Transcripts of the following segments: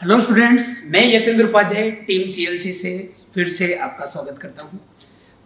Hello students, मैं Yatindra Upadhyay team CLC से फिर से आपका स्वागत करता हूं।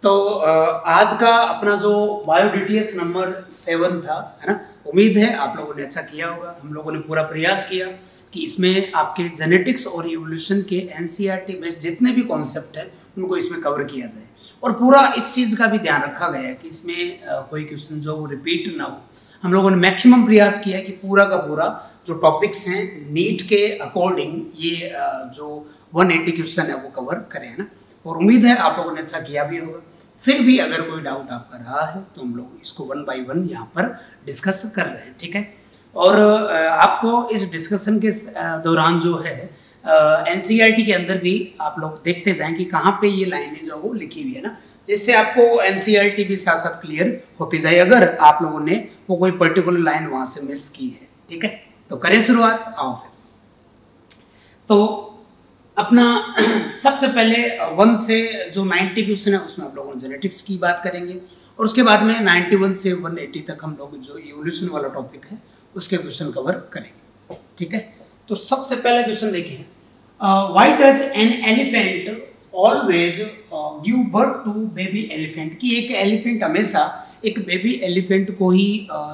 तो आज का अपना जो बायोडीटीएस नंबर 7 था, है ना, उम्मीद है आप लोगों ने अच्छा किया होगा। हम लोगों ने पूरा प्रयास किया कि इसमें आपके जेनेटिक्स और इवोल्यूशन के एनसीईआरटी में जितने भी कॉन्सेप्ट हैं उनको इसमें कवर किया जाए, और पूरा इस चीज़ का भी ध्यान रखा गया है कि इसमें कोई क्वेश्चन जो वो रिपीट ना हो। हम लोगों ने मैक्सिमम प्रयास किया कि पूरा का पूरा जो टॉपिक्स हैं नीट के अकॉर्डिंग ये जो 180 क्वेश्चन है वो कवर करें, है ना, और उम्मीद है आप लोगों ने अच्छा किया भी होगा। फिर भी अगर कोई डाउट आपका रहा है तो हम लोग इसको 1 बाय 1 यहाँ पर डिस्कस कर रहे हैं, ठीक है। और आपको इस डिस्कशन के दौरान जो है एनसीईआरटी के अंदर भी आप लोग देखते जाएं कि कहाँ पे ये लाइनें जो वो लिखी हुई है ना, जिससे आपको एनसीईआरटी भी साथ साथ क्लियर होती जाए अगर आप लोगों ने वो कोई पर्टिकुलर लाइन वहाँ से मिस की है, ठीक है। तो करें शुरुआत, आओ फिर। तो अपना सबसे पहले 1 से जो 90 क्वेश्चन है उसमें आप लोगों ने जेनेटिक्स की बात करेंगे, और उसके बाद में 91 से 180 तक हम लोग जो इवोल्यूशन वाला टॉपिक है उसके क्वेश्चन कवर करेंगे, ठीक है। तो सबसे पहला क्वेश्चन देखिए, why does an elephant always give birth to baby elephant, कि एक एलिफेंट हमेशा एक बेबी एलिफेंट को ही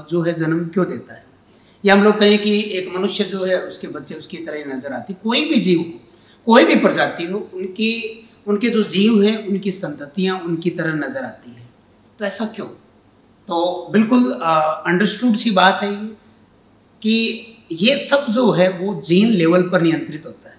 जो है जन्म क्यों देता है। या हम लोग कहें कि एक मनुष्य जो है उसके बच्चे उसकी तरह ही नजर आती, कोई भी जीव हो, कोई भी प्रजाति हो, उनके जो जीव हैं उनकी संततियाँ उनकी तरह नजर आती है। तो ऐसा क्यों? तो बिल्कुल अंडरस्टूड सी बात है ये कि ये सब जो है वो जीन लेवल पर नियंत्रित होता है,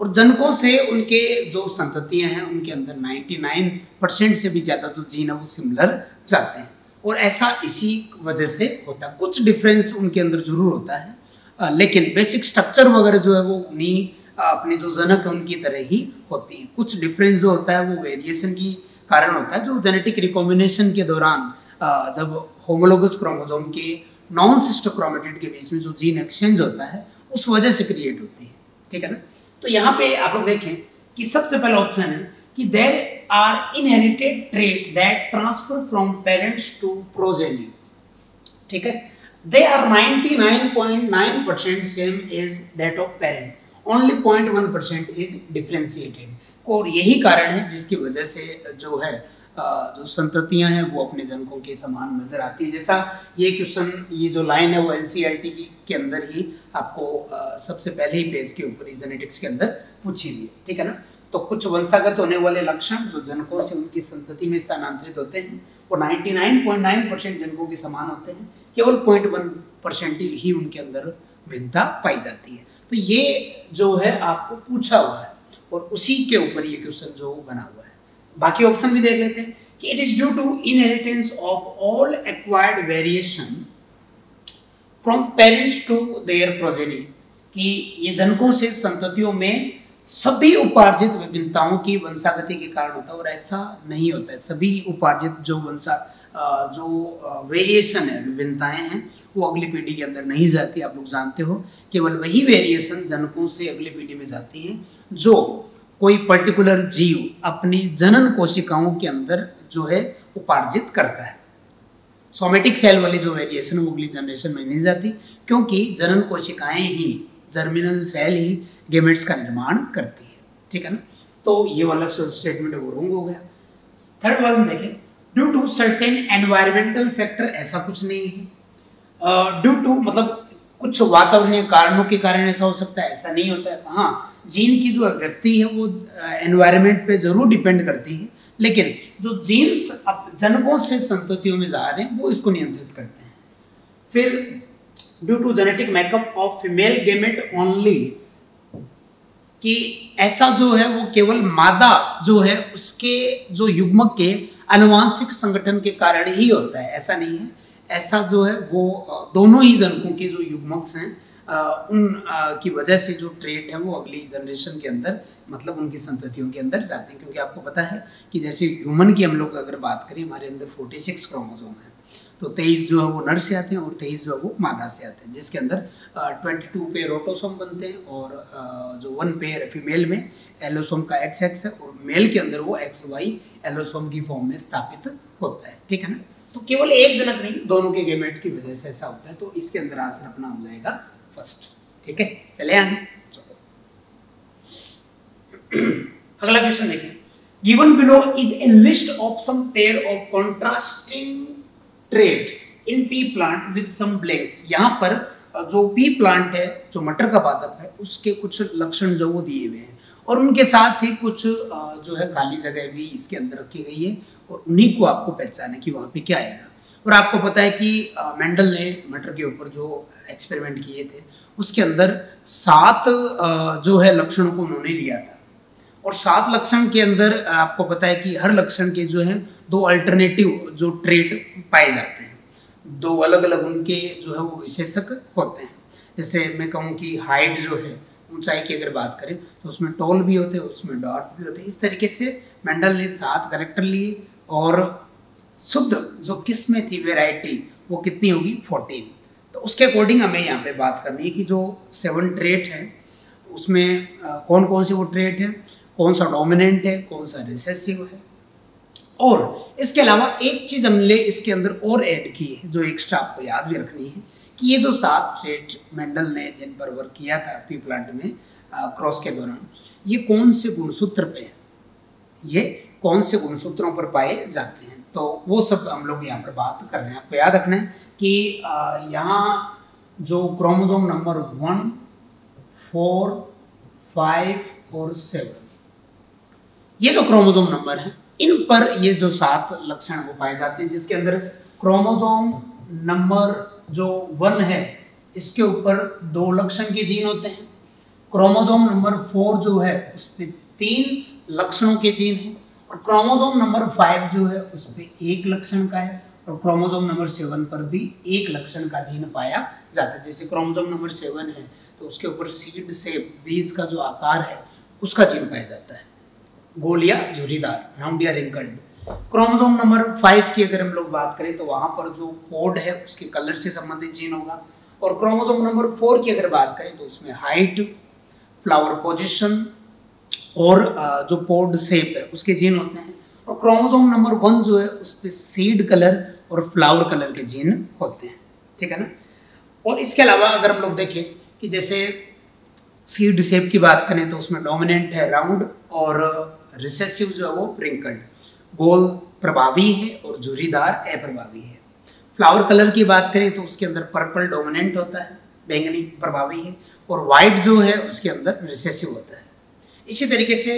और जनकों से उनके जो संततियां हैं उनके अंदर 99% से भी ज़्यादा जो जीन है वो सिमिलर जाते हैं, और ऐसा इसी वजह से होता है। कुछ डिफरेंस उनके अंदर जरूर होता है, लेकिन बेसिक स्ट्रक्चर वगैरह जो है वो उन्हीं अपने जो जनक है उनकी तरह ही होती है। कुछ डिफरेंस जो होता है वो वेरिएशन की कारण होता है, जो जेनेटिक रिकॉम्बिनेशन के दौरान जब होमोलोगस क्रोमोजोम के नॉन सिस्टर क्रोमेटिड के बीच में जो जीन एक्सचेंज होता है उस वजह से क्रिएट होती है, ठीक है ना। तो यहाँ पे आप लोग देखें कि सबसे पहला ऑप्शन है कि there are inherited trait that transfer from parents to progeny, ठीक है। They are 99.9% same as that of parent, only 0.1% is differentiated, और यही कारण है जिसकी वजह से जो है जो संततियां हैं वो अपने जनकों के समान नजर आती है। जैसा ये क्वेश्चन, ये जो लाइन है वो एनसीईआरटी के अंदर ही आपको सबसे पहले ही पेज के ऊपर ही जेनेटिक्स के अंदर पूछी हुई है, ठीक है ना। तो कुछ वंशागत होने वाले लक्षण जो जनकों से उनकी संतति में स्थानांतरित होते हैं वो 99.9% जनकों के समान होते हैं, केवल 0.1% ही उनके अंदर भिन्नता पाई जाती है। तो ये जो है आपको पूछा हुआ है, और उसी के ऊपर ये क्वेश्चन जो बना हुआ है। बाकी ऑप्शन भी देख लेते हैं कि it is due to inheritance of all acquired variation from parents to their progeny, कि ये जनकों से संततियों में सभी उपार्जित विभिन्नताओं की वंशागति के कारण होता है, और ऐसा नहीं होता है। सभी उपार्जित जो वेरिएशन है, विभिन्नताएं हैं, वो अगली पीढ़ी के अंदर नहीं जाती। आप लोग जानते हो केवल वही वेरिएशन जनकों से अगली पीढ़ी में जाती है जो कोई पर्टिकुलर जीव अपनी जनन कोशिकाओं के अंदर जो है उपार्जित करता है। सोमेटिक सेल वाली जो वेरिएशन वो अगली जनरेशन में नहीं जाती, क्योंकि जनन कोशिकाएं ही, जर्मिनल सेल ही गेमेट्स का निर्माण करती है, ठीक है ना। तो ये वाला स्टेटमेंट वो रोंग हो गया। थर्ड वाला देखें, due to certain environmental factor, ऐसा कुछ नहीं है। ड्यू टू मतलब कुछ वातावरणीय कारणों के कारण ऐसा हो सकता है, ऐसा नहीं होता है। हाँ, जीन की जो अभिव्यक्ति है वो एनवायरनमेंट पे जरूर डिपेंड करती है, लेकिन जो जीन्स जनकों से संततियों में जा रहे हैं वो इसको नियंत्रित करते हैं। फिर due to genetic makeup of female gamete only, कि ऐसा जो है वो केवल मादा जो है उसके जो युग्मक के अनुवांशिक संगठन के कारण ही होता है, ऐसा नहीं है। ऐसा जो है वो दोनों ही जनकों के जो युग्मक्स हैं की वजह से जो ट्रेट है वो अगली जनरेशन के अंदर मतलब उनकी संततियों के अंदर जाते हैं, क्योंकि आपको पता है कि जैसे ह्यूमन की हम लोग अगर बात करें, हमारे अंदर 46 क्रोमोसोम हैं, तो 23 जो है वो नर से आते हैं और 23 जो है वो मादा से आते हैं, जिसके अंदर 22 पेयर ऑटोसोम बनते हैं, और जो 1 पेयर फीमेल में एलोसोम का XX है, और मेल के अंदर वो XY एलोसोम की फॉर्म में स्थापित होता है, ठीक है ना। तो केवल एक जनक नहीं, दोनों के गेमेट की वजह से ऐसा होता है। तो इसके अंदर आंसर अपना हो जाएगा फर्स्ट, ठीक है। चले आगे। अगला क्वेश्चन देखिए, given below is a list of some pair of contrasting trait in pea plant with some blanks. यहाँ पर जो पी प्लांट है, जो मटर का पादप है, उसके कुछ लक्षण जो वो दिए हुए हैं और उनके साथ ही कुछ जो है खाली जगह भी इसके अंदर रखी गई है और उन्हीं को आपको पहचाने कि वहाँ पे क्या आएगा। और आपको पता है कि मेंडल ने मटर के ऊपर जो एक्सपेरिमेंट किए थे उसके अंदर 7 जो है लक्षणों को उन्होंने लिया था और 7 लक्षण के अंदर आपको पता है कि हर लक्षण के जो है 2 अल्टरनेटिव जो ट्रेट पाए जाते हैं, 2 अलग अलग उनके जो है वो विशेषक होते हैं। जैसे मैं कहूँ कि हाइट जो है, ऊंचाई की अगर बात करें तो उसमें टॉल भी होते हैं, उसमें डॉर्फ भी होते हैं। इस तरीके से मेंडल ने 7 करेक्टर लिए और शुद्ध जो किस्में थी, वेराइटी, वो कितनी होगी 14। तो उसके अकॉर्डिंग हमें यहाँ पे बात करनी है कि जो 7 ट्रेट है उसमें कौन कौन से वो ट्रेट है, कौन सा डोमिनेंट है, कौन सा रिसेसिव है। और इसके अलावा एक चीज़ हमने इसके अंदर और ऐड की है जो एक्स्ट्रा आपको याद भी रखनी है कि ये जो 7 ट्रेट मेंडल ने जिन पर वर्क किया था पी प्लांट में क्रॉस के दौरान, ये कौन से गुणसूत्र पे है, ये कौन से गुणसूत्रों पर पाए जाते हैं, तो वो सब हम लोग यहाँ पर बात कर रहे हैं। आपको याद रखना है कि यहाँ जो क्रोमोसोम नंबर 1, 4, 5 और 7 ये जो क्रोमोसोम नंबर है, इन पर ये जो 7 लक्षण वो पाए जाते हैं, जिसके अंदर क्रोमोसोम नंबर जो 1 है इसके ऊपर 2 लक्षण के जीन होते हैं, क्रोमोसोम नंबर 4 जो है उस पर 3 लक्षणों के जीन हैं और क्रोमोसोम नंबर 5 जो है उस पर 1 लक्षण का है और क्रोमोसोम नंबर 7 पर भी 1 लक्षण का जीन पाया जाता है। जैसे क्रोमोसोम नंबर 7 है तो उसके ऊपर सीड से बीज का जो आकार है उसका जीन पाया जाता है, गोल या झुरीदार, राउंड या रिंकल्ड। क्रोमोसोम नंबर 5 की अगर हम लोग बात करें तो वहाँ पर जो कोड है उसके कलर से संबंधित जीन होगा और क्रोमोसोम नंबर 4 की अगर बात करें तो उसमें हाइट, फ्लावर पोजीशन और जो पोड शेप है उसके जीन होते हैं और क्रोमोसोम नंबर 1 जो है उस पर सीड कलर और फ्लावर कलर के जीन होते हैं, ठीक है ना। और इसके अलावा अगर हम लोग देखें कि जैसे सीड शेप की बात करें तो उसमें डोमिनेंट है राउंड और रिसेसिव जो है वो रिंकल्ड, गोल प्रभावी है और झुरीदार अप्रभावी है। फ्लावर कलर की बात करें तो उसके अंदर पर्पल डोमिनेंट होता है, बैंगनी प्रभावी है और वाइट जो है उसके अंदर रिसेसिव होता है। इसी तरीके से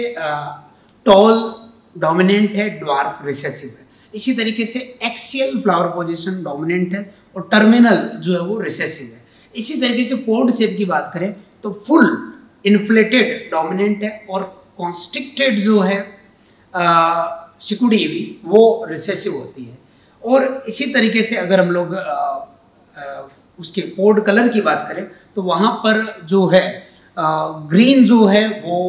टॉल डोमिनेंट है, ड्वार्फ रिसेसिव है। इसी तरीके से एक्सियल फ्लावर पोजीशन डोमिनेंट है और टर्मिनल जो है वो रिसेसिव है। इसी तरीके से पोड शेप की बात करें तो फुल इन्फ्लेटेड डोमिनेंट है और कॉन्स्ट्रिक्टेड जो है सिकुड़ी हुई वो रिसेसिव होती है। और इसी तरीके से अगर हम लोग उसके पोड कलर की बात करें तो वहाँ पर जो है ग्रीन जो है वो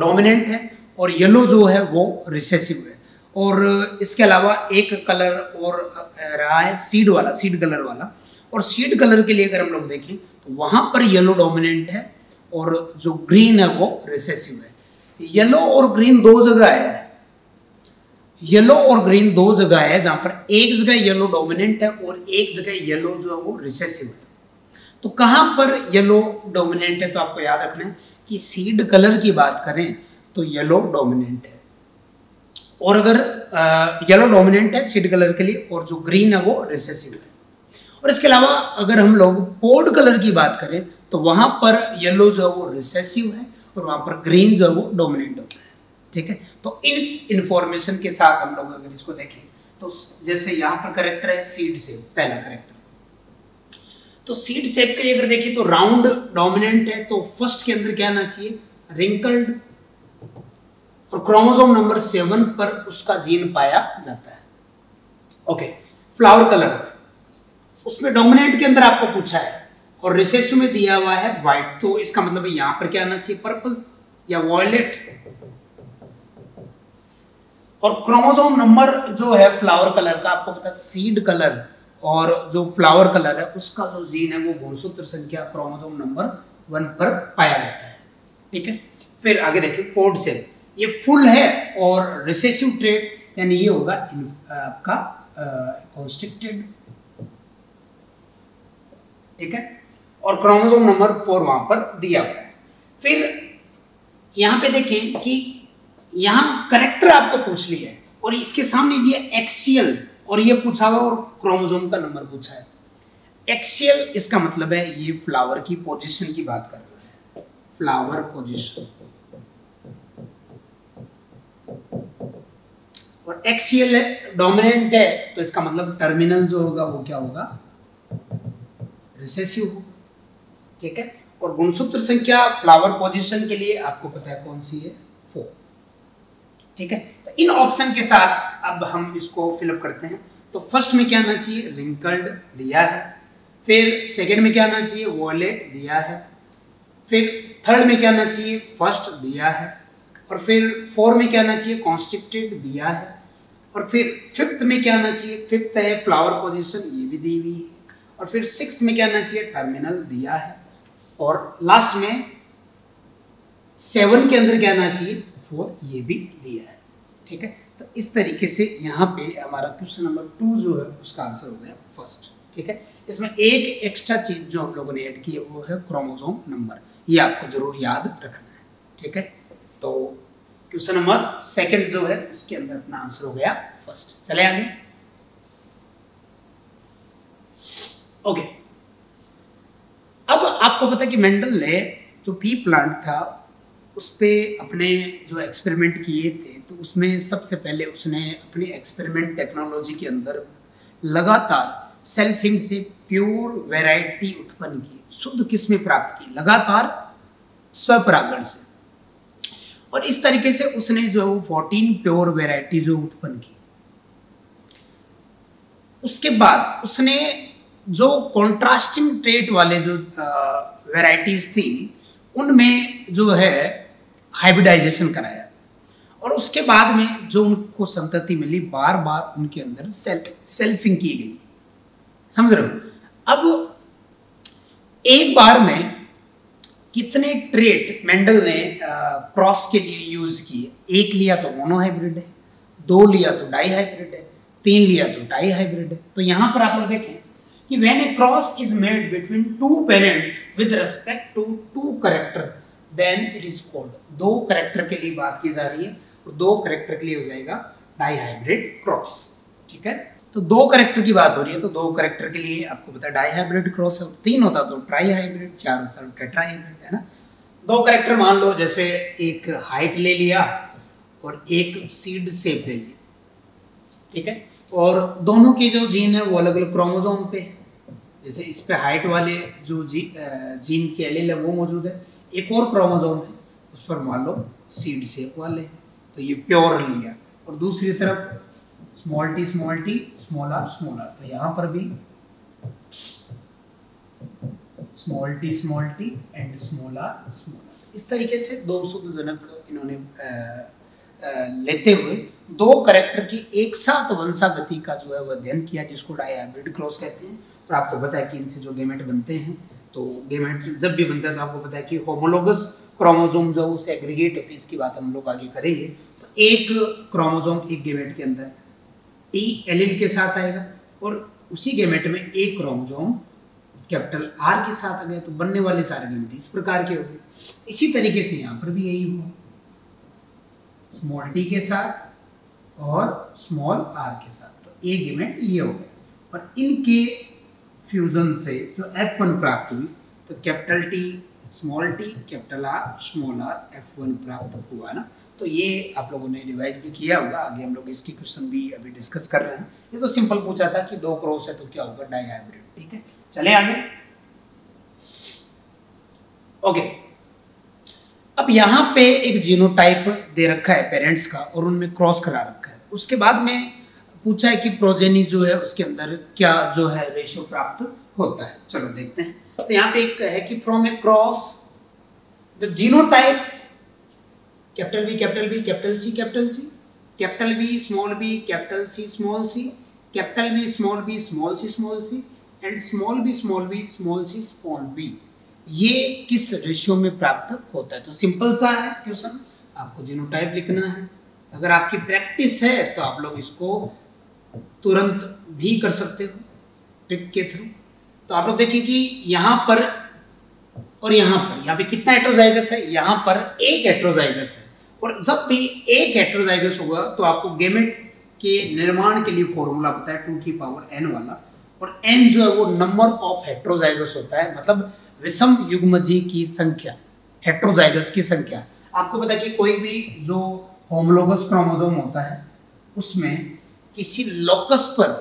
डोमिनेंट है और येलो जो है वो रिसेसिव है। और इसके अलावा एक कलर और रहा है सीड वाला, सीड कलर वाला, और सीड कलर के लिए अगर हम लोग देखें तो वहाँ पर येलो डोमिनेंट है और जो ग्रीन है वो रिसेसिव है। येलो और ग्रीन 2 जगह है, येलो और ग्रीन 2 जगह है जहाँ पर एक जगह येलो डोमिनेंट है और एक जगह येलो जो है वो रिसेसिव है। तो कहाँ पर येलो डोमिनेंट है, तो आपको याद रखना है कि सीड कलर की बात करें तो येलो डोमिनेंट है और अगर येलो डोमिनेंट है सीड कलर के लिए और जो ग्रीन है वो रिसेसिव है। और इसके अलावा अगर हम लोग पोड कलर की बात करें तो वहाँ पर येलो जो है वो रिसेसिव है और वहाँ पर ग्रीन जो है वो डोमिनेंट होता है, ठीक है। तो इस इन्फॉर्मेशन के साथ हम लोग अगर इसको देखें तो जैसे यहाँ पर करेक्टर है सीड शेप, पहला करेक्टर। तो सीड शेप के लिए अगर देखिए तो राउंड डोमिनेंट है तो फर्स्ट के अंदर क्या आना चाहिए, रिंकल्ड, और क्रोमोसोम नंबर 7 पर उसका जीन पाया जाता है। ओके, फ्लावर कलर उसमें डोमिनेंट के अंदर आपको पूछा है और रिसेसिव में दिया हुआ है व्हाइट, तो इसका मतलब यहाँ पर क्या आना चाहिए, पर्पल या वॉयलेट। और क्रोमोसोम नंबर जो है फ्लावर कलर का, आपको पता है सीड कलर और जो फ्लावर कलर है उसका जो जीन है वो गुणसूत्र संख्या क्रोमोसोम नंबर 1 पर पाया जाता है, ठीक है। फिर आगे देखिए पोड शेप, ये फुल है और रिसेसिव ट्रेट यानी ये होगा आपका कॉन्स्ट्रिक्टेड, ठीक है, और क्रोमोसोम नंबर 4 वहां पर दिया हुआ है। फिर यहाँ पे देखें कि यहाँ करेक्टर आपको पूछ लिया है और इसके सामने दिया एक्सियल और ये पूछा हुआ और क्रोमोसोम का नंबर पूछा है। एक्सियल इसका मतलब है ये फ्लावर की पोजीशन की बात कर रहा है, फ्लावर पोजीशन, और एक्सियल डोमिनेंट है तो इसका मतलब टर्मिनल जो होगा वो क्या होगा, रिसेसिव होगा। ठीक है, और गुणसूत्र संख्या फ्लावर पोजीशन के लिए आपको पता है कौन सी है, 4। ठीक है, तो इन ऑप्शन के साथ अब हम इसको फिलअप करते हैं। तो फर्स्ट में क्या आना चाहिए, रिंकल्ड दिया है, फिर सेकंड में क्या आना चाहिए, वॉलेट दिया है, फिर थर्ड में क्या आना चाहिए, फर्स्ट दिया है, और फिर फोर में क्या आना चाहिए, कॉन्स्ट्रिक्टेड दिया है, और फिर फिफ्थ में क्या आना चाहिए, फिफ्थ है फ्लावर पोजीशन ये भी दी हुई है, और फिर सिक्स्थ में क्या आना चाहिए, टर्मिनल दिया है, और लास्ट में 7 के अंदर क्या आना चाहिए, 4 ये भी दिया है। ठीक है, तो इस तरीके से यहाँ पे हमारा क्वेश्चन नंबर 2 जो है उसका आंसर हो गया फर्स्ट। ठीक है, इसमें एक एक्स्ट्रा चीज जो हम लोगों ने ऐड की है वो है क्रोमोसोम नंबर, ये आपको जरूर याद रखना है। ठीक है, तो क्वेश्चन नंबर 2 जो है उसके अंदर अपना आंसर हो गया फर्स्ट। चले आगे, ओके। अब आपको पता है कि मेंडल ने जो पी प्लांट था उस पर अपने जो एक्सपेरिमेंट किए थे, तो उसमें सबसे पहले उसने अपनी एक्सपेरिमेंट टेक्नोलॉजी के अंदर लगातार सेल्फिंग से प्योर वैरायटी उत्पन्न की, शुद्ध किस्में प्राप्त की लगातार स्वपरागण से, और इस तरीके से उसने जो 14 प्योर वैरायटी जो उत्पन्न की। उसके बाद उसने जो कॉन्ट्रास्टिंग ट्रेट वाले जो वैरायटीज थी उनमें जो है हाइब्रिडाइजेशन कराया, और उसके बाद में जो उनको संतति मिली बार बार उनके अंदर सेल्फिंग की गई, समझ रहे हो। अब एक बार में कितने ट्रेट मेंडल ने क्रॉस के लिए यूज किए, 1 लिया तो मोनो हाइब्रिड है, 2 लिया तो डाई हाइब्रिड है, 3 लिया तो डाई हाइब्रिड है। तो यहाँ पर आप लोग देखें कि when a cross is made between two parents with respect to two character, then it is called, दो character के लिए बात की जा रही है और दो character के लिए हो जाएगा डाईहाइब्रिड क्रॉस। ठीक है, तो दो character की बात हो रही है तो दो character के लिए आपको पता है डाईहाइब्रिड क्रॉस है, 3 होता तो ट्राई हाइब्रिड, 4 होता टेट्राहाइब्रिड, है ना। दो character मान लो, जैसे एक हाइट ले लिया और एक सीड शेप ले लिया, ठीक है, और दोनों के जो जीन है वो अलग अलग क्रोमोसोम पे, जैसे इस पे हाइट वाले जो जीन के एलील है वो मौजूद है, एक और क्रोमोसोम है उस पर मान लो सीड शेप वाले, तो ये प्योर लिया, और दूसरी तरफ small T small are small are, तो यहाँ पर भी small T and small are small are. इस तरीके से 200 जनक इन्होंने लेते हुए दो करैक्टर की एक साथ वंशागति का जो है वह अध्ययन किया, जिसको डाईहाइब्रिड क्रॉस कहते हैं। और आपको पता है कि इनसे जो गेमेट बनते हैं, तो गेमेट जब भी बनता है तो आपको पता है कि होमोलोगस क्रोमोसोम जो उससे एग्रीगेट होते हैं, इसकी बात हम लोग आगे करेंगे। तो एक क्रोमोसोम एक गेमेट के अंदर टी एलील के साथ आएगा और उसी गेमेट में एक क्रोमोसोम कैपिटल आर के साथ आ गया, तो बनने वाले सारे गेमेट इस प्रकार के हो गए। इसी तरीके से यहाँ पर भी यही हुआ, स्मॉल टी के साथ और स्मॉल आर के साथ, तो एक गेमेट ये हो गया, और इनके फ्यूजन से जो F1 प्राप्त हुई, तो capital T small T capital R small R F1 प्राप्त हुआ ना। तो ये आप लोगों ने रिवाइज भी किया होगा, आगे हम लोग इसकी क्वेश्चन भी अभी डिस्कस कर रहे हैं। ये तो सिंपल पूछा था कि दो क्रॉस है तो क्या होगा, डाईहाइब्रिड। ठीक है, चले आगे, ओके। अब यहाँ पे एक जीनोटाइप दे रखा है पेरेंट्स का और उनमें क्रॉस करा रखा है, उसके बाद में पूछा है कि प्रोजेनी जो है उसके अंदर क्या जो है रेशियो प्राप्त होता है। चलो देखते हैं, तो यहाँ पे एक है कि from a cross the genotype capital B capital B capital C capital C small C capital B small C and small B small B, ये किस रेशियो में प्राप्त होता है। तो सिंपल सा है क्वेश्चन, आपको जीनोटाइप लिखना है। अगर आपकी प्रैक्टिस है तो आप लोग इसको तुरंत भी कर सकते हो ट्रिक के थ्रू। तो आप लोग देखें कि यहाँ पर और यहाँ पे कितना हेटेरोजाइगस है, यहाँ पर एक हेटेरोजाइगस है, और जब भी एक हेटेरोजाइगस होगा तो आपको गेमेट के निर्माण के लिए फॉर्मूला पता है 2 की पावर n वाला, और n जो है वो नंबर ऑफ हेटेरोजाइगस होता है, मतलब विषम युग्मजी की संख्या, हेटेरोजाइगस की संख्या। आपको पता है कि कोई भी जो होमोलोगस क्रोमोसोम होता है उसमें किसी लोकस पर,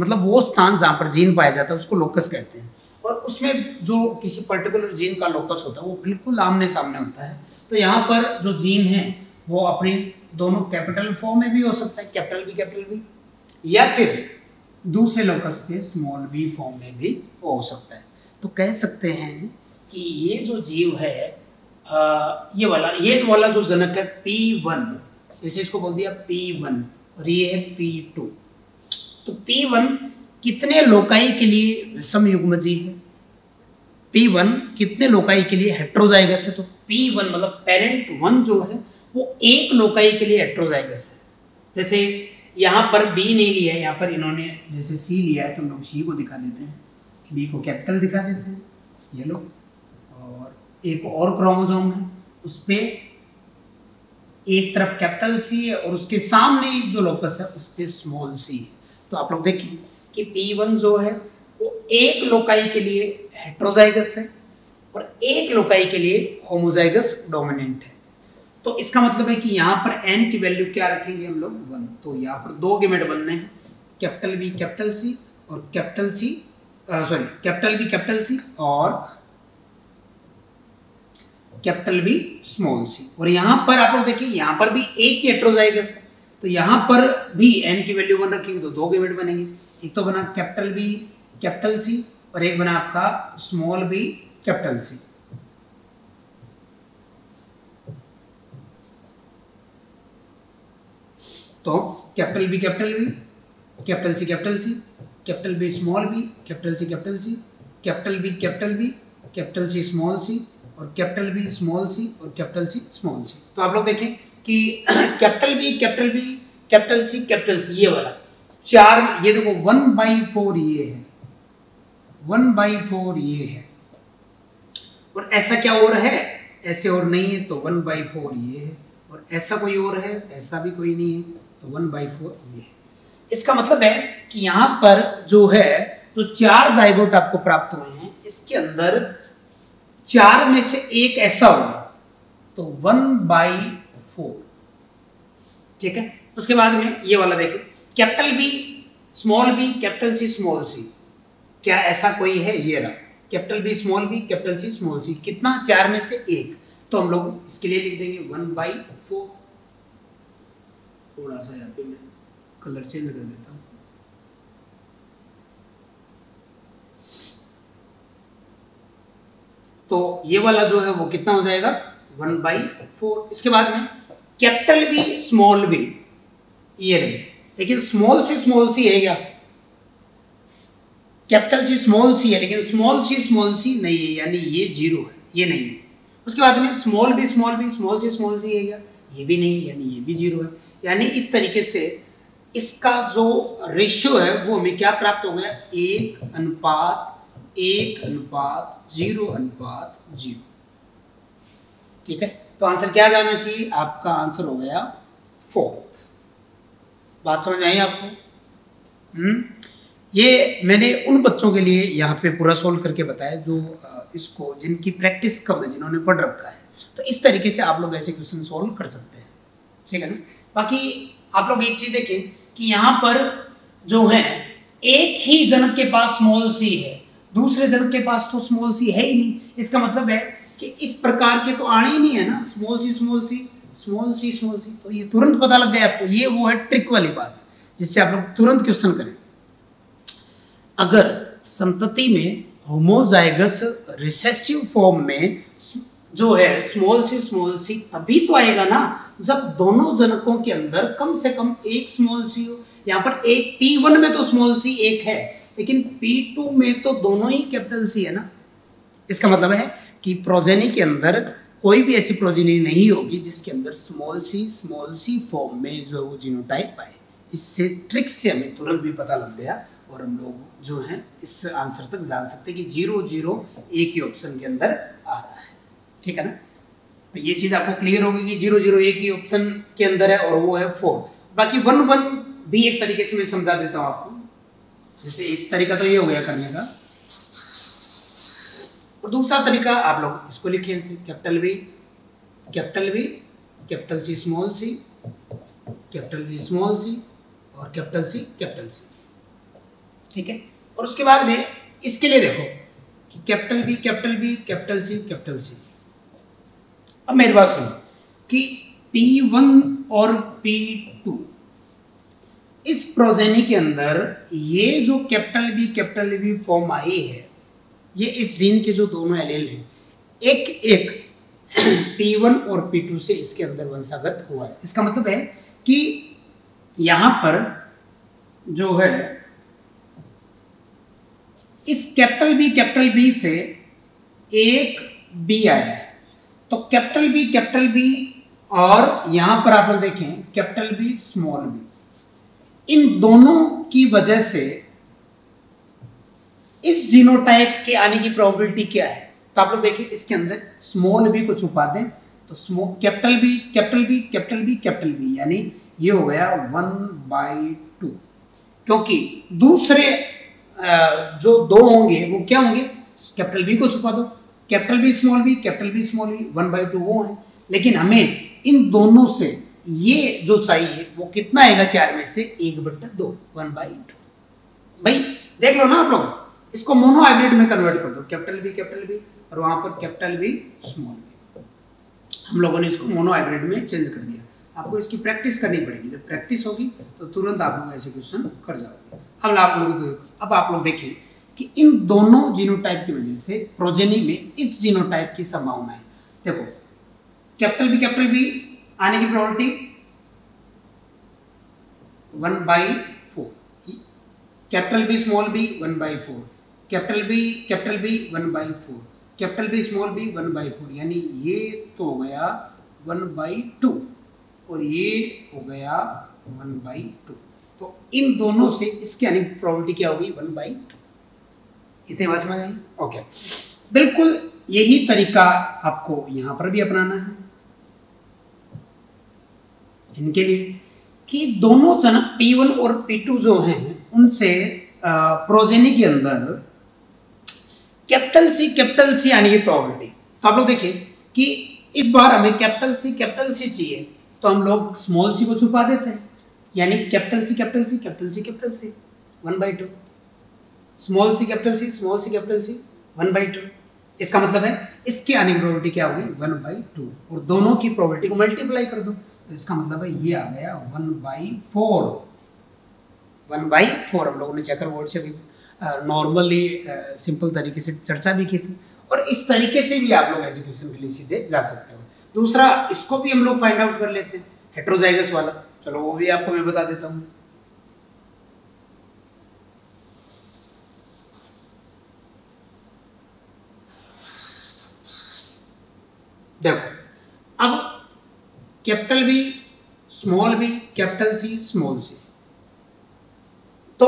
मतलब वो स्थान जहाँ पर जीन पाया जाता है उसको लोकस कहते हैं, और उसमें जो किसी पर्टिकुलर जीन का लोकस होता है वो बिल्कुल आमने सामने होता है। तो यहाँ पर जो जीन है वो अपनी दोनों कैपिटल फॉर्म में भी हो सकता है, कैपिटल बी या फिर दूसरे लोकस पे स्मॉल बी फॉर्म में भी हो सकता है। तो कह सकते हैं कि ये जो जीव है ये वाला जो जनक है P1, जैसे इसको बोल दिया P1 और ये है P2, तो P1 कितने लोकाई के लिए विषम युग्मजी है, P1 कितने लोकाई के लिए हेटेरोजाइगस है, तो P1 मतलब पेरेंट 1 जो है वो एक लोकाई के लिए हेटेरोजाइगस है। जैसे यहाँ पर B नहीं लिया है, यहाँ पर इन्होंने जैसे C लिया है तो हम लोग C को दिखा देते हैं, B को कैपिटल दिखा देते हैं ये लोग, और एक और क्रोमोसोम है उस पर एक तरफ कैपिटल C है और उसके सामने जो लोकस है उस पर स्मॉल c है। तो आप लोग देखिए कि P1 जो है वो एक लोकाई के लिए हेटेरोजाइगस है और एक लोकाई के लिए होमोजाइगस डोमिनेंट है। तो इसका मतलब है कि यहाँ पर n की वैल्यू क्या रखेंगे हम लोग 1। तो यहाँ पर दो गेमेट बनने हैं, कैपिटल B कैपिटल C और कैपिटल B कैपिटल C और कैपिटल B स्मॉल c। और यहाँ पर आप लोग देखिए यहाँ पर भी एक ही हेटेरोजाइगस है, तो यहाँ पर भी n की वैल्यू 1 रखेंगे तो दो गेमेट बनेंगे, एक तो बना कैपिटल B कैपिटल C और एक बना आपका स्मॉल b कैपिटल C। तो capital B capital C capital B small b capital C capital C capital B capital C small c और कैपिटल B स्मॉल c और कैपिटल C स्मॉल c। तो आप लोग देखें कि कैपिटल B कैपिटल C ये वाला चार, ये देखो 1/4 ये है, 1/4 ये है, और ऐसा क्या और है, ऐसे और नहीं है तो 1/4 ये है, और ऐसा कोई और है, ऐसा भी कोई नहीं है तो 1/4 ये है। इसका मतलब है कि यहाँ पर जो है जो तो 4 जाइगोट आपको प्राप्त हुए हैं इसके अंदर 4 में से एक ऐसा होगा तो 1/4 ठीक है। उसके बाद में ये वाला देखो capital B small b capital C small c, क्या ऐसा कोई है, ये रहा capital B small b capital C small c, कितना 4 में से एक, तो हम लोग इसके लिए लिख देंगे 1/4। थोड़ा सा यहाँ पे मैं कलर चेंज कर देता हूँ, तो ये वाला जो है वो कितना हो जाएगा 1/4। इसके बाद में कैपिटल B स्मॉल b ये रहे, लेकिन स्मॉल c है क्या, कैपिटल C स्मॉल c है लेकिन स्मॉल c नहीं है, यानी ये 0 है, ये नहीं है। उसके बाद में स्मॉल b स्मॉल c है क्या, ये भी नहीं है, यानी ये भी 0 है। यानी इस तरीके से इसका जो रेशियो है वो हमें क्या प्राप्त हो गया 1:0:0 ठीक है। तो आंसर क्या जाना चाहिए, आपका आंसर हो गया 4th। बात समझ आई आपको? ये मैंने उन बच्चों के लिए यहाँ पे पूरा सोल्व करके बताया जो इसको, जिनकी प्रैक्टिस कम है, जिन्होंने पढ़ रखा है, तो इस तरीके से आप लोग ऐसे क्वेश्चन सोल्व कर सकते हैं, ठीक है ना। बाकी आप लोग एक चीज देखें कि यहाँ पर जो है एक ही जनक के पास स्मॉल सी है, दूसरे जनक के पास तो स्मॉल सी है ही नहीं, इसका मतलब है कि इस प्रकार के तो आने ही नहीं है ना, स्मॉल सी। तो ये तुरंत पता लग गया आपको, ये वो है ट्रिक वाली बात जिससे आप लोग तुरंत क्वेश्चन करें। अगर संतति में होमोजाइगस रिसेसिव फॉर्म में जो है स्मॉल सी तभी तो आएगा ना जब दोनों जनकों के अंदर कम से कम एक स्मॉल सी हो। यहाँ पर एक P1 में तो स्मॉल सी एक है, लेकिन P2 में तो दोनों ही कैपिटल सी है ना। इसका मतलब है कि प्रोजेनी के अंदर कोई भी ऐसी प्रोजेनी नहीं होगी जिसके अंदर स्मॉल सी फॉर्म में जो है वो जीनोटाइप आए। इससे ट्रिक से हमें तुरंत भी पता लग गया और हम लोग जो हैं इस आंसर तक जान सकते हैं कि 001 ही ऑप्शन के अंदर आ रहा है, ठीक है ना। तो ये चीज़ आपको क्लियर होगी कि 001 ही ऑप्शन के अंदर है और वो है 4। बाकी 1 भी एक तरीके से मैं समझा देता हूँ आपको, जैसे एक तरीका तो ये हो गया करने का और दूसरा तरीका आप लोग इसको लिखें से capital B capital C small C, capital B small C और कैपिटल सी ठीक है। और उसके बाद में इसके लिए देखो कि capital B capital B capital C capital C. अब मेरे पास सुनो कि P1 और P2 इस प्रोजेनी के अंदर ये जो कैपिटल बी फॉर्म आई है, ये इस जीन के जो दोनों एलील हैं एक एक P1 और P2 से इसके अंदर वंशागत हुआ है। इसका मतलब है कि यहाँ पर जो है इस कैपिटल बी से एक बी आया है, तो कैपिटल बी और यहाँ पर आप लोग देखें कैपिटल बी स्मॉल बी, इन दोनों की वजह से इस जीनोटाइप के आने की प्रोबेबिलिटी क्या है। तो आप लोग देखिए इसके अंदर स्मॉल बी को छुपा दें तो कैपिटल बी यानी ये हो गया 1/2, क्योंकि दूसरे जो दो होंगे वो क्या होंगे, कैपिटल बी को छुपा दो, कैपिटल बी स्मॉल बी 1/2 वो है। लेकिन हमें इन दोनों से ये जो चाहिए वो कितना आएगा, 4 में से 1/2 1/2। भाई देख लो ना आप लोग, इसको मोनो हाइब्रिड में कन्वर्ट कर दो, कैपिटल बी और वहाँ पर कैपिटल बी स्मॉल बी। हम लोगों ने इसको मोनो हाइब्रिड में चेंज कर दिया। आपको इसकी प्रैक्टिस करनी पड़ेगी, जब प्रैक्टिस होगी तो तुरंत आप लोग ऐसे क्वेश्चन कर जाओगे। अब आप लोग देखें कि इन दोनों जीनोटाइप की वजह से प्रोजेनी में इस जीनोटाइप की संभावना है। देखो कैपिटल बी आने की probability 1/4, capital B small B 1/4, capital B 1/4, capital B small B 1/4 यानी ये तो हो गया 1/2 और ये हो गया 1/2। तो इन दोनों से इसकी यानी प्रोबेबिलिटी क्या होगी, 1/2। इतने बात समझ आई, ओके। बिल्कुल यही तरीका आपको यहां पर भी अपनाना है इनके लिए कि दोनों जनक P1 और P2 जो हैं उनसे प्रोजेनी के अंदर कैपिटल सी आने की प्रोबेबिलिटी। तो आप लोग देखिए कि इस बार हमें कैपिटल सी चाहिए तो हम लोग स्मॉल सी को छुपा देते हैं, यानी capital C 1/2, small C capital C 1/2। इसका मतलब है इसकी आने की प्रोबेबिलिटी क्या होगी, 1/2 और दोनों की प्रोबेबिलिटी को मल्टीप्लाई कर दो तो इसका मतलब है ये आ गया 1/4 1/4। हम लोगों ने चेकर बोर्ड से भी नॉर्मली सिंपल तरीके से चर्चा भी की थी और इस तरीके से भी आप लोग एजुकेशन के लिए सीधे जा सकते हो। दूसरा इसको भी हम लोग फाइंड आउट कर लेते हैं, हेट्रोजाइगस वाला, चलो वो भी आपको मैं बता देता हूँ। देखो अब capital B small B capital C small C, तो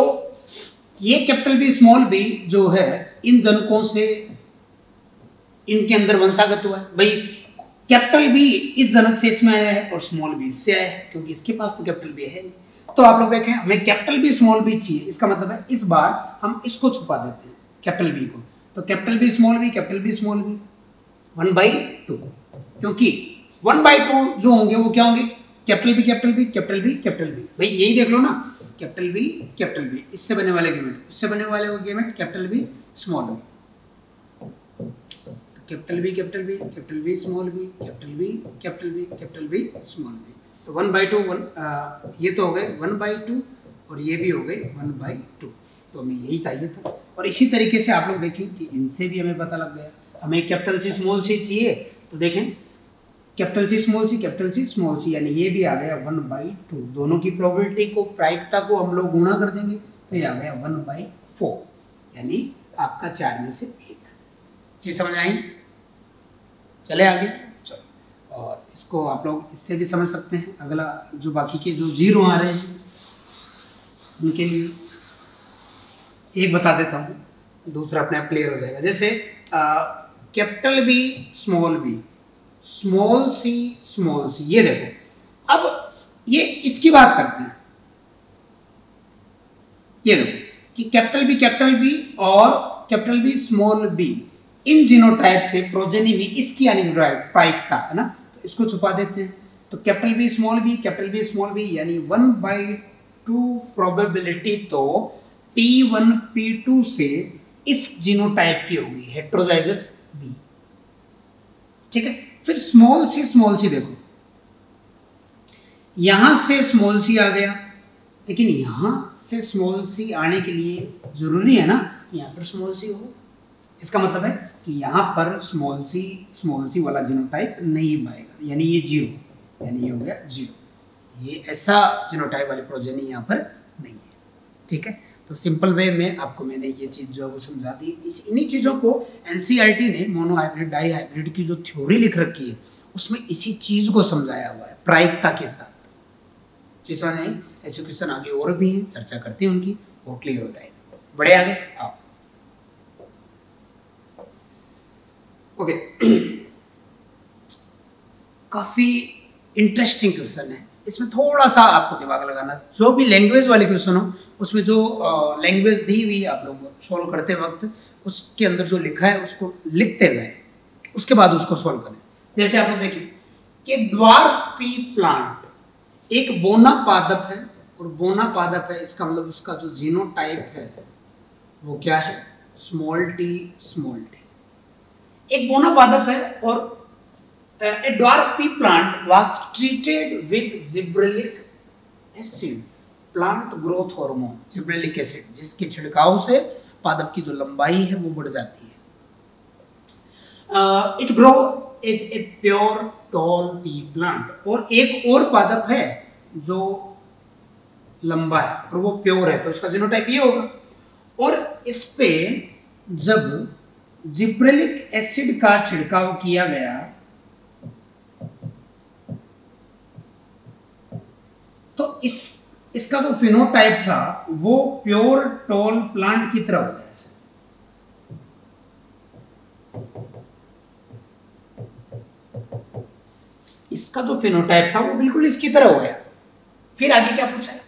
ये कैपिटल बी स्मॉल बी जो है इन जनकों से इनके अंदर वंशागत हुआ है। भाई कैपिटल बी इस जनक से इसमें आया है और स्मॉल बी इससे आया है, क्योंकि इसके पास तो कैपिटल बी है नहीं। तो आप लोग देखें हमें कैपिटल बी स्मॉल बी चाहिए, इसका मतलब है इस बार हम इसको छुपा देते हैं कैपिटल बी को, तो कैपिटल बी स्मॉल बी 1/2 क्योंकि 1/2 जो होंगे वो क्या होंगे, कैपिटल बी। भाई यही देख लो ना, कैपिटल बी इससे बने वाले gamete, capital B small B, capital B small B capital B small B. तो 1/2 ये तो हो गए 1/2 और ये भी हो गए 1/2। तो हमें यही चाहिए था। और इसी तरीके से आप लोग देखें कि इनसे भी हमें पता लग गया, हमें कैपिटल सी स्मॉल सी चाहिए तो देखें कैपिटल सी स्मॉल सी यानी ये भी आ गया 1/2, दोनों की प्रोबेबिलिटी को प्रायिकता को हम लोग गुणा कर देंगे तो ये आ गया 1/4 यानी आपका 4 में से 1। चीज समझ आई, चले आगे चलो। और इसको आप लोग इससे भी समझ सकते हैं। अगला जो बाकी के जो 0 आ रहे हैं उनके लिए एक बता देता हूँ, दूसरा अपने आप क्लियर हो जाएगा। जैसे capital B small, B small, C small C, ये देखो अब ये इसकी बात करते हैं। ये देखो कि कैपिटल बी और कैपिटल बी स्मॉल बी, इन जीनोटाइप से प्रोजेनी में इसकी अनियमितता है ना, तो इसको छुपा देते हैं। तो capital B small B, capital B small B, यानी 1/2 प्रोबेबिलिटी तो P1 P2 से इस जीनोटाइप की होगी, हेट्रोजाइगस बी। ठीक है, फिर स्मॉल सी देखो, यहां से स्मॉल सी आ गया, लेकिन यहां से स्मॉल सी आने के लिए जरूरी है ना कि यहां पर स्मॉल सी हो। इसका मतलब है कि यहाँ पर स्मॉल सी वाला जीनोटाइप नहीं पाएगा, यानी ये 0, यानी ये हो गया 0। ये ऐसा जीनोटाइप वाली प्रोजेनी यहाँ पर नहीं है। ठीक है, तो सिंपल वे में आपको मैंने ये चीज़ जो है वो समझा दी। इन्हीं चीज़ों को एनसीईआरटी ने मोनो हाइब्रिड डाई हाइब्रिड की जो थ्योरी लिख रखी है उसमें इसी चीज़ को समझाया हुआ है प्रायिकता के साथ। चीज़ में ऐसे क्वेश्चन आगे और भी हैं, चर्चा करते हैं उनकी, वो क्लियर हो जाएगा। बड़े आगे आप ओके काफ़ी इंटरेस्टिंग क्वेश्चन है, इसमें थोड़ा सा आपको दिमाग लगाना। जो भी लैंग्वेज वाले क्वेश्चन हो उसमें जो लैंग्वेज दी हुई आप लोग सॉल्व करते वक्त उसके अंदर जो लिखा है उसको लिखते जाएं, उसके बाद उसको सॉल्व करें। जैसे आप लोग देखिए कि ड्वार्फ पी प्लांट एक बोना पादप है, और बोना पादप है इसका मतलब उसका जो जीनोटाइप है वो क्या है, स्मॉल टी। एक बोनापादप है, और a dwarf pea plant was treated with gibberellic acid, plant growth hormone gibberellic acid, जिसके छिड़काव से पादप की जो लंबाई है वो बढ़ जाती है। It grow is a pure tall pea plant, और एक और पादप है जो लंबा है और वो प्योर है, तो उसका जीनोटाइप ये होगा। और इस पे जब जिब्रेलिक एसिड का छिड़काव किया गया तो इसका जो फिनोटाइप था वो प्योर टॉल प्लांट की तरह हो गया। इसका जो फिनोटाइप था वो बिल्कुल इसकी तरह हो गया। फिर आगे क्या पूछा है,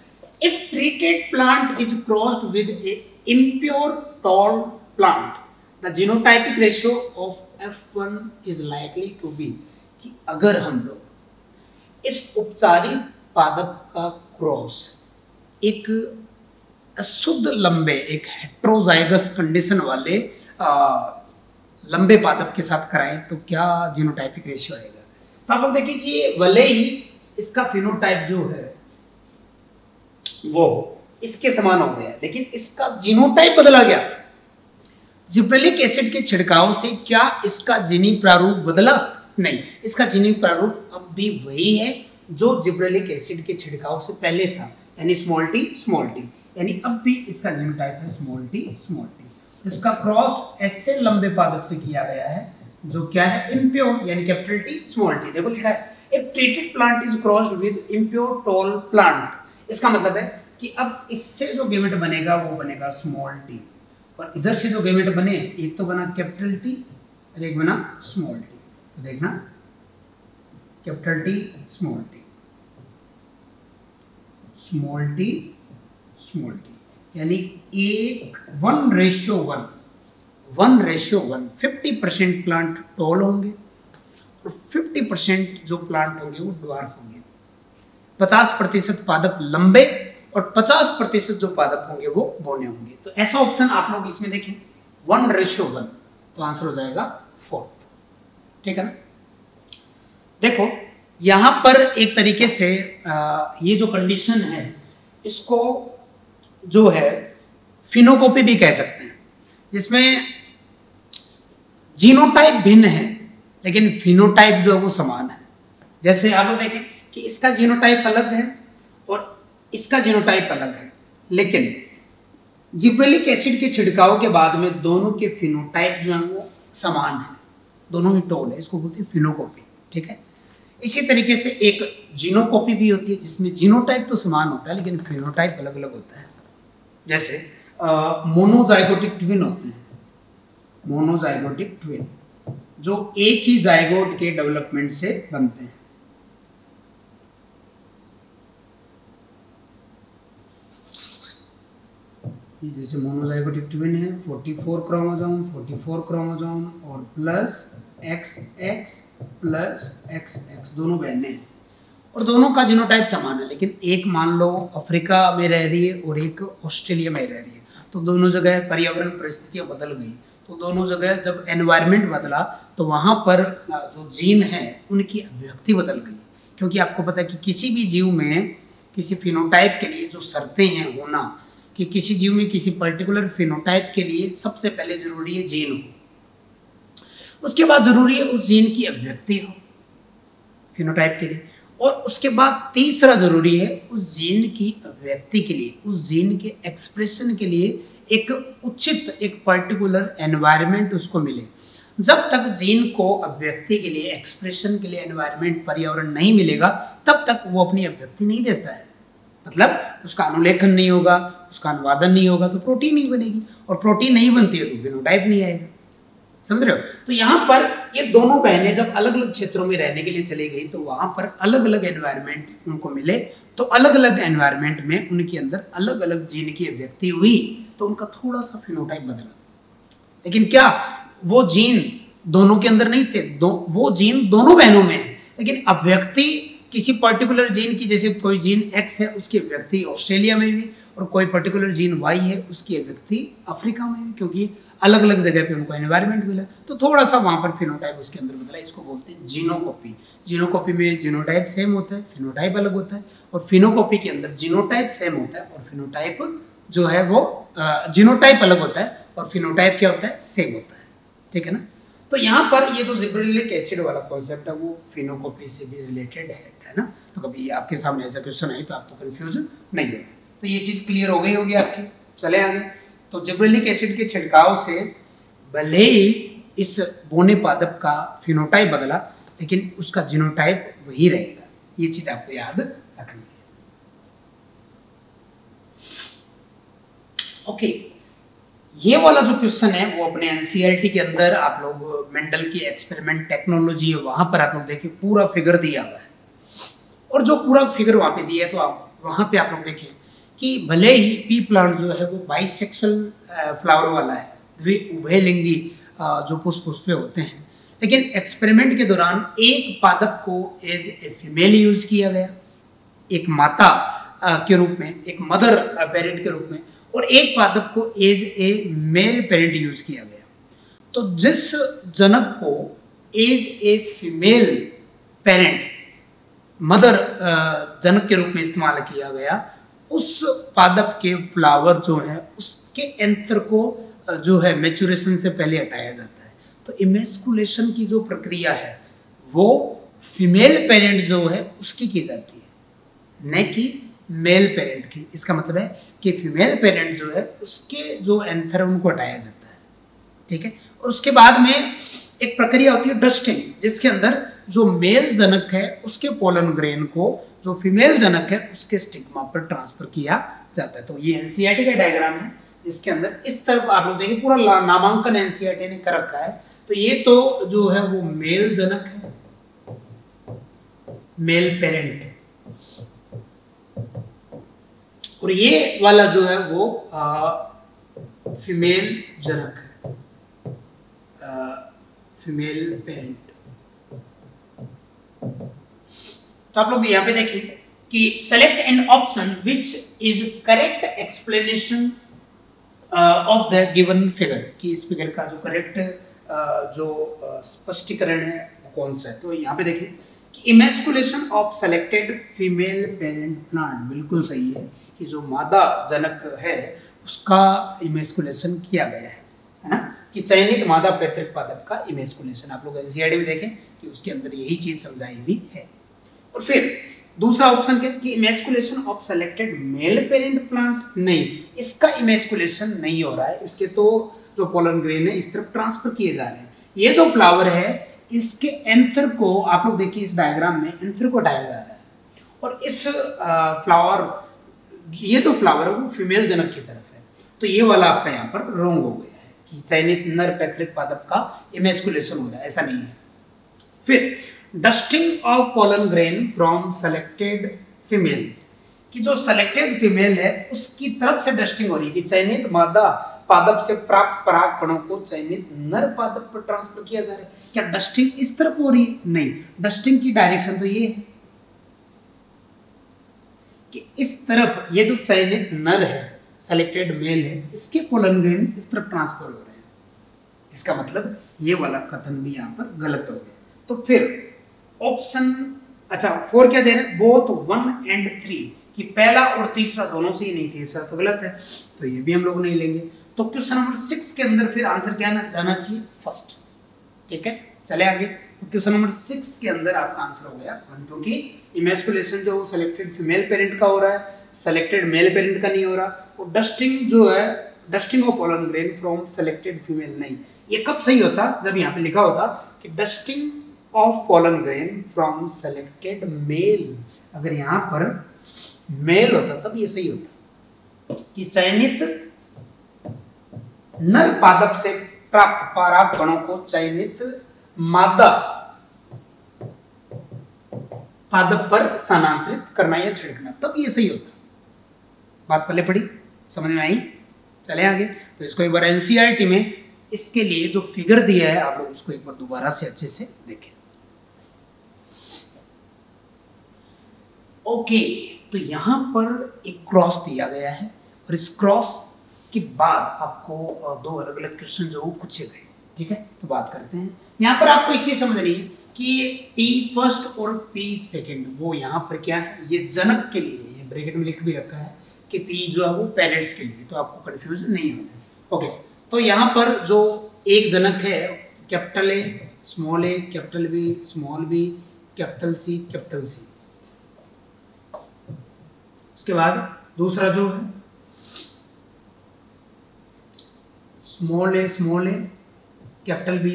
if treated plant is crossed with a impure tall plant The genotypic ratio of F1 is likely to be कि अगर हम लोग इस उपचारी पादप का क्रॉस एक अशुद्ध लंबे, एक हेट्रोजाइगस कंडीशन वाले लंबे पादप के साथ कराएं तो क्या जीनोटाइपिक रेशियो आएगा। तो आप लोग देखिए कि भले ही इसका फिनोटाइप जो है वो इसके समान हो गया, लेकिन इसका जीनोटाइप बदला गया। जिब्रेलिक एसिड के छिड़काव से क्या इसका जीनी प्रारूप बदला? नहीं, इसका जीनी प्रारूप अब भी वही है जो जिब्रेलिक एसिड के छिड़काव से पहले था, यानी स्मॉल टी, यानी अब भी इसका जीनोटाइप है स्मॉल टी। इसका क्रॉस ऐसे लंबे पादप से किया गया है जो क्या है, इम्प्योर, यानी कैपिटल टी स्मॉल टी। देखो लिखा है if treated plant is crossed with impure tall plant, इसका मतलब है कि अब इससे जो गेमेट बनेगा वो बनेगा स्मॉल टी, और इधर से जो गेमेट बने एक तो बना कैपिटल टी और एक बना स्मॉल टी। तो देखना capital T small T, small T small T, यानी 1:1, 50% प्लांट टॉल होंगे और 50% जो प्लांट होंगे वो ड्वार्फ होंगे। 50% पादप लंबे और 50% जो पादप होंगे वो बोने होंगे। तो ऐसा ऑप्शन आप लोग इसमें देखें 1:1, तो आंसर हो जाएगा 4th। ठीक है ना, देखो यहाँ पर एक तरीके से ये जो कंडीशन है इसको जो है फिनोकॉपी भी कह सकते हैं, जिसमें जीनोटाइप भिन्न है लेकिन फिनोटाइप जो है वो समान है। जैसे आप लोग देखें कि इसका जीनोटाइप अलग है और इसका जीनोटाइप अलग है, लेकिन जिब्रेलिक एसिड के छिड़काव के बाद में दोनों के फिनोटाइप जो है वो समान है, दोनों ही टॉल है, इसको बोलते हैं फिनोकॉपी। ठीक है, इसी तरीके से एक जीनोकॉपी भी होती है जिसमें जीनोटाइप तो समान होता है लेकिन फिनोटाइप अलग अलग होता है। जैसे मोनोजाइगोटिक ट्विन होते हैं, मोनोजाइगोटिक ट्विन जो एक ही जाइगोट के डेवलपमेंट से बनते हैं। जैसे मोनोजाइगोटिक ट्विन है 44 क्रोमोसोम 44 क्रोमोसोम और प्लस XX प्लस XX दोनों बहने हैं और दोनों का जीनोटाइप समान है, लेकिन एक मान लो अफ्रीका में रह रही है और एक ऑस्ट्रेलिया में रह रही है, तो दोनों जगह पर्यावरण परिस्थितियाँ बदल गई, तो दोनों जगह जब एनवायरनमेंट बदला तो वहाँ पर जो जीन है उनकी अभिव्यक्ति बदल गई, क्योंकि आपको पता है कि किसी भी जीव में किसी फिनोटाइप के लिए जो शर्तें हैं होना, कि किसी जीव में किसी पर्टिकुलर फिनोटाइप के लिए सबसे पहले जरूरी है जीन हो, उसके बाद जरूरी है उस जीन की अभिव्यक्ति हो फिनोटाइप के लिए, और उसके बाद तीसरा जरूरी है उस जीन की अभिव्यक्ति के लिए, उस जीन के एक्सप्रेशन के लिए एक उचित एक पर्टिकुलर एनवायरनमेंट उसको मिले। जब तक जीन को अभिव्यक्ति के लिए, एक्सप्रेशन के लिए एनवायरनमेंट पर्यावरण नहीं मिलेगा तब तक वो अपनी अभिव्यक्ति नहीं देता है, मतलब उसका अनुलेखन नहीं होगा, उसका अनुवादन नहीं होगा तो प्रोटीन नहीं बनेगी, और प्रोटीन नहीं बनती है तो फिनोटाइप नहीं आएगा, समझ रहे हो। तो यहाँ पर ये दोनों बहनें जब अलग अलग क्षेत्रों में रहने के लिए चली गई तो वहाँ पर अलग अलग एनवायरनमेंट उनको मिले, तो अलग अलग एनवायरनमेंट में उनके अंदर अलग अलग जीन की अभिव्यक्ति हुई तो उनका थोड़ा सा फिनोटाइप बदला, लेकिन क्या वो जीन दोनों के अंदर नहीं थे, वो जीन दोनों बहनों में है, लेकिन अभिव्यक्ति किसी पर्टिकुलर जीन की, जैसे कोई जीन X है उसकी अभिव्यक्ति ऑस्ट्रेलिया में भी और कोई पर्टिकुलर जीन Y है उसकी अभिव्यक्ति अफ्रीका में भी, क्योंकि अलग अलग जगह पे उनको एनवायरनमेंट मिला तो थोड़ा सा वहाँ पर फिनोटाइप उसके अंदर बदला। इसको बोलते हैं जीनोकॉपी। जीनोकॉपी में जीनोटाइप सेम होता है, फिनोटाइप अलग होता है, और फिनोकॉपी के अंदर जीनोटाइप सेम होता है और फिनोटाइप जो है वो जीनोटाइप अलग होता है और फिनोटाइप क्या होता है सेम होता है, ठीक है ना। तो यहाँ पर ये जो जिब्रेलिक एसिड वाला कॉन्सेप्ट है वो फिनोकॉपी से भी रिलेटेड है ना। तो कभी आपके सामने ऐसा क्वेश्चन आए तो आपको कंफ्यूज नहीं होगा। तो ये चीज़ क्लियर हो गई होगी आपकी। चले आगे। तो जिब्रेलिक एसिड के छिड़काव से भले ही इस बोने पादप का फिनोटाइप बदला लेकिन उसका जीनोटाइप वही रहेगा, ये चीज़ आपको याद रखनी है। ओके, ये वाला जो क्वेश्चन है वो अपने एनसीईआरटी के अंदर आप लोग मेंडल की एक्सपेरिमेंट टेक्नोलॉजी है वहाँ पर आप लोग देखिए पूरा फिगर दिया हुआ है, और जो पूरा फिगर वहाँ पे दिया है तो आप वहाँ पे आप लोग देखिए कि भले ही पी प्लांट जो है वो बाइसेक्सुअल फ्लावर वाला है, उभय लिंगी जो पुष्प पे होते हैं, लेकिन एक्सपेरिमेंट के दौरान एक पादप को एज ए फीमेल यूज किया गया एक माता के रूप में, एक मदर पेरेंट के रूप में, और एक पादप को as a male parent use किया गया। तो जिस जनक को as a female parent mother जनक के रूप में इस्तेमाल किया गया उस पादप के फ्लावर जो है उसके एंथर को जो है मैच्यूरेशन से पहले हटाया जाता है। तो इमेस्कुलेशन की जो प्रक्रिया है वो फीमेल पेरेंट जो है उसकी की जाती है, न कि मेल पेरेंट की। इसका मतलब है कि फीमेल पेरेंट जो है उसके जो एंथर उनको हटाया जाता है, ठीक है। और उसके बाद में एक प्रक्रिया होती है डस्टिंग, जिसके अंदर जो मेल जनक है उसके पोलन ग्रेन को जो फीमेल जनक है उसके स्टिग्मा पर ट्रांसफर किया जाता है। तो ये एनसीईआरटी का डायग्राम है जिसके अंदर इस तरफ आप लोग देखिए पूरा नामांकन एनसीईआरटी ने कर रखा है। तो ये तो जो है वो मेल जनक है, मेल पेरेंट, और ये वाला जो है वो फीमेल जनक है, फीमेल पेरेंट। तो आप लोग यहाँ पे देखिए कि select an option which is correct explanation of the given figure, कि इस फिगर का जो करेक्ट जो स्पष्टीकरण है वो कौन सा है। तो यहाँ पे देखिए कि emasculation of selected female parent plant बिल्कुल सही है कि जो मादा जनक है उसका इमेस्कुलेशन किया गया है ना, कि चयनित मादा पैतृक पादप का इमेस्कुलेशन। आप लोग एनसीईआरटी में देखें कि उसके अंदर यही चीज समझाई हुई है। और फिर दूसरा ऑप्शन क्या कि emasculation of selected male parent plant, नहीं, इसका इमेस्कुलेशन नहीं हो रहा है, इसके तो जो पोलन ग्रेन है इस तरफ ट्रांसफर किए जा रहे हैं। ये जो फ्लावर है इसके एंथर को आप लोग देखिए इस डायग्राम में एंथर को हटाया जा रहा है, और इस फ्लावर ये जो फ्लावर है वो फीमेल जनक की तरफ है, तो ये वाला आपका यहाँ पर रोंग हो गया है कि चयनित नर पैतृक पादप का इमेस्कुलेशन हो रहा है, ऐसा नहीं है। फिर dusting of fallen grain from selected female, कि जो सेलेक्टेड फीमेल है उसकी तरफ से डस्टिंग हो रही है कि चयनित मादा पादप से प्राप्त पराग कणों को चयनित नर पादप पर ट्रांसफर किया जा रहा है। क्या डस्टिंग इस तरफ हो रही है? नहीं, डस्टिंग की डायरेक्शन तो ये है कि इस तरफ ये जो चयनित नर है, सेलेक्टेड मेल है, इसके कोलन ग्रेन इस तरफ ट्रांसफर हो रहे हैं। इसका मतलब ये वाला कथन भी यहाँ पर गलत हो गया। तो फिर ऑप्शन अच्छा 4 क्या दे रहे हैं? बोथ 1 एंड 3, कि पहला और तीसरा दोनों से ही नहीं, तीसरा तो गलत है तो ये भी हम लोग नहीं लेंगे। तो क्वेश्चन नंबर 6 के अंदर फिर आंसर क्या जाना चाहिए? फर्स्ट। ठीक है, चले आगे। तो क्वेश्चन नंबर 6 के अंदर आपका आंसर हो गया 1, क्योंकि इमेस्कुलेशन जो सेलेक्टेड फीमेल पेरेंट का हो रहा है, सेलेक्टेड मेल पेरेंट का नहीं हो रहा। और डस्टिंग जो है, dusting of pollen grain from selected female नहीं, ये कब सही होता? जब यहाँ पे लिखा होता कि dusting of pollen grain from selected male, अगर यहाँ पर मेल होता तब ये सही होता कि चयनित नर पादप से प्राप्त पराग कणों को चयनित मादा पादप पर स्थानांतरित करना या छिड़कना, तब ये सही होता। बात पहले पड़ी, समझ में आई? चले आगे। तो इसको एक बार एनसीईआरटी में इसके लिए जो फिगर दिया है आप लोग उसको एक बार दोबारा से अच्छे से देखें। ओके, तो यहाँ पर एक क्रॉस दिया गया है और इस क्रॉस के बाद आपको 2 अलग अलग क्वेश्चन जो पूछे गए। ठीक है, तो बात करते हैं। यहाँ पर आपको एक चीज समझनी है कि P1 और P2 वो यहाँ पर क्या है, ये जनक के लिए, ये ब्रैकेट में लिख भी रखा है कि P जो है वो पेरेंट्स के लिए, तो आपको कंफ्यूज नहीं होना। ओके, तो यहाँ पर जो एक जनक है, capital A capital B small b capital C capital C, उसके बाद दूसरा जो है स्मॉल ए कैपिटल बी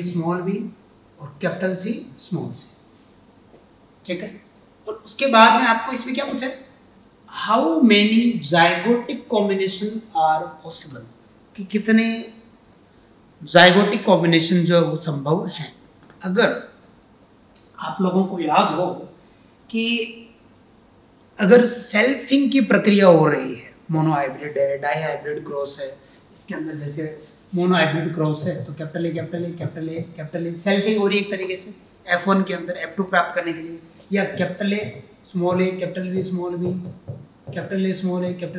और कैपिटल सी स्मॉल सी। ठीक है, और उसके बाद में आपको इसमें क्या पूछा है? How many zygotic combination are possible, कि कितने जाइगोटिक कॉम्बिनेशन जो है वो संभव है। अगर आप लोगों को याद हो कि अगर सेल्फिंग की प्रक्रिया हो रही है, मोनोहाइब्रिड है, डाई हाइब्रिड क्रॉस है, इसके अंदर जैसे मोनोहाइब्रिड क्रॉस है तो capital A capital A capital A capital A selfing हो रही है एक तरीके से F1 के अंदर F2 प्राप्त करने के लिए, या capital A capital B small A capital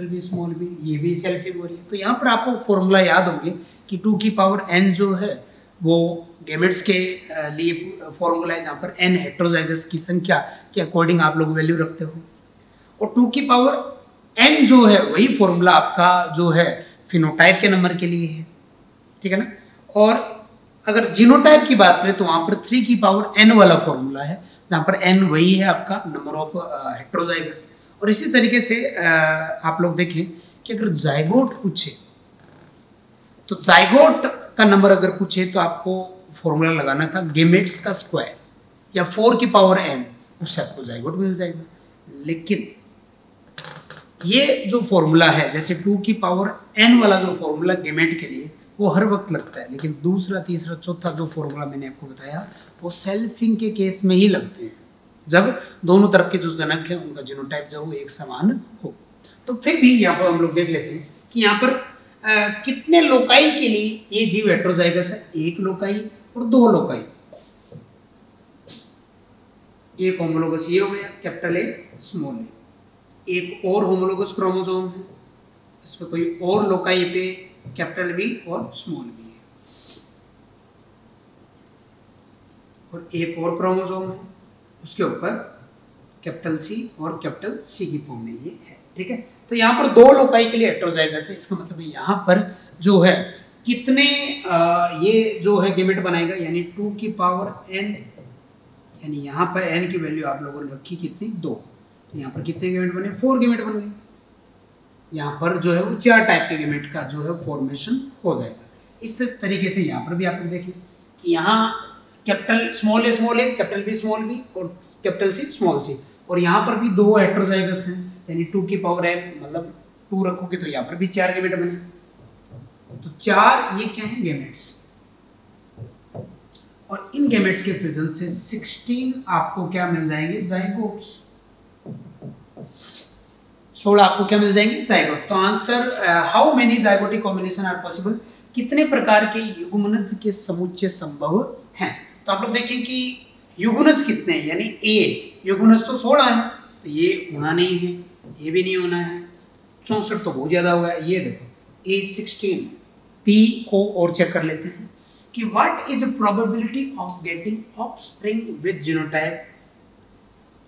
B small B, ये भी सेल्फिंग हो रही है। तो यहाँ पर आपको फॉर्मूला याद होंगे कि 2 की पावर n जो है वो गेमेट्स के लिए फॉर्मूला है, जहाँ पर n हेट्रोजाइगस की संख्या के अकॉर्डिंग आप लोग वैल्यू रखते हो। और 2 की पावर n जो है वही फॉर्मूला आपका जो है फिनोटाइप के नंबर के लिए है। ठीक है ना, और अगर जीनोटाइप की बात करें तो वहाँ पर 3 की पावर n वाला फॉर्मूला है, जहाँ पर n वही है आपका नंबर ऑफ हेट्रोजाइगस। और इसी तरीके से आप लोग देखें कि अगर जाइगोट पूछे तो जाइगोट का नंबर अगर पूछे तो आपको फॉर्मूला लगाना था गेमेट्स का स्क्वायर या 4 की पावर n, उससे आपको जाइगोट मिल जाएगा। लेकिन ये जो फॉर्मूला है, जैसे 2 की पावर n वाला जो फॉर्मूला गेमेट के लिए वो हर वक्त लगता है, लेकिन दूसरा तीसरा चौथा जो फॉर्मूला मैंने आपको बताया वो सेल्फिंग के केस में ही लगते हैं, जब दोनों तरफ के जो जनक हैं उनका जीनोटाइप जो एक समान हो। तो फिर भी यहाँ पर हम लोग देख लेते हैं कि यहाँ पर कितने लोकाई के लिए ये जीव हेट्रोजाइगस है, 1 लोकाई और 2 लोकाई। एक होमोलोगस ये हो गया कैपिटल ए स्मॉल ए, एक और होमोलोगस क्रोमोसोम है, इस पर कोई और लोकाई पे कैपिटल बी और स्मॉल बी है, और एक और क्रोमोसोम है उसके ऊपर कैपिटल सी और कैपिटल सी की फॉर्म में ये है। ठीक है, तो यहाँ पर 2 लोकाई के लिए हेट्रोजाइगस है, इसका मतलब यहाँ पर जो है कितने ये जो है गेमेट बनाएगा, यानी 2 की पावर n, यानी यहाँ पर n की वैल्यू आप लोगों ने रखी कितनी 2, यहाँ पर कितने गेमेट बने 4 गेमेट बन गए। यहाँ पर जो है वो 4 टाइप के गेमेट का जो है फॉर्मेशन हो जाएगा। इस तरीके से यहाँ पर भी आप लोग देखिए कि यहाँ कैपिटल स्मॉल ए कैपिटल बी स्मॉल बी और कैपिटल सी स्मॉल सी, और यहाँ पर भी 2 हेट्रोजाइगस हैं, यानी 2 की पावर n मतलब 2 रखोगे तो यहाँ पर भी 4 गेमेट बने। तो चार ये क्या है गैमेट्स, और इन गैमेट्स के फ्यूजन से 16 आपको क्या मिल जाएंगे जाइगोट्स, 16 आपको क्या मिल जाएंगे जाइगोट। तो answer how many zygotic combination are possible, कितने प्रकार के युग्मनज के समुच्चय संभव हैं। तो आप लोग देखें कि युग्मनज कितने हैं, यानी ए युग्मनज तो 16 है, तो ये होना नहीं है, ये भी नहीं होना है, 64 तो बहुत ज़्यादा हुआ है। ये देखो ए 16। पी को और चेक कर लेते हैं कि what is probability of getting offspring with genotype,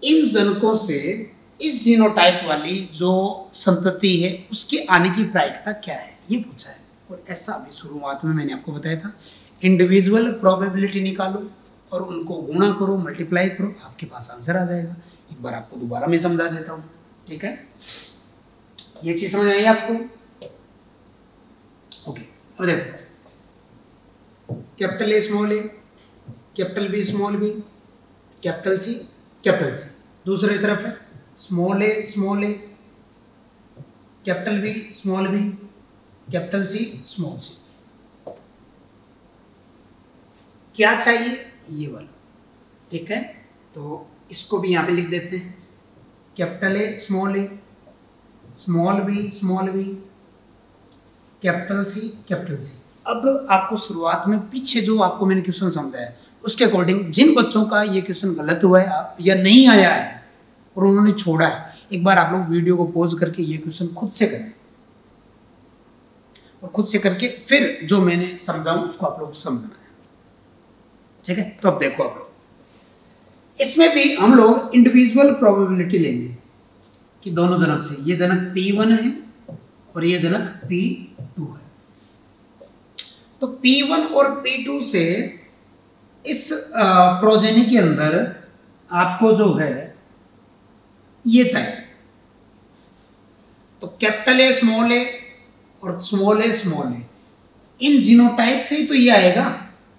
इन जनकों से इस जीनोटाइप वाली जो संतति है उसके आने की प्रायिकता क्या है, ये पूछा है। और ऐसा भी शुरुआत में मैंने आपको बताया था, इंडिविजुअल प्रोबेबिलिटी निकालो और उनको गुणा करो, मल्टीप्लाई करो, आपके पास आंसर आ जाएगा। एक बार आपको दोबारा मैं समझा देता हूँ, ठीक है, ये चीज़ समझ आई आपको। ओके, अब देखो capital A small A, capital B small B, capital C capital C, दूसरी तरफ है स्मॉल ए capital B capital C small C. क्या चाहिए ये वाला, ठीक है, तो इसको भी यहाँ पे लिख देते हैं, capital A small B capital C capital C. अब आपको शुरुआत में पीछे जो आपको मैंने क्वेश्चन समझाया उसके अकॉर्डिंग जिन बच्चों का ये क्वेश्चन गलत हुआ है या नहीं आया है और उन्होंने छोड़ा है, एक बार आप लोग वीडियो को पॉज करके ये क्वेश्चन खुद से करें, और खुद से करके फिर जो मैंने समझाऊं उसको आप लोग समझना है, ठीक है। तो अब देखो आप लोग इसमें भी हम लोग इंडिविजुअल प्रोबेबिलिटी लेंगे कि दोनों जनक से, ये जनक P1 है और ये जनक P2 है, तो P1 और P2 से इस प्रोजेनी के अंदर आपको जो है ये चाहिए। तो कैपिटल ए और स्मॉल ए, इन जीनोटाइप से ही तो ये आएगा,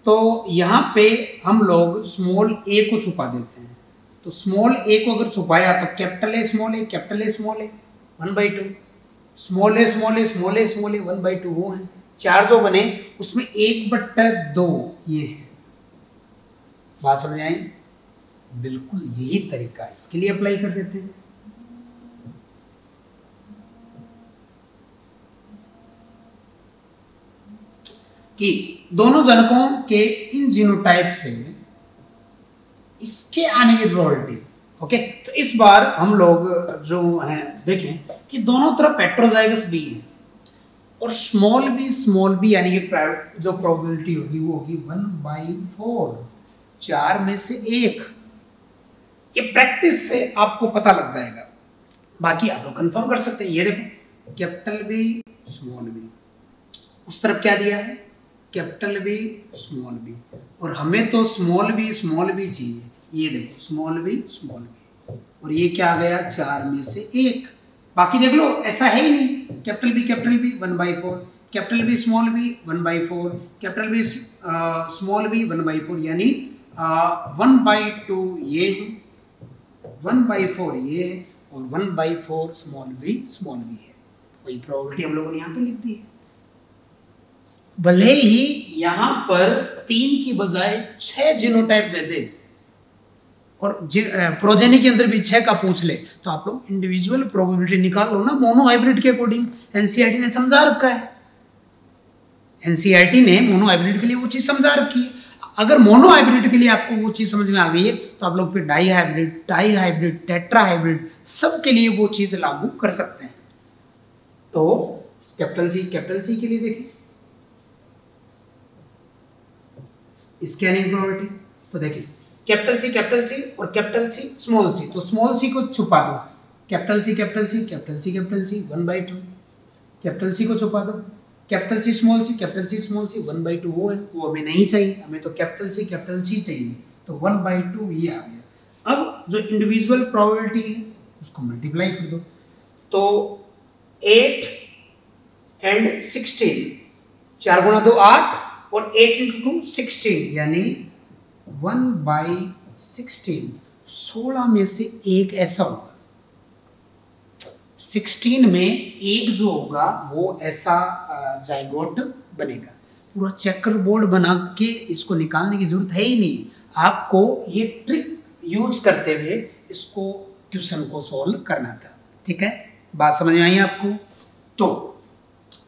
तो यहाँ पे हम लोग स्मॉल ए को छुपा देते हैं, तो स्मॉल ए को अगर छुपाया तो capital A small A 1/2, small A 1/2 वो है, चार जो बने उसमें 1/2 ये है। बात समझ आई, बिल्कुल यही तरीका इसके लिए अप्लाई कर देते हैं। कि दोनों जनकों के इन जीनोटाइप से इसके आने की प्रोबेबिलिटी, ओके। तो इस बार हम लोग जो हैं देखें कि दोनों तरफ हेटेरोजाइगस भी है, और स्मॉल बी यानी कि जो प्रोबेबिलिटी होगी वो होगी 1/4, 4 में से 1। ये प्रैक्टिस से आपको पता लग जाएगा, बाकी आप लोग कंफर्म कर सकते हैं। ये देखो कैपिटल बी स्मॉल बी, उस तरफ क्या दिया है कैपिटल बी स्मॉल बी, और हमें तो स्मॉल बी चाहिए। ये देखो स्मॉल बी और ये क्या आ गया 4 में से 1, बाकी देख लो ऐसा है ही नहीं। Capital B 1/4, capital B small B 1/4, capital B small B 1/4, यानी 1/2 ये है, 1/4 ये है, और 1/4 स्मॉल बी है। वही प्रोबेबिलिटी हम लोगों ने यहाँ पे लिख दी है। भले ही यहाँ पर 3 की बजाय 6 जीनोटाइप दे दे और प्रोजेनी के अंदर भी 6 का पूछ ले, तो आप लोग इंडिविजुअल प्रोबेबिलिटी निकाल लो ना मोनोहाइब्रिड के अकॉर्डिंग। एनसीईआरटी ने समझा रखा है, एनसीईआरटी ने मोनोहाइब्रिड के लिए वो चीज़ समझा रखी है। अगर मोनोहाइब्रिड के लिए आपको वो चीज़ समझ में आ गई है तो आप लोग फिर डाई हाइब्रिड, टेट्रा हाइब्रिड, सब के लिए वो चीज़ लागू कर सकते हैं। तो कैपिटल सी के लिए देखें इसकी आने प्रोबेबिलिटी, तो देखिए कैपिटल सी और कैपिटल सी स्मॉल सी, तो स्मॉल सी को छुपा दो, कैपिटल सी 1/2, कैपिटल सी को छुपा दो, कैपिटल सी स्मॉल सी 1/2 वो है, वो हमें नहीं चाहिए, हमें तो कैपिटल सी चाहिए, तो 1/2 ये आ गया। अब जो इंडिविजुअल प्रोबेबिलिटी है उसको मल्टीप्लाई कर दो, तो 8 एंड 16, 4 × 2 8 और 8 × 2 16, यानी 1/16, 16 में से 1 ऐसा होगा। 16 में एक जो होगा वो ऐसा जाइगोट बनेगा। पूरा चक्र बोर्ड बना के इसको निकालने की जरूरत है ही नहीं, आपको ये ट्रिक यूज करते हुए इसको क्वेश्चन को सॉल्व करना था। ठीक है, बात समझ में आई आपको। तो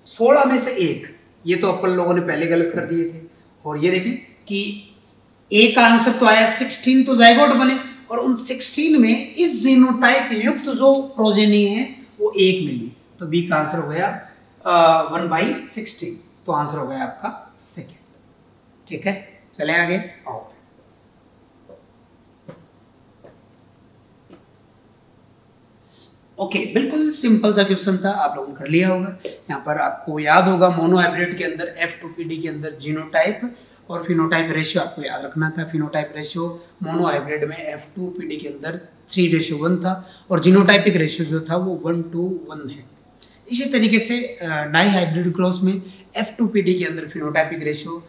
16 में से एक, ये तो अपन लोगों ने पहले गलत कर दिए थे, और ये देखें कि एक आंसर तो आया 16 तो जाइगोट बने, और उन 16 में इस जीनोटाइप युक्त जो प्रोजेनी है वो एक मिली, तो बी का आंसर हो गया 1/16, तो आंसर हो गया आपका सेकेंड। ठीक है, चले आगे आओ। ओके, बिल्कुल सिंपल सा क्वेश्चन था, आप लोगों ने कर लिया होगा। यहाँ पर आपको याद होगा मोनोहाइब्रिड के अंदर F2PD के अंदर जीनोटाइप और फिनोटाइप रेशियो आपको याद रखना था। फिनोटाइप रेशियो मोनोहाइब्रिड में F2PD के अंदर 3:1 था, और जीनोटाइपिक रेशियो जो था वो 1:1 है। इसी तरीके से डाई हाइब्रिड क्रॉस में F2PD के अंदर फिनोटाइपिक रेशियो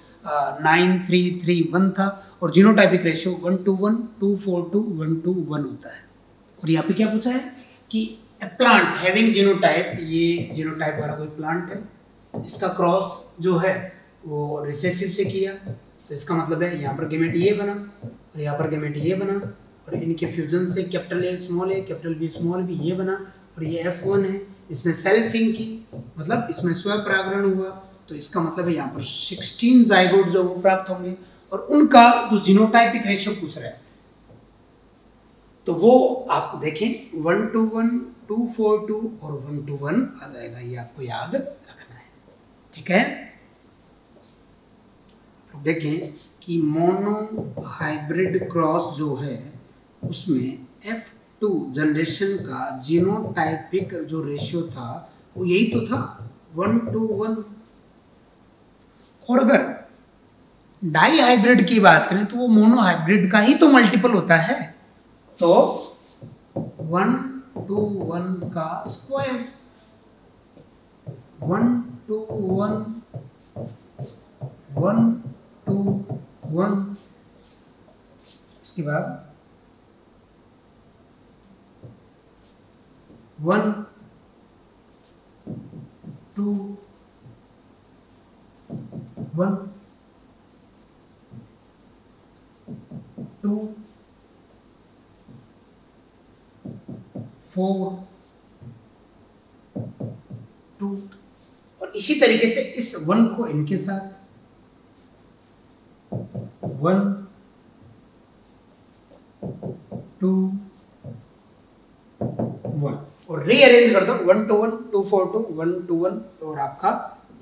9:3:1 था, और जीनोटाइपिक रेशियो 1:1, 2:4:2, 1:1 होता है। और यहाँ पे क्या पूछा है कि प्लांट हैविंग जीनोटाइप, ये जीनोटाइप वाला कोई प्लांट है, इसका क्रॉस जो है वो रिसेसिव से किया, तो इसका मतलब है यहाँ पर गेमेट ये बना और यहाँ पर गेमेट ये बना, और इनके फ्यूजन से capital A small A capital B small B ये बना, और ये F1 है, इसमें सेल्फिंग की मतलब इसमें स्वयं परागण हुआ, तो इसका मतलब है यहाँ पर 16 जाइगोट जो वो प्राप्त होंगे, और उनका जो जीनोटाइपिक रेशियो पूछ रहा है तो वो आप देखें 1:1, 2:4:2 और 1:1 आ जाएगा। ये आपको याद रखना है। ठीक है, देखें कि मोनो हाइब्रिड क्रॉस जो है उसमें F2 जनरेशन का जीनोटाइपिक जो रेशियो था वो यही तो था 1:1, और अगर डाई हाइब्रिड की बात करें तो वो मोनो हाइब्रिड का ही तो मल्टीपल होता है, तो 1:1 का स्क्वायर, 1:1, 1:1, इसके बाद 1:2, 1:4:2, और इसी तरीके से इस 1 को इनके साथ 1:1 और रीअरेंज कर दो 1:1, 2:4:2, 1:1, और आपका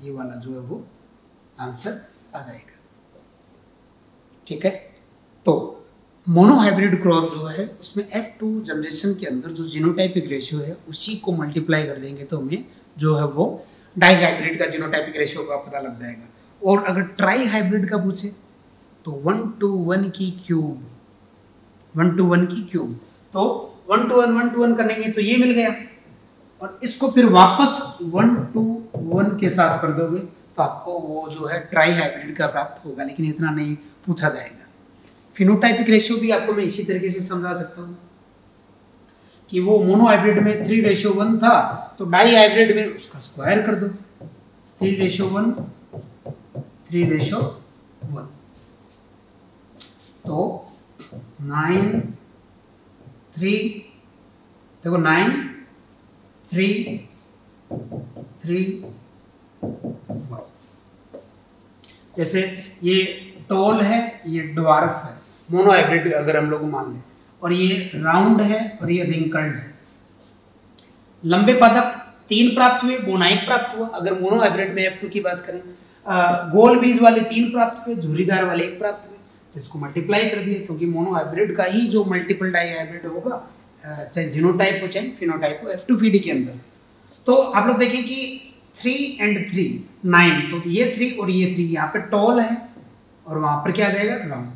ये वाला जो है वो आंसर आ जाएगा। ठीक है, तो मोनोहाइब्रिड क्रॉस जो है उसमें F2 जनरेशन के अंदर जो जीनोटाइपिक रेशियो है उसी को मल्टीप्लाई कर देंगे तो हमें जो है वो डाई हाइब्रिड का जीनोटाइपिक रेशियो का पता लग जाएगा। और अगर ट्राई हाइब्रिड का पूछे तो 1:1 की क्यूब, तो 1:1 करेंगे तो ये मिल गया, और इसको फिर वापस 1:1 के साथ कर दोगे तो आपको वो जो है ट्राई हाइब्रिड का प्राप्त होगा, लेकिन इतना नहीं पूछा जाएगा। फिनोटाइपिक रेशियो भी आपको मैं इसी तरीके से समझा सकता हूँ कि वो मोनोहाइब्रिड में 3:1 था, तो डाई हाइब्रिड में उसका स्क्वायर कर दो 3:1, 3:1, तो 9:3, देखो 9:3:1। जैसे ये टॉल है, ये ड्वार्फ है, मोनोहाइब्रिड अगर हम लोग मान लें, और ये राउंड है और ये रिंकल्ड है। लंबे पादप 3 प्राप्त हुए, बोनाइट प्राप्त हुआ अगर मोनोहाइब्रिड में F2 की बात करें, गोल बीज वाले 3 प्राप्त हुए, झुर्रीदार वाले 1 प्राप्त हुए, तो इसको मल्टीप्लाई कर दिए, क्योंकि मोनोहाइब्रिड का ही जो मल्टीपल डाई हाइब्रिड होगा चाहे जीनोटाइप हो चाहे फिनोटाइप हो F2PD के अंदर। तो आप लोग देखें कि 3 एंड 3, 9, तो ये 3 और ये 3, यहाँ पे टॉल है और वहाँ पर क्या आ जाएगा राउंड,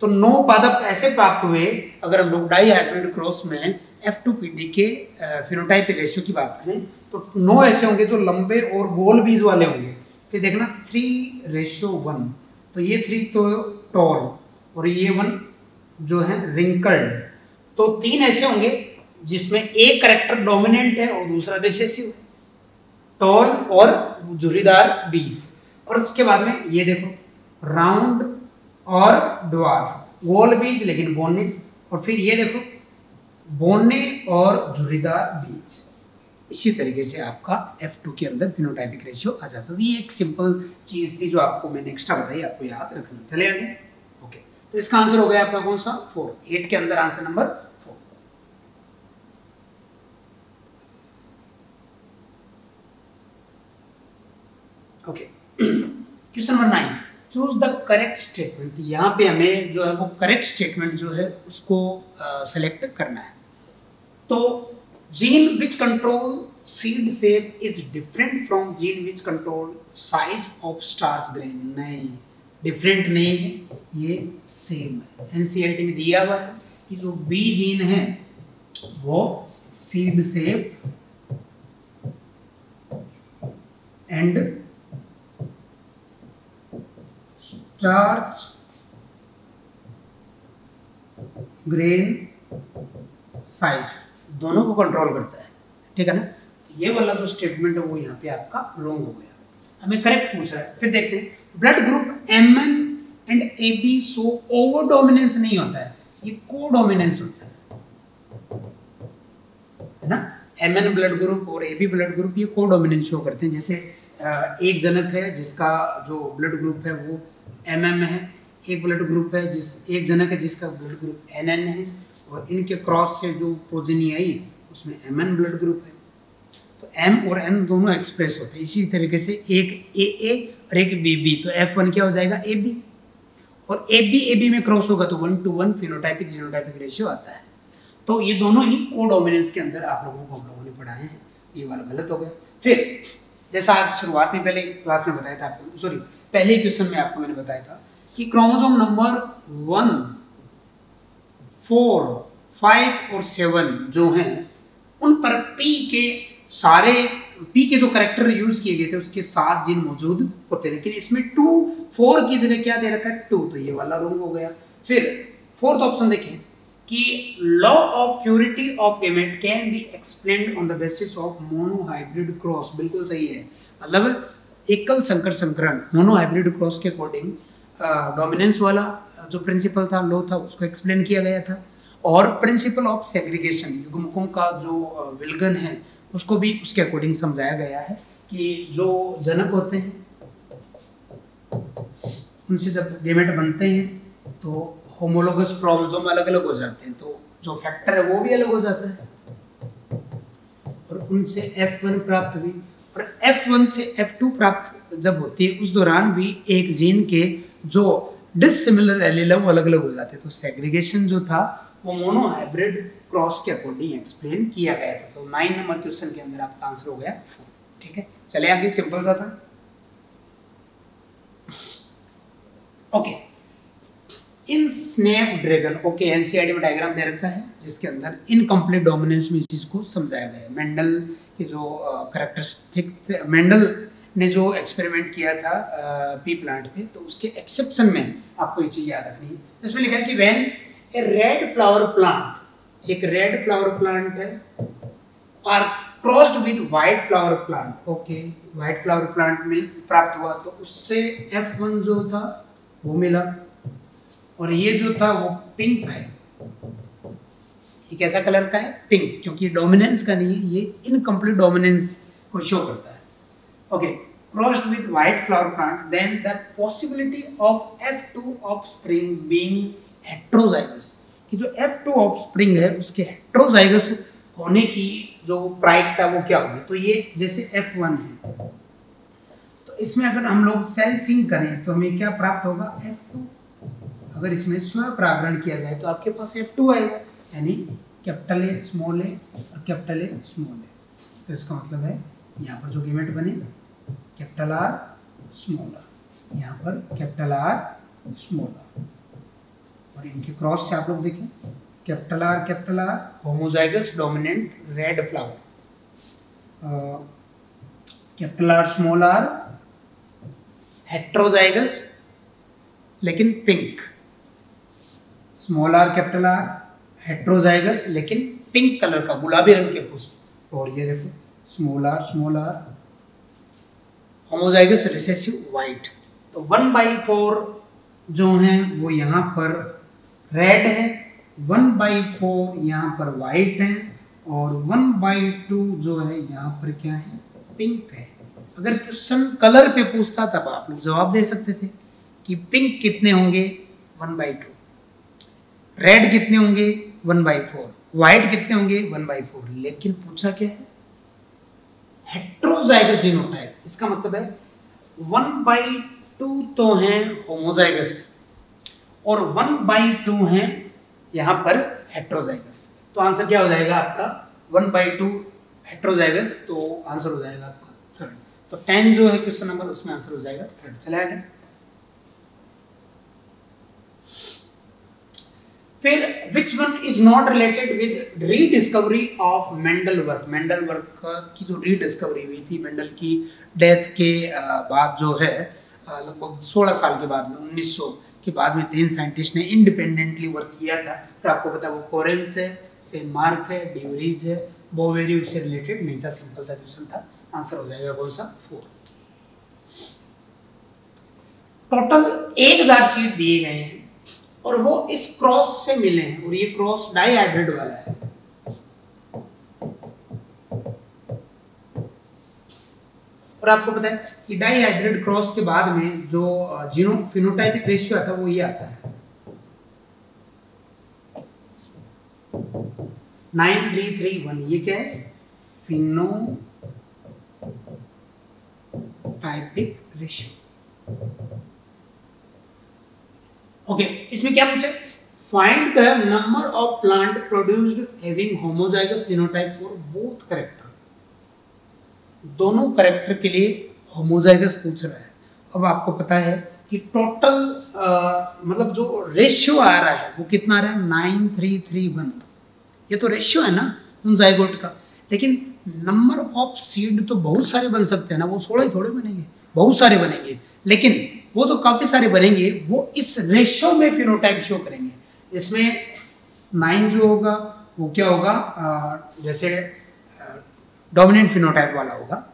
तो 9 पादप ऐसे प्राप्त हुए अगर हम लोग डाई हाइब्रिड क्रॉस में F2PD के फिनोटाइप रेशियो की बात करें तो 9 ऐसे होंगे जो लंबे और गोल बीज वाले होंगे। फिर देखना 3:1, तो ये 3 तो टॉल और ये 1 जो है रिंकल्ड, तो 3 ऐसे होंगे जिसमें एक करेक्टर डोमिनेंट है और दूसरा रिसेसिव, टॉल और झुर्रीदार बीज। और उसके बाद में ये देखो राउंड और ड्वार्फ, गोल बीज लेकिन बोने, और फिर ये देखो बोने और झुर्रीदार बीज। इसी तरीके से आपका F2 के अंदर फिनोटाइपिक रेशियो आ जाता है। ये एक सिंपल चीज थी जो आपको मैंने एक्स्ट्रा बताई, आपको याद रखना। चले आगे, ओके। तो इसका आंसर हो गया आपका कौन सा 4, 8 के अंदर answer number 4। Okay, question number 9, choose the correct statement. यहाँ पे हमें जो है वो करेक्ट स्टेटमेंट जो है उसको सेलेक्ट करना है। तो gene which control seed shape is different from gene which control size of starch grain. नहीं, डिफरेंट नहीं है, ये सेम है। एनसीईआरटी में दिया हुआ है कि जो बी जीन है वो seed shape and starch grain size दोनों को कंट्रोल करता है, ठीक है ना। ये वाला जो स्टेटमेंट है वो यहाँ पे आपका रॉन्ग हो गया, हमें करेक्ट पूछ रहा है। फिर देखते हैं, blood group Mn and AB so over dominance नहीं होता है, ये को डोमिनेंस होता है ना। Mn ब्लड ग्रुप और AB ब्लड ग्रुप ये को डोमिनेंस शो करते हैं। जैसे एक जनक है जिसका जो ब्लड ग्रुप है वो MM है, एक ब्लड ग्रुप है एक जनक है जिसका ब्लड ग्रुप NN है, और इनके क्रॉस से जो प्रोजेनी आई उसमें MN ब्लड ग्रुप है। तो M और N दोनों एक्सप्रेस होते हैं। इसी तरीके से एक AA और एक BB, तो F1 क्या हो जाएगा AB, और AB में क्रॉस होगा तो 1:1 फिनोटाइपिक जीनोटाइपिक रेशियो आता है। तो ये दोनों ही को डोमिनेंस के अंदर आप लोगों को हम लोगों ने पढ़ाए हैं, ये वाला गलत हो गया। फिर जैसा आज शुरुआत में पहले क्लास में बताया था आपको, सॉरी पहले क्वेश्चन में आपको मैंने बताया था कि क्रोमोसोम नंबर 1, 4, 5 और 7 जो हैं उन पर पी के जो करेक्टर यूज किए गए थे उसके 7 जीन मौजूद होते हैं, लेकिन इसमें 4 की जगह क्या दे रखा है 2, तो ये वाला रॉन्ग हो गया। फिर फोर्थ ऑप्शन देखें कि law of purity of gamete can be explained on the basis of monohybrid cross, बिल्कुल सही है। मतलब एकल संकर संकरण मोनोहाइब्रिड क्रॉस के अकॉर्डिंग डोमिनेंस वाला जो प्रिंसिपल था लो था उसको एक्सप्लेन किया गया था, और प्रिंसिपल ऑफ सेग्रीगेशन युग्मकों का जो विलगन है उसको भी उसके अकॉर्डिंग समझाया गया है कि जो जनक होते हैं उनसे जब गेमेट बनते हैं तो होमोलोगस क्रोमोसोम अलग अलग हो जाते हैं, तो जो फैक्टर है वो भी अलग हो जाता है, और उनसे F1 प्राप्त हुई, और F1 से F2 प्राप्त जब होती है उस दौरान भी एक जीन के जो डिसिमिलर एलील वो अलग अलग हो जाते हैं। तो सेग्रीगेशन जो था वो मोनोहाइब्रिड क्रॉस के अकॉर्डिंग एक्सप्लेन किया गया था। तो 9 नंबर क्वेश्चन के अंदर आपका आंसर हो गया 4, ठीक है। चले आगे, सिंपल सा था। Okay, in snapdragon, okay NCERT में डायग्राम दे रखा है जिसके अंदर इनकम्प्लीट डोमिनेंस में इस चीज़ को समझाया गया है। मेंडल के जो करैक्टरिस्टिक मेंडल ने जो एक्सपेरिमेंट किया था पी प्लांट पे, तो उसके एक्सेप्शन में आपको ये चीज़ याद रखनी है। इसमें लिखा है कि when a red flower plant, एक रेड फ्लावर प्लांट है और crossed with white flower plant, okay white flower plant में प्राप्त हुआ तो उससे F1 जो था वो मिला, और ये जो था वो पिंक है, ये कैसा कलर का है पिंक, क्योंकि डोमिनेंस का नहीं है, ये इनकम्प्लीट डोमिनेंस को शो करता है। Okay, crossed with white flower plant then the possibility of F2 offspring being heterozygous, कि जो F2 ऑफस्प्रिंग है उसके हेट्रोजाइगस होने की जो प्रायिकता वो क्या होगी, तो ये जैसे F1 है तो इसमें अगर हम लोग सेल्फिंग करें तो हमें क्या प्राप्त होगा F2, अगर इसमें स्व प्रागरण किया जाए तो आपके पास F2 आएगा, यानी कैपिटल ए स्मॉल ए और कैपिटल ए स्मॉल ए। तो इसका मतलब है यहाँ पर जो गेमेट बने कैपिटल आर स्मॉल आर, यहाँ पर कैपिटल आर स्मॉल आर, और इनके क्रॉस से आप लोग देखें capital R homozygous dominant red flower, capital R small are heterozygous लेकिन pink, small are capital R heterozygous लेकिन पिंक कलर का गुलाबी रंग के पुष्प, और ये देखो small are homozygous recessive white. तो 1/4 जो हैं वो यहाँ पर रेड है, 1/4 यहाँ पर वाइट है, और 1/2 जो है यहाँ पर क्या है, पिंक है। अगर क्वेश्चन कलर पे पूछता तब आप लोग जवाब दे सकते थे कि पिंक कितने होंगे 1/2, रेड कितने होंगे 1/4, व्हाइट कितने होंगे 1/4। लेकिन पूछा क्या है, हेट्रोजाइगस जीनोटाइप, इसका मतलब है 1/2 तो है होमोजाइगस और 1/2 है यहाँ पर हेट्रोजाइगस। तो आंसर क्या हो जाएगा आपका, 1/2 हेट्रोजाइगस, तो आंसर हो जाएगा आपका थर्ड। तो 10 जो है क्वेश्चन नंबर, उसमें आंसर हो जाएगा थर्ड। चला आगे, फिर which one is not related with rediscovery of Mendel work. Mendel work की जो रीडिस्कवरी हुई थी मेंडल की डेथ के बाद जो है, लगभग 16 साल के बाद में, 1900 के बाद में 3 साइंटिस्ट ने इंडिपेंडेंटली वर्क किया था। फिर आपको पता वो कोरेन्स है, सेमार्क है, डिवरीज है, बोवेरी उससे रिलेटेड नहीं था, सिंपल सा क्वेश्चन था। आंसर हो जाएगा कौन सा, 4। टोटल 1000 शीट दिए गए हैं और वो इस क्रॉस से मिले हैं, और ये क्रॉस डाइहाइड्रेट वाला है। और आपको पता है कि डाइहाइड्रेट क्रॉस के बाद में जो जीनो फिनोटाइपिक रेशियो आता है वो ये आता है 9331। ये क्या है, फिनोटाइपिक रेशियो। ओके, इसमें क्या पूछा, find the number of plant produced having homozygous genotype for both character. दोनों कैरेक्टर के लिए होमोजाइगस पूछ रहा है। अब आपको पता है कि टोटल मतलब जो रेशियो आ रहा है वो कितना आ रहा है, 9331। ये तो रेशियो है ना जाइगोट का, लेकिन नंबर ऑफ सीड तो बहुत सारे बन सकते हैं ना, वो 16 ही थोड़े बनेंगे, बहुत सारे बनेंगे। लेकिन वो जो काफी सारे बनेंगे वो इस रेशो में फिनोटाइप शो करेंगे। इसमें 9 जो होगा वो क्या होगा, जैसे डोमिनेंट फिनोटाइप वाला होगा,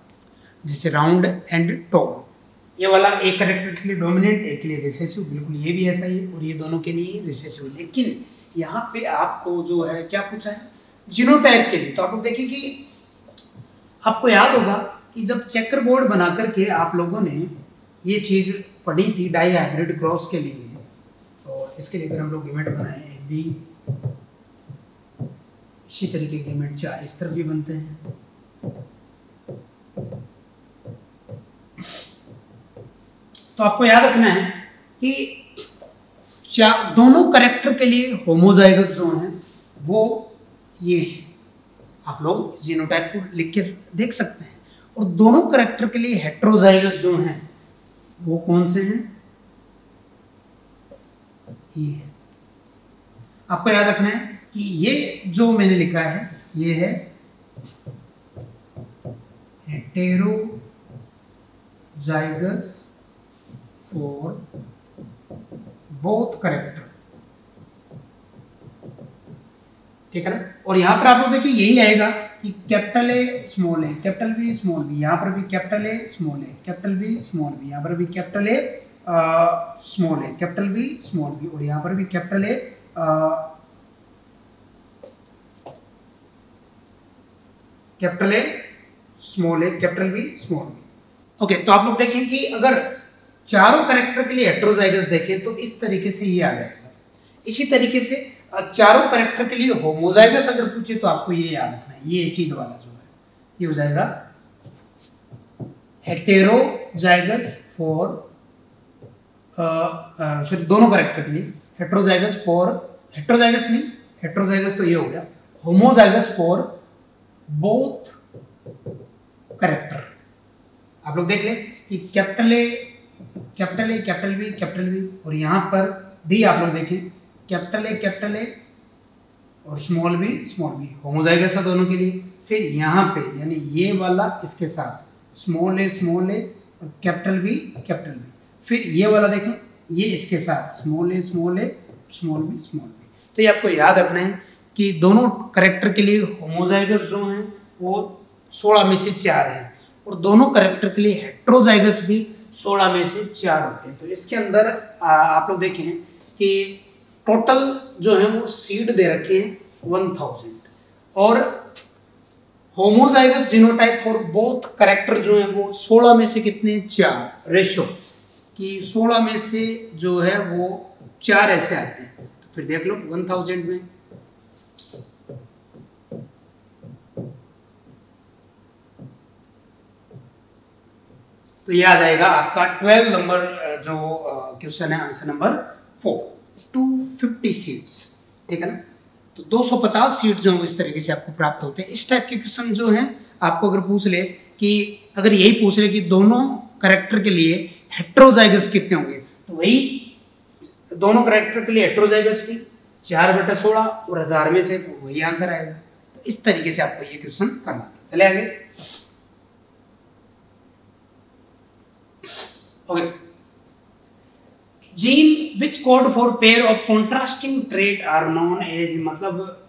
जैसे राउंड एंड टॉल। ये वाला एक करेक्टर के लिए डोमिनेंट, एक के लिए रिसेसिव, बिल्कुल ये भी ऐसा ही है, और ये दोनों के लिए रिसेसिव। लेकिन यहाँ पे आपको जो है क्या पूछा है, जीनोटाइप के लिए। तो आप लोग देखिए कि आपको याद होगा कि जब चेकर बोर्ड बना करके आप लोगों ने ये चीज़ पढ़ी थी डाइहाइड्रेट क्रॉस के लिए, और इसके लिए अगर हम लोग गिमेट बनाए बी, इसी तरीके के गिमेट 4 इस तरफ भी बनते हैं। तो आपको याद रखना है कि दोनों करेक्टर के लिए होमोजाइगस जोन है वो ये है। आप लोग जीनोटाइप को लिख के देख सकते हैं। और दोनों करेक्टर के लिए हेट्रोजाइगस जोन है वो कौन से हैं, ये है। आपको याद रखना है कि ये जो मैंने लिखा है ये है हेटेरोजाइगस फॉर बोथ करेक्टर, ठीक है ना। और यहां पर आप लोग देखिए यही आएगा कि capital A small A, capital B small B, यहाँ पर भी capital A small A, capital B small B, यहाँ पर भी capital A small A, capital B small B, और यहाँ पर भी capital A small A, capital B small B. Okay, तो आप लोग देखें कि अगर चारों करेक्टर के लिए हेट्रोजाइगस देखें तो इस तरीके से ये आ जाएगा। इसी तरीके से चारों करेक्टर के लिए होमोजाइगस अगर पूछे तो आपको ये याद रखना है, ये एसिड वाला जो है ये हो जाएगा हेटेरोजाइगस फॉर दोनों करेक्टर के लिए हेट्रोजाइगस फॉर हेट्रोजाइगस तो ये हो गया, होमोजाइगस फॉर बोथ करेक्टर। आप लोग देख लें कि कैपिटल ए कैपिटल बी, और यहाँ पर भी आप लोग देखें कैपिटल ए और स्मॉल बी होमोजाइगस है दोनों के लिए। फिर यहाँ पे यानी ये वाला इसके साथ स्मॉल ए और कैपिटल बी, फिर ये वाला देखें ये इसके साथ स्मॉल ए स्मॉल बी। तो ये आपको याद रखना है कि दोनों करेक्टर के लिए होमोजाइगस जो हैं वो 16 में से 4 हैं और दोनों करेक्टर के लिए हेट्रोजाइगस भी 16 में से 4 होते हैं। तो इसके अंदर आप लोग देखें कि टोटल जो है वो सीड दे रखे हैं 1000 और homozygous genotype for both character जो है वो 16 में से कितने 4 रेशो कि 16 में से जो है वो 4 ऐसे आते हैं। तो फिर देख लो 1000 में तो यह आ जाएगा आपका 12 नंबर जो क्वेश्चन है आंसर नंबर 4 250 सीट्स, ठीक है ना। तो 250 सीट जो है इस तरीके से आपको प्राप्त होते हैं। इस टाइप के क्वेश्चन जो हैं आपको अगर पूछ ले कि अगर यही पूछ ले कि दोनों करेक्टर के लिए हेट्रोजाइगस कितने होंगे तो वही दोनों करेक्टर के लिए हेट्रोजाइगस भी 4/16 और 1000 में से वही आंसर आएगा। तो इस तरीके से आपको ये क्वेश्चन करना था। चले आगे okay. Gene which code for pair of contrasting trait are known as, मतलब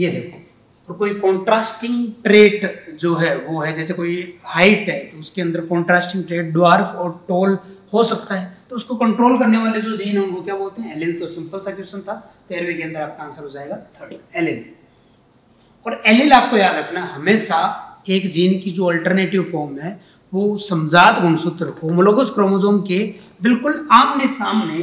ये देखो और कोई कॉन्ट्रास्टिंग ट्रेट जो है वो है जैसे कोई हाइट है तो उसके अंदर कॉन्ट्रास्टिंग ट्रेट ड्वार्फ और टोल हो सकता है तो उसको कंट्रोल करने वाले जो जीन है उनको क्या बोलते हैं एलील। तो सिंपल सा क्वेश्चन था। 13वें के अंदर आपका आंसर हो जाएगा 3 एलील। और एलील आपको याद रखना हमेशा एक जीन की जो अल्टरनेटिव फॉर्म है वो समजात गुणसूत्र होमोलोगस क्रोमोसोम के बिल्कुल आमने सामने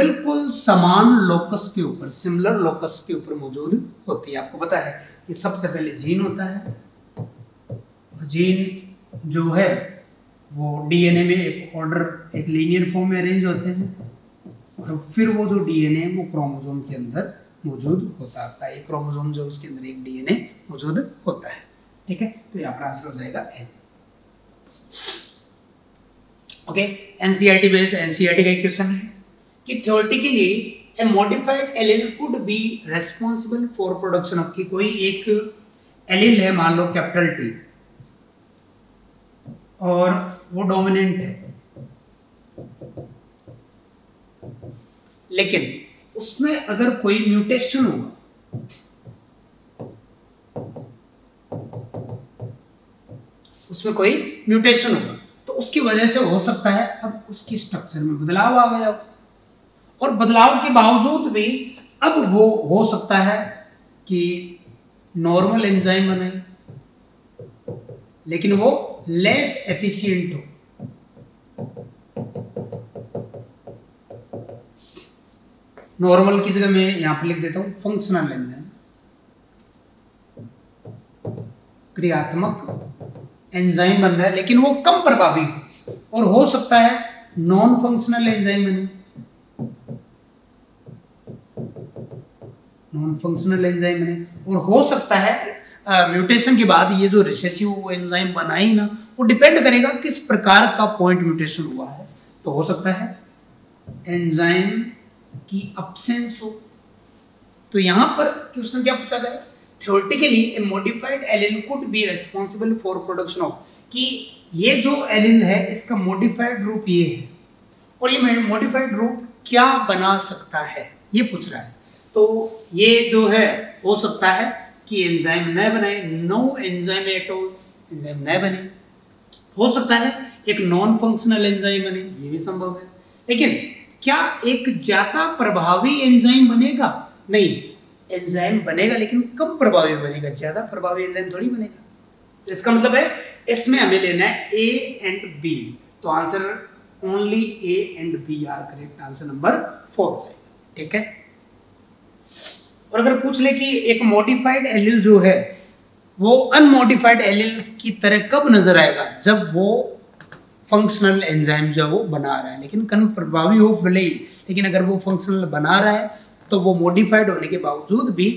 बिल्कुल समान लोकस के ऊपर सिमिलर लोकस के ऊपर मौजूद होती है। आपको पता है कि सबसे पहले जीन होता है और जीन जो है वो डीएनए में एक ऑर्डर एक लीनियर फॉर्म में अरेंज होते हैं और फिर वो जो डीएनए वो क्रोमोसोम के अंदर मौजूद होता है। एक क्रोमोसोम जो उसके अंदर एक डीएनए मौजूद होता है, ठीक है। तो यहाँ पर आंसर हो जाएगा N. Okay, NCERT based NCERT का क्वेश्चन है कि theoretically a modified allele could be responsible for production of, की कोई एक एलील है मान लो कैपिटल टी और वो डोमिनेंट है लेकिन उसमें अगर कोई म्यूटेशन हुआ तो उसकी वजह से हो सकता है अब उसकी स्ट्रक्चर में बदलाव आ गया और बदलाव के बावजूद भी अब वो हो सकता है कि नॉर्मल एंजाइम बने लेकिन वो लेस एफिशिएंट हो। नॉर्मल की जगह मैं यहां पर लिख देता हूं फंक्शनल एंजाइम, क्रियात्मक एंजाइम बन रहा है लेकिन वो कम प्रभावी और हो सकता है नॉन फंक्शनल एंजाइम बने। नॉन फंक्शनल एंजाइम बने और हो सकता है म्यूटेशन के बाद ये जो रिसेसिव एंजाइम बना ही ना, वो डिपेंड करेगा किस प्रकार का पॉइंट म्यूटेशन हुआ है। तो हो सकता है एंजाइम की अब्सेंस हो। तो यहाँ पर क्वेश्चन क्या पूछा गया, theoretically a modified allele could be responsible for production of, कि ये जो एलील है इसका मॉडिफाइड रूप ये है और ये मॉडिफाइड रूप क्या बना सकता है ये पूछ रहा है। तो ये जो है हो सकता है कि एंजाइम न बनाए, no enzyme at all, enzyme न बने, हो सकता है एक नॉन फंक्शनल एंजाइम बने, ये भी संभव है। लेकिन क्या एक ज्यादा प्रभावी एंजाइम बनेगा? नहीं, एंजाइम बनेगा लेकिन कम प्रभावी बनेगा, ज्यादा प्रभावी एंजाइम थोड़ी बनेगा। तो इसका मतलब है इसमें हमें लेना है ए एंड बी। तो answer only A and B are correct, answer number 4 हो जाएगा, ठीक है। और अगर पूछ ले कि एक मॉडिफाइड एलील जो है वो अनमॉडिफाइड एलील की तरह कब नजर आएगा, जब वो फंक्शनल एंजाइम जो है वो बना रहा है लेकिन कम प्रभावी हो भले ही, लेकिन अगर वो फंक्शनल बना रहा है तो वो मॉडिफाइड होने के बावजूद भी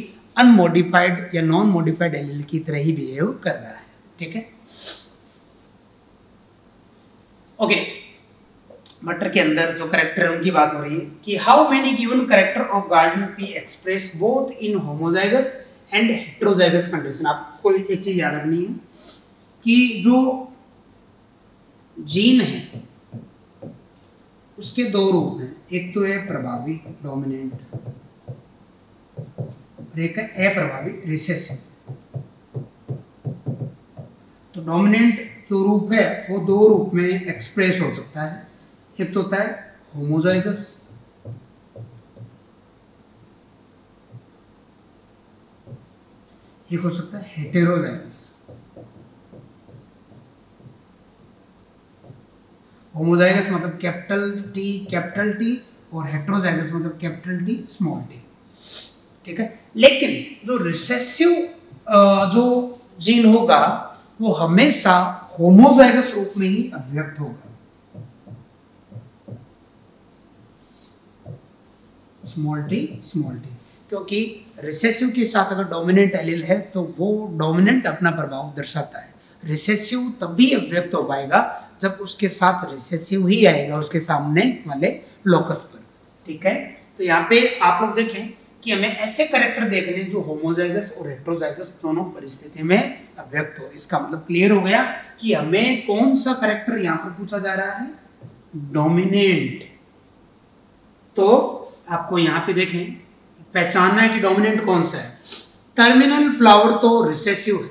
अनमॉडिफाइड या नॉन मॉडिफाइड एलील की तरह ही बिहेव कर रहा है, ठीक है। ओके, मटर के अंदर जो करेक्टर उनकी बात हो रही है कि how many given character of garden be express both in homozygous and heterozygous condition. आपको एक चीज याद रखनी है कि जो जीन है उसके दो रूप हैं, एक तो है प्रभावी डोमिनेंट और एक है अप्रभावी रिसेसिव। तो डोमिनेंट जो रूप है वो दो रूप में एक्सप्रेस हो सकता है, एक तो होता है होमोजाइगस एक हो सकता है हेटेरोजाइगस। होमोजाइगस मतलब कैपिटल टी और हेटेरोजाइगस मतलब कैपिटल टी स्मॉल टी, ठीक है। लेकिन जो रिसेसिव जो जीन होगा वो हमेशा होमोजाइगस रूप में ही अभिव्यक्त होगा, स्मॉल टी, क्योंकि रिसेसिव के साथ अगर डोमिनेंट एलील है तो वो डोमिनेंट अपना प्रभाव दर्शाता है। रिसेसिव तभी अभिव्यक्त हो पाएगा जब उसके साथ रिसेसिव ही आएगा उसके सामने वाले लोकस पर, ठीक है। तो यहाँ पे आप लोग देखें कि हमें ऐसे करेक्टर देखने जो होमोजाइगस और हेटेरोजाइगस दोनों परिस्थिति में अभिव्यक्त हो। इसका मतलब क्लियर हो गया कि हमें कौन सा करेक्टर यहाँ पर पूछा जा रहा है, डोमिनेंट। तो आपको यहाँ पे देखें पहचानना है कि डोमिनेंट कौन सा है। टर्मिनल फ्लावर तो रिसेसिव है,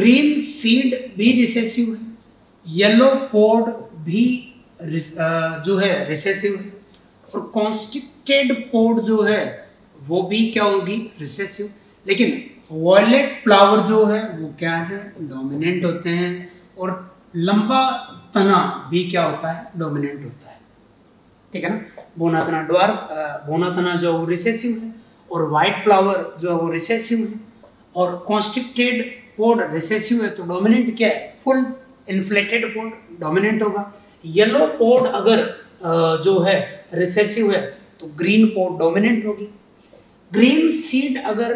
ग्रीन सीड भी रिसेसिव है, येलो पॉड भी जो है रिसेसिव है और कॉन्स्ट्रिक्टेड पॉड जो है वो भी क्या होगी, रिसेसिव। लेकिन वॉयलेट फ्लावर जो है वो क्या है, डोमिनेंट होते हैं और लंबा तना भी क्या होता है, डोमिनेंट होता है, ठीक है ना। बोनातना ड्वार्फ बोनातना जो वो रिसेसिव है और वाइट फ्लावर जो वो रिसेसिव है और कॉन्स्ट्रिक्टेड पॉड रिसेसिव है, तो डोमिनेंट क्या है, फुल इन्फ्लेटेड पॉड डोमिनेंट होगा। येलो पॉड अगर जो है रिसेसिव है तो ग्रीन पॉड डोमिनेंट होगी। ग्रीन सीड अगर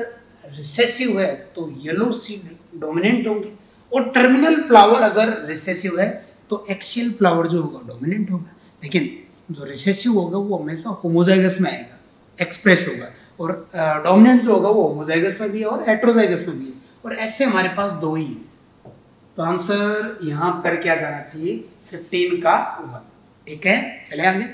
रिसेसिव है तो येलो सीड डोमिनेंट होंगे और टर्मिनल फ्लावर अगर रिसेसिव है तो एक्सियल फ्लावर जो होगा डोमिनेंट होगा। लेकिन जो रिसेसिव होगा वो हमेशा होमोजाइगस में आएगा, एक्सप्रेस होगा, और डोमिनेंट जो होगा वो होमोजाइगस में भी है और हेटेरोजाइगस में भी है, और ऐसे हमारे पास दो ही है। तो आंसर यहाँ पर क्या जाना चाहिए, 15 का 1, ठीक है। चले आगे,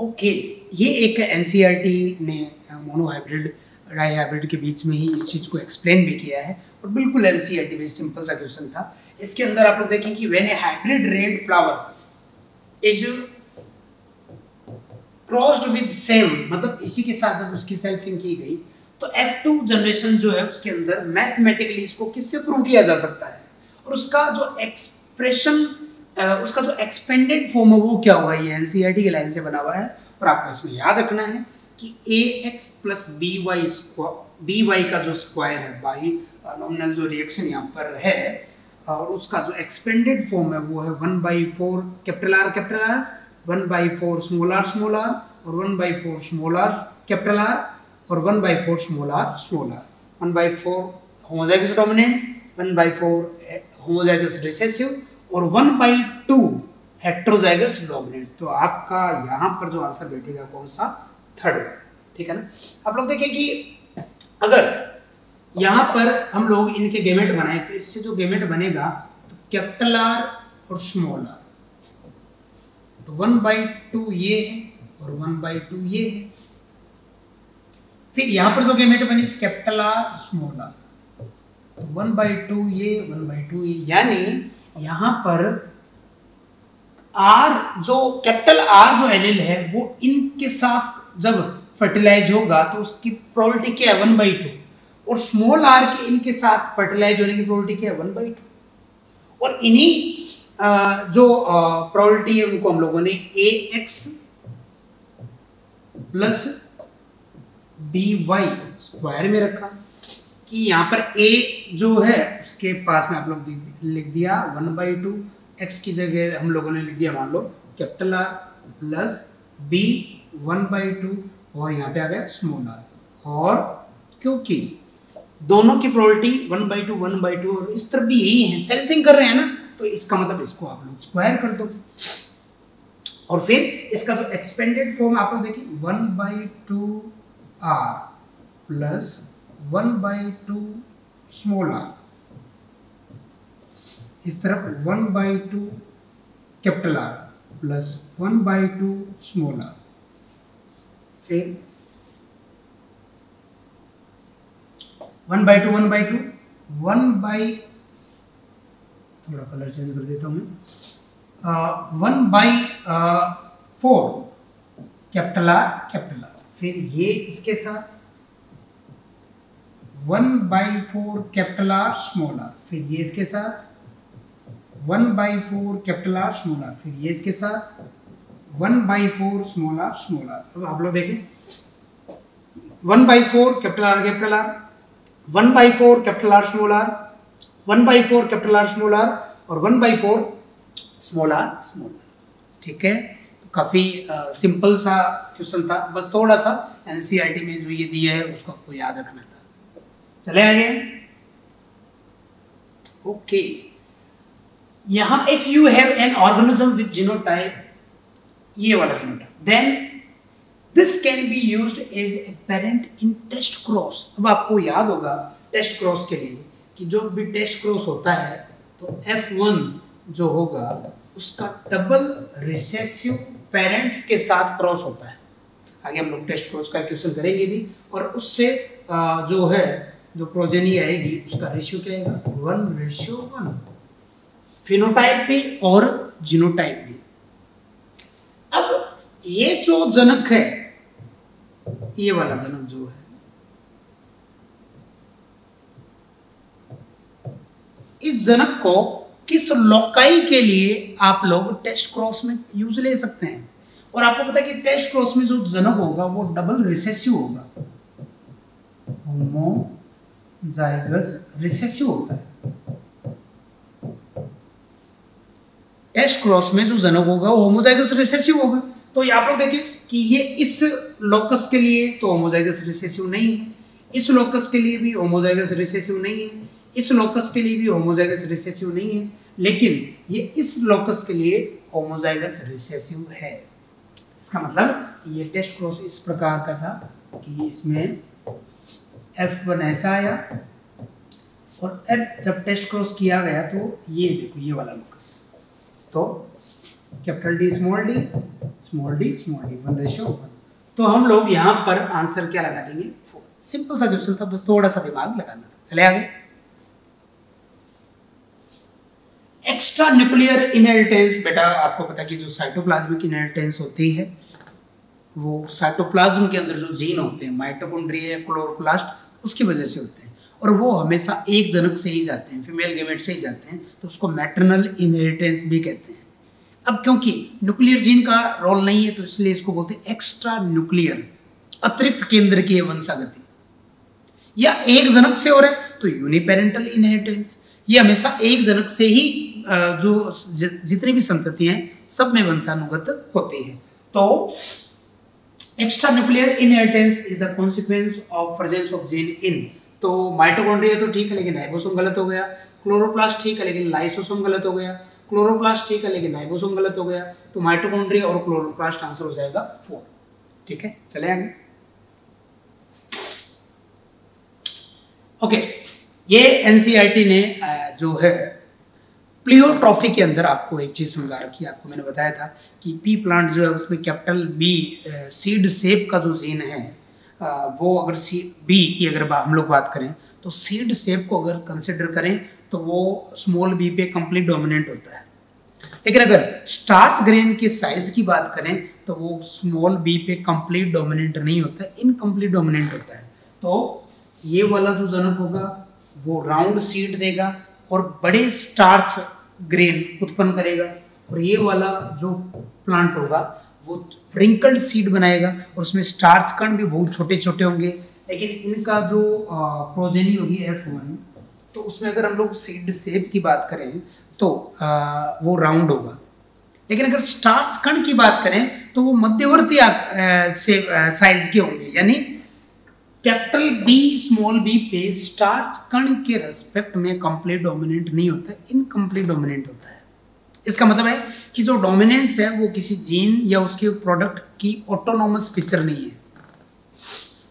ओके। ये एक एनसीईआरटी ने मोनोहाइब्रिड डाई हाइब्रिड के बीच में ही इस चीज़ को एक्सप्लेन भी किया है और बिल्कुल एनसीईआरटी में सिंपल सा क्वेश्चन था। इसके अंदर आप लोग देखें कि when a hybrid red flower is crossed with same, मतलब इसी के साथ जब उसकी सेल्फिंग की गई तो F2 जनरेशन जो है उसके अंदर मैथमेटिकली इसको किससे प्रूव किया जा सकता है, और उसका जो एक्सप्रेशन उसका जो एक्सपेंडेड फॉर्म है वो क्या हुआ, ये एनसीईआरटी की लाइन से बना हुआ है। और आपको इसमें याद रखना है कि ax प्लस बी वाई का जो स्क्वायर है बाई नॉमिनल जो रिएक्शन यहाँ पर है और उसका जो एक्सपेंडेड फॉर्म है वो है 1/4 कैपिटल आर 1/4 स्मॉल आर और 1/4 स्मॉल आर कैपिटल आर और 1/4 small are small R. 1/4 homozygous dominant, 1/4 homozygous recessive और 1/2 हेटेरोजाइगस डोमिनेंट। तो आपका यहाँ पर जो आंसर बैठेगा कौन सा, थर्ड, ठीक है ना। आप लोग देखिए कि अगर यहाँ पर हम लोग इनके गेमेट बनाए तो इससे जो गेमेट बनेगा तो कैपिटल आर और स्मॉल आर, तो 1/2 ये है और 1/2 ये है। फिर यहाँ पर जो गेमेट बने कैपिटल आर स्मॉल आर, तो 1/2 ये 1/2 ये, यानी यहाँ पर आर जो कैपिटल आर जो एलील है वो इनके साथ जब फर्टिलाइज होगा तो उसकी प्रोबेबिलिटी क्या है, 1/2, और स्मॉल आर के इनके साथ फर्टिलाइज होने की प्रोबेबिलिटी क्या है, 1/2, और इन्हीं जो प्रोबेबिलिटी है उनको हम लोगों ने ax प्लस by स्क्वायर में रखा कि यहाँ पर a जो है उसके पास में आप लोग लिख दिया 1/2, x की जगह हम लोगों ने लिख दिया मान लो कैपिटल आर प्लस b 1/2 और यहाँ पे आ गया स्मॉल आर, और क्योंकि दोनों की प्रोबेबिलिटी 1/2 और इस तरफ भी यही है, सेल्फिंग कर रहे हैं ना, तो इसका मतलब इसको आप लोग स्क्वायर कर दो। और फिर इसका जो एक्सपेंडेड फॉर्म आप लोग देखिए 1/2 r प्लस 1/2 स्मॉल r इस तरफ 1/2 capital R plus 1/2 small are, फिर 1/2 थोड़ा कलर चेंज कर देता हूँ मैं, 1/4 कैपिटल आर कैपिटल आर, फिर ये इसके साथ 1/4 कैपिटल आर स्मॉल आर, फिर ये इसके साथ 1/4 कैपिटल आर स्मॉल आर, फिर ये इसके साथ 1/4 स्मॉल आर स्मॉल आर। अब आप लोग देखें 1/4 capital R 1/4 capital R small R 1/4 capital R small are और 1/4 स्मॉल आर स्मॉल आर। ठीक है, काफ़ी सिंपल सा क्वेश्चन था, बस थोड़ा सा एनसीईआरटी में जो ये दिया है उसको आपको याद रखना था। चले आगे, ओके। यहाँ if you have an organism with genotype, ये वाला genotype, then this can be used as a parent in test cross. अब आपको याद होगा टेस्ट क्रॉस के लिए कि जो भी टेस्ट क्रॉस होता है तो F1 जो होगा उसका डबल रिसेसिव पेरेंट के साथ क्रॉस होता है। आगे हम लोग टेस्ट क्रॉस का क्वेश्चन करेंगे भी, और उससे जो है जो प्रोजेनी आएगी उसका रेशियो क्या आएगा, 1:1। फिनोटाइप भी और जीनोटाइप भी। अब ये जो जनक है, ये वाला जनक जो है इस जनक को किस लोकाई के लिए आप लोग टेस्ट क्रॉस में यूज ले सकते हैं। और आपको पता है कि टेस्ट क्रॉस में जो जनक होगा वो डबल रिसेसिव होगा, होमोजाइगस रिसेसिव होता है। टेस्ट क्रॉस में जो जनक होगा वो होमोजाइगस रिसेसिव होगा, तो आप लोग देखें कि ये इस लोकस के लिए तो होमोजाइगस रिसेसिव नहीं है, इस लोकस के लिए भी होमोजाइगस रिसेसिव नहीं है, इस लोकस के लिए भी होमोजाइगस रिसेसिव नहीं है, लेकिन ये इस लोकस के लिए होमोजाइगस रिसेसिव है। इसका मतलब ये टेस्ट क्रॉस इस प्रकार का था कि इसमें F1 ऐसा आया और F जब टेस्ट क्रॉस किया गया तो ये देखो ये वाला लोकस, तो capital D small d small d small d 1:1। तो हम लोग यहाँ पर आंसर क्या लगा देंगे, 4। सिंपल सा क्वेश्चन था, बस थोड़ा सा दिमाग लगाना था। चले आगे, एक्स्ट्रा न्यूक्लियर इनहेरिटेंस। बेटा आपको पता कि जो साइटोप्लाज्मिक इनहेरिटेंस होती है वो साइटोप्लाज्म के अंदर जो जीन होते हैं माइटोकॉन्ड्रिया क्लोरोप्लास्ट उसकी वजह से होते हैं, और वो हमेशा एक जनक से ही जाते हैं, फीमेल गैमेट से ही जाते हैं, तो उसको मैटरनल इनहेरिटेंस भी कहते हैं। अब क्योंकि न्यूक्लियर जीन का रोल नहीं है तो इसलिए इसको बोलते हैं एक्स्ट्रा न्यूक्लियर, अतिरिक्त केंद्र की वंशागति। या एक जनक से हो रहा है तो यूनिपेरेंटल इनहेरिटेंस, ये हमेशा एक जनक से ही जो जितनी भी संततियाँ हैं सब में वंशानुगत होती है। तो extra nuclear inheritance is the consequence of presence of gene in, तो माइटोकॉन्ड्रिया तो ठीक है लेकिन राइबोसोम गलत हो गया, क्लोरोप्लास्ट ठीक है लेकिन लाइसोसोम गलत हो गया, क्लोरोप्लास्ट ठीक है लेकिन राइबोसोम गलत हो गया, तो माइटोकॉन्ड्रिया और क्लोरोप्लास्ट आंसर हो जाएगा 4। ठीक है, चले आगे, ओके। ये एनसीईआरटी ने जो है प्लियोट्रॉफी के अंदर आपको एक चीज़ समझा रखी है। आपको मैंने बताया था कि पी प्लांट जो है उसमें कैपिटल बी सीड सेप का जो जीन है वो अगर बी की अगर हम लोग बात करें तो सीड सेप को अगर कंसिडर करें तो वो स्मॉल बी पे कंप्लीट डोमिनेंट होता है, लेकिन अगर स्टार्च ग्रेन के साइज की बात करें तो वो स्मॉल बी पे कंप्लीट डोमिनेंट नहीं होता, इनकम्प्लीट डोमिनेंट होता है। तो ये वाला जो जनक होगा वो राउंड सीड देगा और बड़े स्टार्च ग्रेन उत्पन्न करेगा, और ये वाला जो प्लांट होगा वो फ्रिंकल्ड सीड बनाएगा और उसमें स्टार्च कण भी बहुत छोटे छोटे होंगे, लेकिन इनका जो प्रोजेनी होगी F1 तो उसमें अगर हम लोग सीड सेप की बात करें तो वो राउंड होगा, लेकिन अगर स्टार्च कण की बात करें तो वो मध्यवर्ती साइज के होंगे, यानी कैपिटल बी स्मॉल बी पे स्टार्च कण के रेस्पेक्ट में कंप्लीट डोमिनेंट नहीं होता, इनकम्प्लीट डोमिनेंट होता है। इसका मतलब है कि जो डोमिनेंस है वो किसी जीन या उसके प्रोडक्ट की ऑटोनोमस फीचर नहीं है,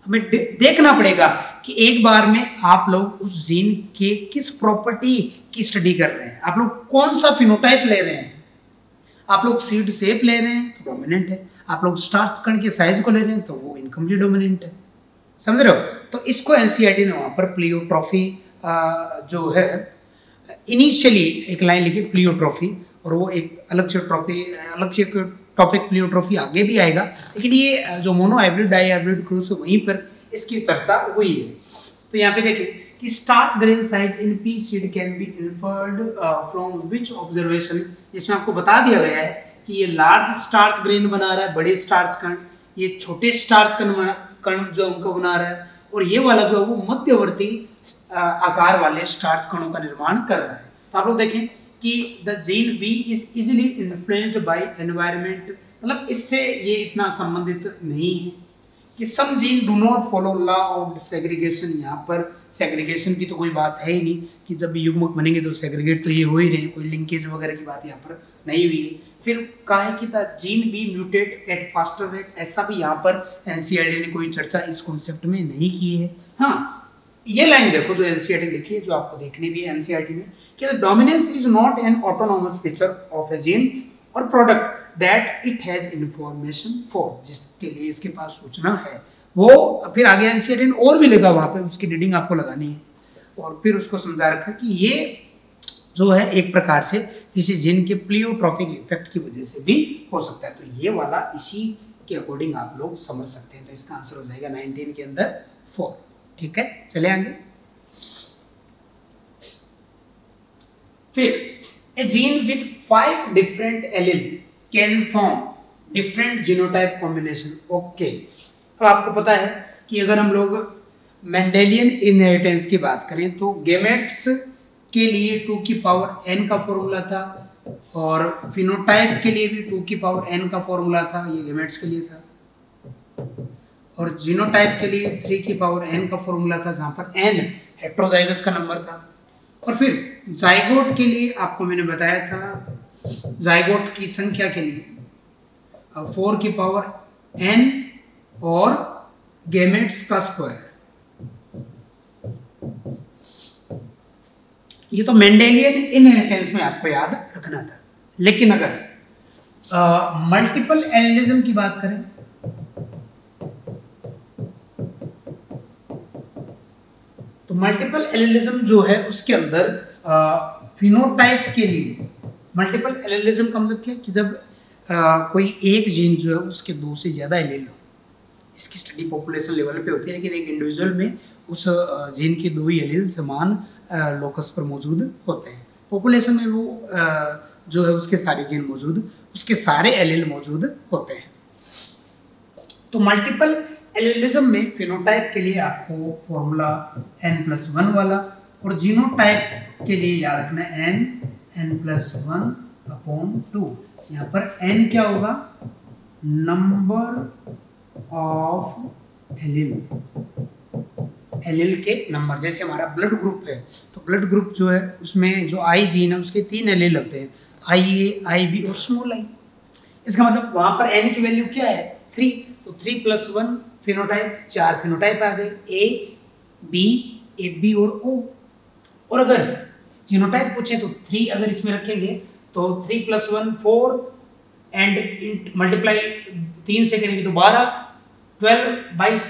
हमें देखना पड़ेगा कि एक बार में आप लोग उस जीन के किस प्रॉपर्टी की स्टडी कर रहे हैं, आप लोग कौन सा फिनोटाइप ले रहे हैं। आप लोग सीड सेप ले रहे हैं तो डोमिनेंट है, आप लोग स्टार्च कण के साइज को ले रहे हैं तो वो इनकम्प्लीट डोमिनेंट है, समझ रहे हो। तो इसको एनसीईआरटी ने वहाँ पर प्लियोट्रॉफी जो है इनिशियली एक लाइन लिखी प्लियोट्रॉफी, और वो एक अलग से ट्रॉफी अलग से टॉपिक प्लियोट्रॉफी आगे भी आएगा, लेकिन ये जो मोनो हाइब्रिड डाई हाइब्रिड क्रूस वहीं पर इसकी चर्चा हुई है। तो यहाँ पे देखिए कि starch grain size in pea seed can be inferred from which observation, जिसमें आपको बता दिया गया है कि ये लार्ज स्टार्च ग्रेन बना रहा है, बड़े स्टार्च कण, ये छोटे स्टार्च कण जो उनको बना रहा है, और ये वाला जो है वो मध्यवर्ती आकार वाले स्टार्च कणों का निर्माण कर रहा है। तो आप लोग देखें कि the gene B is easily influenced by environment, मतलब इससे ये इतना संबंधित नहीं है कि some gene do not follow law of segregation. यहाँ पर सेग्रीगेशन की तो कोई बात है ही नहीं कि जब युग्मक बनेंगे तो सेग्रीगेट तो ये हो ही रहे, कोई लिंकेज वगैरह की बात यहाँ पर नहीं हुई है। फिर कहा है कि the gene B mutate at faster rate, ऐसा भी यहाँ पर एनसीईआरटी ने कोई चर्चा इस कॉन्सेप्ट में नहीं की है। हाँ, ये लाइन देखो जो एनसीईआरटी लिखी है, जो आपको देखनी भी है एनसीईआरटी में, कि the dominance is not an autonomous feature of a gene और product that it has information for, जिसके लिए इसके पास सूचना है वो। फिर आगे एनसीईआरटी ने और भी लिखा वहाँ पे, उसकी रीडिंग आपको लगानी है, और फिर उसको समझा रखा कि ये जो है एक प्रकार से किसी जीन के प्लियोट्रॉफिक इफेक्ट की वजह से भी हो सकता है। तो ये वाला इसी के अकॉर्डिंग आप लोग समझ सकते हैं। तो इसका आंसर हो जाएगा 19 के अंदर 4, ठीक है। चले आगे। फिर a gene with 5 different allele can form different genotype combination. Okay, तो आपको पता है कि अगर हम लोग मेंडेलियन इनहेरिटेंस की बात करें तो गेमेट्स के लिए 2n का फॉर्मूला था, और फिनोटाइप के लिए भी 2n का फॉर्मूला था, ये गेमेट्स के लिए था, और जीनोटाइप के लिए 3n का फॉर्मूला था, जहाँ पर n हेट्रोजाइगस का नंबर था। और फिर जाइगोट के लिए आपको मैंने बताया था जाइगोट की संख्या के लिए 4n और गेमेट्स का स्क्वायर। ये तो मेंडेलियन इनहेरिटेंस में आपको याद रखना था। लेकिन अगर मल्टीपल एलिलिज्म की बात करें तो मल्टीपल एलिलिज्म जो है उसके अंदर फिनोटाइप के लिए, मल्टीपल एलिलिज्म का मतलब क्या है कि जब कोई एक जीन जो है उसके 2 से ज़्यादा एलील हो, इसकी स्टडी पॉपुलेशन लेवल पे होती है, लेकिन एक इंडिविजुअल में उस जीन के 2 ही एलील समान लोकस पर मौजूद होते हैं। पॉपुलेशन में वो जो है उसके सारे जीन मौजूद, उसके सारे एलील मौजूद होते हैं। तो मल्टीपल एलिलिज्म में फिनोटाइप के लिए आपको फॉर्मूला n+1 वाला, और जीनोटाइप के लिए याद रखना n+1/2। यहाँ पर n क्या होगा? नंबर ऑफ एलील, एलील के नंबर। जैसे हमारा ब्लड ग्रुप है तो ब्लड ग्रुप जो है उसमें जो आई जीन है उसके 3 एलील होते हैं, IA, IB और स्मॉल आई। इसका मतलब वहाँ पर n की वैल्यू क्या है? 3। तो 3+1 फिनोटाइप, 4 फिनोटाइप आ गए A, B और O। और अगर जीनोटाइप पूछे तो 3 अगर इसमें रखेंगे तो 3+1 4 एंड मल्टीप्लाई 3 से करेंगे तो 12, 12 22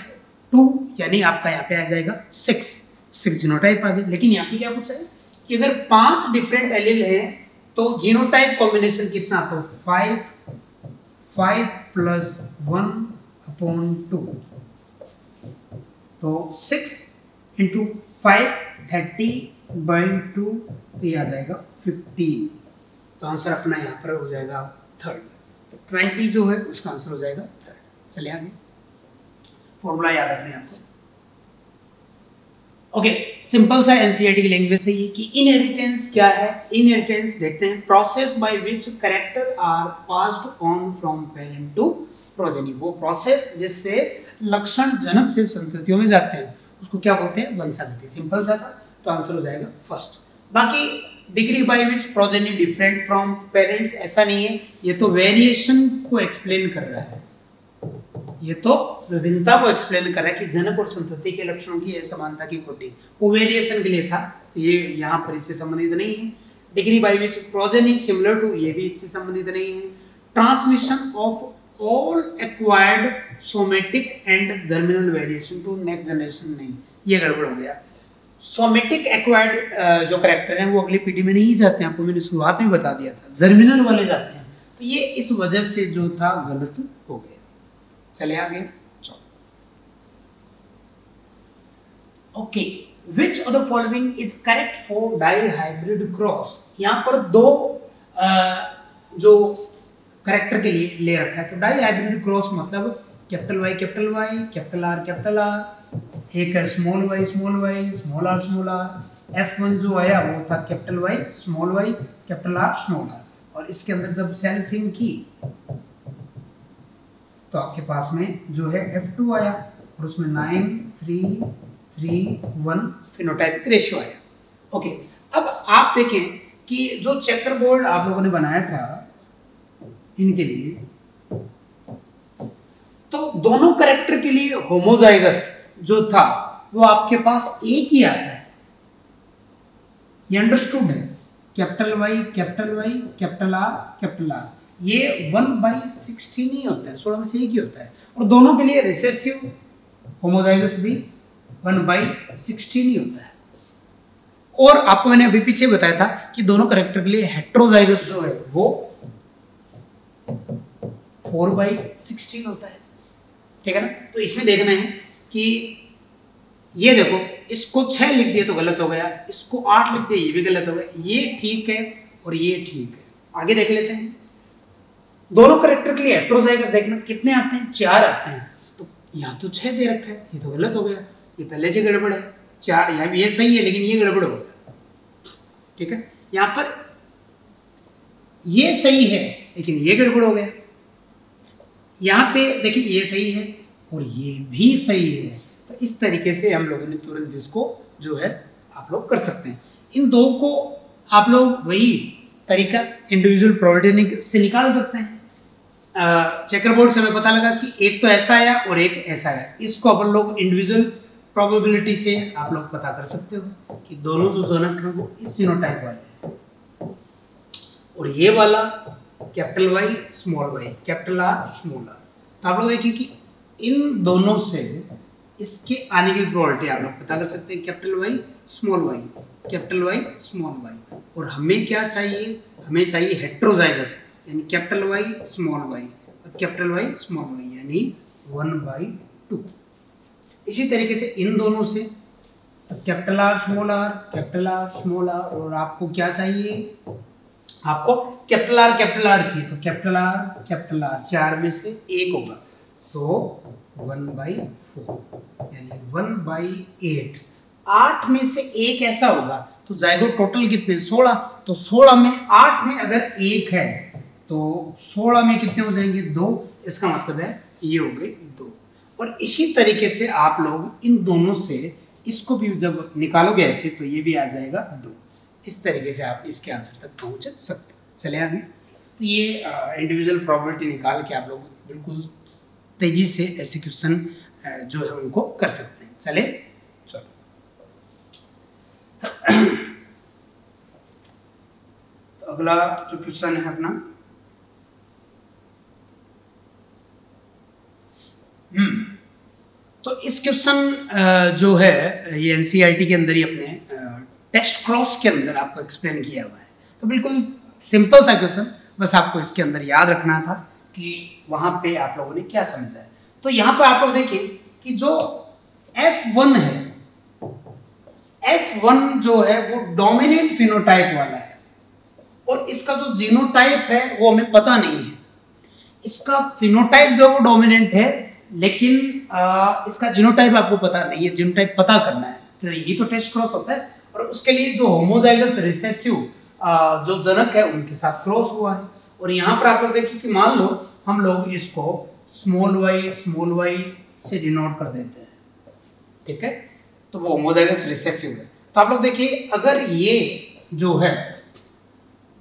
2, यानी आपका यहाँ पे आ जाएगा 6 जीनोटाइप आ गए। लेकिन यहाँ पे क्या पूछा है कि अगर 5 डिफरेंट एलील हैं तो जीनोटाइप कॉम्बिनेशन कितना? तो 5 5+1/2, तो 6 × 5 30/2, तो ये आ जाएगा 50। तो आंसर अपना यहाँ पर हो जाएगा 3rd। तो 20 जो है उसका आंसर हो जाएगा 3rd। चले आगे, फॉर्मूला याद रखने आपको। ओके, सिंपल सा एनसीईआरटी की लैंग्वेज से ये कि इनहेरिटेंस क्या है। इनहेरिटेंस देखते हैं, process by which character are passed on from parent to progeny. वो प्रोसेस जिससे लक्षण जनक से संततियों में जाते हैं उसको क्या बोलते हैं? वंशागति। सिंपल सा था, तो आंसर हो जाएगा 1st। बाकी degree by which progeny different from parents ऐसा नहीं है, ये तो वेरिएशन को एक्सप्लेन कर रहा है। ये तो विभिन्नता को एक्सप्लेन कर रहा है कि जनक और संतति के लक्षणों की असमानता की कोटि, वो वेरिएशन के लिए था, ये यहाँ पर इससे संबंधित नहीं है। Degree by which progeny similar to, ये भी इससे संबंधित नहीं है। Transmission of all acquired somatic and germinal variation to next generation, नहीं, ये गड़बड़ हो गया। सोमेटिक एक्वायर्ड जो करेक्टर हैं वो अगली पीढ़ी में नहीं जाते हैं, आपको मैंने शुरुआत में बता दिया था, जर्मिनल वाले जाते हैं, तो ये इस वजह से जो था गलत हो गया। चले आगे, चलो। Okay, which of the following is correct for dihybrid cross, यहाँ पर दो जो करेक्टर के लिए ले रखा है, तो डाई हाइब्रिड क्रॉस मतलब कैपिटल वाई कैपिटल आर एक है small Y small Y small are small R. F1 जो आया वो था capital Y capital R small are, और इसके अंदर जब सेल्फिंग की तो आपके पास में जो है F2 आया और उसमें 9 3 3 1 फिनोटाइपिक रेशियो आया। ओके, अब आप देखें कि जो चेकर बोर्ड आप लोगों ने बनाया था इनके लिए, तो दोनों करेक्टर के लिए होमोजाइगस जो था वो आपके पास एक ही आता है, ये अंडरस्टूड है, कैपिटल वाई कैपिटल आर, ये 1/16 ही होता है, 16 में से एक ही होता है, और दोनों के लिए रिसेसिव होमोजाइगस भी 1/16 ही होता है। और आपको मैंने अभी पीछे बताया था कि दोनों करेक्टर के लिए हेट्रोजाइगस जो है वो 4/16 होता है, ठीक है ना। तो इसमें देखना है कि ये देखो, इसको 6 लिख दिया तो गलत हो गया, इसको 8 लिख दिया ये भी गलत हो गया, ये ठीक है और ये ठीक है। आगे देख लेते हैं, दोनों करेक्टर के लिए हेट्रोजाइगस देखना कितने आते हैं, 4 आते हैं, तो यहाँ तो 6 दे रखा है, ये तो गलत हो गया, ये पहले से गड़बड़ है, 4 यहाँ ये सही है लेकिन ये गड़बड़ हो गया, ठीक है। यहाँ पर ये सही है लेकिन ये गड़बड़ हो गया, यहाँ पे देखिए ये सही है और ये भी सही है, तो इस तरीके से हम लोगों ने तुरंत इसको जो है आप लोग कर सकते हैं। इन दो को आप लोग वही तरीका इंडिविजुअल प्रोबेबिलिटी से निकाल सकते हैं। चेकर बोर्ड से हमें पता लगा कि एक तो ऐसा आया और एक ऐसा आया, इसको अपन लोग इंडिविजुअल प्रोबेबिलिटी से आप लोग पता कर सकते हो कि दोनों जो जोनक वो इस जीनोटाइप वाले हैं, और ये वाला capital Y small Y capital R small are. तो आप लोग देखिए कि इन दोनों से इसके आने की प्रोबेबिलिटी आप लोग पता कर सकते हैं, कैपिटल वाई स्मॉल वाई, और हमें क्या चाहिए, हमें चाहिए हेट्रोजाइगस यानी कैपिटल वाई स्मॉल वाई यानी 1/2। इसी तरीके से इन दोनों से कैपिटल आर स्मॉल आर, और आपको क्या चाहिए, आपको कैपिटल आर चाहिए, तो कैपिटल आर 4 में से 1 होगा, तो 1/4 यानी 1/8। 8 में से 1 ऐसा होगा तो जायगोट टोटल कितने, 16, तो 16 में 8 में अगर 1 है तो 16 में कितने हो जाएंगे, 2, इसका मतलब है ये हो गए 2। और इसी तरीके से आप लोग इन दोनों से इसको भी जब निकालोगे ऐसे तो ये भी आ जाएगा 2। इस तरीके से आप इसके आंसर तक पहुंच सकते हैं। चले आगे, तो ये इंडिविजुअल प्रॉपर्टी निकाल के आप लोग बिल्कुल तेजी से ऐसे क्वेश्चन जो है उनको कर सकते हैं। चले, चलो तो अगला जो क्वेश्चन है अपना तो इस क्वेश्चन जो है ये एनसीईआरटी के अंदर ही अपने टेस्ट क्रॉस के अंदर आपको एक्सप्लेन किया हुआ है, तो बिल्कुल सिंपल था क्वेश्चन, बस आपको इसके अंदर याद रखना था कि वहाँ पे आप लोगों ने क्या समझा है। तो यहाँ पर आप लोग देखिए कि जो F1 है, F1 जो है वो डोमिनेंट फिनोटाइप वाला है, और इसका जो जीनोटाइप है वो हमें पता नहीं है, इसका फिनोटाइप जो वो डोमिनेंट है लेकिन इसका जीनोटाइप आपको पता नहीं है, जीनोटाइप पता करना है, तो यही तो टेस्ट क्रॉस होता है। और उसके लिए जो होमोजाइगस रिसेसिव जो जनक है उनके साथ क्रॉस हुआ है। और यहाँ पर आप लोग देखिए कि मान लो हम लोग इसको स्मॉल वाई से डिनोट कर देते हैं, ठीक है, तो वो होमोजाइगस रिसेसिव है। तो आप लोग देखिए अगर ये जो है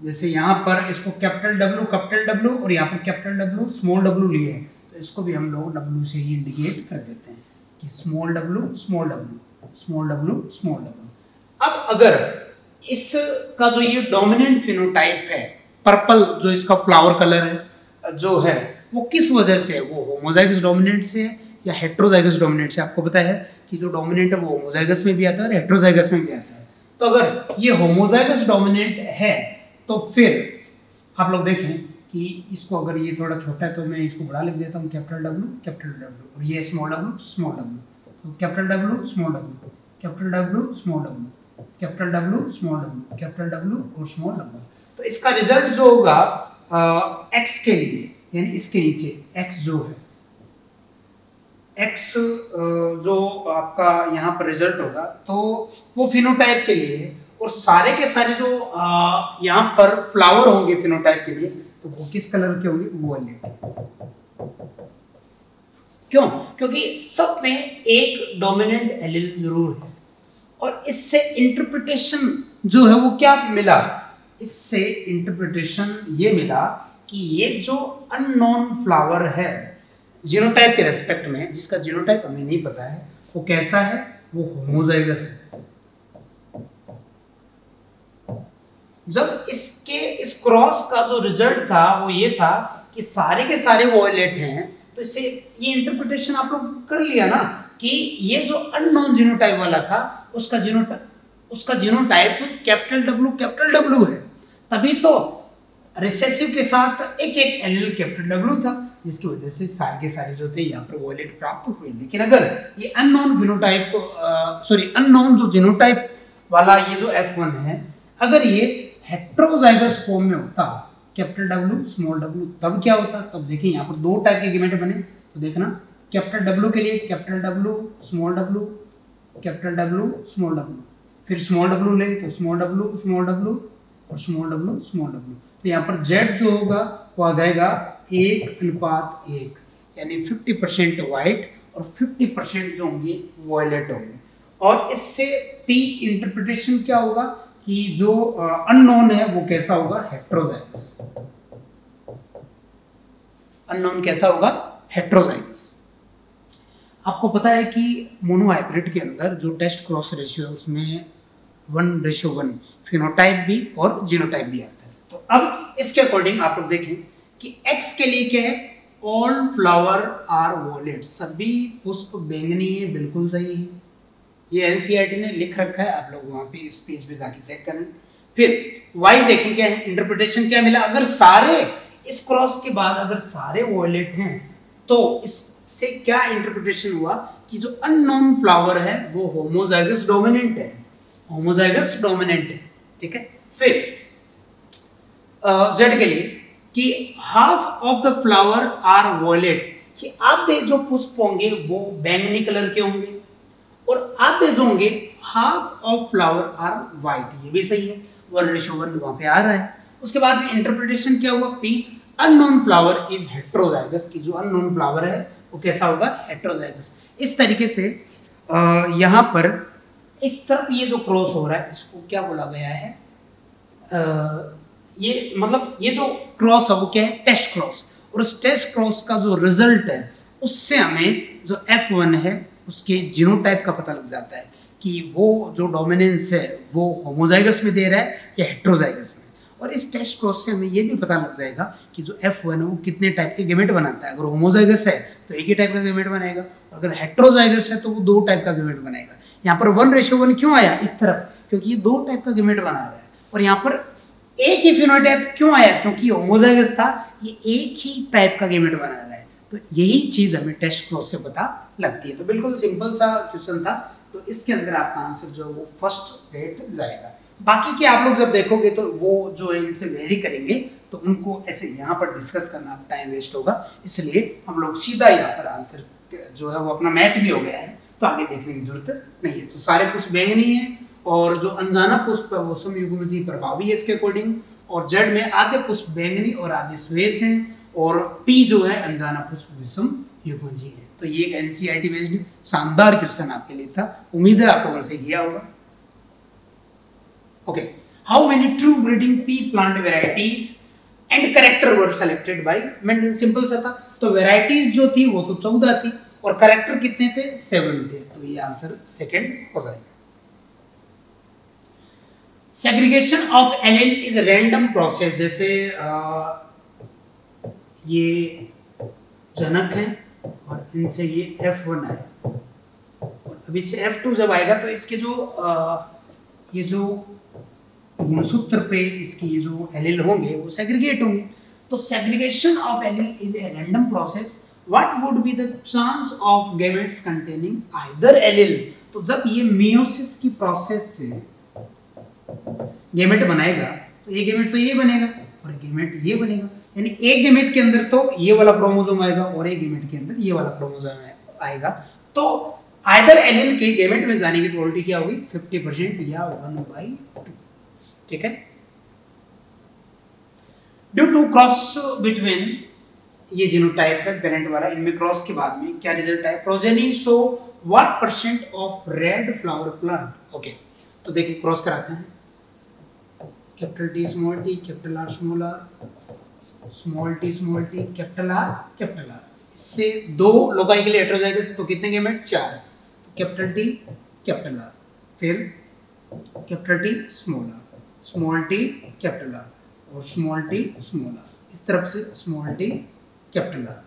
जैसे यहाँ पर इसको कैपिटल डब्ल्यू और यहाँ पर कैपिटल डब्ल्यू स्मॉल डब्ल्यू लिए, तो इसको भी हम लोग डब्ल्यू से ही इंडिकेट कर देते हैं कि small W small W small W small W. अब अगर इसका जो ये डोमिनेंट फिनोटाइप है, पर्पल जो इसका फ्लावर कलर है जो है, वो किस वजह से है? वो होमोजाइगस डोमिनेंट से है या हेट्रोजाइगस डोमिनेंट से? आपको पता है कि जो डोमिनेंट है वो होमोजाइगस में भी आता है और हेट्रोजाइगस में भी आता है। तो अगर ये होमोजाइगस डोमिनेंट है तो फिर आप लोग देखें कि इसको, अगर ये थोड़ा छोटा है तो मैं इसको बड़ा लिख देता हूँ कैपिटल डब्ल्यू, और ये small W, capital W small W, capital W small W, capital W small W, capital W और स्मॉल डब्ल्यू। तो इसका रिजल्ट जो होगा एक्स के लिए, यानी इसके नीचे एक्स जो है, एक्स जो आपका यहाँ पर रिजल्ट होगा तो वो फिनोटाइप के लिए है, और सारे के सारे जो यहाँ पर फ्लावर होंगे फिनोटाइप के लिए तो वो किस कलर के होंगे? वो वाले। क्यों? क्योंकि सब में एक डोमिनेंट एलील जरूर है, और इससे इंटरप्रिटेशन जो है वो क्या मिला? इससे इंटरप्रिटेशन ये मिला कि ये जो अननोन फ्लावर है जीनोटाइप के रेस्पेक्ट में, जिसका जीनोटाइप हमें नहीं पता है वो कैसा है, वो होमोजाइगस है। जब इस क्रॉस का जो रिजल्ट था वो ये था कि सारे के सारे वायलेट हैं, तो इससे ये इंटरप्रिटेशन आप लोग कर लिया ना कि ये जो अननोन जीनोटाइप वाला था उसका जीनोटाइप कैपिटल डब्ल्यू है, तभी तो रिसेसिव के साथ एक एक एलील कैपिटल डब्ल्यू था, जिसकी वजह से सारे के सारे जो थे यहाँ पर वॉयलेट प्राप्त हुए। लेकिन अगर ये अननोन जो जीनोटाइप वाला ये जो F1 है, अगर ये हेट्रोजाइगस फॉर्म में होता कैपिटल डब्ल्यू स्मॉल डब्ल्यू तब क्या होता? तब देखिए यहाँ पर दो टाइप के गेमेट बने, तो देखना कैपिटल डब्ल्यू के लिए capital W small W, capital W small W, फिर स्मॉल डब्ल्यू लें तो स्मॉल डब्ल्यू और स्मॉल डब्ल्यू स्मॉल डब्ल्यू। तो यहाँ पर जेड जो होगा वो आ जाएगा 1:1, यानी 50% वाइट और 50% जो होंगे वॉयलेट होंगे। और इससे पी इंटरप्रिटेशन क्या होगा कि जो अननोन है वो कैसा होगा? हेट्रोजाइगस। अननोन कैसा होगा? हेट्रोजाइगस। आपको पता है कि मोनोहाइब्रिड के अंदर जो टेस्ट क्रॉस रेशियो है उसमें 1:1 फिनोटाइप भी और जीनोटाइप भी आता है। तो अब इसके अकॉर्डिंग आप लोग देखें कि x के लिए क्या है? ऑल फ्लावर आर वॉयलेट, सभी पुष्प बैंगनी है, बिल्कुल सही है, ये एनसीईआरटी ने लिख रखा है, आप लोग वहाँ पे इस पेज पे जाके चेक करें। फिर y देखें क्या है, इंटरप्रिटेशन क्या मिला? अगर सारे इस क्रॉस के बाद अगर सारे वॉयलेट हैं तो इससे क्या इंटरप्रिटेशन हुआ कि जो अननोन फ्लावर है वो होमोजाइगस डोमिनेंट है, होमोजाइगस डोमिनेंट है, ठीक है। फिर जेड के लिए कि half of the flower are violet, कि आधे जो पुष्प होंगे वो बैंगनी कलर के होंगे, और आधे जो होंगे half of flower are white, ये भी सही है, 1:1 वहाँ पे आ रहा है। उसके बाद में इंटरप्रिटेशन क्या हुआ? P unknown flower is heterozygous, कि जो अननोन फ्लावर है वो कैसा होगा? हेट्रोजाइगस। इस तरीके से यहाँ पर इस तरफ ये जो क्रॉस हो रहा है इसको क्या बोला गया है? ये मतलब ये जो क्रॉस है वो क्या है? टेस्ट क्रॉस, और उस टेस्ट क्रॉस का जो रिजल्ट है उससे हमें जो F1 है उसके जीनोटाइप का पता लग जाता है कि वो जो डोमिनेंस है वो होमोजाइगस में दे रहा है या हेट्रोजाइगस में। और इस टेस्ट क्रॉस से हमें ये भी पता लग जाएगा कि जो F1 है वो कितने टाइप के गेमेट बनाता है। अगर होमोजाइगस है तो एक ही टाइप का गेमेट बनाएगा, अगर हेट्रोजाइगस है तो वो दो टाइप का गेमेट बनाएगा। यहाँ पर 1:1 क्यों आया इस तरफ? क्योंकि ये दो टाइप का गेमेट बना रहा है, और यहाँ पर एक ही फिनोटाइप क्यों आया? क्योंकि होमोजाइगस था, ये एक ही टाइप का गेमेट बना रहा है। तो यही चीज़ हमें टेस्ट क्रॉस से पता लगती है। तो बिल्कुल सिंपल सा क्वेश्चन था, तो इसके अंदर आपका आंसर जो वो फर्स्ट रेट जाएगा। बाकी के आप लोग जब देखोगे तो वो जो इनसे वेरी करेंगे, तो उनको ऐसे यहाँ पर डिस्कस करना टाइम वेस्ट होगा, इसलिए हम लोग सीधा यहाँ पर आंसर जो है वो अपना मैच भी हो गया है, तो आगे देखने की जरूरत नहीं है। तो सारे कुछ बैंगनी है, और जो अनजाना पुष्प है वो समयुग्मजी प्रभावी है इसके अकॉर्डिंग, और जड़ में आधे पुष्प बैंगनी और आधे श्वेत हैं, और पी जो है अनजाना पुष्प विषमयुग्मजी है। तो ये एक एनसीईआरटी बेस्ड शानदार क्वेश्चन आपके लिए था, उम्मीद है आपको वैसे किया होगा। Okay, how many true breeding pea plant varieties and character were selected by Mendel. Simple सा था। तो वेराइटीज जो थी वो तो 14 थी और करेक्टर कितने थे? 7 थे। तो ये आंसर सेकंड हो जाएगा। Segregation of allele is random process. जैसे ये जनक है और इनसे ये F1 आया और अभी से F2 जब आएगा तो इसके जो ये जो गुणसूत्र पे इसकी ये जो एलील होंगे वो सेग्रीगेट होंगे। तो segregation of allele is a random process. What would be the chance of gametes containing either allele. तो जब ये मियोसिस की प्रोसेस से गैमेट बनाएगा तो ये गैमेट तो ये बनेगा और गैमेट ये बनेगा, यानी एक गैमेट के अंदर तो ये वाला क्रोमोसोम आएगा और एक गैमेट के अंदर ये वाला क्रोमोसोम आएगा। तो आइदर एलील के गैमेट में जाने की प्रोबेबिलिटी क्या होगी? 50% या 1/2। ठीक है। ड्यू टू क्रॉस बिटवीन, ये जीनोटाइप है पेरेंट वाला, इनमें क्रॉस के बाद में क्या रिजल्ट आया? Progeny show what percent of red flower plant. Okay, तो देखिए क्रॉस कराते हैं। Capital T small T, capital R small are, small T capital R capital R. इससे दो लोकाई के लिए हेटेरोजाइगस, तो कितने gamete? 4। Capital T capital R, फिर capital T small T capital R और स्मॉल टी स्मॉल आर, इस तरफ से स्मॉल टी कैपिटल आर।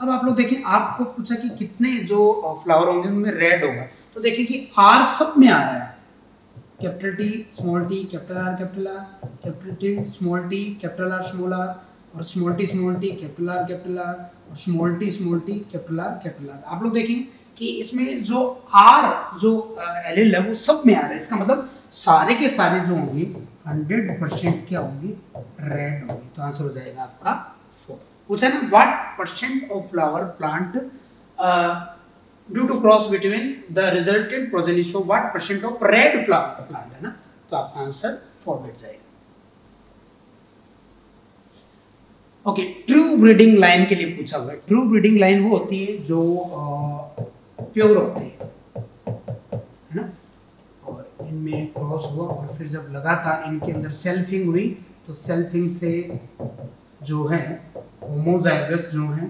अब आप लोग देखिए, आपको पूछा कि कितने जो फ्लावर होंगे उनमें रेड होगा, तो देखिए कि आर सब में आ रहा है। Capital T small T capital R capital R small are और स्मॉल टी कैपिटल आर और स्मॉल टी कैपिटल आर। आप लोग देखें कि इसमें जो आर जो एलील है वो सब में आ रहा है। इसका मतलब सारे के सारे जो होंगे 100% क्या होंगे? रेड होंगे। तो आंसर हो जाएगा आपका 4। पूछा ना what percent of flower plant due to cross between the resulted progeny show what percent of red flower plant, है ना? तो आपका आंसर 4 बैठ जाएगा। ओके, ट्रू ब्रीडिंग लाइन के लिए पूछा हुआ है। ट्रू ब्रीडिंग लाइन वो होती है जो प्योर होती है ना, और इनमें क्रॉस हुआ और फिर जब लगातार इनके अंदर सेल्फिंग हुई तो सेल्फिंग से जो है होमोजाइगस जो है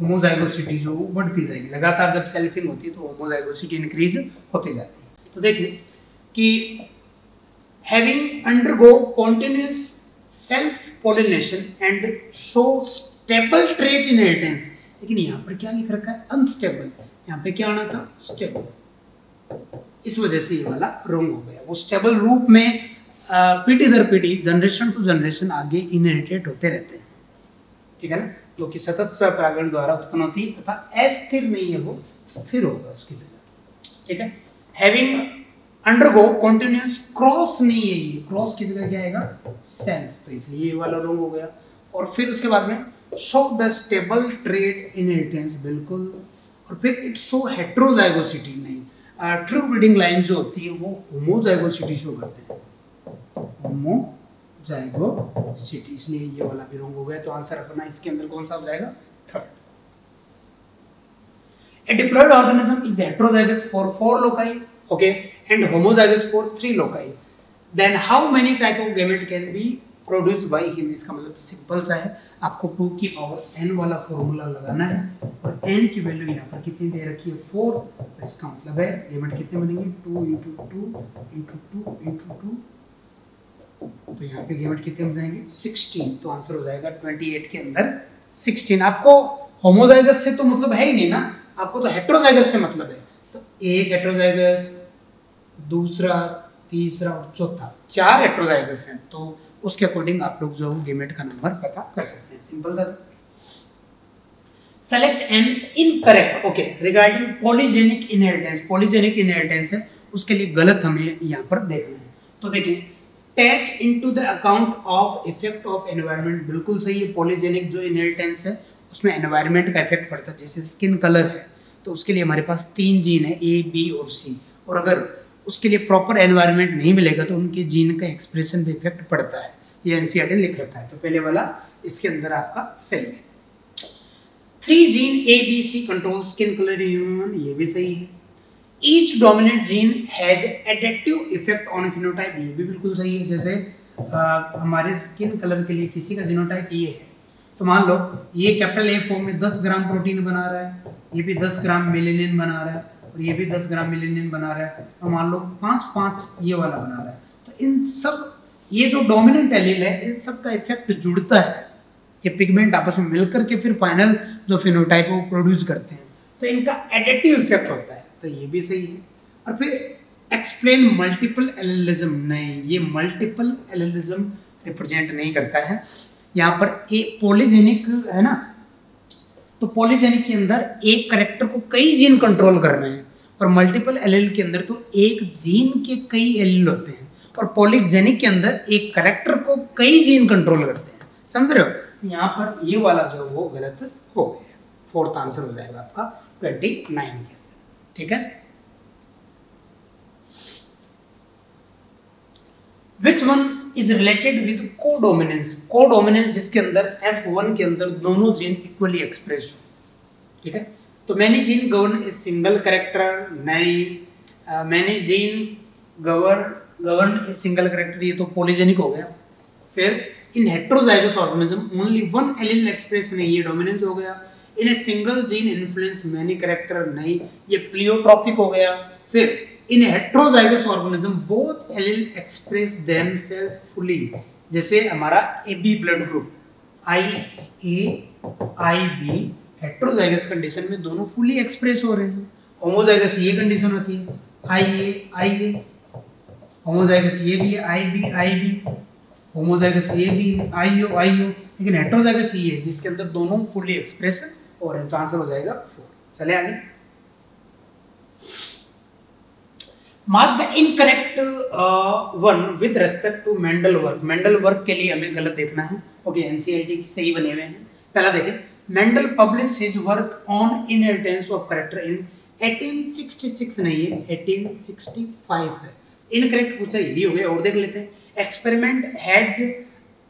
होमोजाइगोसिटी जो बढ़ती जाएगी। लगातार जब सेल्फिंग होती है तो होमोजाइगोसिटी इंक्रीज होती जाती है। तो देखिए कि having undergo continuous self pollination and show stable trait inheritance. लेकिन यहाँ पर क्या लिख रखा है? अनस्टेबल। यहाँ पे क्या आना था? स्टेबल। इस वजह से ये वाला रॉन्ग हो गया। वो स्टेबल रूप में पीढ़ी दर पीढ़ी जनरेशन टू जनरेशन आगे इनहेरिटेड होते रहते हैं। ठीक है ना, जो कि सतत स्वपरागण द्वारा उत्पन्न होती है तथा अस्थिर नहीं है, वो स्थिर होगा उसकी जगह। ठीक है, हैविंग अंडरगो कंटिन्यूअस, क्रॉस नहीं है ये, क्रॉस की जगह क्या आएगा? सेल्फ। तो इसलिए ये वाला रॉन्ग हो गया। और फिर उसके बाद में show the stable trait inheritance, बिल्कुल। और फिर इट शो हेट्रोजाइगोसिटी, नहीं। ट्रू ब्रीडिंग लाइन जो होती है वो होमोजाइगोसिटी शो करते हैं, होमोजाइगोसिटी, इसलिए ये वाला भी रॉन्ग हो गया। तो आंसर अपना इसके अंदर कौन सा हो जाएगा? 3rd। A diploid organism is heterozygous for 4 loci, okay, and homozygous for 3 loci, then how many type of gamete can be produce by him. इसका मतलब सिंपल सा है, आपको 2n वाला फॉर्मूला लगाना है और n की वैल्यू यहाँ पर कितनी दे रखी है? 4। तो इसका मतलब है गैमेट कितने बनेंगे? 2 × 2 × 2 × 2। तो यहाँ पे गैमेट कितने हो जाएंगे? 16। तो आंसर हो जाएगा 28 के अंदर 16। आपको होमोजाइगस से तो मतलब है ही नहीं ना, आपको तो हेटेरोजाइगस से मतलब है। तो एक हेटेरोजाइगस, दूसरा, तीसरा और चौथा, 4 हेटेरोजाइगस हैं। तो उसके अकॉर्डिंग आप लोग जो गैमेट का नंबर पता कर सकते हैं। सिंपल सा। Select and incorrect, okay, regarding polygenic inheritance. Polygenic inheritance है, उसके लिए गलत हमें यहाँ पर देखना है। तो देखिए, take into the account of effect of environment, बिल्कुल सही है। पॉलीजेनिक जो इनहेरिटेंस है उसमें एनवायरनमेंट का इफेक्ट पड़ता है। जैसे स्किन कलर है तो उसके लिए हमारे पास 3 जीन है, A, B और C, और अगर उसके लिए प्रॉपर एनवायरनमेंट नहीं मिलेगा तो उनके जीन का एक्सप्रेशन पे इफेक्ट पड़ता है। ये एनसीईआरटी ने लिख रखा है। तो पहले वाला इसके अंदर आपका सही है। 3 gene A, B, C control skin colour human, ये भी सही है। Each dominant gene has adaptive effect on phenotype, ये भी बिल्कुल सही है। जैसे हमारे स्किन कलर के लिए किसी का जीनोटाइप ये है, तो मान लो ये कैपिटल ए फॉर्म में 10 ग्राम प्रोटीन बना रहा है, ये भी 10 ग्राम मेलेनिन बना रहा है और ये भी 10 ग्राम मेलेनिन बना रहा है, और मान लो 5-5 ये वाला बना रहा है। तो इन सब ये जो डोमिनेंट एलील है इन सब का इफेक्ट जुड़ता है, ये पिगमेंट आपस में मिलकर के फिर फाइनल जो फिनोटाइप वो प्रोड्यूस करते हैं, तो इनका एडिटिव इफेक्ट होता है, तो ये भी सही है। और फिर एक्सप्लेन मल्टीपल एलेलिज्म, नहीं ये मल्टीपल एलेलिज्म रिप्रेजेंट नहीं करता है। यहाँ पर ए पॉलीजेनिक है ना, तो पॉलीजेनिक के अंदर एक करेक्टर को कई जीन कंट्रोल कर रहे हैं, पर मल्टीपल एलील के अंदर तो एक जीन के कई एलील होते हैं, और पॉलीजेनिक के अंदर एक करेक्टर को कई जीन कंट्रोल करते हैं, समझ रहे हो। यहाँ पर ये वाला जो वो गलत हो गया, फोर्थ आंसर हो जाएगा आपका 29 के, ठीक है। Which one is related with codominance? Codominance जिसके अंदर F1 के अंदर दोनों जीन इक्वली एक्सप्रेस हो, ठीक है। तो many gene govern a single character, नहीं many gene govern a single character, ये तो पॉलीजेनिक हो गया। फिर in heterozygous organism only one allele express, नहीं ये डोमिनेंस हो गया। In a single gene influence many character, नहीं ये प्लियोट्रॉफिक हो गया। फिर in heterozygous organism both allele express themselves fully, जैसे हमारा AB blood group IA, IB heterozygous condition में दोनों फुली एक्सप्रेस हो रहे हैं। होमोजाइगस ये कंडीशन होती है IA, IA होमोजाइगस ये भी है IB, IB होमोजाइगस ये भी है IO, IO, लेकिन हेट्रोजाइगस ये है जिसके अंदर दोनों फुली एक्सप्रेस हो रहे हैं, तो आंसर हो जाएगा 4। चले आगे। Mark the incorrect one with respect to Mendel work. Mendel work के लिए हमें गलत देखना है, ओके एनसीईआरटी सही बने हुए हैं। पहला देखें, Mendel publish his work on inheritance of character in 1866 नहीं है 1865 है। इनकरेक्ट पूछा यही हो गया। और देख लेते हैं, experiment had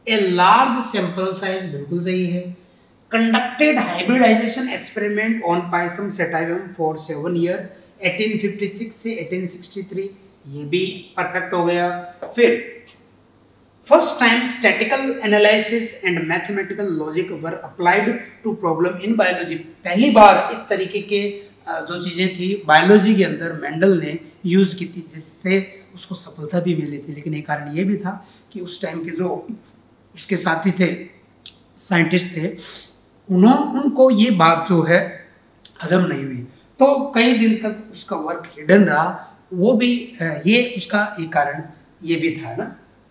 a large sample size, बिल्कुल सही है। Conducted hybridization experiment on Pisum sativum for 7 year 1856 से 1863, ये भी परफेक्ट हो गया। फिर first time statistical analysis and mathematical logic were applied to problem in biology, पहली बार इस तरीके के जो चीज़ें थी बायोलॉजी के अंदर मेंडल ने यूज़ की थी, जिससे उसको सफलता भी मिली थी। लेकिन एक कारण ये भी था कि उस टाइम के जो उसके साथी थे साइंटिस्ट थे उनको ये बात जो है हजम नहीं हुई, तो कई दिन तक उसका वर्क हिडन रहा, वो भी ये उसका एक कारण ये भी था ना।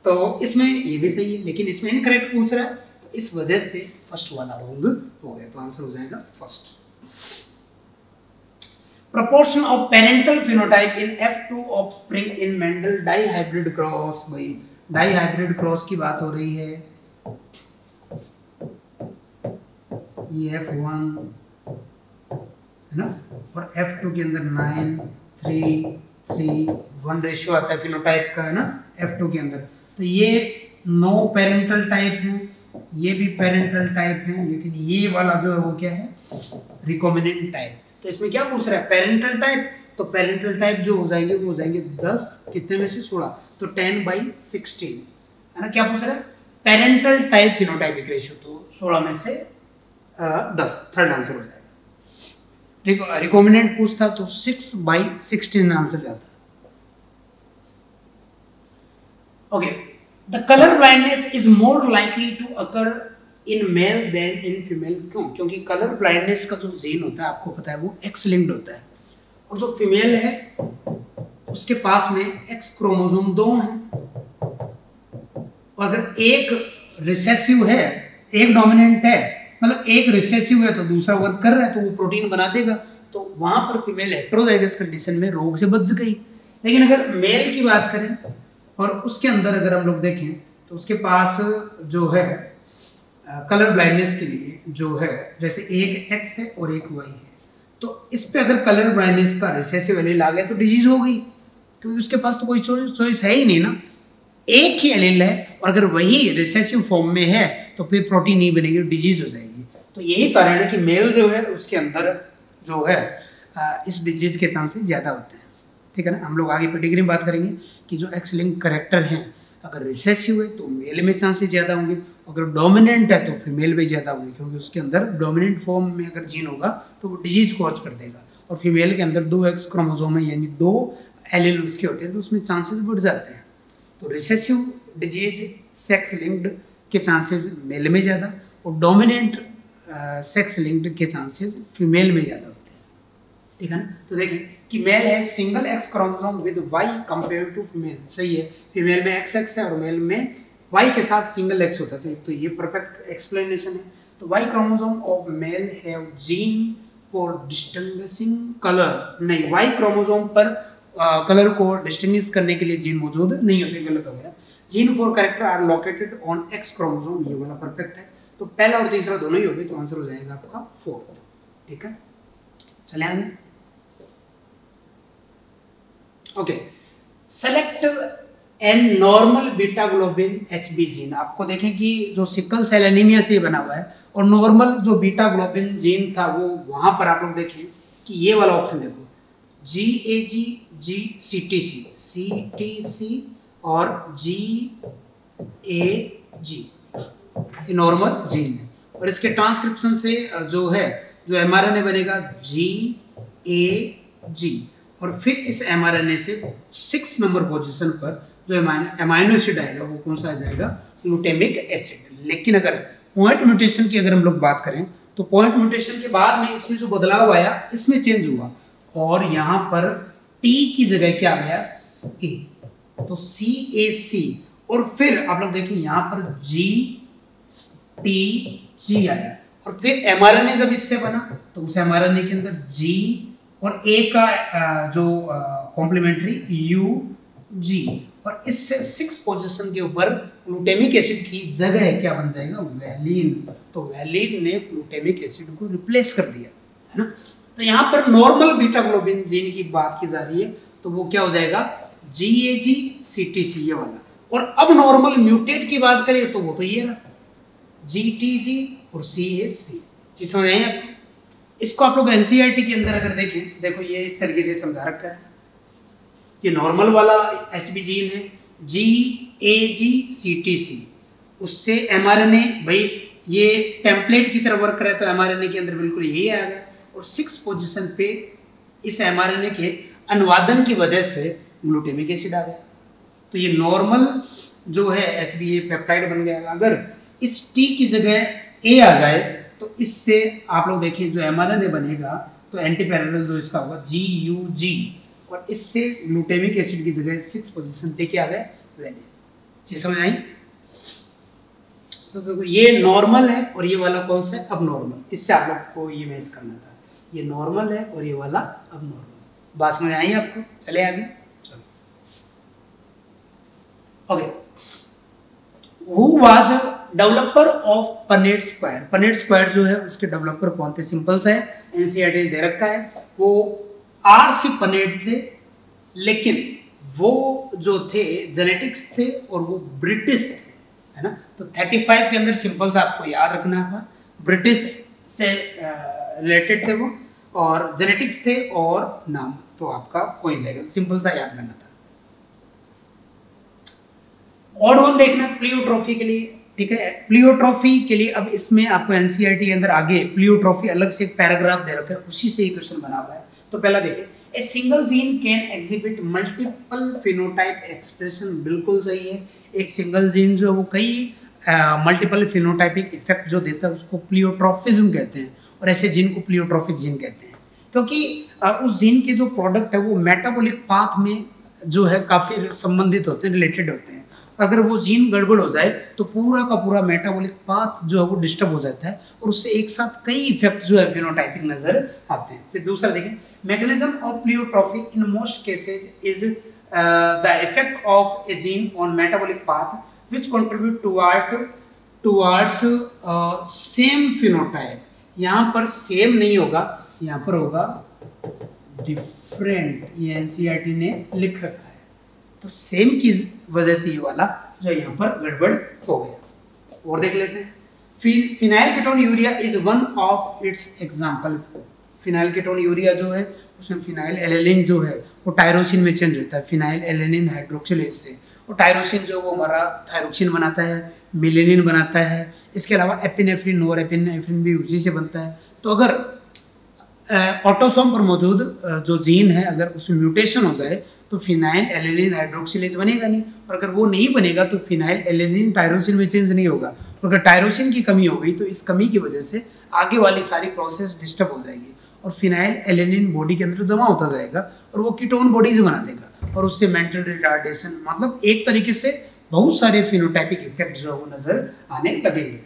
तो इसमें ये भी सही है लेकिन इसमें इनकरेक्ट पूछ रहा है, तो इस वजह से फर्स्ट वाला रॉन्ग हो गया, तो आंसर हो जाएगा first. Proportion of parental phenotype in F2 offspring in Mendel dihybrid cross, भाई डाईहाइब्रिड क्रॉस की बात हो रही है। ये F1 है ना, और F2 के अंदर 9-3-3-1 रेशियो आता है फिनोटाइप का, है ना F2 के अंदर। तो ये नो पेरेंटल टाइप है, ये भी पेरेंटल टाइप है, लेकिन ये वाला जो है वो क्या है रिकॉम्बिनेंट टाइप। तो इसमें क्या पूछ रहा है पेरेंटल टाइप, तो पेरेंटल टाइप जो हो जाएंगे वो हो जाएंगे 10 कितने में से 16, तो 10/16 है ना। क्या पूछ रहा है पेरेंटल टाइप फिनोटाइपिक रेशियो, तो 16 में से 10 थर्ड आंसर हो जाएगा। रिकॉम्बिनेंट पूछता तो 6/16 आंसर जाता। Okay, the colour blindness is more likely to occur in male than in female, क्यों? क्योंकि कलर ब्लाइंडनेस का जो जीन होता है आपको पता है वो एक्स लिंक्ड होता है, और जो फीमेल है उसके पास में एक्स क्रोमोसोम 2 हैं, और अगर एक रिसेसिव है एक डोमिनेंट है, मतलब एक रिसेसिव है तो दूसरा वर्क कर रहा है तो वो प्रोटीन बना देगा, तो वहां पर फीमेल हेटेरोजाइगस कंडीशन में रोग से बच गई। लेकिन अगर मेल की बात करें और उसके अंदर अगर हम लोग देखें तो उसके पास जो है कलर ब्लाइंडनेस के लिए जो है जैसे एक एक्स है और एक वाई है, तो इस पे अगर कलर ब्लाइंडनेस का रिसेसिव एलील आ गया तो डिजीज हो गई, क्योंकि उसके पास तो कोई चॉइस है ही नहीं ना, एक ही एलील है, और अगर वही रिसेसिव फॉर्म में है तो फिर प्रोटीन नहीं बनेगी, डिजीज हो जाएगी। तो यही कारण है कि मेल जो है उसके अंदर जो है इस डिजीज के चांसेस ज़्यादा होते हैं, ठीक है ना। हम लोग आगे पेडिग्री में बात करेंगे कि जो एक्स लिंक करेक्टर हैं अगर रिसेसिव है तो मेल में चांसेस ज़्यादा होंगे, अगर डोमिनेंट है तो फीमेल में ज़्यादा होंगे, क्योंकि उसके अंदर डोमिनेंट फॉर्म में अगर जीन होगा तो वो डिजीज कॉज कर देगा। और फीमेल के अंदर 2X क्रोमोसोम है, यानी 2 एलील उसके होते हैं, तो उसमें चांसेस बढ़ जाते हैं। तो रिसेसिव डिजीज सेक्स लिंक्ड के चांसेस मेल में ज़्यादा और डोमिनेंट सेक्स लिंक्ड के चांसेस फीमेल में ज़्यादा होते हैं, ठीक है ना। तो देखिए कि मेल है single X chromosome with Y compare to female, सही है, फीमेल में XX है और मेल में Y के साथ सिंगल X होता है, तो एक तो ये परफेक्ट एक्सप्लेनेशन है। तो Y क्रोमोसोम ऑफ मेल है जीन फॉर डिस्टिंग्विशिंग कलर, नहीं, Y क्रोमोसोम पर कलर को डिस्टिंग्विश करने के लिए जीन मौजूद नहीं होते, गलत हो गया। Gene for character are located on X chromosome, ये वाला परफेक्ट है, तो पहला और तीसरा दोनों ही हो गए, तो आंसर हो जाएगा आपका 4, ठीक है। चले आगे, okay, select and normal beta globin HB gene. आपको देखें कि जो सिकल सेल एनीमिया से बना हुआ है और नॉर्मल जो बीटा ग्लोबिन जीन था वो वहां पर आप लोग देखें कि ये वाला ऑप्शन देखो, GAG, GCTC और GAG नॉर्मल जीन है, और इसके ट्रांसक्रिप्शन से जो mRNA बनेगा GAG, और फिर इस mRNA से 6 नंबर पोजीशन पर जो एमाइनो एसिड आएगा वो कौन सा आ जाएगा, ग्लूटामिक एसिड। लेकिन अगर पॉइंट म्यूटेशन की अगर हम लोग बात करें तो पॉइंट म्यूटेशन के बाद में इसमें जो बदलाव आया, इसमें चेंज हुआ और यहाँ पर T की जगह क्या गया, A, तो CAC, और फिर आप लोग देखिए यहाँ पर GTG आया, और फिर mRNA जब इससे बना तो उस mRNA के अंदर G और A का जो कॉम्प्लीमेंट्री UG, और इससे 6 पोजीशन के ऊपर ग्लूटामिक एसिड की जगह क्या बन जाएगा, वैलिन, तो वैलिन ने ग्लूटामिक एसिड को रिप्लेस कर दिया, है ना। तो यहाँ पर नॉर्मल बीटा ग्लोबिन जीन की बात की जा रही है, तो वो क्या हो जाएगा, GAG CTC ये वाला, और अब नॉर्मल म्यूटेट की बात करें तो वो तो ये रहा GTG और CAC, चीज समझ आए आपको। इसको आप लोग NCERT के अंदर अगर देखें, देखो ये इस तरीके से समझा रखा है, ये नॉर्मल वाला HB जीन है GAG CTC, उससे mRNA, भाई ये टेम्पलेट की तरह वर्क करे तो mRNA के अंदर बिल्कुल यही आ गया, और 6 पोजीशन पे इस mRNA के अनुवादन की वजह से ग्लूटामिक एसिड आ गया, तो ये नॉर्मल जो है HB ये पेप्टाइड बन गया। अगर इस T की जगह A आ जाए तो इससे आप लोग देखिए जो mRNA बनेगा तो एंटी पैरेलल जो इसका होगा GUG, और इससे ग्लूटामिक एसिड की जगह 6 पोजीशन पे क्या आ गया, वैलिन, चीज समझ आई। तो देखो ये नॉर्मल है और ये वाला कौन सा है, अब नॉर्मल, इससे आप लोग को ये मैच करना था, ये नॉर्मल है और ये वाला अब नॉर्मल, बात समझ आई आपको। चले आगे, चलो okay, who was developer of Punnett square. Punnett square जो है उसके डेवलपर कौन थे, सिंपल सा है, एनसीईआरटी ने दे रखा है, वो RC पनेट थे, लेकिन वो जो थे जेनेटिक्स थे और वो ब्रिटिश थे, है ना। तो 35 के अंदर सिंपल सा आपको याद रखना था, ब्रिटिश से रिलेटेड थे वो, और जेनेटिक्स थे और नाम, तो आपका हो जाएगा, सिंपल सा याद करना था। और वो देखना प्लियोट्रॉफी के लिए, ठीक है, प्लियोट्रॉफी के लिए अब इसमें आपको एनसीईआरटी के अंदर आगे प्लियोट्रॉफी अलग से एक पैराग्राफ दे रखा है, उसी से ही क्वेश्चन बना हुआ है। तो पहला देखिए, a single gene can exhibit multiple phenotype expression, बिल्कुल सही है, एक सिंगल जीन जो है वो कई मल्टीपल फिनोटाइपिक इफेक्ट जो देता है उसको प्लियोट्रॉफिज्म कहते हैं, और ऐसे जीन को प्लियोट्रॉफिक जीन कहते हैं क्योंकि उस जीन के जो प्रोडक्ट है वो मेटाबॉलिक पाथ में जो है काफ़ी संबंधित होते हैं, रिलेटेड होते हैं। अगर वो जीन गड़बड़ हो जाए तो पूरा का पूरा मेटाबॉलिक पाथ जो है वो डिस्टर्ब हो जाता है, और उससे एक साथ कई इफेक्ट जो है फिनोटाइपिक नजर आते हैं। फिर दूसरा देखें, mechanism of pleiotropy in most cases is the effect of a gene on metabolic path which contribute towards same phenotype. यहाँ पर सेम नहीं होगा, यहाँ पर होगा डिफरेंट, ये एनसीईआरटी ने लिख रखा है, तो सेम की वजह से ये वाला जो यहाँ पर गड़बड़ हो गया। और देख लेते हैं, phenylketonuria is one of its example. Phenylketonuria जो है उसमें फिनाइल एलेनिन जो है वो टायरोसिन में चेंज होता है, फिनाइल एलेनिन हाइड्रोक्सिलेज से, और टायरोसिन जो वो हमारा थायरोक्सिन बनाता है, मेलेनिन बनाता है, इसके अलावा एपिनेफ्रिन और एपिनेफ्रिन भी उसी से बनता है। तो अगर ऑटोसोम पर मौजूद जो जीन है अगर उसमें म्यूटेशन हो जाए तो फिनाइल एलेनिन हाइड्रोक्सिलेज बनेगा नहीं, और अगर वो नहीं बनेगा तो फिनाइल एलेनिन टायरोसिन में चेंज नहीं होगा, और अगर टायरोसिन की कमी हो गई तो इस कमी की वजह से आगे वाली सारी प्रोसेस डिस्टर्ब हो जाएगी और फिनाइल एलेनिन बॉडी के अंदर जमा होता जाएगा और वो कीटोन बॉडीज बना देगा, और उससे मेंटल रिटार्डेशन, मतलब एक तरीके से बहुत सारे फिनोटाइपिक इफेक्ट जो वो नजर आने लगेंगे।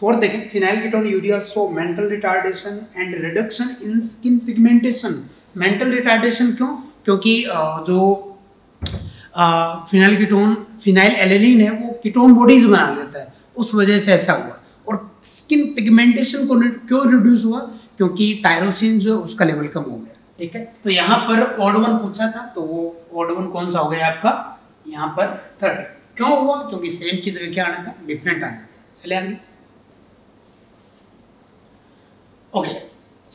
फोर्थ देखें, phenylketonuria so mental retardation and reduction in skin pigmentation. Mental retardation क्यों? क्योंकि जो फिनाइल एलेनिन है वो कीटोन बॉडीज बना लेता है, उस वजह से ऐसा हुआ। और स्किन पिगमेंटेशन को क्यों रिड्यूस हुआ? क्योंकि टायरोसिन जो उसका लेवल कम हो गया। ठीक है, तो यहाँ पर ऑड 1 पूछा था, तो वो ऑड 1 कौन सा हो गया आपका यहाँ पर थर्ड। क्यों हुआ? क्योंकि सेम की जगह क्या आना था? डिफरेंट आना था। चले आगे। Okay,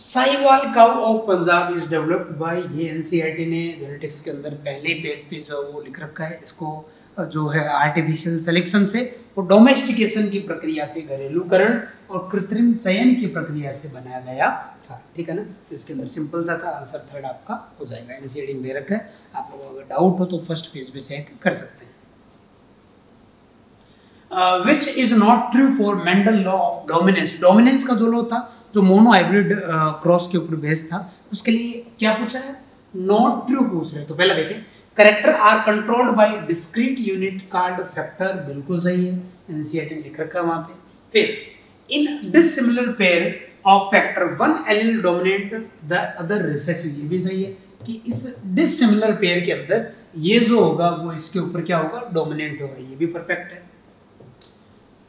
Sahiwal cow of Punjab is developed by, ये एनसीईआरटी ने जेनेटिक्स के अंदर पहले पेज पे जो वो लिख रखा है, इसको जो है आर्टिफिशियल सिलेक्शन से और डोमेस्टिकेशन की प्रक्रिया से, घरेलूकरण और कृत्रिम चयन की प्रक्रिया से बनाया गया था। ठीक है ना, तो इसके अंदर सिंपल सा था, आंसर थर्ड आपका हो जाएगा। एनसीईआरटी में दे रखा है, आप लोगों को अगर डाउट हो तो फर्स्ट पेज पे चेक कर सकते हैं। Which is not true for Mendel law of dominance. Dominance का जो लॉ था जो मोनो हाइब्रिड क्रॉस के ऊपर बेस्ड था, उसके लिए क्या पूछा है? नॉट ट्रू पूछ रहे। तो पहला देखें, character are controlled by discrete unit called factor, बिल्कुल सही है, एनसीईआरटी लिख रखा है वहां पे। फिर in dissimilar pair of factor one allele dominate the other recessive, ये भी सही है कि इस डिसिमिलर पेयर के अंदर ये जो होगा वो इसके ऊपर क्या होगा? डोमिनेंट होगा, ये भी परफेक्ट है।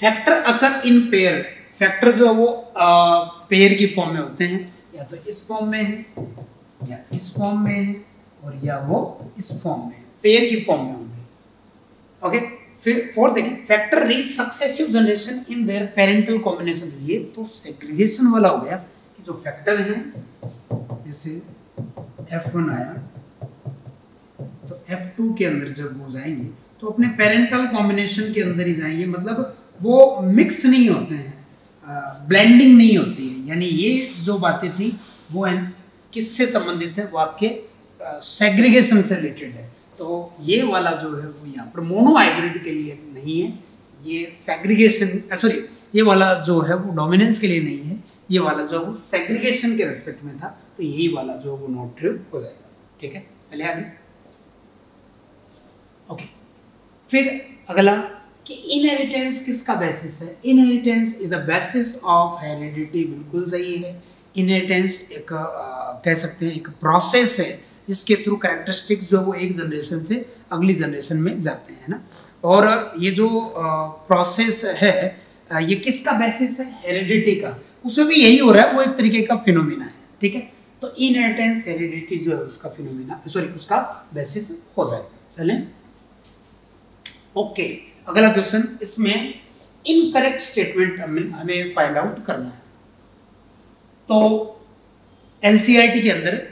Factor occur in pair, factor जो है वो पेयर की फॉर्म में होते हैं, या तो इस फॉर्म में है या इस फॉर्म में है और या वो इस फॉर्म में, पेयर की फॉर्म में होंगे। ओके, फिर फोर्थ देखिए, factor reach successive generation in their parental combination, ये तो सेग्रीगेशन वाला हो गया कि जो फैक्टर हैं जैसे F1 आया तो F2 के अंदर जब वो जाएंगे तो अपने पेरेंटल कॉम्बिनेशन के अंदर ही जाएंगे, मतलब वो मिक्स नहीं होते हैं, ब्लेंडिंग नहीं होती है, यानी ये जो बातें थी वो किससे संबंधित है? वो आपके सेग्रीगेशन से रिलेटेड है। तो ये वाला जो है वो यहाँ पर मोनो हाइब्रिड के लिए नहीं है, ये सेग्रीगेशन, सॉरी ये वाला जो है वो डोमिनेंस के लिए नहीं है, ये वाला जो है वो सेग्रीगेशन के रेस्पेक्ट में था, तो यही वाला जो वो नॉट ट्रू हो जाएगा। ठीक है, चले आगे। ओके, फिर अगला कि इनहेरिटेंस किसका बेसिस है? Inheritance is the basis of heredity, बिल्कुल सही है। इनहेरिटेंस एक कह सकते हैं एक प्रोसेस है जिसके थ्रू कैरेक्टरिस्टिक्स जो वो एक जनरेशन से अगली जनरेशन में जाते हैं ना, और ये जो प्रोसेस है ये किसका बेसिस है? हेरिडिटी का। उसमें भी यही हो रहा है, वो एक तरीके का फिनोमिना है। ठीक है, तो इनहेरिटेंस हेरिडिटी जो है उसका फिनोमिना, सॉरी उसका बेसिस हो जाएगा। चलें, ओके, अगला क्वेश्चन, इसमें इनकरेक्ट स्टेटमेंट हमें फाइंड आउट करना है। तो एनसीईआरटी के अंदर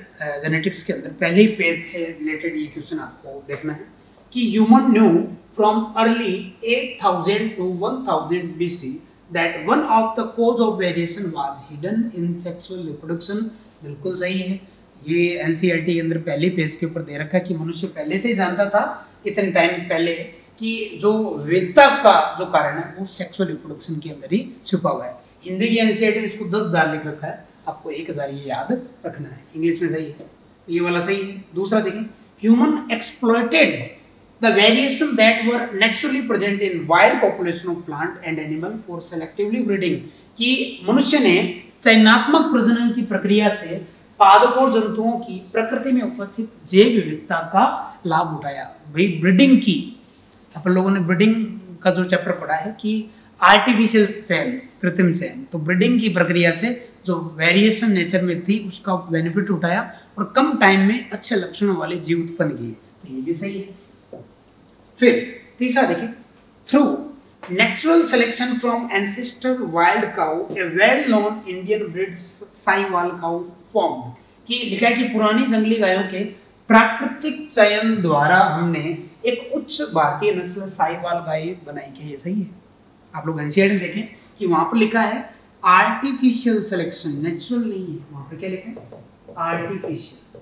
जेनेटिक्स के अंदर पहले पेज से रिलेटेड ये क्वेश्चन आपको देखना है कि human knew from early 8000 to 1000 BC that one of the cause of variation was hidden in sexual reproduction, बिल्कुल सही है। ये एनसीईआरटी के अंदर पहले पेज के ऊपर दे रखा है कि मनुष्य पहले से ही जानता था इतने टाइम पहले कि जो विविधता का जो कारण है वो सेक्सुअल रिप्रोडक्शन के अंदर ही छुपा हुआ है। हिंदी की एनसीईआरटी में इसको 10,000 लिख रखा है, आपको 1,000 ये याद रखना है। इंग्लिश में सही है, ये वाला सही है। दूसरा देखें, human exploited the variation that were naturally present in wild population of plant and animal for selectively breeding, कि मनुष्य ने चयनात्मक प्रजनन की प्रक्रिया से पादपों जंतुओं की प्रकृति में उपस्थित जैव विविधता का लाभ उठाया। भाई ब्रीडिंग की, अपन लोगों ने ब्रीडिंग का जो चैप्टर पढ़ा है कि आर्टिफिशियल सेल, कृत्रिम सेल, तो ब्रीडिंग की प्रक्रिया से जो वेरिएशन नेचर में थी उसका बेनिफिट उठाया और कम टाइम में अच्छे लक्षणों वाले जीव उत्पन्न किए, तो ये भी सही है। फिर तीसरा देखिए, through natural selection from ancestor wild cow a well known Indian breed Sahiwal cow form, कि लिखा है कि पुरानी जंगली गायों के प्राकृतिक चयन द्वारा हमने एक उच्च भारतीय नस्ल साहिवाल गाय बनाई गई है। सही है, आप लोग एनसीईआरटी देखें कि वहां पर लिखा है आर्टिफिशियल सिलेक्शन, नेचुरल नहीं है। वहां पर क्या लिखा है? आर्टिफिशियल।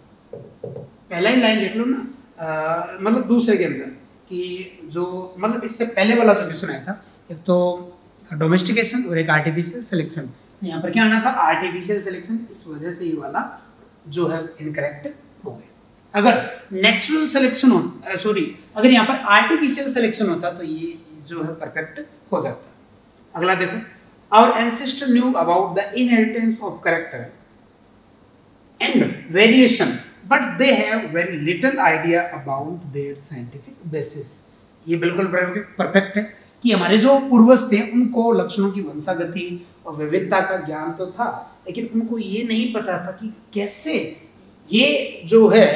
पहला ही लाइन लिख लो ना, मतलब दूसरे के अंदर कि जो मतलब इससे पहले वाला जो भी सुनाया था, एक तो डोमेस्टिकेशन और एक आर्टिफिशियल सिलेक्शन, यहाँ पर क्या आना था? Artificial selection. इस वजह से ये वाला जो है इनकरेक्ट हो गया। अगर नेचुरल सिलेक्शन हो, सॉरी, अगर यहाँ पर आर्टिफिशियल सिलेक्शन होता तो ये जो है परफेक्ट हो जाता। अगला देखो, our ancestor knew about the inheritance of character and variation but they have very little idea about their scientific basis. ये बिल्कुल परफेक्ट है कि हमारे जो पूर्वज थे उनको लक्षणों की वंशागति और विविधता का ज्ञान तो था, लेकिन उनको ये नहीं पता था कि कैसे ये जो है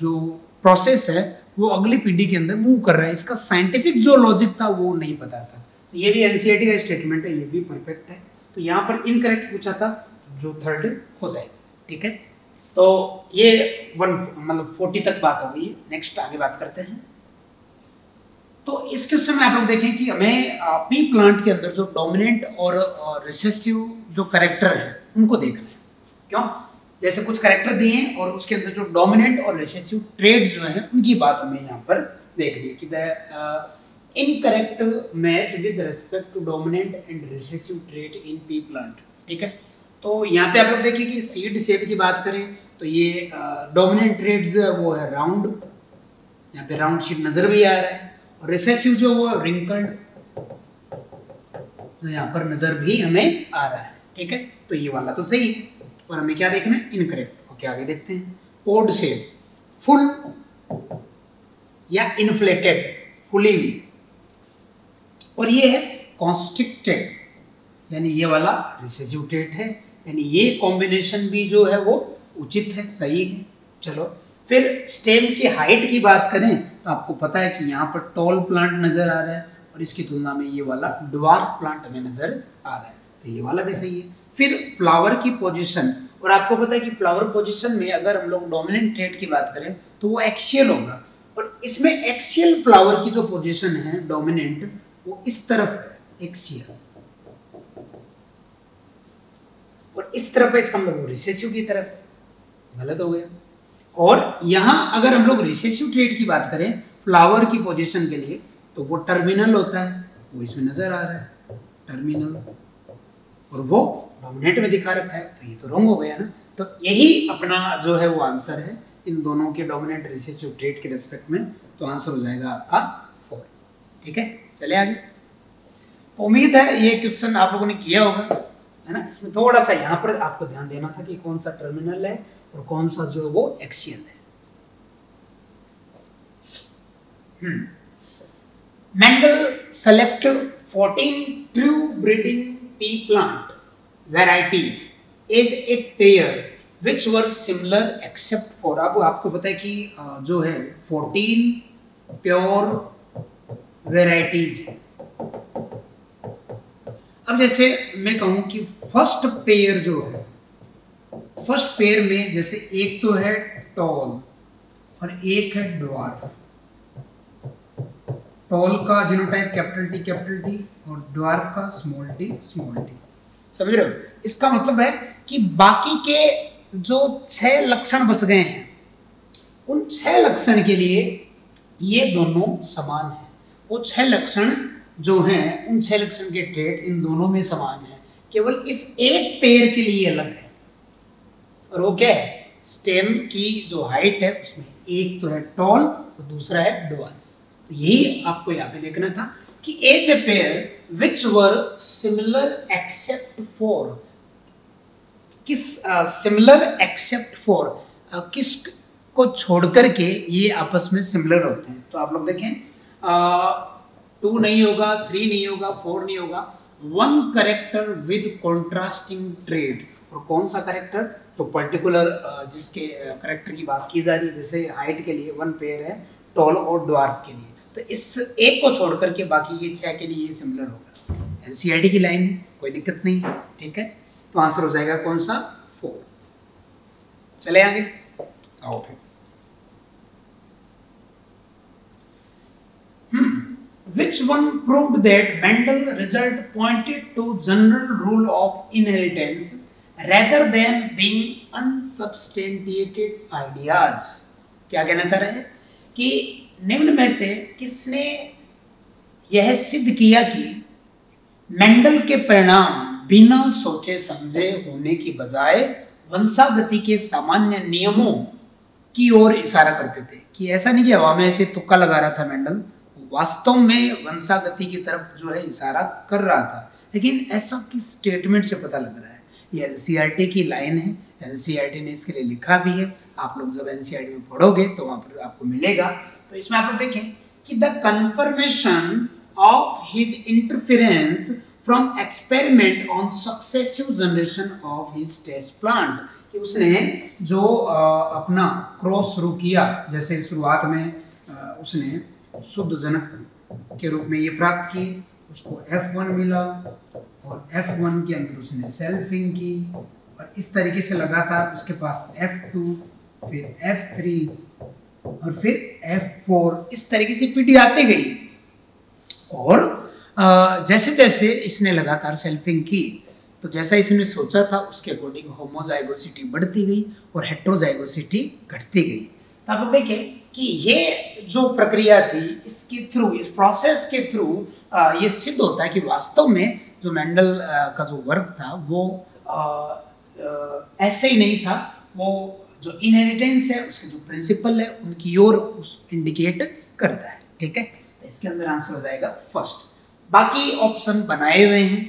जो प्रोसेस है वो अगली पीढ़ी के अंदर मूव कर रहा है, इसका साइंटिफिक जो लॉजिक था वो नहीं पता था। तो ये भी एनसीईआरटी का स्टेटमेंट है, ये भी परफेक्ट है। तो यहाँ पर इनकरेक्ट पूछा था जो थर्ड हो जाएगा। ठीक है, तो ये 140 तक बात हो गई। नेक्स्ट आगे बात करते हैं। तो इस क्वेश्चन में आप लोग देखें कि हमें पी प्लांट के अंदर जो डोमिनेंट और रिसेसिव जो करेक्टर है उनको देखना है। क्यों? जैसे कुछ करेक्टर दिए हैं और उसके अंदर जो डोमिनेंट और रिसेसिव ट्रेड जो हैं उनकी बात हमें यहाँ पर देखनी है कि the incorrect match with respect to dominant and recessive trait in pea plant. ठीक है, तो यहाँ पे आप लोग देखिए कि सीड सेप की बात करें तो ये डोमिनेंट ट्रेड्स वो है राउंड, यहाँ पे राउंड शीट नजर भी आ रहा है। रिसेसिव जो वो रिंकल्ड यहाँ पर नजर भी हमें आ रहा है। ठीक है, तो ये वाला तो सही है और हमें क्या देखना है? इनकरेक्ट। ओके, आगे देखते हैं। पोड शेप फुल या इन्फ्लेटेड, फुली और ये है कॉन्स्ट्रिक्टेड, यानी ये वाला रिसेसिव ट्रेट है, यानी ये कॉम्बिनेशन भी जो है वो उचित है, सही है। चलो फिर स्टेम की हाइट की बात करें तो आपको पता है कि यहाँ पर टॉल प्लांट नजर आ रहा है और इसकी तुलना में ये वाला ड्वार्फ प्लांट हमें नजर आ रहा है, तो ये वाला भी सही है। फिर फ्लावर की पोजीशन, और आपको पता है कि फ्लावर पोजीशन में अगर हम लोग डोमिनेंट ट्रेट की बात करें तो वो एक्सियल होगा, और इसमें एक्सियल फ्लावर की जो पोजिशन है डोमिनेंट वो इस तरफ है एक्सियल, और इस तरफ है इसका मतलब रिसेसिव की तरफ, गलत हो गया। और यहाँ अगर हम लोग रिसेसिव ट्रेट की बात करें फ्लावर की पोजीशन के लिए तो वो टर्मिनल होता है, वो इसमें नजर आ रहा है टर्मिनल, और वो डोमिनेट में दिखा रखा है, तो ये तो रॉन्ग हो गया ना। तो यही अपना जो है वो आंसर है इन दोनों के डोमिनेट रिसेसिव ट्रेट के रेस्पेक्ट में, तो आंसर हो जाएगा आपका 4। ठीक है, चले आगे। तो उम्मीद है ये क्वेश्चन आप लोगों ने किया होगा, है ना। इसमें थोड़ा सा यहाँ पर आपको ध्यान देना था कि कौन सा टर्मिनल है और कौन सा जो वो एक्सियल है। Mendel selected 14 true breeding pea plant varieties as a pair which were similar except for. अब आपको पता है कि जो है 14 प्योर वैरायटीज। अब जैसे मैं कहूं कि फर्स्ट पेयर जो है, फर्स्ट पेयर में जैसे एक तो है टॉल और एक है ड्वार्फ। टॉल का जीनोटाइप कैपिटल टी और ड्वार्फ का स्मॉल टी, समझ रहे हो? इसका मतलब है कि बाकी के जो 6 लक्षण बच गए हैं उन 6 लक्षण के लिए ये दोनों समान है। वो 6 लक्षण जो हैं उन 6 लक्षण के ट्रेट इन दोनों में समान है, केवल इस एक पेयर के लिए अलग है। और वो क्या है? स्टेम की जो हाइट है उसमें एक तो है टॉल और दूसरा है ड्वार्फ। तो यही आपको यहाँ पे देखना था कि as a pair which were similar except for, किस सिमिलर एक्सेप्ट फॉर, किस को छोड़कर के ये आपस में सिमिलर होते हैं। तो आप लोग देखें 2 नहीं होगा, 3 नहीं होगा, 4 नहीं होगा, 1 करेक्टर विद कॉन्ट्रास्टिंग ट्रेड। और कौन सा करेक्टर? तो पर्टिकुलर जिसके करेक्टर की बात की जा रही है, जैसे हाइट के लिए 1 पेयर है टॉल और ड्वार्फ के लिए, तो इस एक को छोड़कर के बाकी के 6 के लिए ये सिमिलर होगा। एनसीईआरटी की लाइन है, कोई दिक्कत नहीं है। ठीक है, तो आंसर हो जाएगा कौन सा? 4। चले आगे, आओ फिर। Which one proved that Mendel result pointed to general rule of inheritance rather than being unsubstantiated ideas? क्या कहना चाह रहे हैं कि निम्न में से किसने यह सिद्ध किया कि मेंडल के परिणाम बिना सोचे समझे होने की बजाय वंशागति के सामान्य नियमों की ओर इशारा करते थे? कि ऐसा नहीं कि हवा में ऐसे तुक्का लगा रहा था मेंडल, वास्तव में वंशागति की तरफ जो है इशारा कर रहा था। लेकिन ऐसा किस स्टेटमेंट से पता लग रहा है? ये एनसीईआरटी की लाइन है, एनसीईआरटी ने इसके लिए लिखा भी है, आप लोग जब एनसीईआरटी में पढ़ोगे तो वहाँ पर आपको मिलेगा। तो इसमें आप देखें कि the confirmation of his interference from experiment on successive generation of his test plant, कि उसने जो अपना क्रॉस शुरू किया, जैसे शुरुआत में उसने शुद्ध जनक के रूप में ये प्राप्त की, उसको F1 मिला और F1 के अंदर उसने सेल्फिंग की और इस तरीके से लगातार उसके पास F2 फिर F3 और फिर F4 इस तरीके से पीढ़ी आती गई। और जैसे जैसे इसने लगातार सेल्फिंग की तो जैसा इसने सोचा था उसके अकॉर्डिंग होमोजाइगोसिटी बढ़ती गई और हेट्रोजाइगोसिटी घटती गई। तो आप देखें कि ये जो प्रक्रिया थी, इसके थ्रू, इस प्रोसेस के थ्रू ये सिद्ध होता है कि वास्तव में जो मेंडल का जो वर्क था वो ऐसे ही नहीं था, वो जो इनहेरिटेंस है उसके जो प्रिंसिपल है उनकी ओर उस इंडिकेट करता है। ठीक है, तो इसके अंदर आंसर हो जाएगा फर्स्ट। बाकी ऑप्शन बनाए हुए हैं,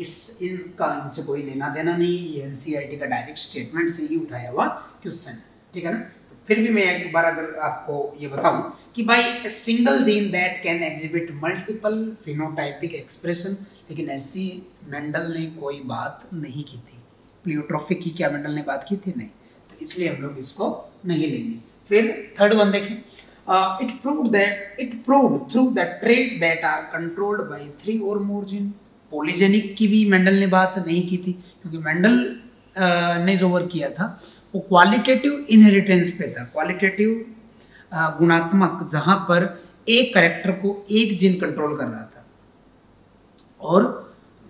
इस इनका इनसे कोई लेना देना नहीं है, ये एनसीईआरटी का डायरेक्ट स्टेटमेंट से ही उठाया हुआ क्वेश्चन। ठीक है ना, फिर भी मैं एक बार अगर आपको ये बताऊं कि भाई a single gene that can exhibit multiple phenotypic expression, लेकिन ऐसी मेंडल ने कोई बात नहीं की थी। प्लियोट्रॉफिक की क्या मेंडल ने बात की थी? नहीं, तो इसलिए हम लोग इसको नहीं लेंगे। फिर थर्ड वन देखें, it proved through the trait that are controlled by 3 और मोर जीन। पॉलीजेनिक की भी मेंडल ने बात नहीं की थी, क्योंकि मेंडल ने जो वर्क किया था वो क्वालिटेटिव इनहेरिटेंस पे था। क्वालिटेटिव गुणात्मक, जहाँ पर एक करेक्टर को एक जीन कंट्रोल कर रहा था, और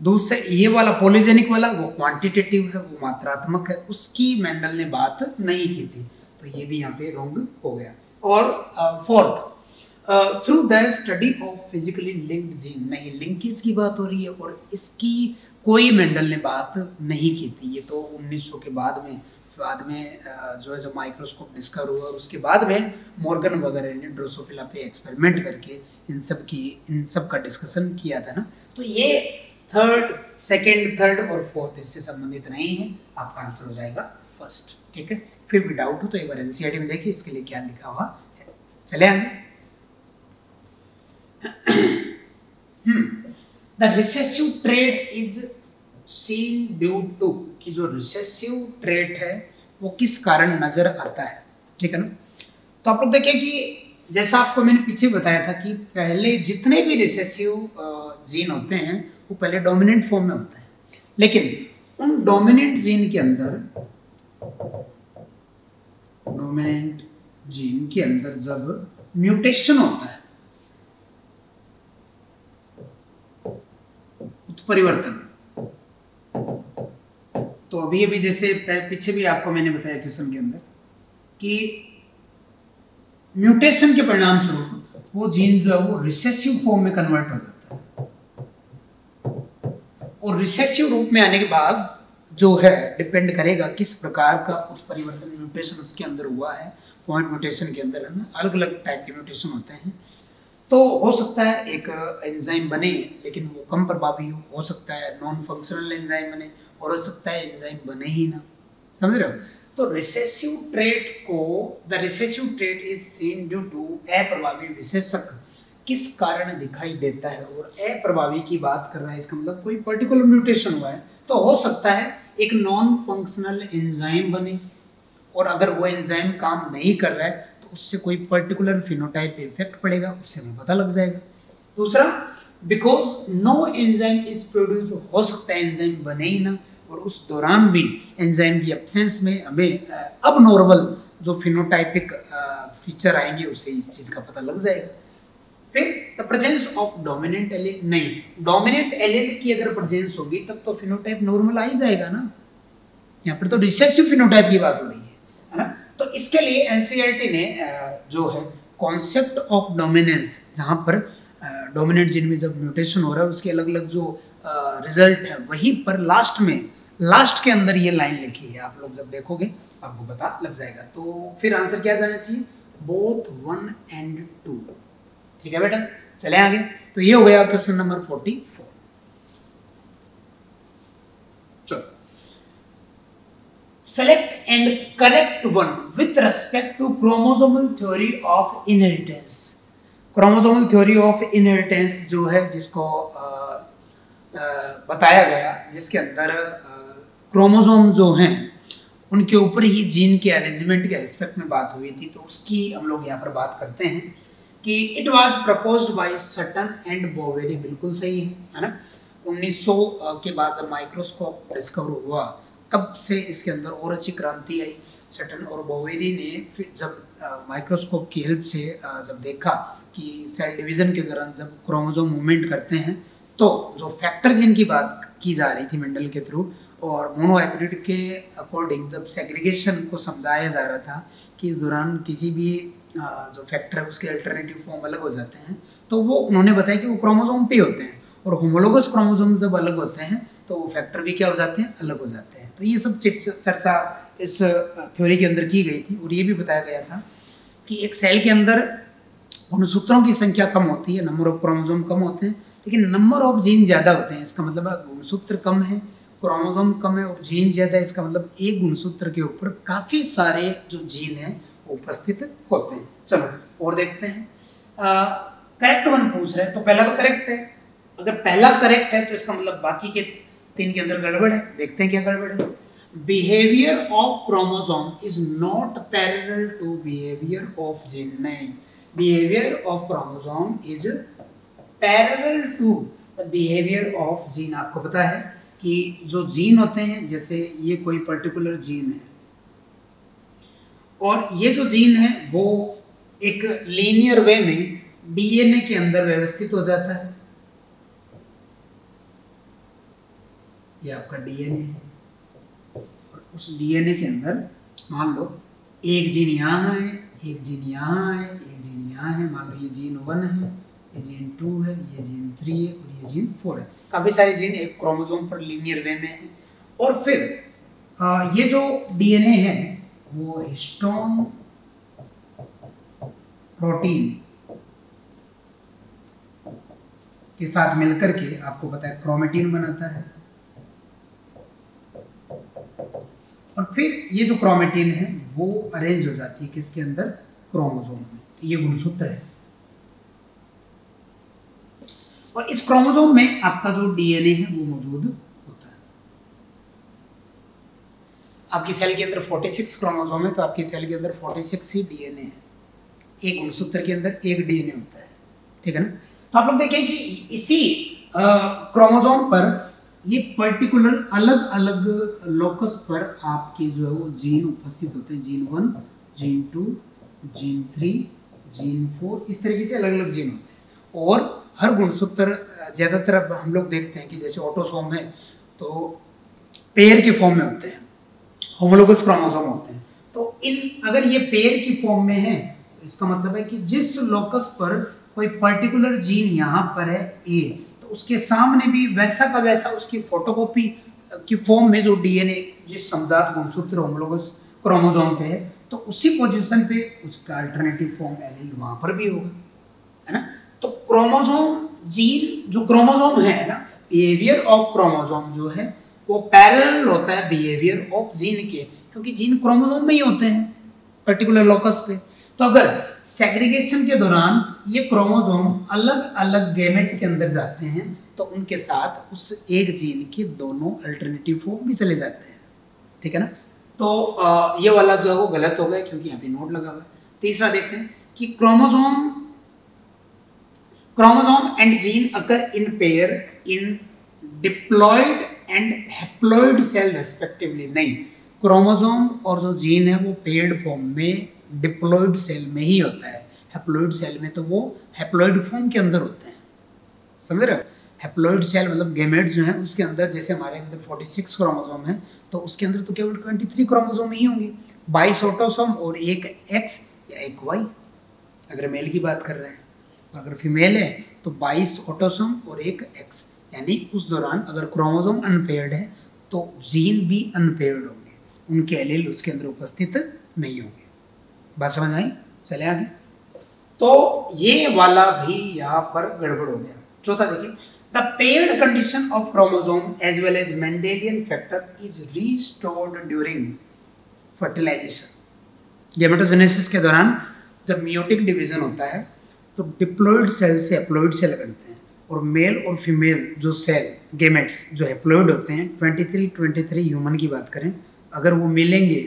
दूसरे ये वाला पॉलीजेनिक वाला वो क्वांटिटेटिव है, वो मात्रात्मक है, उसकी मेंडल ने बात नहीं की थी। तो ये भी यहाँ पे रॉन्ग हो गया। और fourth, through the study of physically linked gene, नहीं, लिंकेज की बात हो रही है और इसकी कोई मेंडल ने बात नहीं की थी। ये तो 1900 के बाद में जो है जब माइक्रोस्कोप डिस्कवर हुआ और उसके बाद में मोर्गन वगैरह ने ड्रोसोफिला पे एक्सपेरिमेंट करके इन सब का डिस्कशन किया था ना। तो ये सेकंड, थर्ड और फोर्थ इससे संबंधित नहीं है। आपका आंसर हो जाएगा फर्स्ट। ठीक है, फिर भी डाउट हो तो एक बार एनसीईआरटी में देखिए इसके लिए क्या लिखा हुआ है। चले आगे। The recessive trait is seen due to, कि जो रिसेसिव ट्रेट है वो किस कारण नजर आता है। ठीक है ना, तो आप लोग देखिए कि जैसा आपको मैंने पीछे बताया था कि पहले जितने भी रिसेसिव जीन होते हैं वो पहले डोमिनेंट फॉर्म में होते हैं, लेकिन उन डोमिनेंट जीन के अंदर जब म्यूटेशन होता है, उत्परिवर्तन, तो अभी जैसे पीछे भी आपको मैंने बताया क्वेश्चन के अंदर कि म्यूटेशन के परिणाम स्वरूप वो जीन जो है वो रिसेसिव फॉर्म में कन्वर्ट हो जाता है, और रिसेसिव रूप में आने के बाद जो है डिपेंड करेगा किस प्रकार का उत्परिवर्तन, म्यूटेशन उसके अंदर हुआ है। पॉइंट म्यूटेशन के अंदर अलग अलग टाइप के म्यूटेशन होते हैं, तो हो सकता है एक एंजाइम बने लेकिन वो कम प्रभावी हो सकता है नॉन फंक्शनल एंजाइम बने, और हो सकता है एंजाइम बने ही ना। समझ रहे हो? तो रिसेसिव ट्रेट को, the recessive trait is seen due to, अप्रभावी विशेषक किस कारण दिखाई देता है, और अप्रभावी की बात कर रहा है, इसका मतलब कोई पर्टिकुलर म्यूटेशन हुआ है, तो हो सकता है एक नॉन फंक्शनल एंजाइम बने, और अगर वो एंजाइम काम नहीं कर रहा है तो उससे कोई पर्टिकुलर फिनोटाइप इफेक्ट पड़ेगा, उससे हमें पता लग जाएगा। दूसरा, because no enzyme is produce, हो सकता है एंजाइम बने ही ना, और उस दौरान भी एंजाइम की एब्सेंस में हमें अब नॉर्मल जो फिनोटाइपिक फीचर आएंगे उसे इस चीज़ का पता लग जाएगा। फिर the presence of dominant allele नहीं, डोमिनेंट एलील की अगर प्रेजेंस होगी तब तो फिनोटाइप नॉर्मल आ ही जाएगा ना, यहाँ पर तो रिसेसिव फिनोटाइप की बात हो रही है ना। तो इसके लिए एनसीईआरटी ने जो है कॉन्सेप्ट ऑफ डोमिनेंस, जहाँ पर डोमिनेंट जीन में जब म्यूटेशन हो रहा है उसके अलग अलग जो रिजल्ट है वहीं पर लास्ट के अंदर ये लाइन लिखी है, आप लोग जब देखोगे आपको पता लग जाएगा। तो फिर आंसर क्या जाना चाहिए, बोथ 1 एंड 2। ठीक है बेटा, चले आगे। तो ये हो गया question number 44। Select and correct one with respect to chromosomal theory of inheritance. Chromosomal theory of inheritance जो है जिसको बताया गया, जिसके अंदर क्रोमोसोम जो हैं उनके ऊपर ही जीन के अरेंजमेंट के रिस्पेक्ट में बात हुई थी, तो उसकी हम लोग यहाँ पर बात करते हैं कि it was proposed by Sutton and Boveri. बिल्कुल सही है ना। 1900 के बाद जब माइक्रोस्कोप डिस्कवर हुआ तब से इसके अंदर और अच्छी क्रांति आई। सटन और बोवेरी ने फिर जब माइक्रोस्कोप की हेल्प से जब देखा कि सेल डिवीज़न के दौरान जब क्रोमोसोम मूवमेंट करते हैं तो जो फैक्टर जिनकी बात की जा रही थी मेंडल के थ्रू और मोनोहाइब्रिड के अकॉर्डिंग जब सेग्रीगेशन को समझाया जा रहा था कि इस दौरान किसी भी जो फैक्टर है उसके अल्टरनेटिव फॉर्म अलग हो जाते हैं, तो वो उन्होंने बताया कि वो क्रोमोसोम पे होते हैं और होमोलोगस क्रोमोसोम जब अलग होते हैं तो फैक्टर भी क्या हो जाते हैं, अलग हो जाते हैं। तो ये सब चर्चा इस थ्योरी के अंदर की गई थी और ये भी बताया गया था कि एक सेल के अंदर गुणसूत्रों की संख्या कम होती है, नंबर ऑफ क्रोमोसोम कम होते हैं, लेकिन नंबर ऑफ जीन ज़्यादा होते हैं। इसका मतलब गुणसूत्र कम है, क्रोमोसोम कम है और जीन ज़्यादा है, इसका मतलब एक गुणसूत्र के ऊपर काफ़ी सारे जो जीन हैं उपस्थित होते हैं। चलो और देखते हैं, करेक्ट वन पूछ रहे हैं तो पहला तो करेक्ट है, अगर पहला करेक्ट है तो इसका मतलब बाकी के 3 के अंदर गड़बड़ है। देखते हैं क्या गड़बड़ है। Behaviour of chromosome is not parallel to behaviour of gene. नहीं, behaviour of chromosome is parallel to the behaviour of gene. आपको पता है कि जो जीन होते हैं, जैसे ये कोई पर्टिकुलर जीन है और ये जो जीन है वो एक लीनियर वे में डीएनए के अंदर व्यवस्थित हो जाता है। ये आपका डीएनए है और उस डीएनए के अंदर मान लो एक जीन यहाँ है, एक जीन यहाँ है, एक जीन यहाँ है, मान लो ये जीन 1 है, ये जीन 2 है, ये जीन 3 है और ये जीन 4 है। काफ़ी सारे जीन एक क्रोमोसोम पर लीनियर वे में है और फिर ये जो डीएनए है वो हिस्टोन प्रोटीन के साथ मिलकर के आपको पता है क्रोमेटिन बनाता है और फिर ये जो क्रोमेटिन है वो अरेंज हो जाती है किसके अंदर, क्रोमोसोम में। तो ये गुणसूत्र है और इस क्रोमोसोम में आपका जो डीएनए है वो मौजूद होता है। आपकी सेल के अंदर 46 क्रोमोसोम है तो आपकी सेल के अंदर 46 ही डीएनए है, एक गुणसूत्र के अंदर एक डीएनए होता है। ठीक है ना। तो आप लोग देखें कि इसी क्रोमोसोम पर ये पर्टिकुलर अलग अलग लोकस पर आपके जो है वो जीन उपस्थित होते हैं, जीन 1, जीन 2, जीन 3, जीन 4, इस तरीके से अलग अलग जीन होते हैं और हर गुणसूत्र ज़्यादातर अब हम लोग देखते हैं कि जैसे ऑटोसोम है तो पेयर के फॉर्म में होते हैं, होमोलोगस क्रोमोसोम होते हैं, तो इन अगर ये पेयर की फॉर्म में है तो इसका मतलब है कि जिस लोकस पर कोई पर्टिकुलर जीन यहाँ पर है ए, उसके सामने भी वैसा का वैसा उसकी फोटोकॉपी की फॉर्म में जो डीएनए जिस समजात गुणसूत्र होमोलोगस क्रोमोसोम पे है तो उसी पोजीशन पे उसका अल्टरनेटिव फॉर्म एलील वहाँ पर भी होगा, है ना। तो क्रोमोसोम जीन जो क्रोमोसोम है ना, बिहेवियर ऑफ क्रोमोसोम जो है वो पैरेलल होता है बिहेवियर ऑफ जीन के, क्योंकि जीन क्रोमोसोम में ही होते हैं पर्टिकुलर लोकस पे। तो अगर सेग्रीगेशन के दौरान ये क्रोमोसोम अलग अलग गैमेट के अंदर जाते हैं तो उनके साथ उस एक जीन के दोनों अल्टरनेटिव फॉर्म भी चले जाते हैं। ठीक है ना। तो ये वाला जो है वो गलत हो गया क्योंकि यहाँ पे नोट लगा हुआ है। तीसरा देखते हैं कि chromosome and gene occur in pair in diploid and haploid cell respectively. नहीं, क्रोमोसोम और जो जीन है वो पेयर्ड फॉर्म में डिप्लॉयड सेल में ही होता है, हैप्लॉइड सेल में, तो वो हैप्लॉइड फॉर्म के अंदर होते हैं, समझ रहे हो। हैप्लॉइड सेल मतलब गैमेट्स जो हैं उसके अंदर, जैसे हमारे अंदर 46 क्रोमोसोम हैं तो उसके अंदर तो केवल 23 क्रोमोसोम ही होंगे, 22 ऑटोसोम और एक एक्स या एक वाई, अगर मेल की बात कर रहे हैं, और अगर फीमेल है तो 22 ऑटोसोम और एक एक्स, यानी उस दौरान अगर क्रोमोसोम अनपेयर्ड है तो जीन भी अनपेयर्ड होंगे, उनके एलील उसके अंदर उपस्थित नहीं होंगे। बात समझ आई, चले आगे। तो ये वाला भी यहाँ पर गड़बड़ हो गया। चौथा देखिए, The paired condition of chromosome as well as Mendelian factor is restored during fertilization. Gametogenesis के दौरान जब मियोटिक डिवीजन होता है तो डिप्लॉइड सेल से हैप्लॉइड सेल बनते हैं, और मेल और फीमेल जो सेल गैमेट्स जो हैप्लॉइड होते हैं 23 ह्यूमन की बात करें, अगर वो मिलेंगे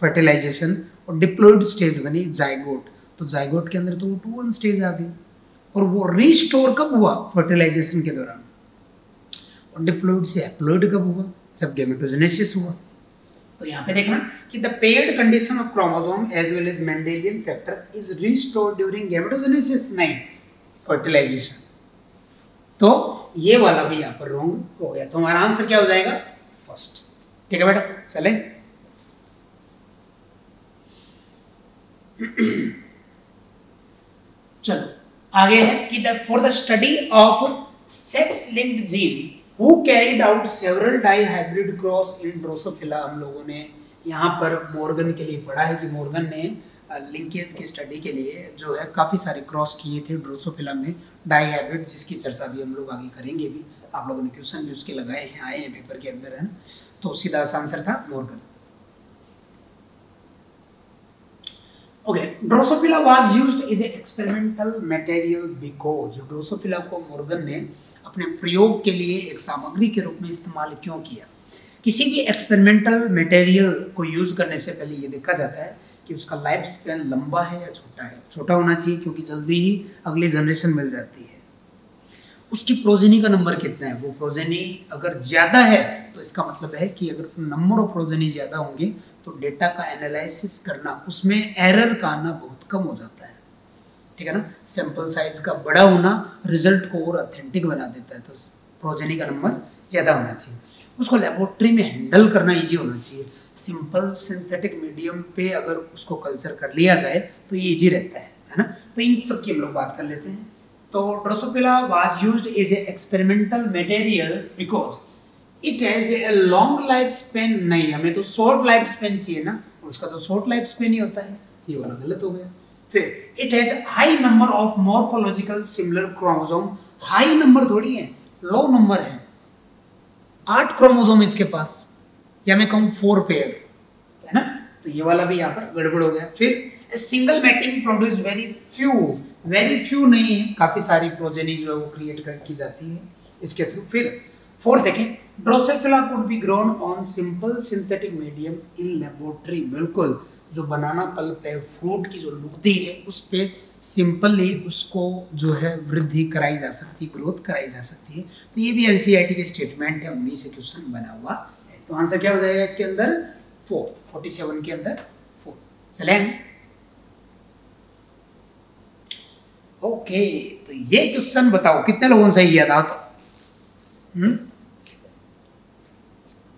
फर्टिलाइजेशन और डिप्लॉइड स्टेज बनी जाइगोट, तो जाइगोट के अंदर तो वो 2-1 स्टेज आ गई, और वो रिस्टोर कब हुआ, फर्टिलाइजेशन के दौरान, और डिप्लॉइड से हैप्लॉइड कब हुआ, जब गैमेटोजेनेसिस हुआ। तो यहाँ पे देखना कि the paired condition of chromosome as well as Mendelian factor is restore during gametogenesis, नहीं फर्टिलाइजेशन। तो ये वाला भी यहाँ पर रॉन्ग हो गया, तो हमारा आंसर क्या हो जाएगा, फर्स्ट। ठीक है बेटा, चले। चलो आगे है कि for the study of sex linked gene who carried out several dihybrid cross in Drosophila, हम लोगों ने यहाँ पर मोर्गन के लिए पढ़ा है कि मोर्गन ने लिंकेज की स्टडी के लिए जो है काफ़ी सारे क्रॉस किए थे ड्रोसोफिला में डाई हाइब्रिड, जिसकी चर्चा भी हम लोग आगे करेंगे भी। आप लोगों ने क्वेश्चन भी उसके लगाए हैं, आए हैं पेपर के अंदर, है ना। तो सीधा आंसर था Morgan. Drosophila was used as a experimental material because, Drosophila को मोर्गन ने अपने प्रयोग के लिए एक सामग्री के रूप में इस्तेमाल क्यों किया। किसी भी एक्सपेरिमेंटल मटेरियल को यूज करने से पहले ये देखा जाता है कि उसका लाइफ स्पैन लंबा है या छोटा है। छोटा होना चाहिए क्योंकि जल्दी ही अगली जनरेशन मिल जाती है। उसकी प्रोजेनी का नंबर कितना है, वो प्रोजेनी अगर ज़्यादा है तो इसका मतलब है कि अगर नंबर ऑफ प्रोजेनी ज़्यादा होंगे तो डेटा का एनालिसिस करना, उसमें एरर का आना बहुत कम हो जाता है, ठीक है ना। सैंपल साइज का बड़ा होना रिजल्ट को और ऑथेंटिक बना देता है। तो प्रोजेनी का नंबर ज़्यादा होना चाहिए, उसको लेबोरेटरी में हैंडल करना ईजी होना चाहिए। सिंपल सिंथेटिक मीडियम पे अगर उसको कल्चर कर लिया जाए तो ये ईजी रहता है ना। तो इन सब की हम लोग बात कर लेते हैं। तो Drosophila was used as a experimental material because it has a long life span, नहीं हमें तो शॉर्ट लाइफ स्पेन चाहिए ना, उसका तो शॉर्ट लाइफ स्पेन ही होता है, ये वाला गलत हो गया। फिर it has high number of morphological similar chromosome, high number थोड़ी है, लो नंबर है, 8 क्रोमोसोम इसके पास, या मैं कहूँ 4 पेयर, है ना। तो ये वाला भी यहाँ पर गड़बड़ हो गया। फिर single mating produce very few नहीं है, काफ़ी सारी प्रोजेनी जो है वो क्रिएट की जाती है इसके थ्रू। फिर 4 देखें, Drosophila could be grown on simple synthetic medium in laboratory, बिल्कुल जो बनाना पल्प है, फ्रूट की जो लुगदी है उस पर सिंपली उसको जो है वृद्धि कराई जा सकती है, ग्रोथ कराई जा सकती है। तो ये भी एनसीईआरटी के स्टेटमेंट है, उन्हीं से क्वेश्चन बना हुआ है। तो आंसर क्या हो जाएगा इसके अंदर, 47 के अंदर 4। चले ओके। तो ये क्वेश्चन बताओ कितने लोगों से ही याद आता।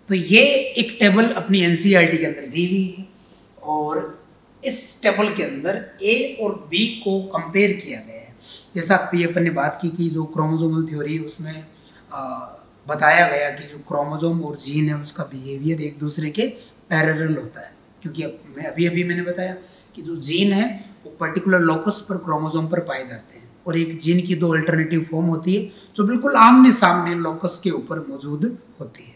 तो ये एक टेबल अपनी एनसीईआरटी के अंदर दी हुई है, और इस टेबल के अंदर ए और बी को कंपेयर किया गया है। जैसा पी अपन ने बात की कि जो क्रोमोसोमल थ्योरी, उसमें बताया गया कि जो क्रोमोसोम और जीन है उसका बिहेवियर एक दूसरे के पैरेलल होता है, क्योंकि मैंने बताया कि जो जीन है वो पर्टिकुलर लोकस पर क्रोमोसोम पर पाए जाते हैं, और एक जीन की 2 अल्टरनेटिव फॉर्म होती है जो बिल्कुल आमने सामने लोकस के ऊपर मौजूद होती है।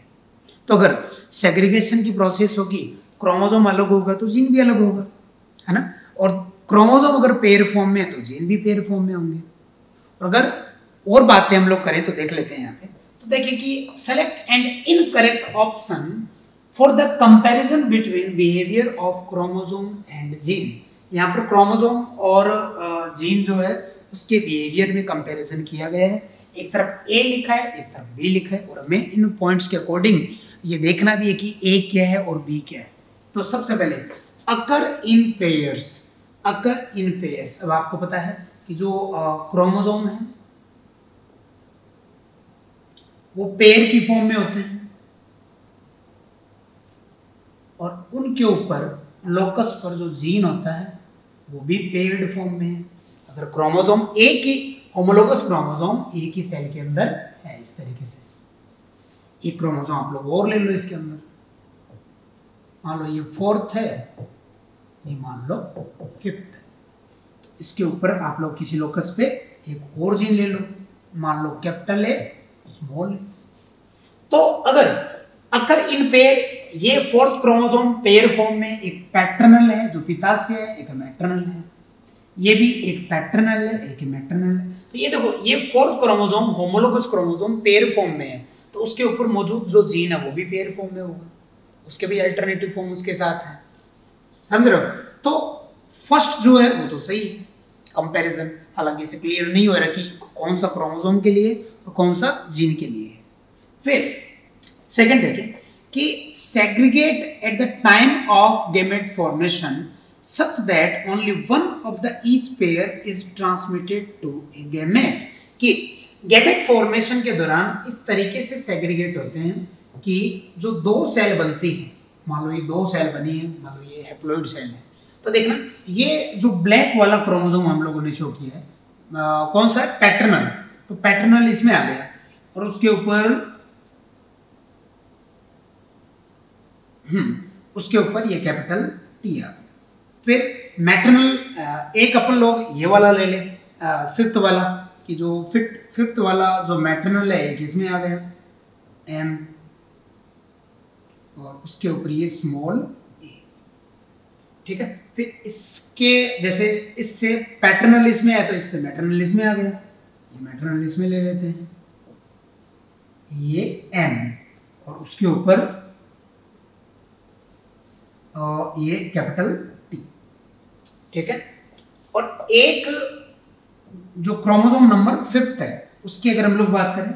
तो अगर सेग्रीगेशन की प्रोसेस होगी, क्रोमोसोम अलग होगा तो जीन भी अलग होगा, है ना। और क्रोमोसोम अगर पेयर फॉर्म में है तो जीन भी पेयर फॉर्म में होंगे। और अगर और बातें हम लोग करें तो देख लेते हैं यहाँ पे। तो देखिए कि select and incorrect option for the comparison between behaviour of chromosome and gene. यहाँ पर क्रोमोसोम और जीन जो है उसके बिहेवियर में कंपैरिजन किया गया है। एक तरफ ए लिखा है, एक तरफ बी लिखा है, और हमें इन पॉइंट्स के अकॉर्डिंग ये देखना भी है कि ए क्या है और बी क्या है। तो सबसे पहले occur in pairs, occur in pairs. अब आपको पता है कि जो क्रोमोसोम है वो पेयर की फॉर्म में होते हैं और उनके ऊपर लोकस पर जो जीन होता है वो भी पेयर्ड फॉर्म में है। अगर क्रोमोसोम एक ही होमोलोगस क्रोमोसोम एक ही सेल के अंदर है इस तरीके से, एक क्रोमोसोम आप लोग और ले लो इसके अंदर, मान लो ये फोर्थ है, ये मान लो फिफ्थ है, तो इसके ऊपर आप लोग किसी लोकस पे एक और जीन ले लो, मान लो कैपिटल है स्मॉल। तो अगर अकर इन पेयर, ये फोर्थ क्रोमोसोम पेयर फॉर्म में, एक पैटर्नल है जो पिता से है, एक मैटर्नल है, ये भी एक पैटर्नल है, एक मैटर्नल है। तो ये देखो ये fourth chromosome homologous chromosome pair form में है, तो उसके ऊपर मौजूद जो जीन है वो भी पेयर फॉर्म में होगा, उसके भी अल्टरनेटिव फॉर्म उसके साथ है, समझ रहे हो। तो फर्स्ट जो है वो तो सही है कंपैरिजन, हालांकि इसे क्लियर नहीं हो रहा कि कौन सा क्रोमोसोम के लिए और कौन सा जीन के लिए है। फिर सेकंड देखें कि segregate at the time of gamete formation such that only one of the each pair is transmitted to a gamete, कि गेमेट फॉर्मेशन के दौरान इस तरीके से सेग्रीगेट होते हैं कि जो दो सेल बनती है, मान लो ये दो सेल बनी है, मान लो ये हैप्लॉइड सेल है, तो देखना ये जो ब्लैक वाला क्रोमोसोम हम लोगों ने शो किया है कौन सा है पैटर्नल, तो पैटर्नल इसमें आ गया और उसके ऊपर ये कैपिटल टी आ गया। फिर मैटर्नल एक अपन लोग ये वाला ले लें फिफ्थ वाला, कि जो फिफ्थ वाला जो मैटर्नल है एक इसमें आ गया एम और उसके ऊपर ये स्मॉल ए, ठीक है। फिर इसके जैसे इससे पैटर्नल इसमें है तो इससे मैटर्नल इसमें आ गया, ये मैटर्नल इसमें ले लेते हैं, ये एम और उसके ऊपर ये कैपिटल टी, ठीक है। और एक जो क्रोमोसोम नंबर फिफ्थ है उसकी अगर हम लोग बात करें,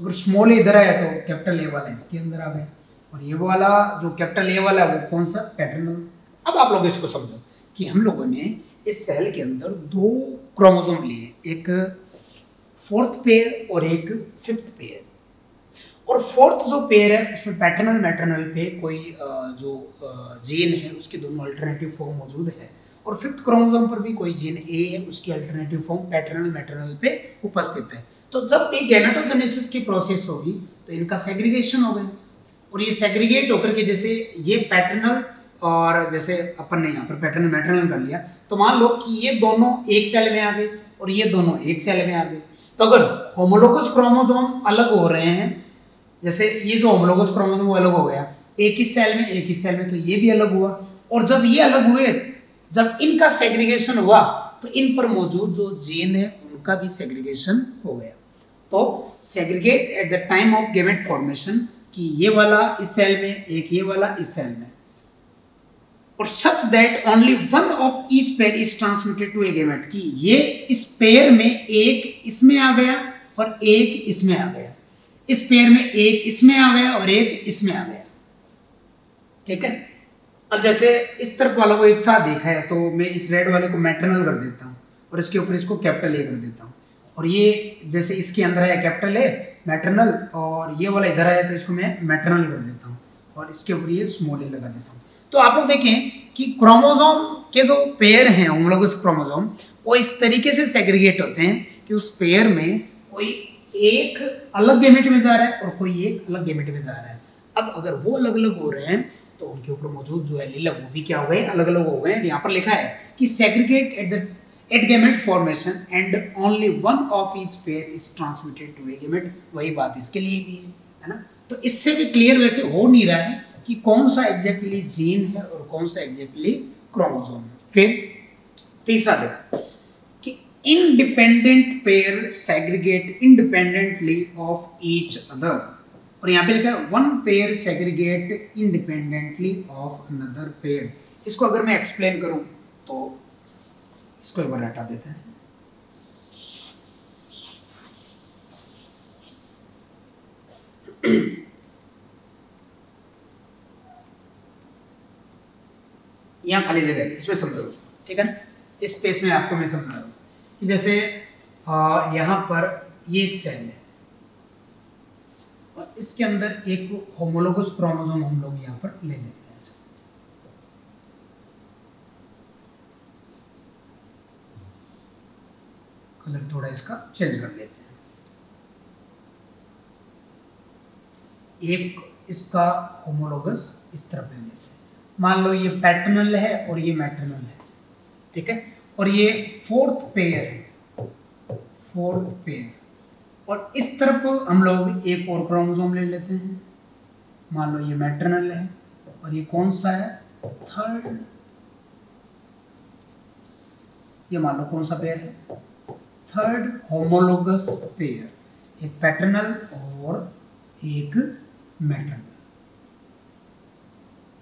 अगर स्मॉल इधर आया तो कैपिटल ए वाला इसके अंदर आ गया और ये वाला जो कैपिटल ए वाला है वो कौन सा पैटर्नल। अब आप लोग इसको समझो कि हम लोगों ने इस सेल के अंदर दो क्रोमोसोम लिए, एक फोर्थ पेयर और एक फिफ्थ पेयर, और फोर्थ जो पेयर है उसमें पैटर्नल मैटर्नल पे कोई जो जीन है उसके दोनों अल्टरनेटिव फॉर्म मौजूद है, और फिफ्थ क्रोमोसोम पर भी कोई जीन ए है उसकी अल्टरनेटिव फॉर्म पैटर्नल मैटर्नल पे उपस्थित है। तो जब ये गैमेटोजेनेसिस की प्रोसेस होगी तो इनका सेग्रीगेशन हो गया और ये सेग्रीगेट होकर के जैसे ये पैटर्नल और जैसे अपन ने यहाँ पर पैटर्नल मैटर्नल कर लिया, तो मान लो कि ये दोनों एक सेल में आ गए और ये दोनों एक सेल में आ गए, तो अगर होमोलोगस क्रोमोसोम अलग हो रहे हैं, जैसे ये जो होमोलोगस क्रोमोसोम वो अलग हो गया एक ही सेल में, तो ये भी अलग हुआ और जब ये अलग हुए, जब इनका सेग्रीगेशन हुआ तो इन पर मौजूद जो जीन है उनका भी सेग्रीगेशन हो गया। तो segregate at the time of gamete formation, कि ये वाला इस सेल में एक, ये वाला इस सेल में, और such that only one of each pair is transmitted to a gamete, कि ये इस पेयर में एक इसमें आ गया और एक इसमें आ गया, इस पेयर में एक इसमें आ गया और एक इसमें आ गया, ठीक है। अब जैसे इस तरफ वालों को एक साथ देखा है तो मैं इस रेड वाले को मैटर्नल कर देता हूँ और इसके ऊपर इसको कैपिटल ए कर देता हूँ, और ये जैसे इसके अंदर आया कैपिटल है मैटर्नल और ये वाला इधर आया तो इसको मैं मैटर्नल कर देता हूँ और इसके ऊपर ये स्मॉल ए लगा देता हूँ। तो आप लोग देखें कि क्रोमोसोम के जो पेयर हैं होमोलोगस क्रोमोसोम वो इस तरीके से सेग्रीगेट होते हैं कि उस पेयर में कोई एक अलग गेमेट में जा रहा है और कोई एक अलग गेमेट में जा रहा है। अब अगर वो अलग अलग हो रहे हैं तो उनके ऊपर मौजूद जो एलील वो भी क्या हो गए, अलग अलग हो गए। यहाँ पर लिखा है कि segregate at gamete formation and only one of each pair is transmitted to a gamete, वही बात इसके लिए भी है ना। तो इससे भी क्लियर वैसे हो नहीं रहा है कि कौन सा एग्जैक्टली जीन है और कौन सा एग्जैक्टली क्रोमोसोम है। फिर तीसरा देखो कि independent pair segregate independently of each other, और यहाँ पे लिखा है one pair segregate independently of another pair. इसको अगर मैं एक्सप्लेन करूँ तो इसको एक बार हटा देते हैं। यहाँ खाली जगह है, इसमें समझो उसको, ठीक है ना। इस स्पेस में आपको मैं समझा रहा हूँ, जैसे यहाँ पर ये एक सेल है और इसके अंदर एक होमोलोगस क्रोमोसोम हम लोग यहाँ पर ले लेते हैं। कलर थोड़ा इसका चेंज कर लेते हैं। एक इसका होमोलोगस इस तरफ ले लेते हैं। मान लो ये पैटर्नल है और ये मैटर्नल है, ठीक है। और ये फोर्थ पेयर है, फोर्थ पेयर। और इस तरफ हम लोग एक और क्रोमोसोम ले लेते हैं। मान लो ये मैटर्नल है और ये कौन सा है, थर्ड। ये मान लो कौन सा पेयर है, थर्ड होमोलोगस पेयर, एक पैटर्नल और एक मैटर्नल।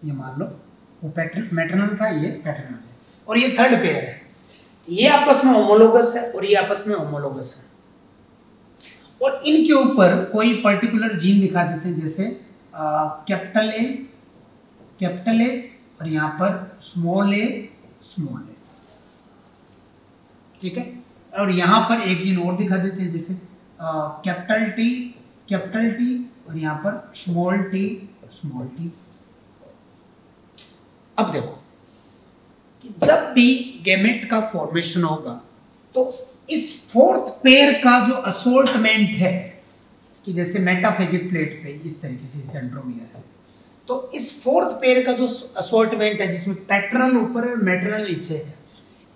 ये मान लो वो मैटर्नल था, ये पैटर्नल है और ये थर्ड पेयर है। ये आपस में होमोलोगस है और ये आपस में होमोलोगस है। और इनके ऊपर कोई पर्टिकुलर जीन दिखा देते हैं, जैसे कैपिटल ए और यहाँ पर स्मॉल ए, ठीक है। और यहाँ पर एक जीन और दिखा देते हैं, जैसे कैपिटल टी और यहाँ पर स्मॉल टी। अब देखो कि जब भी गैमेट का फॉर्मेशन होगा तो इस फोर्थ पेयर का जो असोल्टमेंट है, कि जैसे मेटाफेजिक प्लेट पे इस तरीके से सेंट्रोमियर है, तो इस फोर्थ पेयर का जो असोल्टमेंट है जिसमें पैटर्नल ऊपर है और मैटर्नल नीचे है,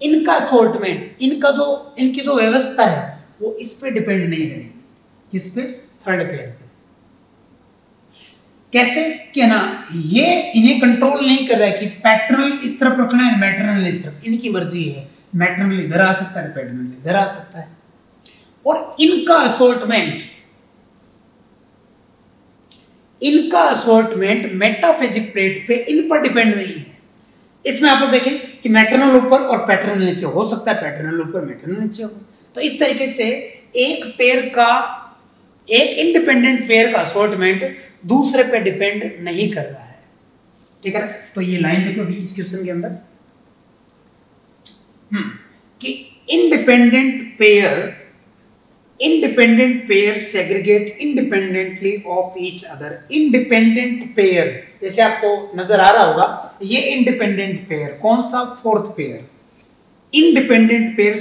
इनका असॉर्टमेंट, इनकी जो व्यवस्था है वो इस पे डिपेंड नहीं करेगी। किस पे? थर्ड पेयर पे। कैसे? कि ना ये इन्हें कंट्रोल नहीं कर रहा है कि पैटर्नल इस तरफ रखना है, मैटर्नल इस तरफ। इनकी मर्जी है, मैटर्नल इधर आ सकता है, पैटर्नल इधर आ सकता है। और इनका असॉर्टमेंट मेटाफेजिक प्लेट पे इन पर डिपेंड नहीं है। इसमें आप लोग देखें कि मैटर्नल ऊपर और पैटर्नल नीचे हो सकता है, पैटर्नल ऊपर मैटर्नल नीचे हो। तो इस तरीके से एक इंडिपेंडेंट पेयर का असॉर्टमेंट दूसरे पे डिपेंड नहीं कर रहा है, ठीक है। तो ये लाइन देखो अभी इस क्वेश्चन के अंदर कि independent pair segregate independently of each other. Independent pair जैसे आपको नजर आ रहा होगा, ये इंडिपेंडेंट पेयर, कौन सा? Fourth pair. Independent pair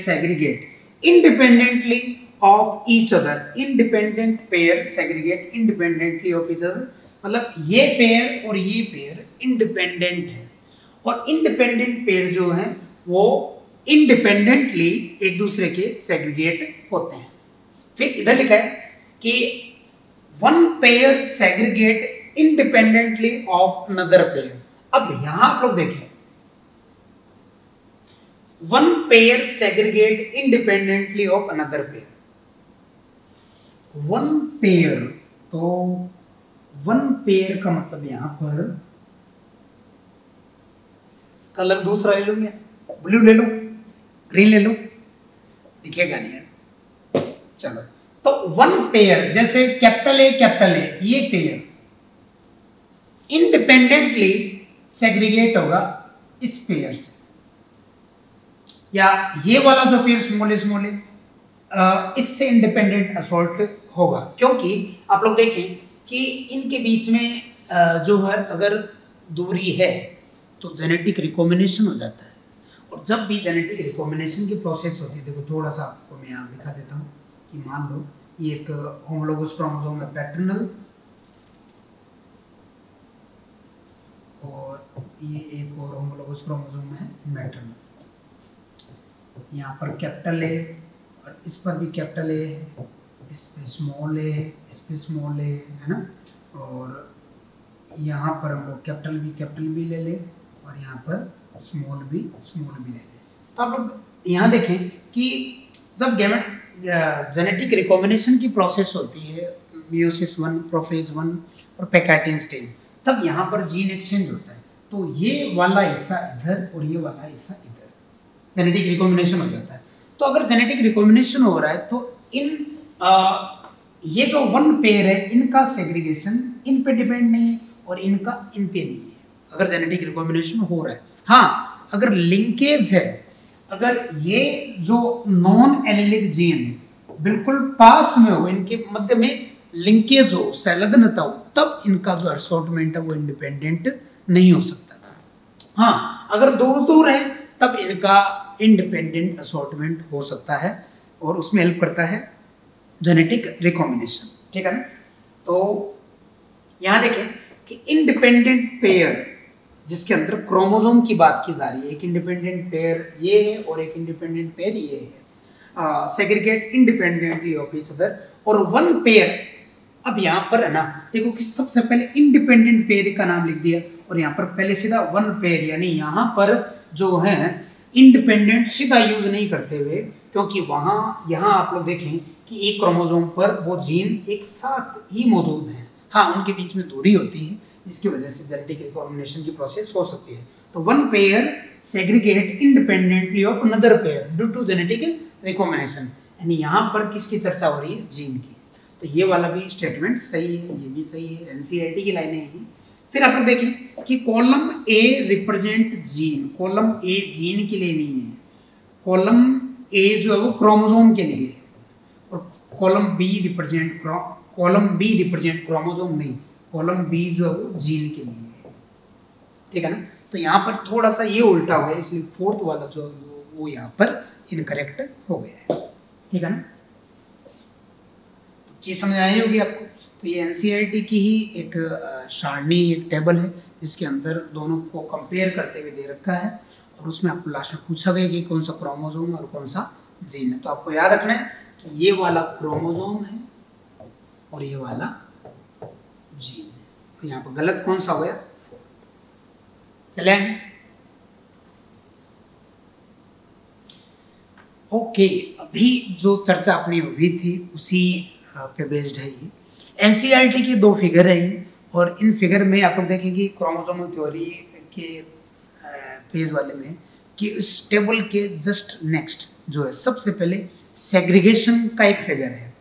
segregate independently of each other. मतलब ये पेयर और ये पेयर इंडिपेंडेंट है, और इंडिपेंडेंट पेयर जो है वो इंडिपेंडेंटली एक दूसरे के सेग्रीगेट होते हैं। फिर इधर लिखा है कि one pair segregate independently of another pair. अब यहां आप लोग देखें, one pair segregate independently of another pair. One pair का मतलब यहां पर कलर दूसरा ले लूंगा, ब्लू ले लो, ग्रीन ले लो, दिखेगा नहीं यार। चलो, तो वन पेयर जैसे कैपिटल ए ये पेयर इंडिपेंडेंटली सेग्रीगेट होगा इस पेयर से, या ये वाला जो पेयर स्मॉल इससे इंडिपेंडेंट असॉल्ट होगा। क्योंकि आप लोग देखें कि इनके बीच में जो है अगर दूरी है तो जेनेटिक रिकॉम्बिनेशन हो जाता है। और जब भी जेनेटिक रिकॉम्बिनेशन की प्रोसेस होती है, देखो थोड़ा सा आपको मैं यहाँ दिखा देता हूँ कि मान लो ये एक होमोलोगस क्रोमोसोम है पैटर्नल, और ये एक और होमोलोगस क्रोमोसोम है मैटर्नल। यहाँ पर कैपिटल ए और इस पर भी कैपिटल ए है, इस पे स्मॉल ए है ना। और यहाँ पर हम लोग कैपिटल बी ले लें और यहाँ पर स्मॉल बी ले लें। तो आप लोग यहाँ देखें कि जब गैमेट जेनेटिक रिकॉम्बिनेशन की प्रोसेस होती है, मियोसिस 1, प्रोफेज 1 और पैकेटिंग स्टेज, तब यहाँ पर जीन एक्सचेंज होता है। तो ये वाला हिस्सा इधर और ये वाला हिस्सा इधर, जेनेटिक रिकॉम्बिनेशन हो जाता है। तो अगर जेनेटिक रिकॉम्बिनेशन हो रहा है तो ये जो वन पेयर है इनका सेग्रीगेशन इन पे डिपेंड नहीं है और इनका इन पे नहीं है। अगर जेनेटिक रिकॉम्बिनेशन हो रहा है। हाँ, अगर लिंकेज है, अगर ये जो नॉन एलिलिक जीन बिल्कुल पास में हो, इनके मध्य में लिंकेज हो, संलग्नता हो, तब इनका जो असॉर्टमेंट है वो इंडिपेंडेंट नहीं हो सकता। हाँ, अगर दूर दूर है तब इनका इंडिपेंडेंट असॉर्टमेंट हो सकता है और उसमें हेल्प करता है जेनेटिक रिकॉम्बिनेशन। ठीक है ना। तो यहाँ देखें कि इंडिपेंडेंट पेयर जिसके अंदर क्रोमोसोम की बात की जा रही है, एक इंडिपेंडेंट पेयर ये है और एक इंडिपेंडेंट पेयर ये है, segregate independently of each other और वन पेयर। अब यहाँ पर है ना, देखो कि सबसे पहले इंडिपेंडेंट पेयर का नाम लिख दिया और यहाँ पर पहले सीधा वन पेयर, यानी यहाँ पर जो है इंडिपेंडेंट सीधा यूज नहीं करते हुए, क्योंकि वहाँ यहाँ आप लोग देखें कि एक क्रोमोसोम पर वो जीन एक साथ ही मौजूद है। हाँ, उनके बीच में दूरी होती है जिसकी वजह से जेनेटिक रिकॉम्बिनेशन की प्रोसेस हो सकती है। तो one pair segregate independently of another pair due to genetic recombination, यानी यहाँ पर किसकी चर्चा हो रही है? जीन की। तो ये वाला भी स्टेटमेंट सही है, ये भी सही है, एनसीईआरटी की लाइनें हैं। फिर आप लोग देखें कि column A represent gene, column A gene के लिए नहीं है, कॉलम ए जो है वो क्रोमोसोम के लिए है और कॉलम बी रिप्रेजेंट क्रोमोसोम नहीं, कॉलम बी जो है वो जीन के लिए है। ठीक है ना। तो यहाँ पर थोड़ा सा ये उल्टा हो गया, इसलिए फोर्थ वाला जो वो यहाँ पर इनकरेक्ट हो गया है। ठीक है ना। चीज समझ आई होगी आपको। तो ये एनसीईआरटी की ही एक सारणी, एक टेबल है जिसके अंदर दोनों को कंपेयर करते हुए दे रखा है और उसमें आपको लास्ट में पूछा गया कि कौन सा क्रोमोसोम और कौन सा जीन है। तो आपको याद रखना है कि ये वाला क्रोमोसोम है और ये वाला जीन है। तो यहाँ पर गलत कौन सा हो गया? फोर्थ। चले आएंगे। ओके, अभी जो चर्चा अपनी हुई थी उसी पे बेस्ड है ये। एनसीईआरटी के दो फिगर है और इन फिगर में आप लोग देखेंगे क्रोमोसोमल थ्योरी के पेज वाले में कि इस टेबल के जस्ट नेक्स्ट जो है सबसे पहले सेग्रीगेशन का एक फिगर है।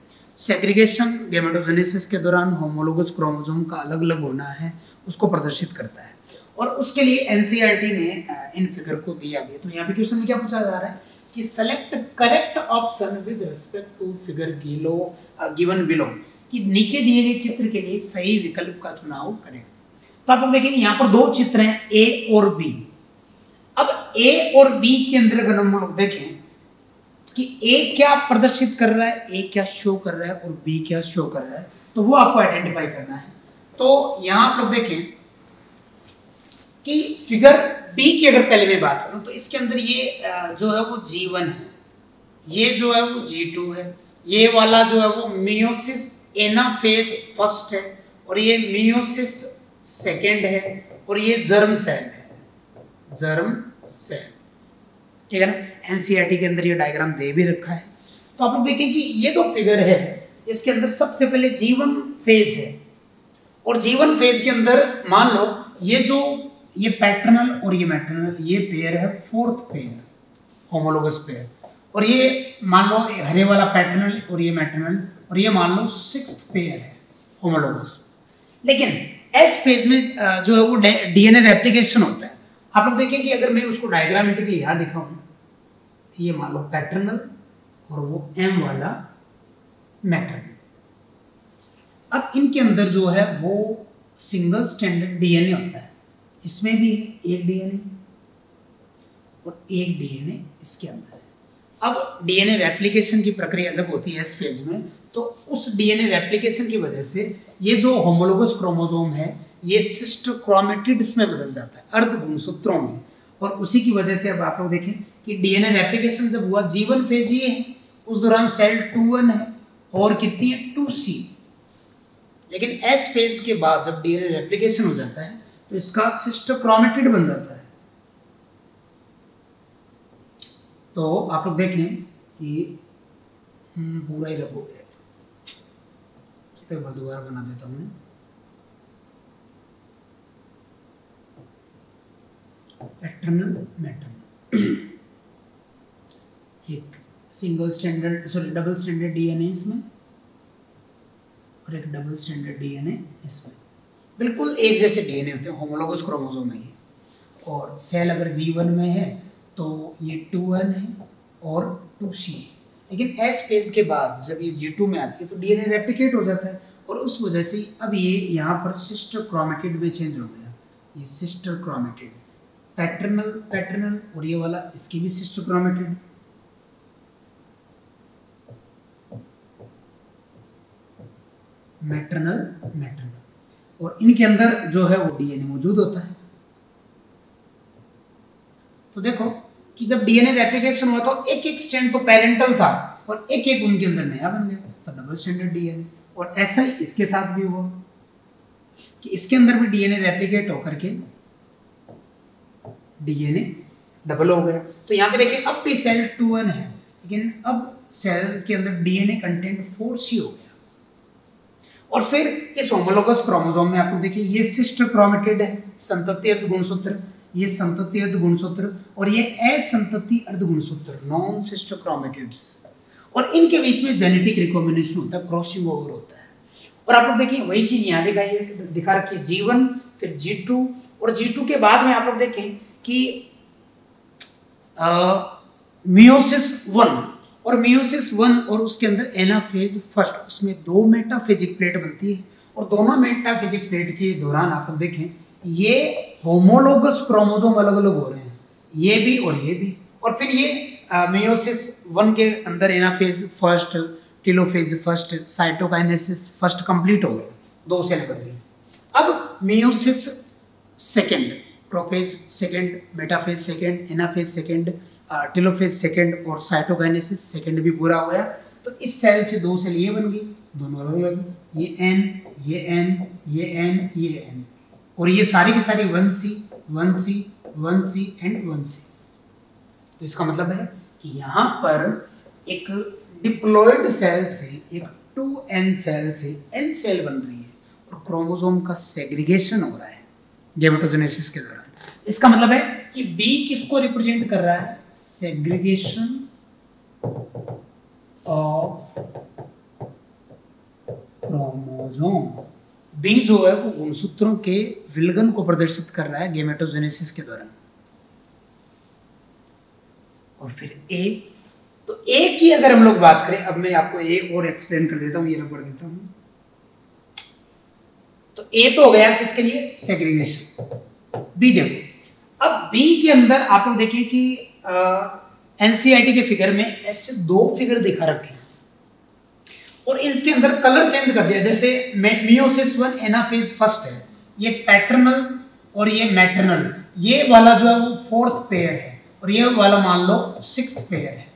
सेग्रीगेशन गेमेटोजेनेसिस के दौरान होमोलोगस क्रोमोसोम का अलग अलग होना है, उसको प्रदर्शित करता है और उसके लिए एनसीईआरटी ने इन फिगर को दिया भी। तो यहाँ पे क्वेश्चन में क्या पूछा जा रहा है कि select correct option with respect to figure given below, कि नीचे दिए गए चित्र के लिए सही विकल्प का चुनाव करें। तो आप लोग देखेंगे यहाँ पर दो चित्र हैं, ए और बी। अब ए और बी के अंदर अगर हम लोग देखें कि ए क्या प्रदर्शित कर रहा है, ए क्या शो कर रहा है और बी क्या शो कर रहा है, तो वो आपको आइडेंटिफाई करना है। तो यहाँ आप लोग देखें कि फिगर बी की अगर पहले मैं बात करूं तो इसके अंदर ये जो है वो G1 है, ये जो है वो G2 है, ये वाला जो है वो मियोसिस एनाफेज फर्स्ट है और ये मियोसिस सेकंड है और ये जर्म सेल है, जर्म सेल। ठीक है ना। एनसीईआरटी के अंदर ये डायग्राम दे भी रखा है। तो आप लोग देखें कि ये जो फिगर है इसके अंदर सबसे पहले G1 फेज है और G1 फेज के अंदर मान लो ये जो ये पैटर्नल और ये मैटर्नल ये पेयर है, फोर्थ पेयर होमोलोगस पेयर, और ये मान लो हरे वाला पैटर्नल और ये मैटर्नल और ये मान लो सिक्स्थ पेयर है होमोलोगस। लेकिन एस फेज में जो है वो डीएनए रेप्लिकेशन होता है। आप लोग देखें कि अगर मैं उसको डायग्रामेटिकली यहाँ दिखाऊं, ये मान लो पैटर्नल और वो एम वाला मैटर्नल। अब इनके अंदर जो है वो सिंगल स्टैंडर्ड डीएनए होता है, इसमें भी है एक डीएनए और एक डीएनए इसके अंदर है। अब डीएनए रेप्लिकेशन की प्रक्रिया जब होती है इस फेज में, तो उस डीएनए रेप्लिकेशन की वजह से ये जो होमोलोगस क्रोमोसोम है ये सिस्टर क्रोमेटिड्स में बदल जाता है, अर्धगुणसूत्रों में, और उसी की वजह से अब आप लोग देखें कि डीएनए रेप्लिकेशन जब हुआ G1 फेज ये है, उस दौरान सेल 2n है और कितनी है 2c। लेकिन एस फेज के बाद जब डीएनए रेप्लिकेशन हो जाता है तो इसका सिस्टर क्रोमेटिड बन जाता है। तो आप लोग देखें कि पूरा ही रब हो गया था, मैं दोबारा बना देता हूं। पैटर्नल मैटर्नल, एक single standard sorry double standard DNA इसमें और एक डबल स्टैंडर्ड डीएनए इसमें। बिल्कुल एक जैसे डीएनए होते हैं होमोलोगस क्रोमोसोम में ही, और सेल अगर G1 में है तो ये 2n है और 2c है। लेकिन S फेज के बाद जब ये G2 में आती है तो डीएनए रेप्लिकेट हो जाता है, और उस वजह से अब ये यहाँ पर सिस्टर क्रोमेटिड में चेंज हो गया, ये सिस्टर क्रोमेटिड पैटर्नल और ये वाला इसकी भी सिस्टर क्रोमेटिड। मैटरनल और इनके अंदर जो है वो डीएनए मौजूद होता है। तो देखो कि जब डीएनए रेप्लिकेशन हुआ तो एक एक स्ट्रैंड तो पैरेंटल था और एक एक उनके अंदर नया बन गया, तो डबल स्ट्रैंडेड डीएनए। और ऐसा ही इसके साथ भी हुआ कि इसके अंदर भी डीएनए रेप्लिकेट होकर के डीएनए डबल हो गया। तो यहाँ पे देखिए अब भी सेल 2n है, लेकिन अब सेल के अंदर डीएनए कंटेंट 4c हो गया। और फिर इस होमोलोगस क्रोमोसोम में आपको देखिए ये सिस्टर क्रोमेटिड है संतति अर्ध गुणसूत्र, ये संतति अर्ध गुणसूत्र और ये असंतति अर्ध गुणसूत्र नॉन सिस्टर क्रोमेटिड्स, और इनके बीच में जेनेटिक रिकॉम्बिनेशन होता है, क्रॉसिंग ओवर होता है। और आप लोग देखिए वही चीज यहाँ दिखा रखी है, G1 फिर G2 और G2 के बाद में आप लोग देखें कि मियोसिस 1 और मियोसिस 1 और उसके अंदर एनाफेज फर्स्ट, उसमें दो मेटाफेजिक प्लेट बनती है और दोनों मेटाफेजिक प्लेट के दौरान आप देखें ये होमोलोगस क्रोमोसोम अलग अलग हो रहे हैं, ये भी और ये भी। और फिर ये मियोसिस 1 के अंदर anaphase first, telophase first, cytokinesis first complete हो गए, दो सेल बन गई। अब meiosis 2, prophase 2, metaphase 2, anaphase 2, telophase 2 और साइटोकाइनेसिस 2 भी पूरा हो गया। तो इस सेल से दो सेल ये बन गई, दोनों अलग अलग, ये एन ये एन ये एन ये एन और ये सारी की सारी 1C 1C 1C and 1C। तो इसका मतलब है कि यहाँ पर एक डिप्लॉयड सेल से एक 2n सेल से n सेल बन रही है और क्रोमोसोम का सेग्रीगेशन हो रहा है गैमेटोजेनेसिस के दौरान। इसका मतलब है कि B किसको रिप्रेजेंट कर रहा है, segregation of chromosome। B जो है वो गुणसूत्रों के विलगन को प्रदर्शित कर रहा है गेमेटोजेनेसिस के दौरान। और फिर A, तो A की अगर हम लोग बात करें, अब मैं आपको A और एक्सप्लेन कर देता हूं, ये रख देता हूँ। तो A तो हो गया किसके लिए, सेग्रीगेशन। B देखो, अब B के अंदर आप लोग देखिए कि एनसीईआरटी के फिगर में ऐसे दो फिगर दिखा रखे हैं और इसके अंदर कलर चेंज कर दिया। जैसे मियोसिस 1 एनाफेज फर्स्ट है, ये पैटर्नल और ये मैटर्नल, ये वाला जो है वो 4th पेयर है और ये वाला मान लो 6th पेयर है,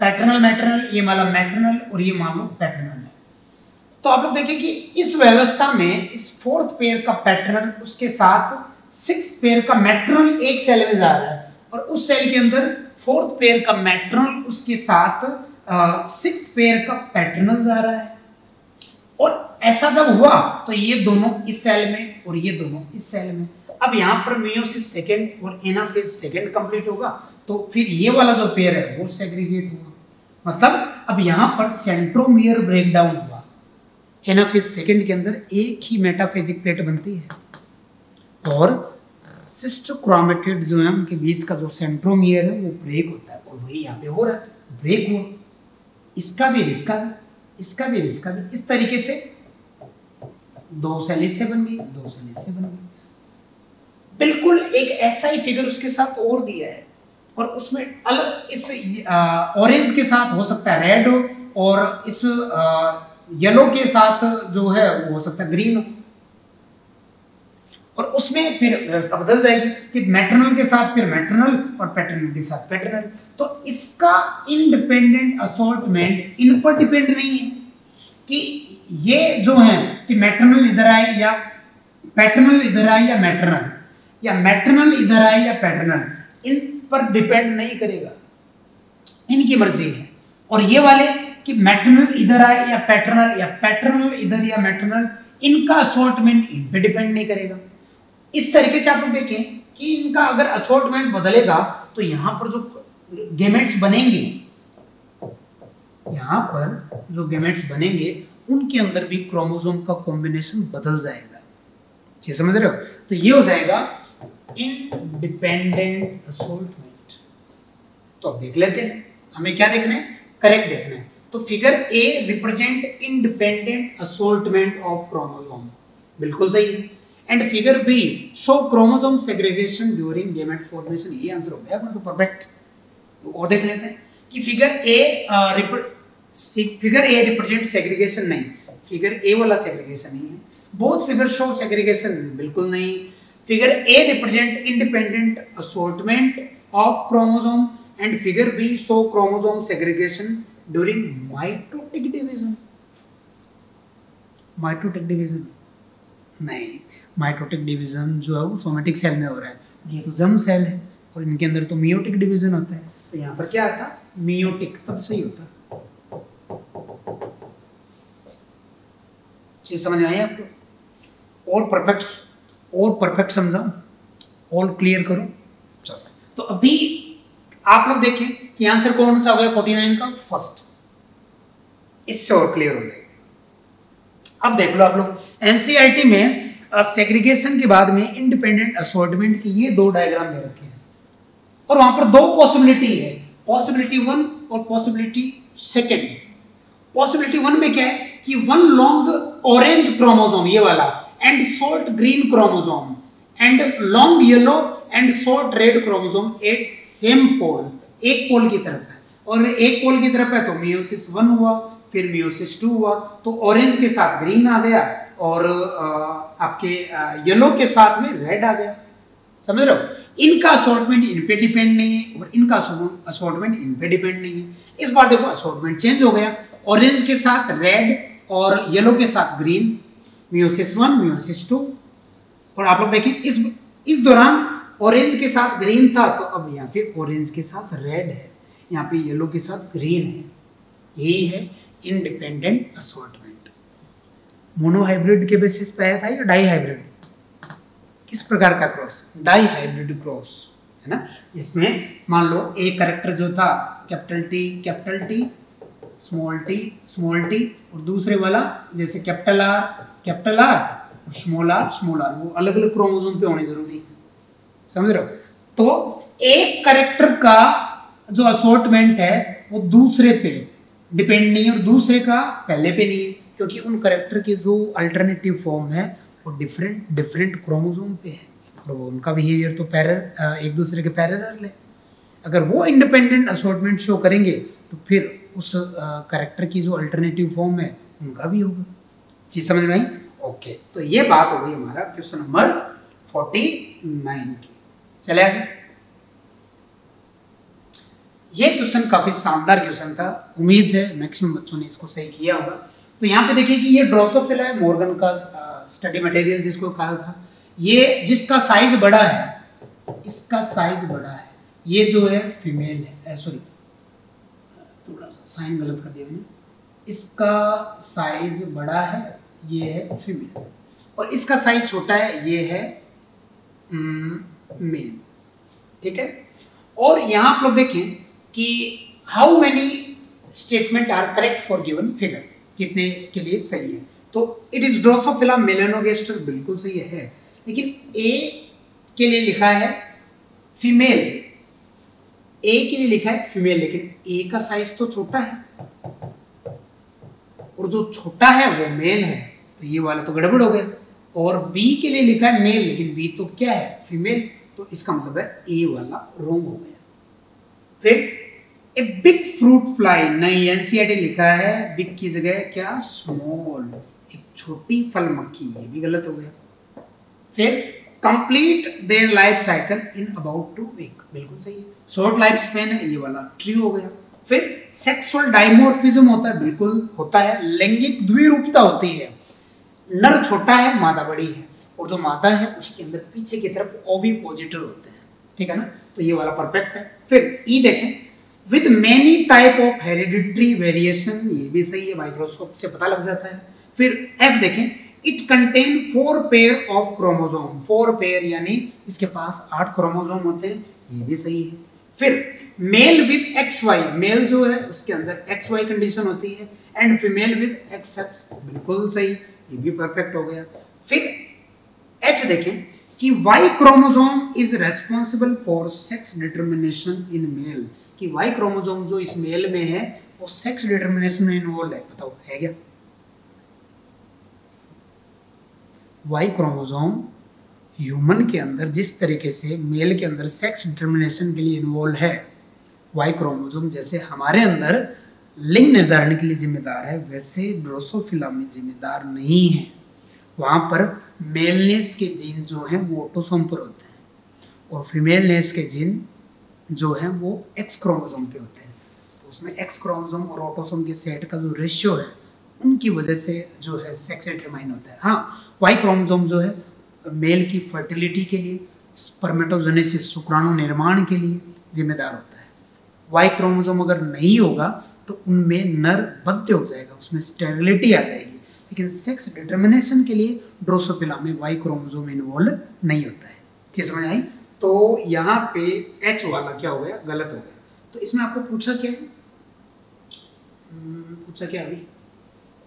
पैटर्नल मैटर्नल, ये वाला मैटर्नल और ये मान लो पैटर्नल है। तो आप लोग देखिए कि इस व्यवस्था में इस 4th पेयर का पैटर्नल उसके साथ 6th पेयर का मैटर्नल एक सेल में जा रहा है, और उस सेल के अंदर 4th पेयर का मैटर्नल उसके साथ 6th पेयर का पैटर्नल जा रहा है। और ऐसा जब हुआ तो ये दोनों इस सेल में और ये दोनों इस सेल में। अब यहाँ पर मियोसिस 2 और एनाफेज 2 कंप्लीट होगा, तो फिर ये वाला जो पेयर है वो सेग्रीगेट हुआ। मतलब अब यहाँ पर सेंट्रोमियर ब्रेकडाउन हुआ, एनाफेज 2 के अंदर एक ही मेटाफेजिक प्लेट बनती है और सिस्टर क्रोमेटिड जो है उनके बीच का जो सेंट्रोमियर है वो ब्रेक होता है, और वही यहाँ पे हो रहा है, ब्रेक हुआ। इसका भी इस तरीके से दो सेल इससे बन गई, दो सेल इससे बन गई। बिल्कुल एक ऐसा ही फिगर उसके साथ और दिया है, और उसमें अलग इस ऑरेंज के साथ हो सकता है रेड हो, और इस येलो के साथ जो है वो हो सकता है ग्रीन हो, और उसमें फिर व्यवस्था बदल जाएगी कि मैटर्नल के साथ फिर मैटर्नल और पैटर्नल के साथ पैटर्नल। तो इसका इंडिपेंडेंट असॉर्टमेंट इन पर डिपेंड नहीं है कि ये जो है कि मैटर्नल इधर आए या पैटर्नल इधर आए या मैटर्नल इधर आए या पैटर्नल, इन पर डिपेंड नहीं करेगा, इनकी मर्जी है। और ये वाले कि मैटर्नल इधर आए या पैटर्नल इधर या मैटर्नल, इनका असॉर्टमेंट इन पर डिपेंड नहीं करेगा। इस तरीके से आप लोग देखें कि इनका अगर असॉर्टमेंट बदलेगा तो यहाँ पर जो गेमेट्स बनेंगे, यहाँ पर जो गेमेट्स बनेंगे उनके अंदर भी क्रोमोसोम का कॉम्बिनेशन बदल जाएगा। ये समझ रहे हो, तो ये हो जाएगा इनडिपेंडेंट असोल्टमेंट। तो अब देख लेते हैं, हमें क्या देखना है, करेक्ट देखना है। तो figure A represent independent assortment of chromosome, बिल्कुल सही है। And figure B show chromosome segregation during gamete formation, ये आंसर हो गया अपना, तो परफेक्ट। तो और देख लेते हैं कि फिगर ए रिप्रेजेंट सेग्रीगेशन नहीं, फिगर ए वाला सेग्रीगेशन नहीं है, बोथ फिगर शो सेग्रीगेशन बिल्कुल नहीं। Figure A represent independent assortment of chromosome and figure B show chromosome segregation during mitotic division, mitotic division नहीं, माइटोटिक डिवीजन जो है वो सोमेटिक सेल में हो रहा है, ये तो जर्म सेल है और इनके अंदर तो मियोटिक डिवीजन होता है, तो यहाँ पर क्या आता, मियोटिक, तब सही होता। चीज समझ में आई आपको, और परफेक्ट समझाओ और क्लियर करो। चलो तो अभी आप लोग देखें कि आंसर कौन सा हो गया 49 का फर्स्ट, इससे और क्लियर हो जाएगा। अब देख लो आप लोग एनसीईआरटी में सेग्रीगेशन के बाद में इंडिपेंडेंट असॉर्टमेंट की ये दो डायग्राम दे रखे हैं और वहां पर दो पॉसिबिलिटी है, पॉसिबिलिटी वन और पॉसिबिलिटी सेकंड। पॉसिबिलिटी वन में क्या है कि वन लॉन्ग ऑरेंज क्रोमोसोम ये वाला and short green chromosome and long yellow and short red chromosome at same pole, एक पोल की तरफ है, और एक पोल की तरफ है तो मियोसिस वन हुआ, फिर मियोसिस टू हुआ, तो ऑरेंज के साथ ग्रीन आ गया और आपके येलो के साथ में रेड आ गया, समझ रहे हो। इनका असॉर्टमेंट इन पे डिपेंड नहीं है और इनका असॉर्टमेंट इन पे डिपेंड नहीं है। इस बार देखो असॉर्टमेंट चेंज हो गया, ऑरेंज के साथ रेड और येलो के साथ green, meiosis one meiosis two, और आप लोग देखें इस दौरान ऑरेंज के साथ ग्रीन था तो अब यहाँ पे ऑरेंज के साथ रेड है, यहाँ पे येलो के साथ ग्रीन है, यही है इनडिपेंडेंट असॉर्टमेंट। मोनोहाइब्रिड के बेसिस पे आया था या डाई हाइब्रिड, किस प्रकार का क्रॉस, डाई हाइब्रिड क्रॉस है ना, इसमें मान लो एक कैरेक्टर जो था कैपिटल टी स्मॉल टी और दूसरे वाला जैसे कैपिटल आर और स्मॉल आर, वो अलग अलग क्रोमोसोम पे होने जरूरी है, समझ रहे हो। तो एक कैरेक्टर का जो असॉर्टमेंट है वो दूसरे पे डिपेंड नहीं है और दूसरे का पहले पे नहीं है, क्योंकि उन करैक्टर के जो अल्टरनेटिव फॉर्म है वो डिफरेंट क्रोमोसोम पे है और वो उनका बिहेवियर तो एक दूसरे के पैरेलल है। अगर वो इंडिपेंडेंट असॉर्टमेंट शो करेंगे तो फिर उस करैक्टर की जो अल्टरनेटिव फॉर्म है उनका भी होगा। चीज समझ में आई, ओके। तो ये बात हो गई हमारा क्वेश्चन नंबर 49 की। चले आगे, ये क्वेश्चन काफ़ी शानदार क्वेश्चन था, उम्मीद है मैक्सिमम बच्चों ने इसको सही किया होगा। तो यहाँ पे देखिए कि ये ड्रोसोफिला है मोर्गन का स्टडी मटेरियल जिसको कहा था, ये जिसका साइज बड़ा है, इसका साइज बड़ा है, ये जो है फीमेल है, सॉरी थोड़ा सा साइन गलत कर दिया मैंने, इसका साइज बड़ा है ये है फीमेल और इसका साइज छोटा है ये है मेल, ठीक है। और यहाँ आप लोग देखें कि how many statement are correct for given figure, कितने इसके लिए सही है। तो इट इज ड्रोसोफिला मेलानोगेस्टर बिल्कुल सही है, लेकिन ए के लिए लिखा है फीमेल, ए के लिए लिखा है फीमेल, लेकिन ए का साइज तो छोटा है और जो छोटा है वो मेल है, तो ये वाला तो गड़बड़ हो गया। और बी के लिए लिखा है मेल, लेकिन बी तो क्या है फीमेल, तो इसका मतलब है ए वाला रॉन्ग हो गया। फिर ए बिग फ्रूट फ्लाई, नहीं एनसीईआरटी लिखा है बिग की जगह क्या, स्मॉल, एक छोटी फल मक्खी, ये भी गलत हो गया। फिर complete their life cycle in about 2 week, बिल्कुल सही है, शॉर्ट लाइफ स्पेन है, ये वाला ट्री हो गया। फिर सेक्सुअल डाइमोर्फिज्म होता है, बिल्कुल होता है, लैंगिक द्विरूपता होती है, नर छोटा है मादा बड़ी है और जो मादा है उसके अंदर पीछे की तरफ ओविपोजिटर होते हैं, ठीक है ना, तो ये वाला परफेक्ट है। फिर ई देखें, with many type of hereditary variation, ये भी सही है, माइक्रोस्कोप से पता लग जाता है। फिर एफ देखें, it contain 4 pair of chromosome, 4 pair यानी इसके पास 8 क्रोमोसोम होते हैं, ये भी सही है। फिर male with X Y, male जो है उसके अंदर एक्स वाई कंडीशन होती है, and female with X X, बिल्कुल सही, ये भी परफेक्ट हो गया। फिर एच देखें कि Y chromosome is responsible for sex determination in male, कि वाई क्रोमोसोम जो इस मेल में है वो सेक्स डिटर्मिनेशन में इन्वॉल्व है। बताओ है क्या? वाई क्रोमोसोम ह्यूमन के अंदर जिस तरीके से मेल के अंदर सेक्स डिटर्मिनेशन के लिए इन्वॉल्व है, वाई क्रोमोसोम जैसे हमारे अंदर लिंग निर्धारण के लिए जिम्मेदार है, वैसे ड्रोसोफिला में जिम्मेदार नहीं है। वहाँ पर मेलनेस के जीन जो हैं वो ऑटोसोम पर होते हैं और फीमेलनेस के जीन जो हैं वो एक्स क्रोमोसोम पे होते हैं। तो उसमें एक्स क्रोमोसोम और ऑटोसोम के सेट का जो रेशियो है उनकी वजह से जो है सेक्स डिटरमाइन होता है। हाँ, वाई क्रोमोसोम जो है मेल की फर्टिलिटी के लिए, स्पर्मेटोजेनेसिस शुक्राणु निर्माण के लिए जिम्मेदार होता है। वाई क्रोमोसोम अगर नहीं होगा तो उनमें नर बद्ध हो जाएगा, उसमें स्टेरिलिटी आ जाएगी। लेकिन सेक्स डिटर्मिनेशन के लिए ड्रोसोफिला में वाई क्रोमोसोम इन्वॉल्व नहीं होता है। ठीक समझ आई? तो यहाँ पे एच वाला क्या हो गया, गलत हो गया। तो इसमें आपको पूछा क्या है, पूछा क्या अभी,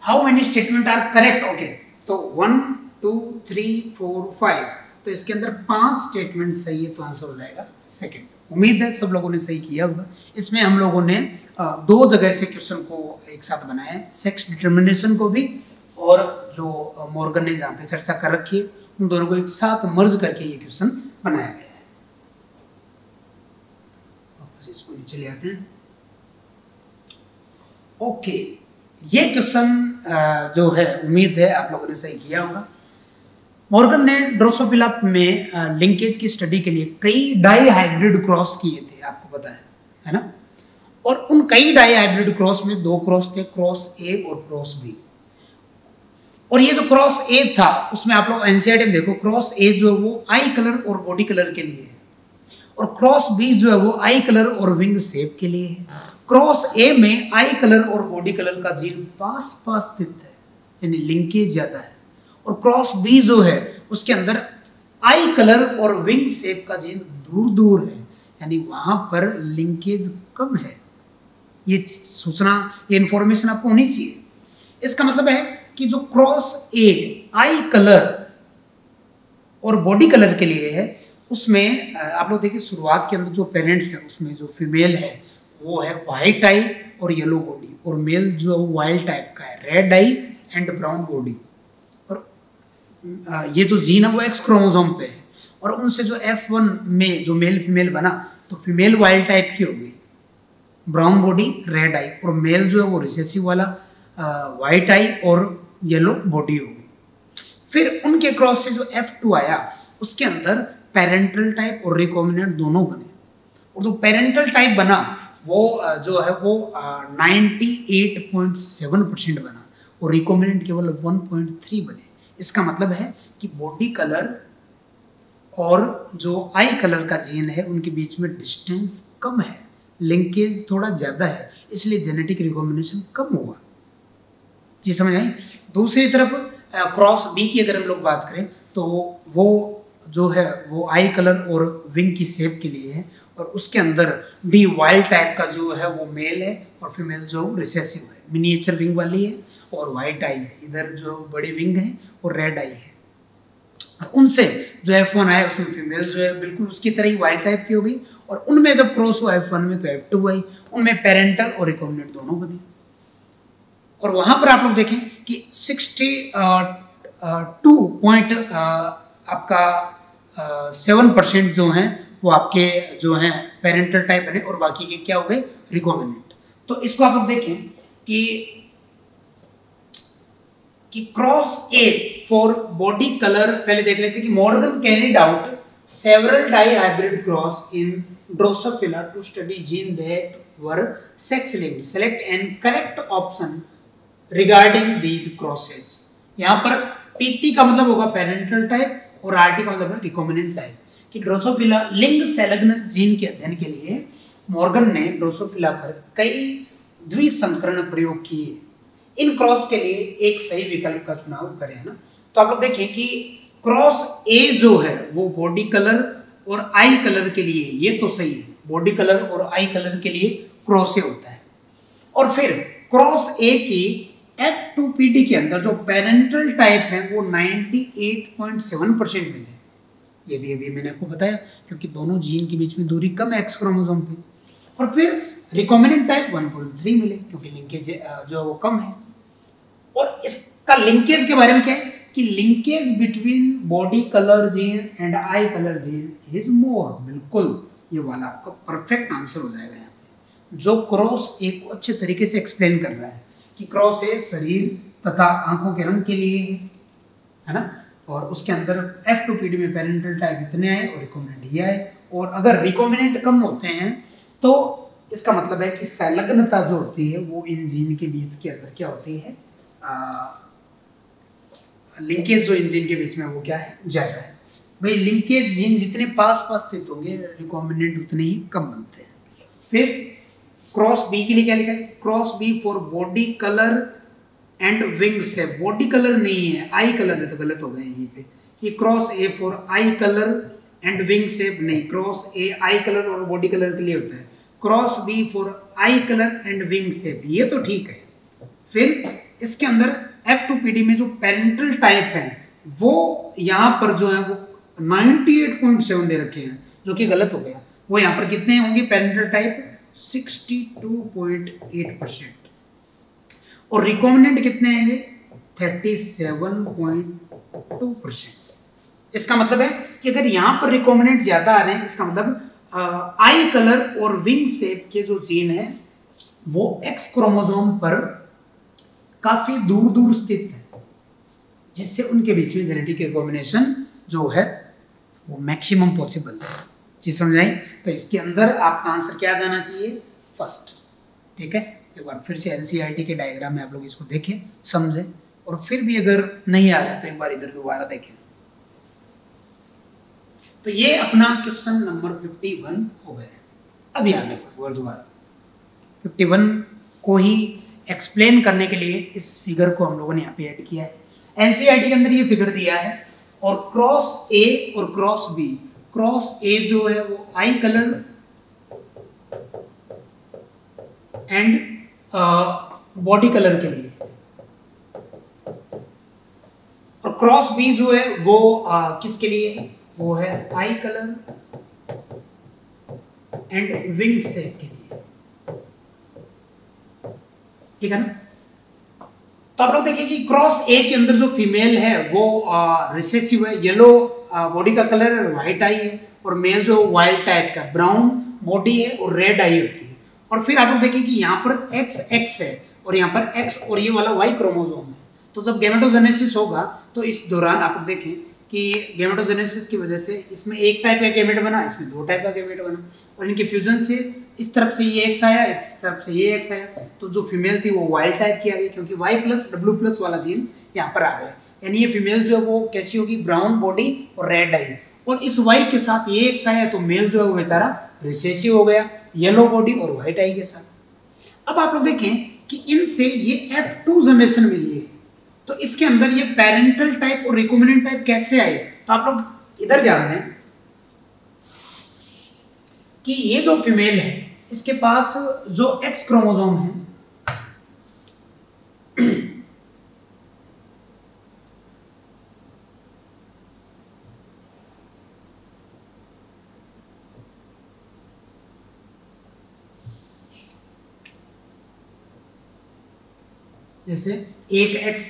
how many statement are correct. Okay, तो 1 2 3 4 5, तो इसके अंदर 5 स्टेटमेंट सही है तो आंसर हो जाएगा सेकंड। उम्मीद है सब लोगों ने सही किया होगा। इसमें हम लोगों ने 2 जगह से क्वेश्चन को एक साथ बनाया है, सेक्स डिटर्मिनेशन को भी और जो मोर्गन ने जहाँ पे चर्चा कर रखी है उन दोनों को एक साथ मर्ज करके ये क्वेश्चन बनाया गया है। वापस इसको नीचे ले आते हैं। ओके, ये क्वेश्चन जो है उम्मीद है आप लोगों ने सही किया होगा। मोर्गन ने ड्रोसोफिला में लिंकेज की स्टडी के लिए कई डाई हाइब्रिड क्रॉस किए थे, आपको पता है ना। और उन कई डाई हाइब्रिड क्रॉस में 2 क्रॉस थे, क्रॉस ए और क्रॉस बी। और ये जो क्रॉस ए था उसमें आप लोग एनसीईआरटी में देखो, क्रॉस ए जो है वो आई कलर और बॉडी कलर के लिए है और क्रॉस बी जो है वो आई कलर और विंग शेप के लिए है। क्रॉस ए में आई कलर और बॉडी कलर का जीन पास पास स्थित है, यानी लिंकेज ज्यादा है, और क्रॉस बी जो है उसके अंदर आई कलर और विंग शेप का जीन दूर दूर है, यानी वहां पर लिंकेज कम है। ये सूचना, ये इंफॉर्मेशन आपको होनी चाहिए। इसका मतलब है कि जो क्रॉस ए आई कलर और बॉडी कलर के लिए है उसमें आप लोग देखिए शुरुआत के अंदर जो पेरेंट्स है उसमें जो फीमेल है वो है वाइट आई और येलो बॉडी, और मेल जो है वाइल्ड टाइप का है, red eye and brown body. और ये जो जीन है वो एक्स क्रोमोसोम पे है और उनसे जो F1 में जो मेल फीमेल बना तो फीमेल वाइल्ड टाइप की हो गई, ब्राउन बॉडी, रेड आई, और मेल जो है वो रिसेसिव वाला वाइट आई और येलो बॉडी हो गई। फिर उनके क्रॉस से जो F2 आया उसके अंदर पेरेंटल टाइप और रिकॉम्बिनेंट दोनों बने, और जो पेरेंटल टाइप बना वो जो है वो 98.7% बना और रिकॉम्बिनेंट केवल 1.3 बने। इसका मतलब है कि बॉडी कलर और जो आई कलर का जीन है उनके बीच में डिस्टेंस कम है, लिंकेज थोड़ा ज़्यादा है, इसलिए जेनेटिक रिकॉम्बिनेशन कम हुआ। जी समझ आई? दूसरी तरफ क्रॉस बी की अगर हम लोग बात करें तो वो जो है वो आई कलर और विंग की शेप के लिए है और उसके अंदर भी वाइल्ड टाइप का जो है वो मेल है और फीमेल जो रिसेसिव है, मिनिएचर विंग वाली है और वाइट आई है, इधर जो बड़ी विंग है और रेड आई है। उनसे जो F1 आया उसमें फीमेल जो है बिल्कुल उसकी तरह ही वाइल्ड टाइप की हो गई और उनमें जब क्रॉस हुआ F1 में तो F2 आई, उनमें पेरेंटल और रिकॉम्बिनेंट दोनों बने। और वहाँ पर आप लोग देखें कि 62.7% जो हैं वो आपके जो हैं पेरेंटल टाइप बने और बाकी के क्या हो गए, रिकॉम्बिनेंट। तो इसको आप लोग देखें कि cross A for body colour, पहले देख लेते हैं कि Morgan carried out several dihybrid cross in Drosophila to study gene that were sex linked, select and correct option regarding these crosses. यहाँ पर पीटी का मतलब होगा पेरेंटल टाइप और आरटी का मतलब है रिकॉम्बिनेंट टाइप। कि ड्रोसोफिला लिंग संलग्न जीन के अध्ययन के लिए मॉर्गन ने ड्रोसोफिला पर कई द्विसंकरण प्रयोग किए, इन क्रॉस के लिए एक सही विकल्प का चुनाव करें, है ना। तो आप लोग देखिए कि क्रॉस ए जो है वो बॉडी कलर और आई कलर के लिए, ये तो सही है, बॉडी कलर और आई कलर के लिए क्रॉस ए होता है। और फिर क्रॉस ए की F2PD के अंदर जो पेरेंटल टाइप है वो 98.7% मिले, ये भी अभी मैंने आपको बताया क्योंकि दोनों जीन के बीच में दूरी कम एक्स क्रोमोसोम पे। और फिर रिकॉम्बिनेंट टाइप 1.3 मिले क्योंकि लिंकेज जो है वो कम है। और इसका लिंकेज के बारे में क्या है कि linkage between body colour gene and eye colour gene is more, बिल्कुल ये वाला आपका परफेक्ट आंसर हो जाएगा यहाँ पे, जो क्रॉस एक अच्छे तरीके से एक्सप्लेन कर रहा है कि क्रॉस है शरीर तथा आंखों के रंग के लिए है ना, और उसके अंदर F2PD में पेरेंटल टाइप इतने आए और रिकॉम्बिनेंट ये आए। और अगर रिकॉम्बिनेंट कम होते हैं तो इसका मतलब है कि संलग्नता जो होती है वो इन जीन के बीच के अंदर क्या होती है, लिंकेज जो इन जीन के बीच में वो क्या है ज़्यादा है। भाई लिंकेज जीन जितने पास पास स्थित होंगे रिकॉम्बिनेंट उतने ही कम बनते हैं। फिर क्रॉस बी के लिए क्या लिखा है, cross B for body colour and wings है, बॉडी कलर नहीं है आई कलर है तो गलत हो गए यहीं पे कि cross A for eye colour and wing shape, नहीं क्रॉस ए आई कलर और बॉडी कलर के लिए होता है, cross B for eye colour and wing shape ये तो ठीक है। फिर इसके अंदर F2PD में जो पेरेंटल टाइप है वो यहाँ पर जो है वो 98.7 दे रखे हैं जो कि गलत हो गया, वो यहाँ पर कितने होंगे पेरेंटल टाइप 62.8% और रिकॉम्बिनेंट कितने आएंगे 37.2%। इसका मतलब है कि अगर यहाँ पर रिकॉम्बिनेंट ज़्यादा आ रहे हैं इसका मतलब आई कलर और विंग शेप के जो जीन है वो एक्स क्रोमोसोम पर काफ़ी दूर दूर स्थित है, जिससे उनके बीच में जेनेटिक रिकॉम्बिनेशन जो है वो मैक्सिमम पॉसिबल है। चीज़ समझ आई? तो इसके अंदर आपका आंसर क्या जाना चाहिए फर्स्ट, ठीक है। एक बार फिर से एनसीईआरटी के डायग्राम में आप लोग इसको देखें समझें, और फिर भी अगर नहीं आ रहा तो एक बार इधर दोबारा देखें। तो ये अपना क्वेश्चन नंबर 51 हो गया। अब यहाँ देखो एक बार दोबारा 51 को ही एक्सप्लेन करने के लिए इस फिगर को हम लोगों ने यहाँ पे ऐड किया है। एनसीईआरटी के अंदर ये फिगर दिया है और क्रॉस ए और क्रॉस बी, क्रॉस ए जो है वो eye colour and body colour के लिए, और क्रॉस बी जो है वो किसके लिए है, वो है eye colour and wing shape के लिए, ठीक है ना। तो आप लोग देखिए कि क्रॉस ए के अंदर जो फीमेल है वो रिसेसिव है, येलो बॉडी का कलर है, व्हाइट आई है, और मेल जो वाइल्ड टाइप का ब्राउन बॉडी है और रेड आई होती है। और फिर आप लोग देखें कि यहाँ पर एक्स एक्स है और यहाँ पर एक्स और ये वाला वाई क्रोमोसोम है। तो जब गेमेटोजेनेसिस होगा तो इस दौरान आप लोग देखें कि गेमेटोजेनेसिस की वजह से इसमें एक टाइप का गेमेट बना, इसमें दो टाइप का गेमेट बना, और इनके फ्यूजन से इस तरफ से ये एक्स आया, इस तरफ से ये एक्स आया, तो जो फीमेल थी वो वाइल्ड टाइप की आ गई क्योंकि वाई प्लस डब्ल्यू प्लस वाला जीन यहाँ पर आ गया। यानी ये फीमेल जो है वो कैसी होगी, ब्राउन बॉडी और रेड आई, और इस वाई के साथ ये एक्स आया तो मेल जो है वो बेचारा रिसेसिव हो गया येलो बॉडी और व्हाइट आई के साथ। अब आप लोग देखें कि इनसे ये F2 जनरेशन मिली है तो इसके अंदर ये पेरेंटल टाइप और रिकॉम्बिनेंट टाइप कैसे आए। तो आप लोग इधर ध्यान दें कि ये जो फीमेल है इसके पास जो X क्रोमोसोम है जैसे एक एक्स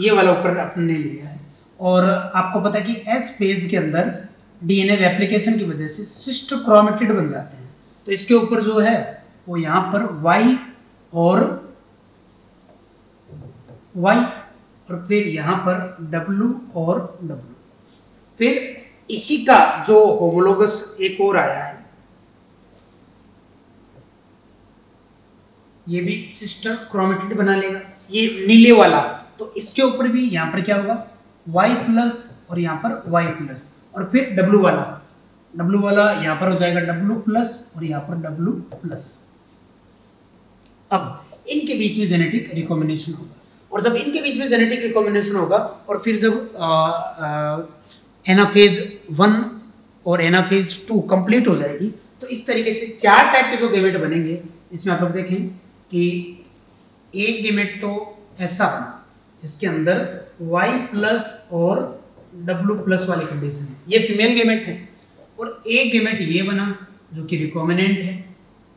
ये वाला ऊपर आपने लिया है, और आपको पता है कि एस फेज के अंदर डीएनए रेप्लिकेशन की वजह से सिस्ट क्रोमेटिड बन जाते हैं, तो इसके ऊपर जो है वो यहाँ पर वाई और फिर यहाँ पर डब्लू और डब्लू। फिर इसी का जो होमोलोगस एक और आया है ये भी सिस्टर क्रोमेटिड बना लेगा, ये नीले वाला, तो इसके ऊपर भी यहाँ पर क्या होगा y प्लस और यहाँ पर y प्लस, और फिर w वाला यहाँ पर हो जाएगा w प्लस और यहाँ पर w प्लस। अब इनके बीच में जेनेटिक रिकॉम्बिनेशन होगा, और जब इनके बीच में जेनेटिक रिकॉम्बिनेशन होगा और फिर जब एनाफेज 1 और एनाफेज 2 कंप्लीट हो जाएगी तो इस तरीके से चार टाइप के जो गेमेट बनेंगे। इसमें आप लोग देखें कि एक गेमेट तो ऐसा बना, इसके अंदर Y प्लस और W प्लस वाली कंडीशन है। ये फीमेल गेमेट है और एक गेमेट ये बना जो कि रिकॉम्बिनेंट है,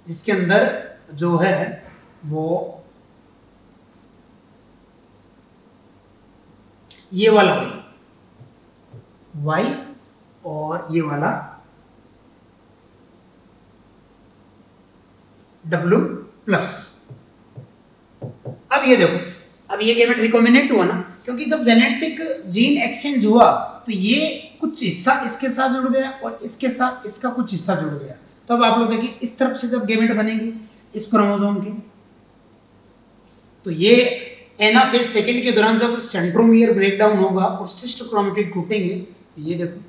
इसके अंदर जो है वो ये वाला Y और ये वाला W प्लस। अब ये देखो, अब ये गेमेट रिकॉम्बिनेंट हुआ ना, क्योंकि जब जेनेटिक जीन एक्सचेंज हुआ तो ये कुछ हिस्सा इसके साथ जुड़ गया और इसके साथ इसका कुछ हिस्सा जुड़ गया। तो अब आप लोग देखिए, इस तरफ से जब गेमेट बनेंगे इस क्रोमोसोम के, तो ये एनाफेज सेकंड के दौरान जब सेंट्रोमियर ब्रेकडाउन होगा और सिस्ट क्रोमेटिड टूटेंगे, ये देखो,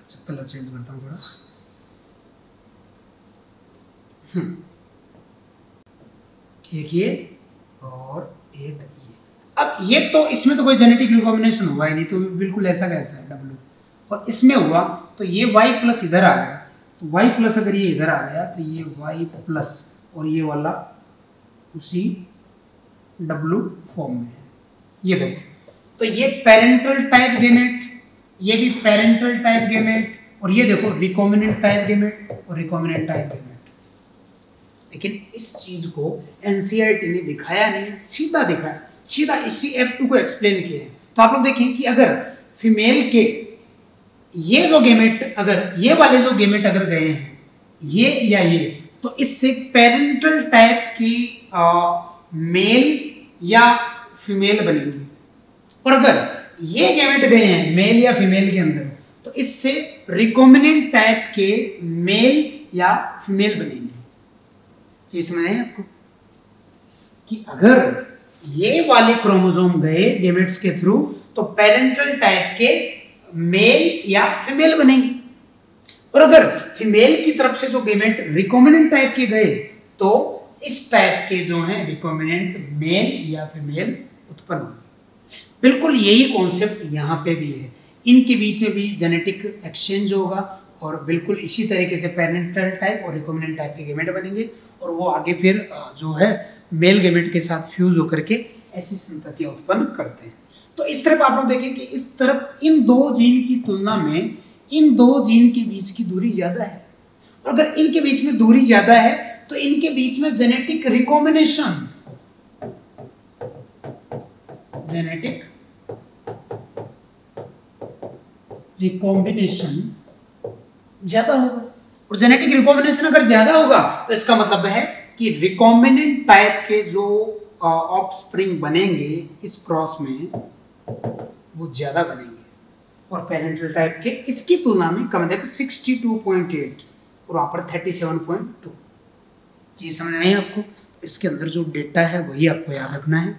अच्छा कलर चेंज करता हूँ थोड़ा, एक ये और एक ये। अब ये तो इसमें तो कोई जेनेटिक रिकॉम्बिनेशन हुआ ही नहीं, तो बिल्कुल ऐसा का ऐसा है डब्लू, और इसमें हुआ तो ये Y प्लस इधर आ गया, तो Y प्लस अगर ये इधर आ गया तो ये Y प्लस और ये वाला उसी W फॉर्म में है। ये देखो, तो ये पेरेंटल टाइप गेमेट, ये भी पेरेंटल टाइप गेमेट, और ये देखो रिकॉम्बिनेंट टाइप गेमेट और रिकॉम्बिनेंट टाइप गेमेट। लेकिन इस चीज को एनसीईआरटी ने दिखाया नहीं, सीधा दिखाया, सीधा इसी F2 को एक्सप्लेन किया है। तो आप लोग देखें कि अगर फीमेल के ये जो गेमेट, अगर ये वाले जो गेमेट अगर गए हैं ये या ये, तो इससे पेरेंटल टाइप की मेल या फीमेल बनेगी, और अगर ये गेमेट गए हैं मेल या फीमेल के अंदर तो इससे रिकॉम्बिनेंट टाइप के मेल या फीमेल बनेगी। चीज में है आपको कि अगर ये वाले क्रोमोसोम गए गेमेट्स के थ्रू तो पेरेंटल टाइप के मेल या फीमेल बनेंगी, और अगर फीमेल की तरफ से जो गेमेट रिकॉम्बिनेंट टाइप के गए तो इस टाइप के जो हैं रिकॉम्बिनेंट मेल या फीमेल उत्पन्न होंगे। बिल्कुल यही कॉन्सेप्ट यहाँ पे भी है, इनके बीच में भी जेनेटिक एक्सचेंज होगा और बिल्कुल इसी तरीके से पेरेंटल टाइप और रिकॉम्बिनेंट टाइप के गेमेट बनेंगे, और वो आगे फिर जो है मेल गेमेट के साथ फ्यूज होकर के ऐसी संततियाँ उत्पन्न करते हैं। तो इस तरफ आप लोग देखें कि इस तरफ इन दो जीन की तुलना में इन दो जीन के बीच की दूरी ज़्यादा है, और अगर इनके बीच में दूरी ज़्यादा है तो इनके बीच में जेनेटिक रिकॉम्बिनेशन ज्यादा होगा, और जेनेटिक रिकॉम्बिनेशन अगर ज्यादा होगा तो इसका मतलब है कि रिकॉम्बिनेंट टाइप के जो ऑफस्प्रिंग बनेंगे इस क्रॉस में वो ज्यादा बनेंगे, और पेरेंटल टाइप के इसकी तुलना में कम। देखो 62.8 और वहाँ पर 37.2। चीज़ समझ आई आपको? इसके अंदर जो डेटा है वही आपको याद रखना है।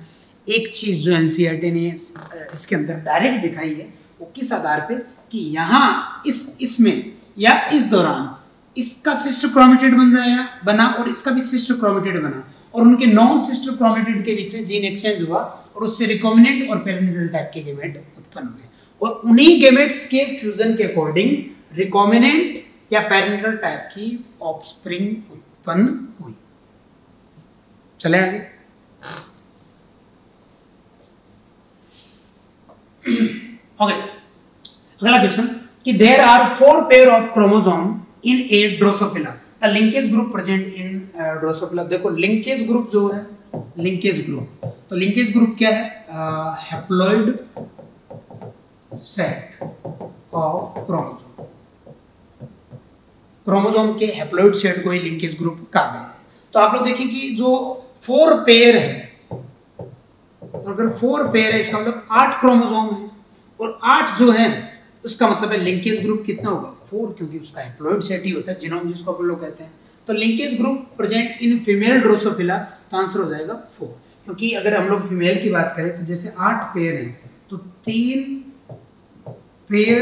एक चीज़ जो एनसीईआरटी ने इसके अंदर डायरेक्ट दिखाई है वो किस आधार पे कि यहाँ इसमें या इस दौरान इसका सिस्टर क्रोमेटिड बना और इसका भी सिस्टर क्रोमेटिड बना, और उनके नॉन सिस्टर क्रोमेटिड के बीच में जीन एक्सचेंज हुआ और उससे रिकॉम्बिनेंट और पेरेंटल टाइप के गेमेट उत्पन्न हुए, और उन्हीं गेमेट्स के फ्यूजन के अकॉर्डिंग रिकॉम्बिनेंट या पेरेंटल टाइप की ऑफस्प्रिंग उत्पन्न हुई। चले आगे। ओके, अगला क्वेश्चन कि there are 4 pair of chromosome in a Drosophila, the linkage group present in Drosophila. देखो लिंकेज ग्रुप जो है, लिंकेज ग्रुप, तो लिंकेज ग्रुप क्या है? Haploid set of chromosome, chromosome के हैप्लॉइड सेट को ही लिंकेज ग्रुप कहा गया है। तो आप लोग देखिए कि जो 4 पेयर है, और अगर 4 पेयर है इसका मतलब 8 क्रोमोसोम है, और 8 जो है उसका मतलब है लिंकेज ग्रुप कितना होगा? 4, क्योंकि उसका हैप्लॉइड सेट ही होता है जीनोम, जिसको आप लोग कहते हैं। तो linkage group present in female Drosophila तो आंसर हो जाएगा 4, क्योंकि अगर हम लोग फीमेल की बात करें तो जैसे 8 पेयर है तो 3 पेयर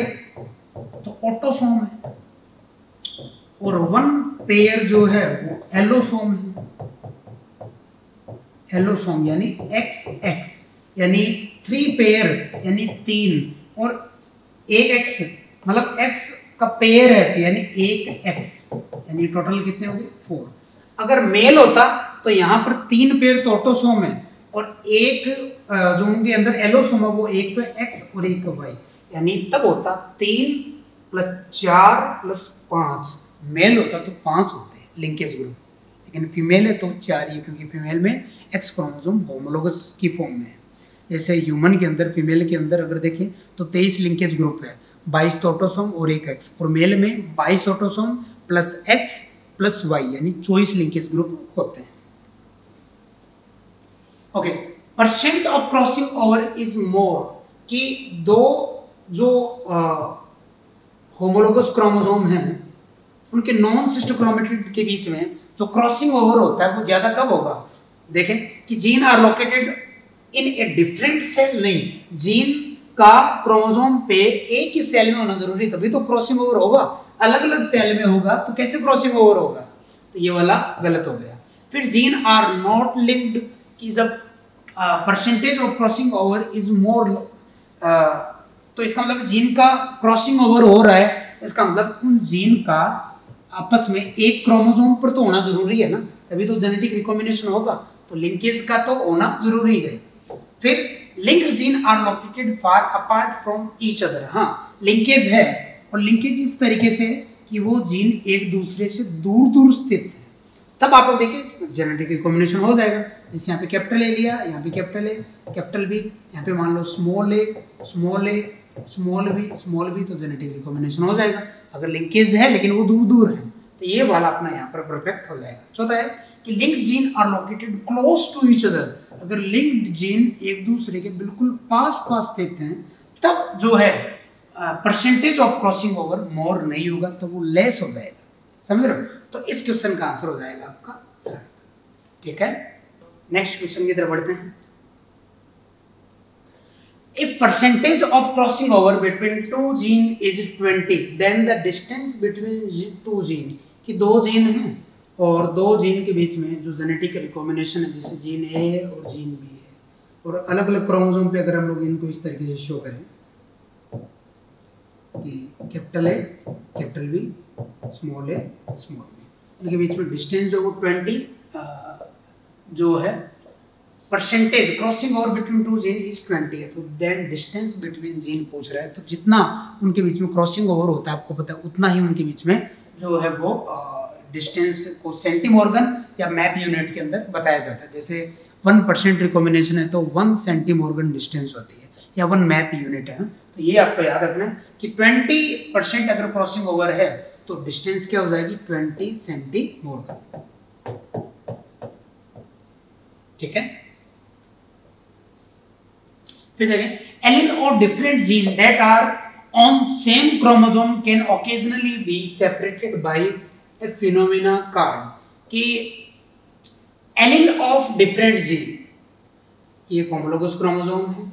तो ऑटोसोम है और 1 पेयर जो है वो एलोसोम है, एलोसोम यानी XX, यानी 3 पेयर यानी 3 और AX मतलब X का पेयर है तो यानी 1X, यानी टोटल कितने हो गए? 4। अगर मेल होता तो यहाँ पर 3 पेयर तो ऑटोसोम है और एक जो उनके अंदर एलोसोम है वो एक तो एक्स और एक वाई, यानी तब होता 3 + 4 + 5 मेल होता तो 5 होते लिंकेज ग्रुप, लेकिन फीमेल है तो 4 ही, क्योंकि फीमेल में एक्स क्रोमोसोम होमोलोगस की फॉर्म में है। जैसे ह्यूमन के अंदर फीमेल के अंदर अगर देखें तो 23 लिंकेज ग्रुप है, 22 तो ऑटोसोम और 1 एक्स, और मेल में 22 ऑटोसोम + X + Y यानी 24 लिंकेज ग्रुप होते हैं। Okay, percent of crossing over is more, कि दो जो होमोलोगस क्रोमोसोम हैं उनके नॉन सिस्टोक्रोमेटिड के बीच में जो क्रॉसिंग ओवर होता है वो ज्यादा कब होगा? देखें कि gene are located in a different cell, नहीं, जीन का क्रोमोसोम पे एक ही सेल में होना जरूरी, तभी तो क्रॉसिंग ओवर होगा। अलग अलग सेल में होगा तो कैसे क्रॉसिंग ओवर होगा? तो ये वाला गलत हो गया। फिर जीन आर नॉट लिंक्ड, कि जब percentage of crossing over is more, तो इसका मतलब जीन का क्रॉसिंग ओवर हो रहा है, इसका मतलब उन जीन का आपस में एक क्रोमोसोम पर तो होना जरूरी है ना, तभी तो जेनेटिक रिकॉम्बिनेशन होगा, तो लिंकेज का तो होना जरूरी है। फिर linked gene are located far apart from each other, हाँ लिंकेज है, और लिंकेज इस तरीके से है कि वो जीन एक दूसरे से दूर दूर स्थित है, तब आप लोग देखिए जेनेटिक रिकॉम्बिनेशन हो जाएगा। जैसे यहाँ पे कैपिटल ए लिया, यहाँ पे कैपिटल ए, कैपिटल बी, यहाँ पे मान लो स्मॉल ए, स्मॉल ए, स्मॉल बी, स्मॉल बी, तो जेनेटिक रिकॉम्बिनेशन हो जाएगा अगर लिंकेज है लेकिन वो दूर दूर है, तो ये वाला अपना यहाँ पर परफेक्ट हो जाएगा। चौथा है कि linked gene are located close to each other, अगर लिंक्ड जीन एक दूसरे के बिल्कुल पास पास स्थित हैं तब जो है percentage of crossing over more नहीं होगा, तब वो लेस हो जाएगा, समझ रहे हो? तो इस क्वेश्चन का आंसर हो जाएगा आपका, ठीक है। नेक्स्ट क्वेश्चन की तरफ बढ़ते हैं। If percentage of crossing over between two gene is 20, then the distance between two gene, कि दो जीन हैं और दो जीन के बीच में जो जेनेटिक रिकॉम्बिनेशन है, जैसे जीन ए और जीन बी है, और अलग अलग क्रोमोसोम पे अगर हम लोग इनको इस तरीके से शो करें कि capital A, capital B, small A, small B, उनके बीच में डिस्टेंस जो वो 20 जो है, percentage crossing over between two gene is 20 है, तो देन डिस्टेंस बिटवीन जीन पूछ रहा है, तो जितना उनके बीच में क्रॉसिंग ओवर होता है आपको पता है उतना ही उनके बीच में जो है वो डिस्टेंस को सेंटीमोर्गन या मैप यूनिट के अंदर बताया जाता है। जैसे 1% रिकॉम्बिनेशन है तो 1 सेंटीमोर्गन डिस्टेंस होती है या 1 मैप यूनिट है, तो ये आपको याद रखना है कि 20% अगर क्रॉसिंग ओवर है तो डिस्टेंस क्या हो जाएगी? 20 सेंटीमोर्गन, ठीक है। फिर देखें एलील और different gene that are on same chromosome can occasionally be separated by a phenomena called, कि एलील ऑफ डिफरेंट जीन, ये होमोलोगस क्रोमोसोम है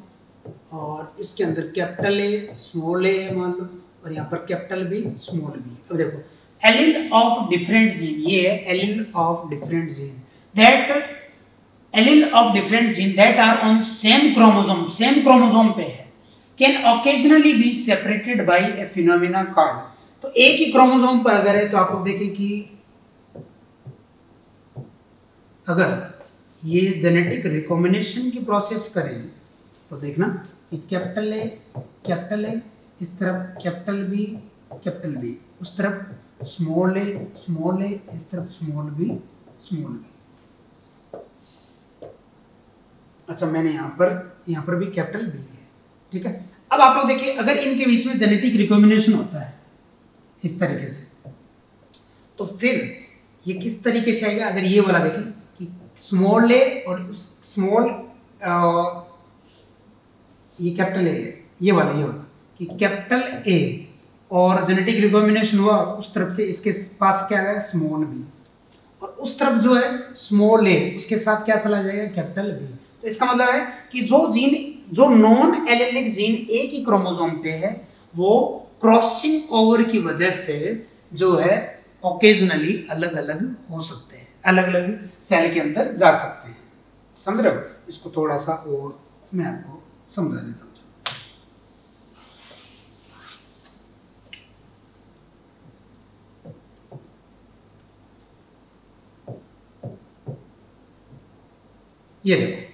और इसके अंदर कैपिटल ए, स्मॉल ए मान लो, और यहाँ पर कैपिटल बी, स्मॉल बी। अब देखो एलील ऑफ डिफरेंट जीन, ये है allele of different gene that are on same chromosome, same chromosome पे है, can occasionally be separated by a phenomena called, तो एक ही क्रोमोसोम पर अगर है तो आप लोग देखें कि अगर ये जेनेटिक रिकॉम्बिनेशन की प्रोसेस करें तो देखना कि कैपिटल ए, कैपिटल ए, इस तरफ कैपिटल बी, कैपिटल बी, उस तरफ स्मॉल ए, स्मॉल ए, इस तरफ स्मॉल बी, स्मॉल बी। अच्छा, मैंने यहाँ पर भी कैपिटल बी है, ठीक है। अब आप लोग देखिए अगर इनके बीच में जेनेटिक रिकॉम्बिनेशन होता है इस तरीके से, तो फिर ये किस तरीके से आएगा? अगर ये वाला देखें कि स्मॉल ए और उस स्मॉल ये कैपिटल ए है, ये वाला कि कैपिटल ए और जेनेटिक रिकॉम्बिनेशन हुआ, उस तरफ से इसके पास क्या आया? स्मॉल बी, और उस तरफ जो है स्मॉल ए, उसके साथ क्या चला जाएगा? Capital B. तो इसका मतलब है कि जो नॉन एलेलिक जीन एक ही क्रोमोसोम पे है वो क्रॉसिंग ओवर की वजह से जो है ओकेजनली अलग अलग हो सकते हैं, अलग अलग सेल के अंदर जा सकते हैं, समझ रहे हो? इसको थोड़ा सा और मैं आपको समझा देता हूँ। ये देखो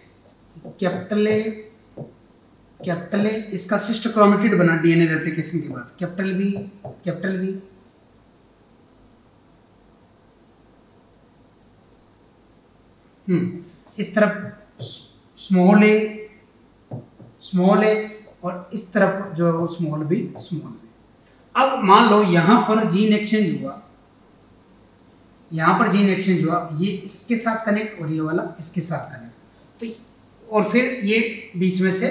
कैपिटल ए इसका सिस्ट क्रोमेटिड बना डीएनए रेप्लिकेशन के बाद, कैपिटल बी इस तरफ स्मॉल ए और इस तरफ जो है वो स्मॉल बी। अब मान लो यहाँ पर जीन एक्सचेंज हुआ, ये इसके साथ कनेक्ट और ये वाला इसके साथ कनेक्ट, तो और फिर ये बीच में से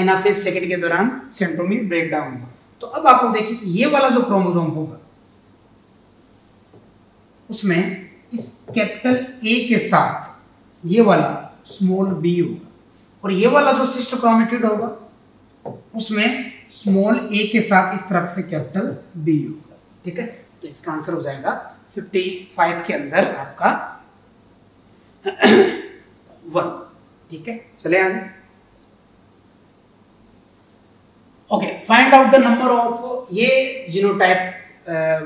एनाफेज सेकंड के दौरान सेंट्रोमीर ब्रेक डाउन हुआ। तो अब आपको देखिए ये वाला जो क्रोमोसोम होगा उसमें इस कैपिटल ए के साथ ये वाला स्मॉल बी होगा और ये वाला जो सिस्ट क्रोमेटिड होगा उसमें स्मॉल ए के साथ इस तरफ से कैपिटल बी होगा। ठीक है, तो इसका आंसर हो जाएगा 55 के अंदर आपका 1। ठीक है, चले आगे। Okay, find out the number of, ये जीनोटाइप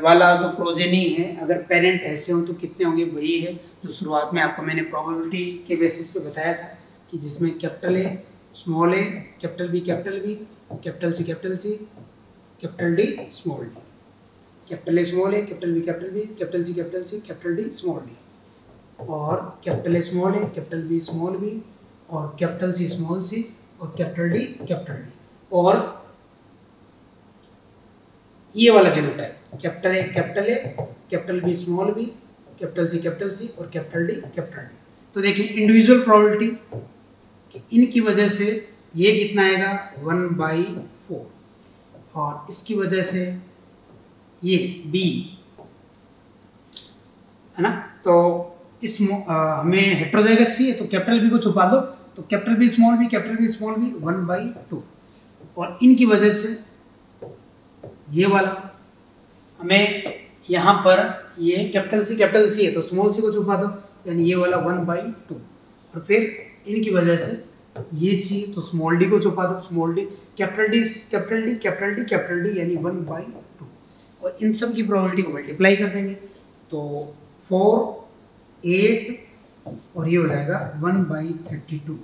वाला जो प्रोजेनी है अगर पेरेंट ऐसे हो तो कितने होंगे, वही है जो शुरुआत में आपको मैंने प्रोबेबिलिटी के बेसिस पे बताया था कि जिसमें capital A small A, capital B, capital C, capital D small D, capital A small A, capital B, capital C, capital D small D, और capital A small A, capital B small B, और capital C small C, और capital D. और ये वाला genotype capital A, capital B small B, capital C और capital D. तो देखिए individual probability कि इनकी वजह से ये कितना आएगा 1/4 और इसकी वजह से ये बी है ना। तो इस हमें हेट्रोजाइगस चाहिए तो कैपिटल बी को छुपा दो, तो कैपिटल बी स्मॉल बी 1/2 और इनकी वजह से ये वाला हमें यहाँ पर ये कैपिटल सी है तो स्मॉल सी को छुपा दो यानी ये वाला 1/2 और फिर इनकी वजह से ये चाहिए तो स्मॉल डी को छुपा दो, स्मॉल डी, कैपिटल डी यानी 1/2 और इन सब की प्रोबेबिलिटी को मल्टीप्लाई कर देंगे तो 4, 8 और ये हो जाएगा 1/32।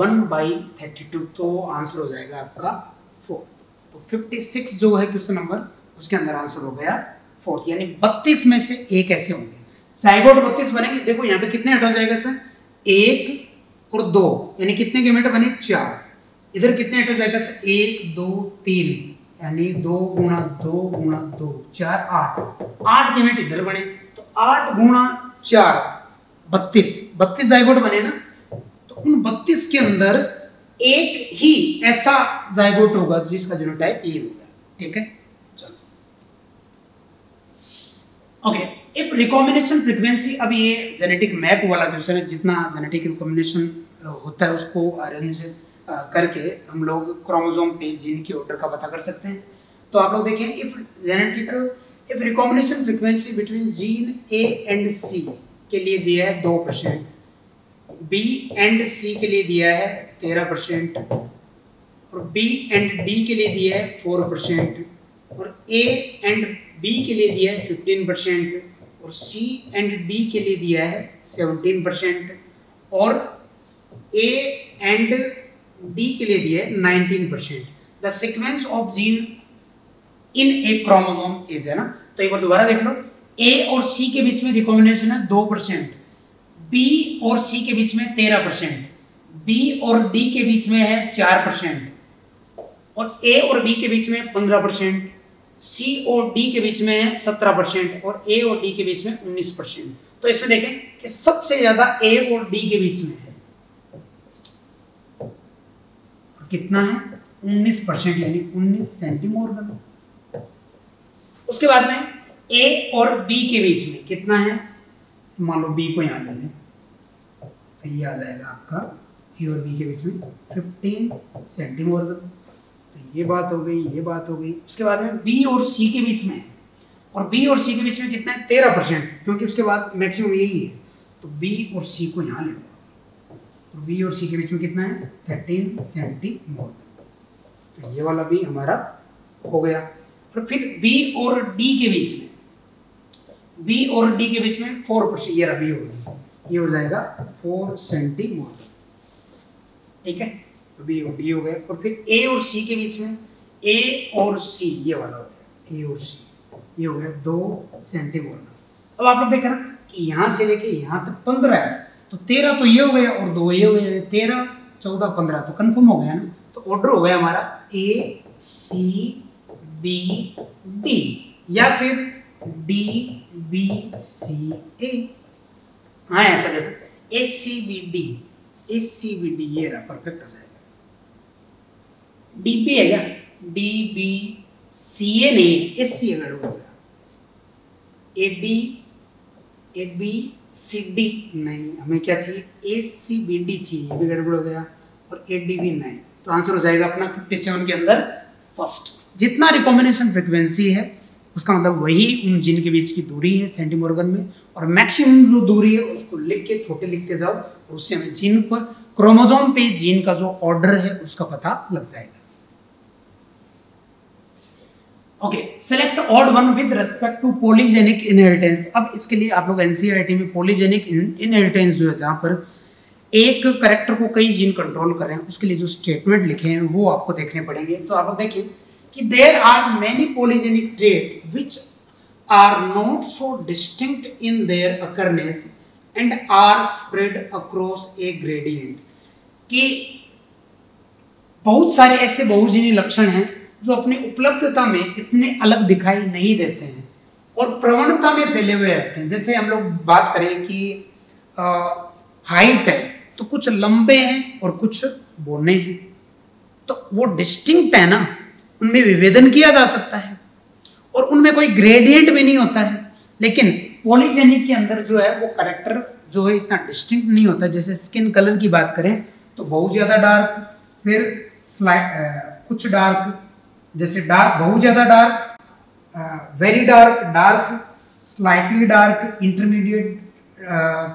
1/32 तो आंसर हो जाएगा आपका 4। तो 56 जो है क्वेश्चन नंबर उसके अंदर आंसर हो गया 4 यानी 32 में से एक ऐसे होंगे, साइगोट 32 बनेंगे। देखो यहाँ पे कितने हेटेरोजाइगस हैं 1 और 2 यानी कितने गेमेट बने 4, इधर कितने हेटेरोजाइगस 1, 2, 3 यानी 2 × 2 × 2 4, 8 गेमेट इधर बने तो 8 × 4 32 जाइगोट बने ना, तो उन 32 के अंदर एक ही ऐसा जाइगोट होगा जिसका जीनोटाइप ए होगा। ठीक है, चलो ओके। इफ रिकॉम्बिनेशन फ्रीक्वेंसी, अब ये जेनेटिक मैप वाला क्वेश्चन है, जितना जेनेटिक रिकॉम्बिनेशन होता है उसको अरेंज करके हम लोग क्रोमोसोम पे जीन के ऑर्डर का पता कर सकते हैं। तो आप लोग देखें if recombination frequency between gene A and C के लिए दिया है 2%, बी एंड सी के लिए दिया है 13% और बी एंड डी के लिए दिया है 4% और ए एंड बी के लिए दिया है 15% और C एंड D के लिए दिया है 17% और A एंड D के लिए दिया है 19%। The sequence of gene in a chromosome is, है ना, तो एक बार दोबारा देख लो, A और C के बीच में रिकॉम्बिनेशन है 2%, B और C के बीच में 13%, B और D के बीच में है 4% और A और B के बीच में 15%, C और D के बीच में है 17% और A और D के बीच में 19%। तो इसमें देखें कि सबसे ज्यादा A और D के बीच में है, कितना है 19% यानी 19 सेंटीमोर्गन। उसके बाद में A और B के बीच में कितना है, मान लो B को यहां ले लें तो ये आ जाएगा आपका A और B के बीच में 15 सेंटीमोर्गन। तो ये बात हो गई, ये बात हो गई। उसके बाद में बी और सी के बीच में, और बी और सी के बीच में कितना है 13% क्योंकि उसके बाद मैक्सिमम यही है, तो बी और सी को यहाँ ले लो और बी और सी के बीच में कितना है 13 सेंटीमोर्गन। तो ये वाला भी हमारा हो गया। और फिर बी और डी के बीच में 4%, ये रहा बी हो गया, ये हो जाएगा 4 सेंटीमोर्गन। ठीक है, तो बी हो गया। और फिर ए और सी के बीच में, ए और सी ये वाला हो गया, ए और सी ये हो गया 2 सेंटीमीटर। अब आप लोग देख रहे हैं कि यहाँ से लेके यहाँ तक 15 है, तो 13 तो ये हो गया और 2 ये हो गया, 13, 14, 15 तो कंफर्म हो गया ना। तो ऑर्डर हो गया हमारा ए सी बी डी या फिर डी बी सी ए। हाँ ऐसा देखो ए सी बी डी ये रहा, परफेक्ट हो जाएगा। डी बी है क्या, डी बी सी ए नहीं है, एस सी अगर हो गया ए बी सी डी नहीं, हमें क्या चाहिए ए सी बी डी चाहिए, भी गड़बड़ हो गया। और ए डी बी नहीं, तो आंसर हो जाएगा अपना 57 के अंदर फर्स्ट। जितना रिकॉम्बिनेशन फ्रिक्वेंसी है उसका मतलब वही उन जिन के बीच की दूरी है सेंटीमोर्गन में, और मैक्सिमम जो दूरी है उसको लिख के छोटे लिखते जाओ और उससे हमें जीन पर क्रोमोसोम पे जीन का जो ऑर्डर है उसका पता लग जाएगा। Okay, select odd one with respect to polygenic inheritance. अब इसके लिए आप लोग एनसीईआरटी में पॉलीजेनिक इनहेरिटेंस जो है जहाँ पर एक करेक्टर को कई जीन कंट्रोल कर रहे हैं उसके लिए जो स्टेटमेंट लिखे हैं वो आपको देखने पड़ेंगे। तो आप लोग देखिए कि there are many polygenic trait which are not so distinct in their occurrence and are spread across a gradient, कि बहुत सारे ऐसे बहुजनी लक्षण हैं जो अपनी उपलब्धता में इतने अलग दिखाई नहीं देते हैं और प्रवणता में फैले हुए रहते हैं। जैसे हम लोग बात करें कि हाइट है तो कुछ लंबे हैं और कुछ बौने हैं, तो वो डिस्टिंक्ट है ना, उनमें विभेदन किया जा सकता है और उनमें कोई ग्रेडियंट भी नहीं होता है। लेकिन पॉलीजेनिक के अंदर जो है वो करेक्टर जो है इतना डिस्टिंक्ट नहीं होता। जैसे स्किन कलर की बात करें तो बहुत ज़्यादा डार्क, फिर कुछ डार्क, जैसे डार्क बहुत ज़्यादा dark, very dark, dark, slightly dark, intermediate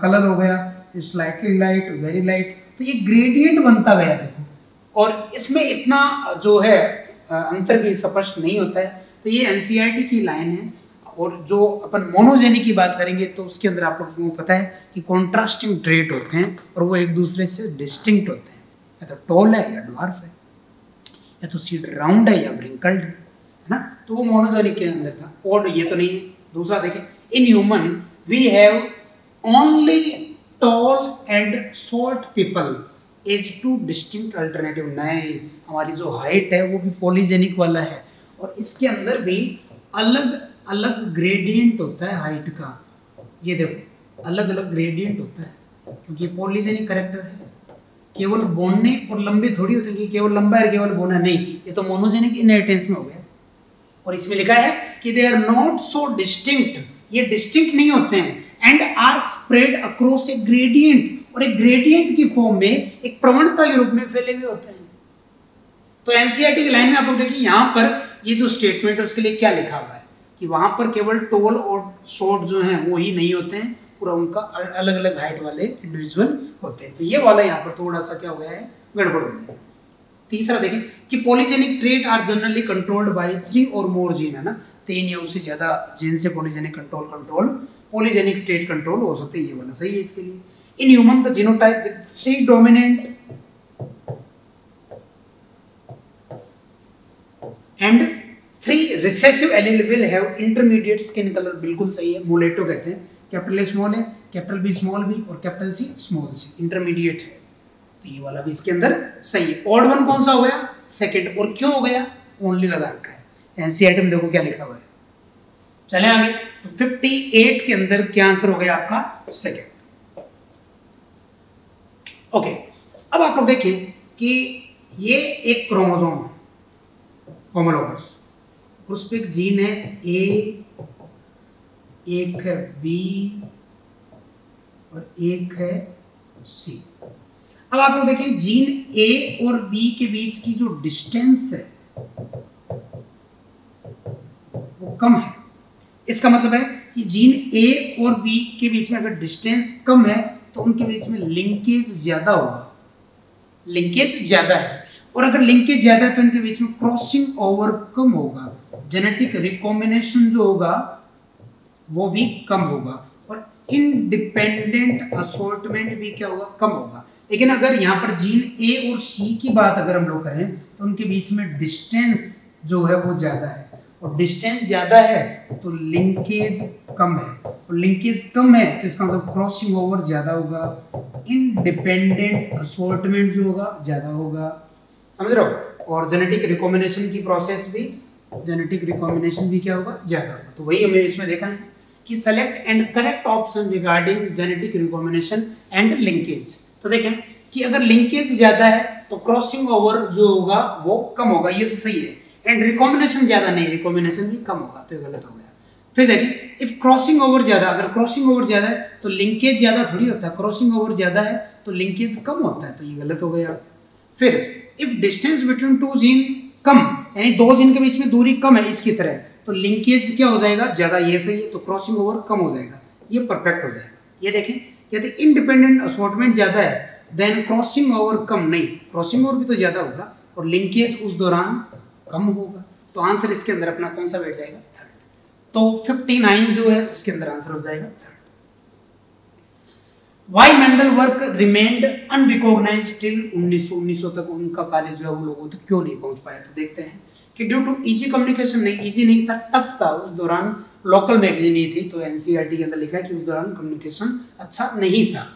colour हो गया, स्लाइटली लाइट, वेरी लाइट, तो ये ग्रेडियंट बनता गया देखो। और इसमें इतना जो है अंतर भी स्पष्ट नहीं होता है, तो ये एनसीईआरटी की लाइन है। और जो अपन मोनोजेनिक की बात करेंगे तो उसके अंदर आप लोगों को पता है कि कॉन्ट्रास्टिंग ट्रेट होते हैं और वो एक दूसरे से डिस्टिंक्ट होते हैं, या तो टॉल है या ड्वार्फ है, या तो सीड राउंड है या व्रिंकल्ड है ना। तो वो मोनोजेनिक के अंदर था, ऑड ये तो नहीं है। दूसरा देखें, in human we have only Tall and short people is two distinct alternative। नहीं, हमारी जो हाइट है वो भी पॉलीजेनिक वाला है और इसके अंदर भी अलग अलग ग्रेडियंट होता है हाइट का। ये देखो अलग अलग ग्रेडियंट होता है क्योंकि पॉलीजेनिक करेक्टर है। केवल बोने और लंबे थोड़ी होते हैं कि केवल लंबा है केवल बोना, नहीं, ये तो मोनोजेनिक इनहेरिटेंस में हो गया। और इसमें लिखा है कि they are not so distinct, ये डिस्टिंक्ट नहीं होते हैं, and are spread across a gradient, और एक ग्रेडियंट की फॉर्म में एक प्रवणता के रूप में फैले हुए होते हैं। तो एनसीईआरटी की लाइन में आप लोग देखिए यहाँ पर ये जो स्टेटमेंट है उसके लिए क्या लिखा हुआ है कि वहाँ पर केवल टॉल और शॉर्ट जो हैं वो ही नहीं होते हैं, पूरा उनका अलग अलग हाइट वाले इंडिविजुअल होते हैं। तो ये वाला यहाँ पर थोड़ा सा क्या हो गया है, गड़बड़ हो गया। तीसरा देखें कि polygenic trait are generally controlled by 3 और मोर जीन, है ना, 3 या उससे ज़्यादा जीन से polygenic control polygenic trait control हो सकते हैं। ये वाला सही है इसके लिए। In human the genotype with 3 dominant and 3 recessive allele will have intermediate skin colour, बिल्कुल सही है। मोलेटो कहते हैं, कैपिटल ए स्मॉल है, कैपिटल बी स्मॉल बी और capital C small C, intermediate है। तो ये वाला भी इसके अंदर सही है। ऑड वन कौन सा हो गया, सेकेंड, और क्यों हो गया, ओनली लगा रखा है। एनसीईआरटी में देखो क्या लिखा हुआ है। चले आगे, तो 58 के अंदर क्या आंसर हो गया आपका, सेकंड। ओके, अब आप लोग देखिए कि ये एक क्रोमोसोम है होमोलोगस, उस पर एक जीन है ए, एक है बी और एक है सी। अब आप लोग देखिए जीन ए और बी के बीच की जो डिस्टेंस है वो कम है। इसका मतलब है कि जीन ए और बी के बीच में अगर डिस्टेंस कम है तो उनके बीच में लिंकेज ज़्यादा होगा, लिंकेज ज़्यादा है। और अगर लिंकेज ज़्यादा है तो इनके बीच में क्रॉसिंग ओवर कम होगा, जेनेटिक रिकॉम्बिनेशन जो होगा वो भी कम होगा और इनडिपेंडेंट असोर्टमेंट भी क्या होगा, कम होगा। लेकिन अगर यहाँ पर जीन ए और सी की बात अगर हम लोग करें तो उनके बीच में डिस्टेंस जो है वो ज़्यादा है, और डिस्टेंस ज़्यादा है तो लिंकेज कम है, और लिंकेज कम है तो इसका मतलब क्रॉसिंग ओवर ज़्यादा होगा, इनडिपेंडेंट असॉर्टमेंट जो होगा ज़्यादा होगा, समझ रहे हो। और जेनेटिक रिकॉम्बिनेशन की प्रोसेस भी, जेनेटिक रिकॉम्बिनेशन भी क्या होगा, ज़्यादा होगा। तो वही हमें इसमें देखना है कि select and correct option regarding genetic recombination and linkage. तो देखें कि अगर लिंकेज ज़्यादा है तो क्रॉसिंग ओवर जो होगा वो कम होगा, ये तो सही है। एंड रिकॉम्बिनेशन ज़्यादा नहीं, रिकॉम्बिनेशन भी कम होगा, तो ये गलत हो गया। फिर देखिए, इफ़ क्रॉसिंग ओवर ज़्यादा, अगर क्रॉसिंग ओवर ज़्यादा है तो लिंकेज ज़्यादा थोड़ी होता है, क्रॉसिंग ओवर ज़्यादा है तो लिंकेज कम होता है, तो ये गलत हो गया। फिर if distance between two gene कम, यानी दो जीन के बीच में दूरी कम है इसकी तरह, तो लिंकेज क्या हो जाएगा, ज़्यादा, ये सही है, तो क्रॉसिंग ओवर कम हो जाएगा, ये परफेक्ट हो जाएगा। ये देखें, यदि इंडिपेंडेंट असॉर्टमेंट ज़्यादा है देन क्रॉसिंग ओवर कम, नहीं क्रॉसिंग ओवर भी तो ज़्यादा होगा और लिंकेज उस दौरान कम होगा, तो आंसर इसके अंदर अपना कौन सा बैठ जाएगा, थर्ड। तो 59 जो है उसके अंदर आंसर हो जाएगा third. Why Mendel work remained unrecognised till 1919 तक, उनका कार्य जो है वो लोगों तक तो क्यों नहीं पहुंच पाया। तो देखते हैं कि ड्यू टू इजी कम्युनिकेशन, नहीं ईजी नहीं था, टफ था, उस दौरान लोकल मैगजीन नहीं थी, तो एनसीईआरटी के अंदर लिखा है कि उस दौरान कम्युनिकेशन अच्छा नहीं था।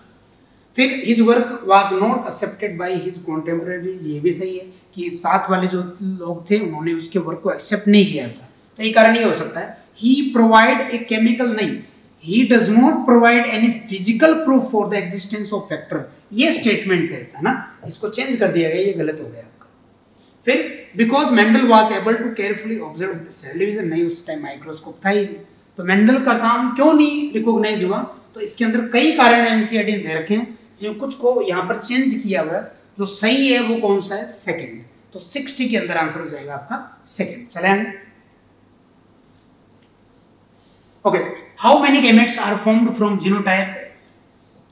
फिर his work was not accepted by his contemporaries, ये भी सही है कि साथ वाले जो लोग थे उन्होंने उसके वर्क को एक्सेप्ट नहीं किया था, तो ये कारण ये हो सकता है। ही प्रोवाइड ए केमिकल, नहीं, he does not provide any physical proof for the existence of factor, ये स्टेटमेंट है ना, इसको चेंज कर दिया गया, ये गलत हो गया आपका। फिर because Mendel was able to carefully observe cell division, नहीं उस टाइम माइक्रोस्कोप था ही, तो मेंडल का काम क्यों नहीं रिकॉग्नाइज हुआ, तो इसके अंदर कई कारण एनसीईआरटी ने दे रखे हैं, जो कुछ को यहाँ पर चेंज किया हुआ, जो सही है वो कौन सा है, सेकंड। तो 60 के अंदर आंसर हो जाएगा आपका सेकंड। चलें, okay, how many gametes are formed from genotype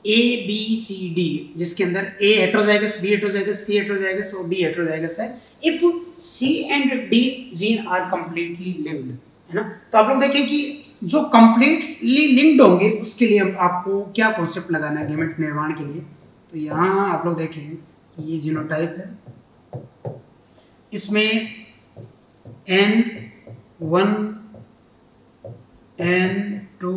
A B C D, जिसके अंदर A heterozygous, B heterozygous, C heterozygous और डी हेटेरोजाइगस है, if C and D gene are completely linked, है ना। तो आप लोग देखें कि जो कंप्लीटली लिंक्ड होंगे उसके लिए आपको क्या कॉन्सेप्ट लगाना है गैमेट निर्माण के लिए। तो यहाँ आप लोग देखें कि ये जीनोटाइप है, इसमें N1, N2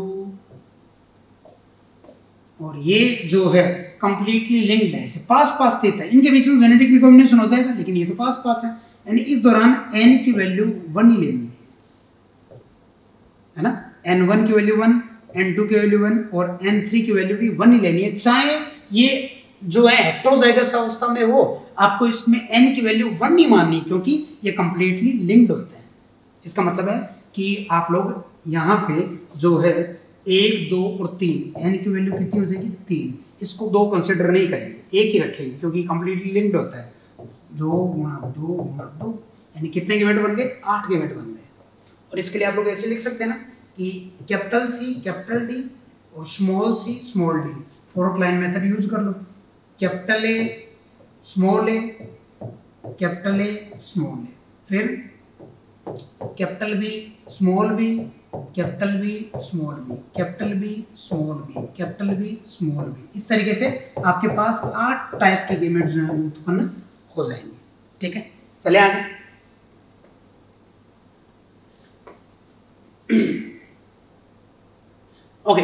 और ये जो है कंप्लीटली लिंक्ड है, इसे पास पास स्थित है, इनके बीच में जेनेटिक रिकॉम्बिनेशन हो जाएगा, लेकिन ये तो पास पास है, यानी इस दौरान N की वैल्यू 1 ही लेनी है ना, N1 की वैल्यू 1, N2 की वैल्यू 1 और N3 की वैल्यू भी 1 ही लेनी है, चाहे ये जो है हेटेरोजाइगस अवस्था में हो, आपको इसमें N की वैल्यू 1 नहीं माननी, क्योंकि ये कंप्लीटली लिंक्ड होता है। इसका मतलब है कि आप लोग यहाँ पे जो है 1, 2 और 3, N की वैल्यू कितनी हो जाएगी, 3, इसको 2 कंसिडर नहीं करेंगे, 1 ही रखेंगे, क्योंकि कंप्लीटली लिंक्ड होता है। 2 गुणा 2 गुणा 2, यानी कितने गैमेट बन गए, 8 गैमेट बन गए। और इसके लिए आप लोग ऐसे लिख सकते हैं ना कि कैपिटल सी कैपिटल डी और small C small D, fork line method use कर लो, capital A small A, capital A small A, फिर capital B small B, capital B small B, capital B small B, capital B small B, इस तरीके से आपके पास 8 type के gamete जो है उत्पन्न हो जाएंगे, ठीक है। चले आगे, okay,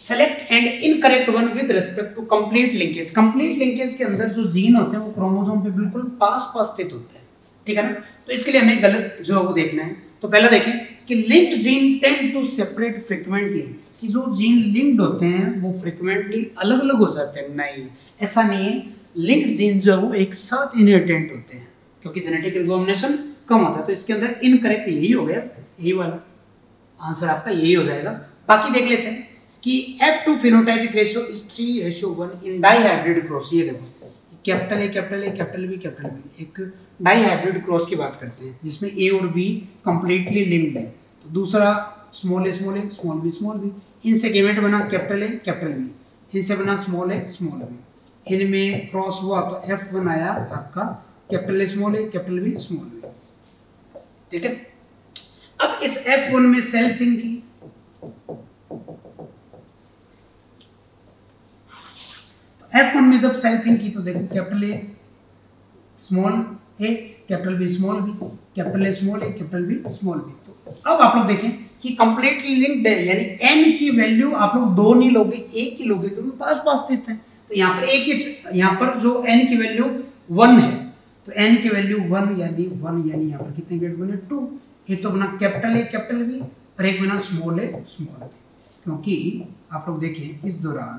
select and incorrect one with respect to complete linkage. Complete linkage के अंदर जो जीन होते हैं वो क्रोमोसोम पे बिल्कुल पास पास स्थित होते हैं, ठीक है ना, तो इसके लिए हमें गलत जो है वो देखना है। तो पहला देखें कि linked gene tend to separate frequently, कि जो जीन लिंक्ड होते हैं वो फ्रीक्वेंटली अलग अलग हो जाते हैं, नहीं ऐसा नहीं है, लिंक्ड जीन जो है वो एक साथ इनहेरिटेंट होते हैं, क्योंकि जेनेटिक रिकॉम्बिनेशन कम होता है, तो इसके अंदर इनकरेक्ट यही हो गया, यही वाला आंसर आपका यही हो जाएगा। बाकी देख लेते हैं कि F2 phenotypic ratio is 3:1 in dihybrid cross, ये देखो capital A capital A capital B, एक डाई हाइब्रिड क्रॉस की बात करते हैं जिसमें ए और बी कंप्लीटली लिंक्ड है, तो दूसरा स्मॉल ए स्मॉल ए स्मॉल बी, इनसे गैमेट बना कैपिटल ए कैपिटल बी, इनसे बना स्मॉल ए स्मॉल बी, इनमें क्रॉस हुआ तो F1 आया आपका capital A small A capital B small B, ठीक है। अब इस F1 में सेल्फिंग की, F1 हमने जब सेल्फिंग की तो देखो capital A small A, capital B small B, capital A small A, capital B small B. तो अब आप लोग देखें कि कंप्लीटली लिंक्ड है, यानी एन की वैल्यू आप लोग दो नहीं लोगे, एक ही लोगे क्योंकि पास पास स्थित है। तो यहाँ पर एक ही, यहाँ पर जो एन की वैल्यू वन है तो एन की वैल्यू वन यानी यहाँ पर कितने गेट बने टू। ये तो बना कैपिटल ए कैपिटल बी और एक बना स्मॉल ए स्मॉल बी, क्योंकि आप लोग देखें इस दौरान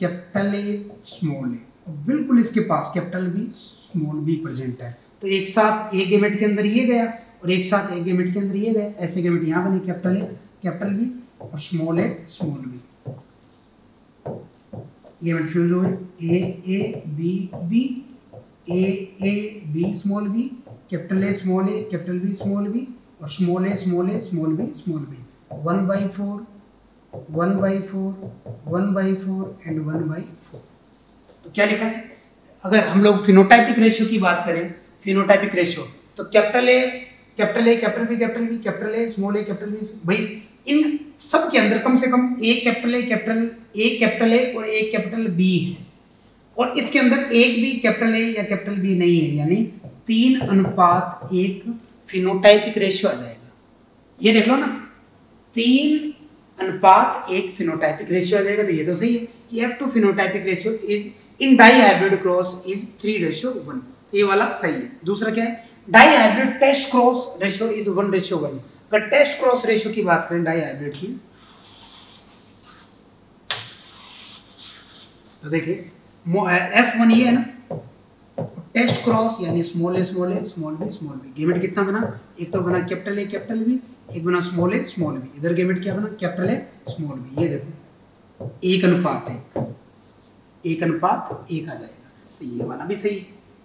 कैपिटल ए स्मॉल ए और बिल्कुल इसके पास capital B small B present है। तो एक साथ एक गेमेट के अंदर ये गया और एक साथ एक गेमेट के अंदर ये गए, ऐसे गेमेट यहाँ बने कैपिटल ए कैपिटल बी और स्मॉल ए स्मॉल बी। गेमेट फ्यूज हो गए A B B, A B small B, capital A small A capital B small B और small A small A small B small B. 1/4 1/4 1/4 and 1/4। तो क्या लिखा है, अगर हम लोग फिनोटाइपिक रेशियो की बात करें, फिनोटाइपिक रेशियो तो capital A capital A capital B capital B, capital A small A capital B, भाई इन सब के अंदर कम से कम एक capital A capital A capital A और एक कैपिटल बी है और इसके अंदर एक भी कैपिटल ए या कैपिटल बी नहीं है, यानी 3:1 फिनोटाइपिक रेशियो आ जाएगा। ये देख लो ना 3:1 फिनोटाइपिक रेशियो आ जाएगा। तो ये तो सही है कि F2 phenotypic ratio is in dihybrid cross is 3:1, ये वाला सही है। दूसरा क्या है, dihybrid test cross ratio is 1:1। अगर टेस्ट क्रॉस रेशियो की बात करें डाई हाइब्रिड की तो देखिए F1 ये है ना, टेस्ट क्रॉस यानी स्मॉल ए स्मॉल ए small B small B. Gamete कितना बना, एक तो बना कैपिटल ए कैपिटल बी, एक बना स्मॉल ए स्मॉल बी। इधर गेमेट क्या बना, कैपिटल ए स्मॉल बी। ये देखो 1:1 आ जाएगा, तो ये वाला भी सही।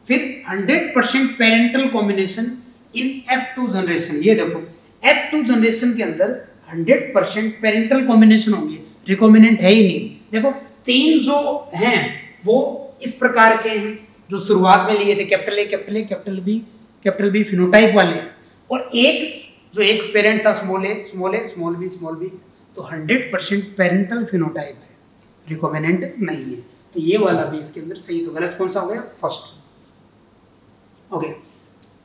फिर 100% पेरेंटल कॉम्बिनेशन इन F2 जनरेशन, ये देखो F2 जनरेशन के अंदर 100% पेरेंटल कॉम्बिनेशन होंगे, रिकॉम्बिनेंट है ही नहीं। देखो 3 जो हैं वो इस प्रकार के हैं जो शुरुआत में लिए थे, capital A capital A capital B phenotype वाले, और एक जो एक पेरेंट था स्मॉल ए स्मॉल ए स्मॉल बी स्मॉल बी। तो 100% पेरेंटल फिनोटाइप है, रिकॉम्बिनेंट नहीं है, तो ये वाला भी इसके अंदर सही। तो गलत कौन सा हो गया, फर्स्ट। ओके,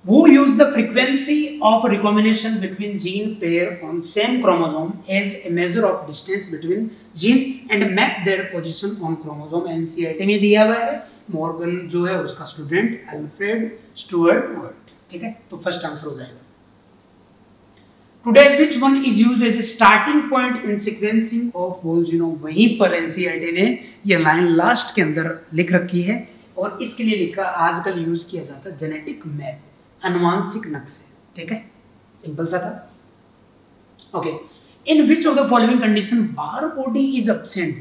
वो use the frequency of recombination between gene pair on same chromosome as a measure of distance between gene and map their position on chromosome, NCERT में दिया हुआ है। मोर्गन जो है उसका स्टूडेंट अल्फ्रेड स्टुअर्ट वर्ट, ठीक है, तो फर्स्ट आंसर हो जाएगा। Today which one is used as a starting point in sequencing of whole genome, वहीं पर एनसीईआरटी ने ये लाइन लास्ट के अंदर लिख रखी है और इसके लिए लिखा आजकल यूज किया जाता है जेनेटिक मैप, अनुवांशिक नक्शे, ठीक है, सिंपल सा था। Okay, in which of the following condition bar body is absent,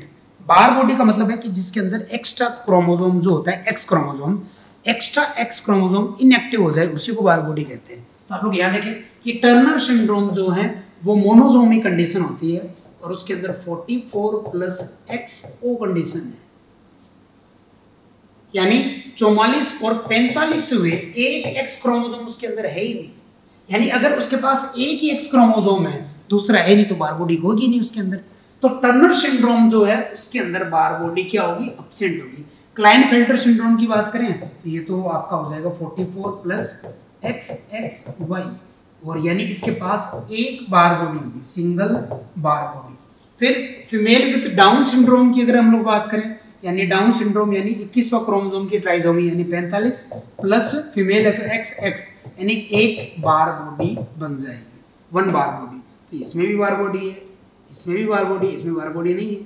bar body का मतलब है कि जिसके अंदर एक्स्ट्रा क्रोमोसोम जो होता है X chromosome, extra X chromosome inactive हो जाए उसी को बार बॉडी कहते हैं। तो आप लोग यहाँ देखें कि टर्नर सिंड्रोम जो है वो मोनोसोमी कंडीशन होती है और उसके अंदर 44+XO कंडीशन है, यानी 44 और 45वें एक एक्स क्रोमोसोम उसके अंदर है ही नहीं, यानी अगर उसके पास एक ही एक्स क्रोमोसोम है दूसरा है नहीं तो बारबोडी होगी नहीं उसके अंदर। तो टर्नर सिंड्रोम जो है उसके अंदर बारबोडी क्या होगी, एब्सेंट होगी। क्लाइनफेल्टर सिंड्रोम की बात करें तो ये तो आपका हो जाएगा 44+XXY और यानी इसके पास एक बारबोडी होगी, सिंगल बारबोडी। फिर फीमेल विथ डाउन सिंड्रोम की अगर हम लोग बात करें यानी डाउन सिंड्रोम यानी 21वां क्रोमोसोम की ट्राइसोमी यानी 45+ फीमेल है तो XX यानी एक बार बॉडी बन जाएगी, वन बार बॉडी। तो इसमें भी बार बॉडी है, इसमें भी बार बॉडी, इसमें बार बॉडी नहीं है।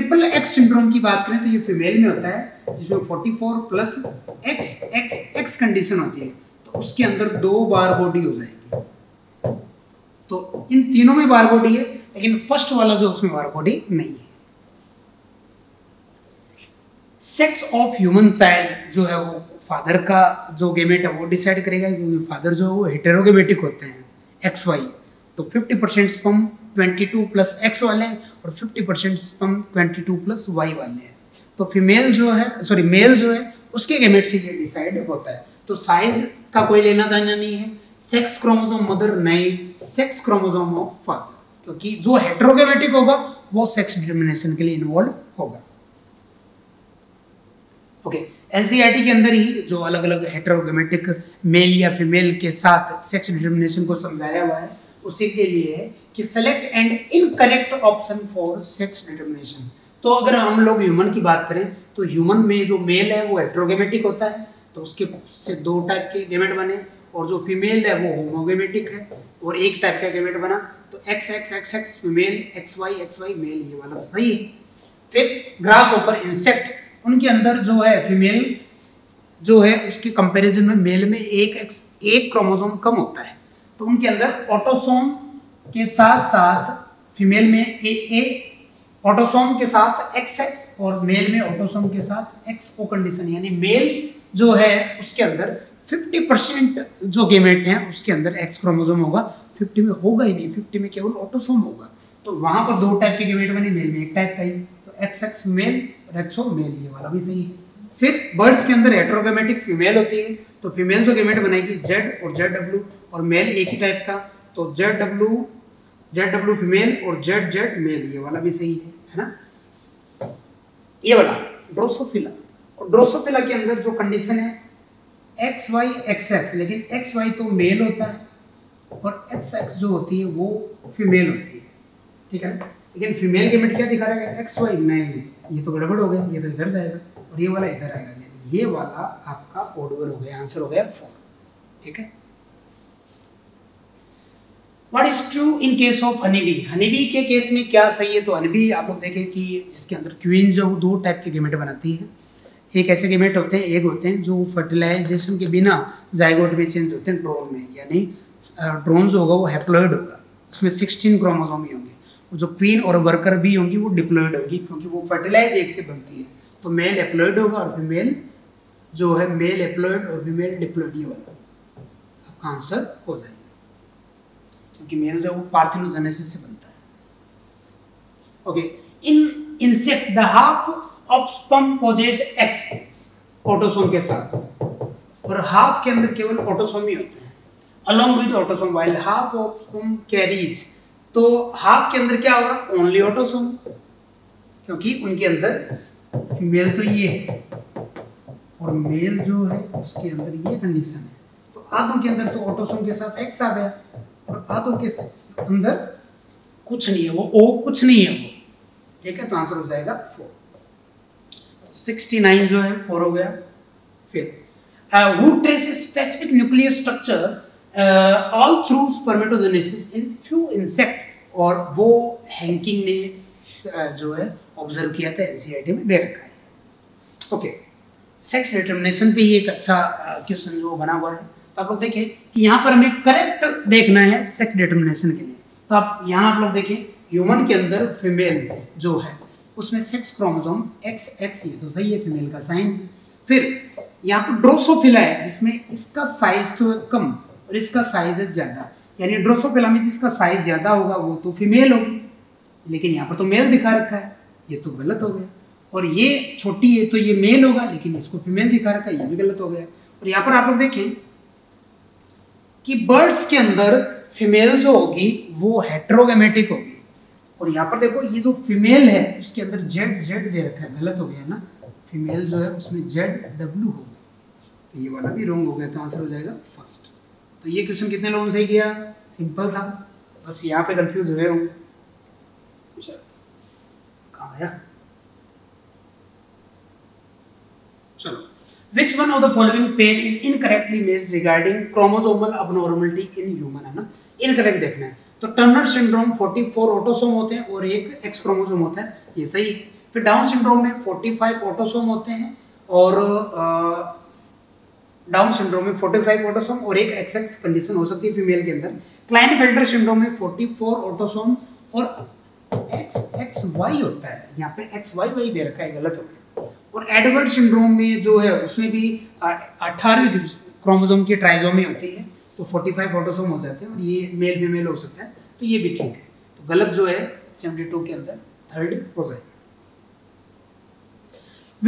XXX सिंड्रोम की बात करें तो ये फीमेल में होता है जिसमें 44+XXX कंडीशन होती है तो उसके अंदर दो बार बॉडी हो जाएगी। तो इन तीनों में बार बॉडी है लेकिन फर्स्ट वाला जो उसमें बार बॉडी नहीं है। सेक्स ऑफ ह्यूमन चाइल्ड जो है वो फादर का जो गेमेट है वो डिसाइड करेगा क्योंकि फादर जो है वो हेटेरोगेमेटिक होते हैं XY, तो 50% स्पर्म 22+X वाले हैं और 50% स्पर्म 22+Y वाले हैं। तो फीमेल जो है सॉरी मेल जो है उसके गेमेट से ये डिसाइड होता है। तो साइज का कोई लेना देना नहीं है, सेक्स क्रोमोसोम मदर नहीं, सेक्स क्रोमोसोम ऑफ फादर, क्योंकि जो हेटेरोगेमेटिक होगा वो सेक्स डिटर्मिनेशन के लिए इन्वॉल्व होगा। ओके, एनसीईआरटी के अंदर ही जो अलग अलग हेटरोगेमेटिक मेल या फीमेल के साथ सेक्स डिटर्मिनेशन को समझाया हुआ है, उसी के लिए कि select and incorrect option for sex determination. तो अगर हम लोग ह्यूमन की बात करें तो ह्यूमन में जो मेल है वो हेटरोगेमेटिक होता है, तो उसके से दो टाइप के गेमेट बने, और जो फीमेल है वो होमोगेमेटिक है और एक टाइप का गेमेट बना। तो X X X X female, X Y male, ये वाला सही है। फिफ्थ, ग्रास होपर इंसेक्ट, उनके अंदर जो है फीमेल जो है उसके कंपैरिजन में मेल में एक क्रोमोसोम कम होता है, तो उनके अंदर ऑटोसोम के साथ साथ फीमेल में ए ऑटोसोम के साथ एक्स और मेल में ऑटोसोम के साथ एक्स ओ कंडीशन, यानी मेल जो है उसके अंदर 50% जो गेमेट हैं उसके अंदर एक्स क्रोमोसोम होगा, 50 में होगा ही नहीं, 50 में केवल ऑटोसोम होगा। तो वहाँ पर दो टाइप के गेमेट बने, मेल में एक टाइप का ही, एक्स एक्स मेल और एक्सो मेल, ये वाला भी सही है। फिर बर्ड्स के अंदर हेटरोगेमेटिक फीमेल होती है, तो फीमेल जो गेमेट बनाएगी जेड और जेड डब्ल्यू, और मेल एक ही टाइप का, तो जेड डब्ल्यू फीमेल और जेड जेड मेल, ये वाला भी सही है ना। ये वाला ड्रोसोफिला, और ड्रोसोफिला के अंदर जो कंडीशन है एक्स वाई एक्स एक्स, लेकिन एक्स वाई तो मेल होता है और एक्स एक्स जो होती है वो फीमेल होती है, ठीक है ना। लेकिन फीमेल गेमेट क्या दिखा रहा है, एक्स वाई, नहीं ये तो गड़बड़ हो गया, ये तो इधर जाएगा और ये वाला इधर आएगा, यानी ये वाला आपका ओडवेल हो गया, आंसर हो गया 4, ठीक है। What is true in case of honeybee, honeybee के केस में क्या सही है। तो हनीबी आप लोग देखें कि जिसके अंदर क्वीन जो दो टाइप के गेमेट बनाती है, एक ऐसे गेमेट होते हैं, एक होते हैं जो फर्टिलाइजेशन के बिना जायगोट में चेंज होते हैं ड्रोन में, यानी ड्रोन जो होगा वो हैप्लॉइड होगा, उसमें 16 क्रोमोसोम ही होंगे, जो क्वीन और वर्कर भी होंगी वो डिप्लॉइड होगी, क्योंकि वो फर्टिलाइज एक से बनती है, तो मेल एप्लॉइड होगा और फीमेल जो है मेल एप्लॉइड और फीमेल डिप्लॉइड, ये वाला आपका आंसर हो जाएगा, क्योंकि मेल जो है वो पार्थिनोजेनेसिस से बनता है। Okay, in insect the half of sperm possess X autosome के साथ, और हाफ के अंदर केवल ऑटोसोम ही होते हैं along with autosome, while half of sperm carries, तो हाफ के अंदर क्या होगा, ओनली ऑटोसोम, क्योंकि उनके अंदर फीमेल तो ये है और मेल जो है उसके अंदर ये कंडीशन है, तो आधों के अंदर तो ऑटोसोम के साथ एक्स आ गया और आधों के अंदर कुछ नहीं है, वो ओ कुछ नहीं है वो, ठीक है। तो आंसर हो जाएगा 4, 69 जो है 4 हो गया। फिर who trace specific nuclear structure all through spermatogenesis in few insect, और वो हैंकिंग ने जो है ऑब्जर्व किया था, एनसीईआरटी में दे रखा है। ओके, सेक्स डिटर्मिनेशन पे ही एक अच्छा क्वेश्चन जो बना हुआ है, तो आप लोग देखें कि यहाँ पर हमें करेक्ट देखना है सेक्स डिटर्मिनेशन के लिए, तो आप यहाँ आप लोग देखें ह्यूमन के अंदर फीमेल जो है उसमें 6 क्रोमोसोम एक्स एक्स, ये तो सही है, फीमेल का साइन। फिर यहाँ पर ड्रोसोफिला है जिसमें इसका साइज तो कम और इसका साइज है ज़्यादा, यानी ड्रोसोफिला में जिसका साइज ज़्यादा होगा वो तो फीमेल होगी, लेकिन यहाँ पर तो मेल दिखा रखा है, ये तो गलत हो गया, और ये छोटी है तो ये मेल होगा लेकिन इसको फीमेल दिखा रखा है, ये भी गलत हो गया। और यहाँ पर आप लोग देखें कि बर्ड्स के अंदर फीमेल जो होगी वो हेटरोगेमेटिक होगी, और यहाँ पर देखो ये जो फीमेल है उसके अंदर जेड जेड दे रखा है, गलत हो गया ना, फीमेल जो है उसमें जेड डब्ल्यू होगा, तो ये वाला भी रॉन्ग हो गया, तो आंसर हो जाएगा 1st। तो ये क्वेश्चन कितने लोगों से किया, सिंपल था, बस यहाँ पे कंफ्यूज हुए होंगे, कहाँ गया, चलो। Which one of the following pen is incorrectly matched regarding chromosomal abnormality in human, है ना, इनकरेक्ट देखना है। तो टर्नर सिंड्रोम 44 ऑटोसोम होते हैं और एक एक्स क्रोमोसोम होता है, ये सही है। फिर डाउन सिंड्रोम में 45 ऑटोसोम होते हैं और डाउन सिंड्रोम में 45 ऑटोसोम और एक एक्स एक्स कंडीशन हो सकती है फीमेल के अंदर। क्लाइनफेल्टर सिंड्रोम में 44 ऑटोसोम और एक्स एक्स वाई होता है, यहाँ पे एक्स वाई वाई दे रखा है, गलत हो गया। और एडवर्ड सिंड्रोम में जो है उसमें भी 18 क्रोमोसोम की ट्राइजोमी होती है, तो 45 ऑटोसोम हो जाते हैं और ये मेल फीमेल हो सकता है, तो ये भी ठीक है। तो गलत जो है 72 के अंदर 3rd हो जाएगा।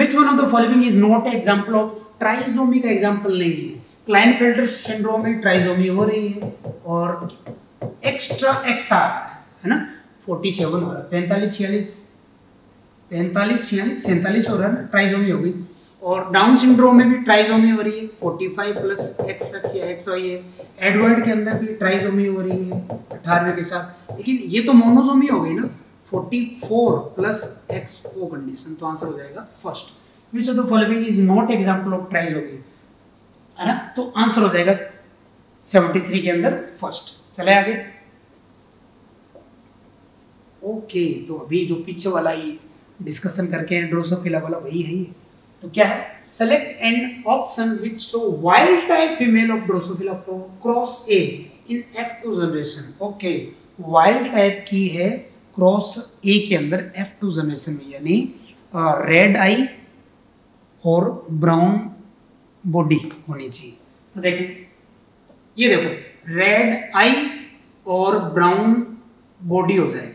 Which one of the following is not an example of trisomy का एग्जाम्पल नहीं है। क्लाइनफेल्टर सिंड्रोम में ट्राइजोमी हो रही है और एक्स्ट्रा एक्स आ रहा है ना, 47 हो रहा है, 45 46 हो रहा है, ट्राइजोमी हो गई। और डाउन सिंड्रोम में भी ट्राइसोमी हो रही है 45+XX या एक्स हुई है, एडवर्ड के अंदर भी ट्राइसोमी हो रही है 18वें के साथ, लेकिन ये तो मोनोसोमी हो गई ना 44+XO कंडीशन, तो आंसर हो जाएगा first, which of the following is not example of trisomy, है ना, तो आंसर हो जाएगा 73 के अंदर फर्स्ट। चले आगे। ओके, तो अभी जो पीछे वाला ये डिस्कशन करके हैं ड्रोसोफिला वाला वही है ये, तो क्या है, select an option which show wild type female of Drosophila cross A in F2 generation. Okay, wild type की है क्रॉस ए के अंदर F2 जनरेशन में, यानी रेड आई और ब्राउन बॉडी होनी चाहिए। तो देखें, ये देखो रेड आई और ब्राउन बॉडी हो जाएगा,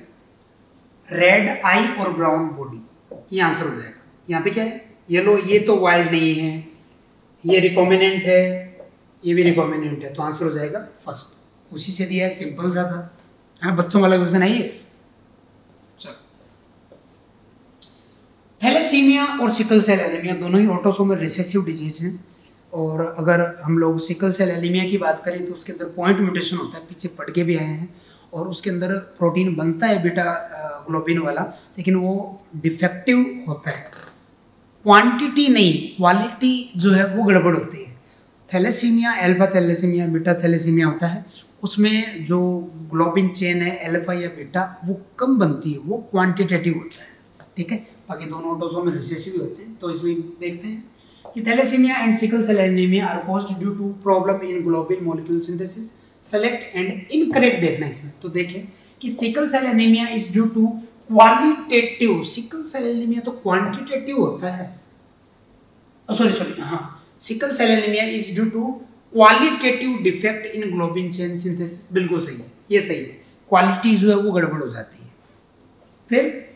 रेड आई और ब्राउन बॉडी, ये आंसर हो जाएगा। यहाँ पे क्या है येलो, ये तो वाइल्ड नहीं है, ये रिकॉम्बिनेंट है, ये भी रिकॉम्बिनेंट है, तो आंसर हो जाएगा फर्स्ट। उसी से दिया है, सिंपल सा था, है ना, बच्चों वाला क्वेश्चन है ये। थैलेसीमिया और सिकल सेल एनीमिया दोनों ही ऑटोसोमल रिसेसिव डिजीज हैं, और अगर हम लोग सिकल सेल एनीमिया की बात करें तो उसके अंदर पॉइंट म्यूटेशन होता है, पीछे पढ़ के भी आए हैं, और उसके अंदर प्रोटीन बनता है बीटा ग्लोबिन वाला, लेकिन वो डिफेक्टिव होता है, क्वांटिटी नहीं क्वालिटी जो है वो गड़बड़ होती है। Thalassaemia, alpha thalassaemia, beta thalassaemia होता है, उसमें जो ग्लोबिन चेन है अल्फा या बीटा वो कम बनती है, वो क्वांटिटेटिव होता है, ठीक है, बाकी दोनों ऑटोसोमल रिसेसिव होते हैं। तो इसमें देखते हैं कि thalassaemia and sickle cell anaemia are caused due to problem in globin molecule synthesis, select and incorrect देखना इसमें। तो देखें कि sickle cell anaemia is due to qualitative, sickle cell anaemia तो क्वांटिटेटिव होता है, sickle cell anaemia is due to qualitative defect in globin chain synthesis, बिल्कुल सही है, ये सही है, क्वालिटी जो है वो गड़बड़ हो जाती है। फिर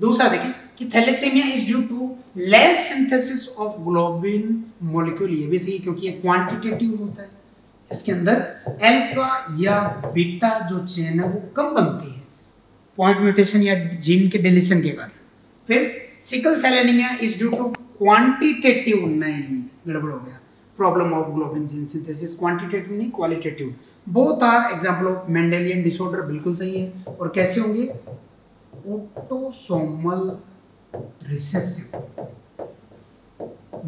दूसरा देखिए कि thalassaemia is due to less synthesis of globin molecule, ये भी सही क्योंकि ये क्वांटिटेटिव होता है, इसके अंदर अल्फा या बीटा जो चेन है वो कम बनती है पॉइंट म्यूटेशन या जीन के डिलीशन के कारण। फिर sickle cell anaemia is due to quantitative, नहीं गड़बड़ हो गया, problem of globin gene synthesis, quantitative नहीं qualitative, both are example of Mendelian disorder, बिल्कुल सही है, और कैसे होंगे ऑटोसोमल रिसेसिव,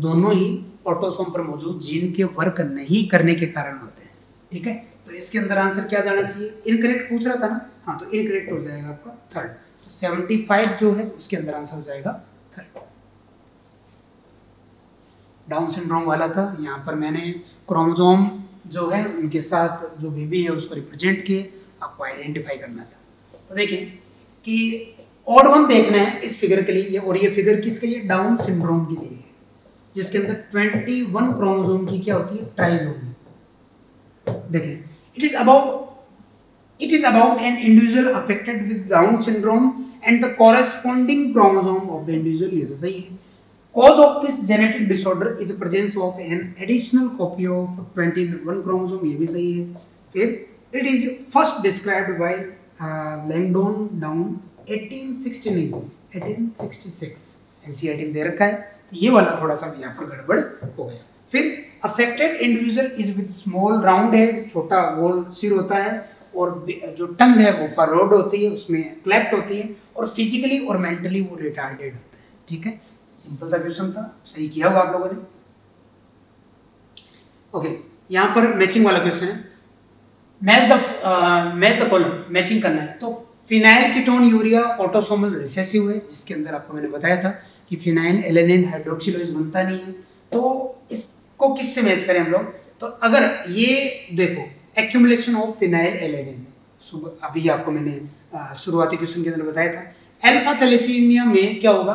दोनों ही ऑटोसोम पर मौजूद जीन के वर्क नहीं करने के कारण होते हैं, ठीक है। तो इसके अंदर आंसर क्या जाना चाहिए, इनकरेक्ट पूछ रहा था ना, हाँ, तो इनकरेक्ट हो जाएगा आपका थर्ड, तो 75 जो है उसके अंदर आंसर हो जाएगा थर्ड। डाउन सिंड्रोम वाला था, यहाँ पर मैंने क्रोमोसोम जो है उनके साथ जो बेबी है उसको रिप्रेजेंट किए, आपको आइडेंटिफाई करना था। तो देखें कि ऑड वन देखना है इस फिगर के लिए, और ये फिगर किसके लिए, डाउन सिंड्रोम के लिए, जिसके अंदर 21 क्रोमोसोम की क्या होती है, ट्राइसोमी। देखें it is about an individual affected with Down syndrome and the corresponding chromosome of the individual, ये तो सही है। Cause of this genetic disorder is the presence of an additional copy of 21 chromosome, ये भी सही है। फिर it is first described by Langdon Down 1866 NCERT में दे रखा है, ये वाला थोड़ा सा यहाँ पर गड़बड़ हो गया। फिर affected individual is with small round head, छोटा गोल सिर होता है, और जो टंग है वो फॉरवर्ड होती है, उसमें क्लैप्ट होती है, और फिजिकली और मेंटली वो रिटार्डेड होता है, ठीक है। सिंपल सा क्वेश्चन था, सही किया होगा आप लोगों ने। ओके, यहाँ पर मैचिंग वाला क्वेश्चन है, मैच द कॉलम, मैचिंग करना है। तो फिनाइलकेटोन यूरिया ऑटोसोमल रिसेसिव है, जिसके अंदर आपको मैंने बताया था कि फिनाइल एलेनिन हाइड्रोक्सिलोज बनता नहीं है, तो इसको किससे मैच करें हम लोग, तो अगर ये देखो एक्यूमुलेशन ऑफ फिनाइल एलेनिन, सुबह अभी आपको मैंने शुरुआती क्वेश्चन के अंदर बताया था। अल्फा थैलेसीमिया में क्या होगा,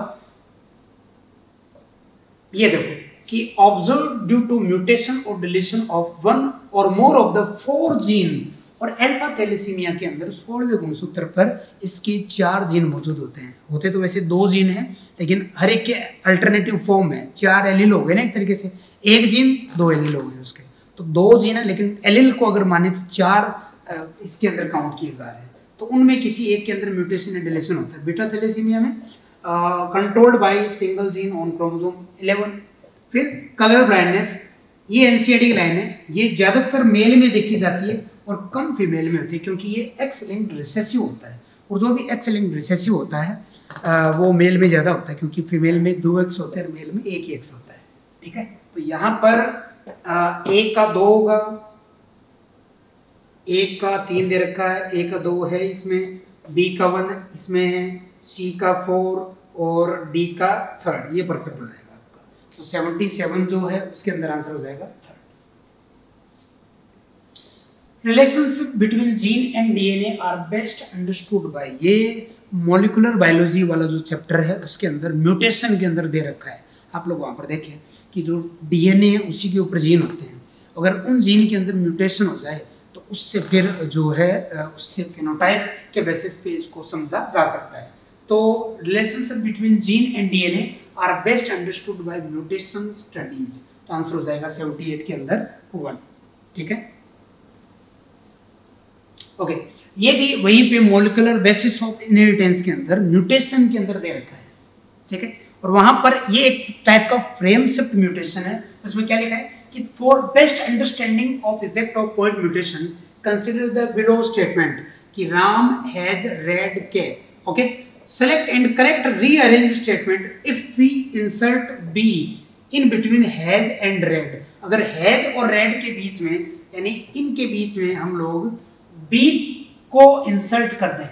ये देखो कि ऑब्जर्व ड्यू टू म्यूटेशन और डिलीशन ऑफ वन और मोर ऑफ द 4 जीन, और अल्फा थैलेसीमिया के अंदर 16वें गुणसूत्र पर इसके 4 जीन मौजूद होते हैं, होते तो वैसे 2 जीन हैं, लेकिन हर एक के अल्टरनेटिव फॉर्म है, 4 एलील हो गए ना एक तरीके से, एक जीन 2 एलील हो गए उसके, तो 2 जीन है, लेकिन एलील को अगर माने तो 4 इसके अंदर काउंट किए जा रहे हैं, तो उनमें किसी एक के अंदर म्यूटेशन या डिलेशन होता है। बीटा थैलेसीमिया में controlled by single gene on chromosome 11, फिर कलर ब्लाइंडनेस, ये एनसीईआरटी की लाइन है, ये ज़्यादातर मेल में देखी जाती है और कम फीमेल में होती है क्योंकि ये एक्स लिंक्ड रिसेसिव होता है, और जो भी एक्स लिंक्ड रिसेसिव होता है वो मेल में ज़्यादा होता है क्योंकि फीमेल में 2X होते हैं और मेल में 1X होता है। ठीक है, तो यहाँ पर 1 का 2 होगा, 1 का 3 दे रखा है, 1 का 2 है इसमें, B का 1 इसमें है, C का 4 और D का 3, ये परफेक्ट हो जाएगा आपका। तो 77 जो है उसके अंदर आंसर हो जाएगा 3rd। Relationship between gene and DNA are best understood by, ये मॉलिकुलर बायोलॉजी वाला जो चैप्टर है उसके अंदर म्यूटेशन के अंदर दे रखा है। आप लोग वहाँ पर देखें कि जो DNA है उसी के ऊपर जीन होते हैं, अगर उन जीन के अंदर म्यूटेशन हो जाए तो उससे फिर जो है उससे फिनोटाइप के बेसिस पे इसको समझा जा सकता है। तो relationship between gene and DNA are best understood by mutation studies, तो आंसर हो जाएगा 78 के अंदर 1। ठीक है, ओके, ये भी वहीं पे मॉलिकुलर बेसिस ऑफ इनहेरिटेंस के अंदर म्यूटेशन के अंदर दे रखा है। ठीक है, और वहां पर ये एक टाइप का फ्रेम शिफ्ट म्यूटेशन है, उसमें क्या लिखा है कि for best understanding of effect of point mutation consider the below statement कि Ram has red cap. Okay, select and correct rearrange statement if we insert B in between has and red. अगर has और red के बीच में यानी इनके बीच में हम लोग बी को इंसर्ट कर दें,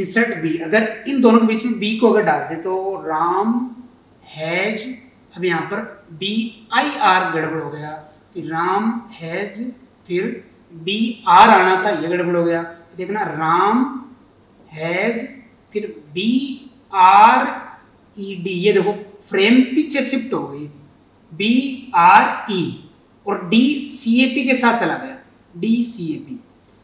इंसर्ट बी, अगर इन दोनों के बीच में बी को अगर डाल दें तो राम हैज, अब यहाँ पर बी आई आर गड़बड़ हो गया, फिर राम हैज, फिर बी आर आना था, ये गड़बड़ हो गया। देखना राम हैज फिर बी आर ई डी, ये देखो फ्रेम पीछे शिफ्ट हो गई, बी आर ई और डी सी ए पी के साथ चला गया, DCAP,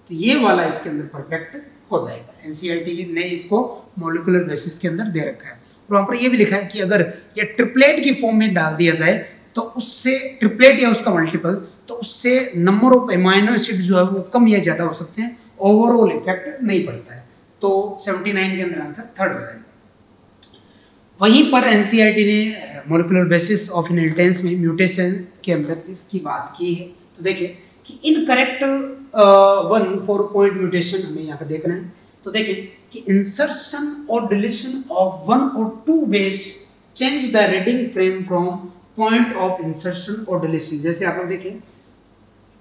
तो ये वाला इसके अंदर परफेक्ट हो जाएगा। एनसीईआरटी ने इसको मॉलिक्यूलर बेसिस के अंदर दे रखा है, और वहाँ पर ये भी लिखा है कि अगर ये ट्रिपलेट की फॉर्म में डाल दिया जाए तो उससे ट्रिपलेट या उसका मल्टीपल, तो उससे नंबर ऑफ एमाइनो एसिड जो है वो कम या ज़्यादा हो सकते हैं, ओवरऑल इफेक्ट नहीं पड़ता है। तो 79 के अंदर आंसर 3rd हो जाएगा। वहीं पर एनसीईआरटी ने मॉलिक्यूलर बेसिस ऑफ इनहेरिटेंस में म्यूटेशन के अंदर इसकी बात की है। तो देखिए कि इनकरेक्ट 1 4 पॉइंट म्यूटेशन हमें यहाँ पर देखना है। तो देखिए कि इंसर्शन और डिलीशन ऑफ 1 और 2 base change the reading frame from point of insertion और डिलीशन। जैसे आप लोग देखें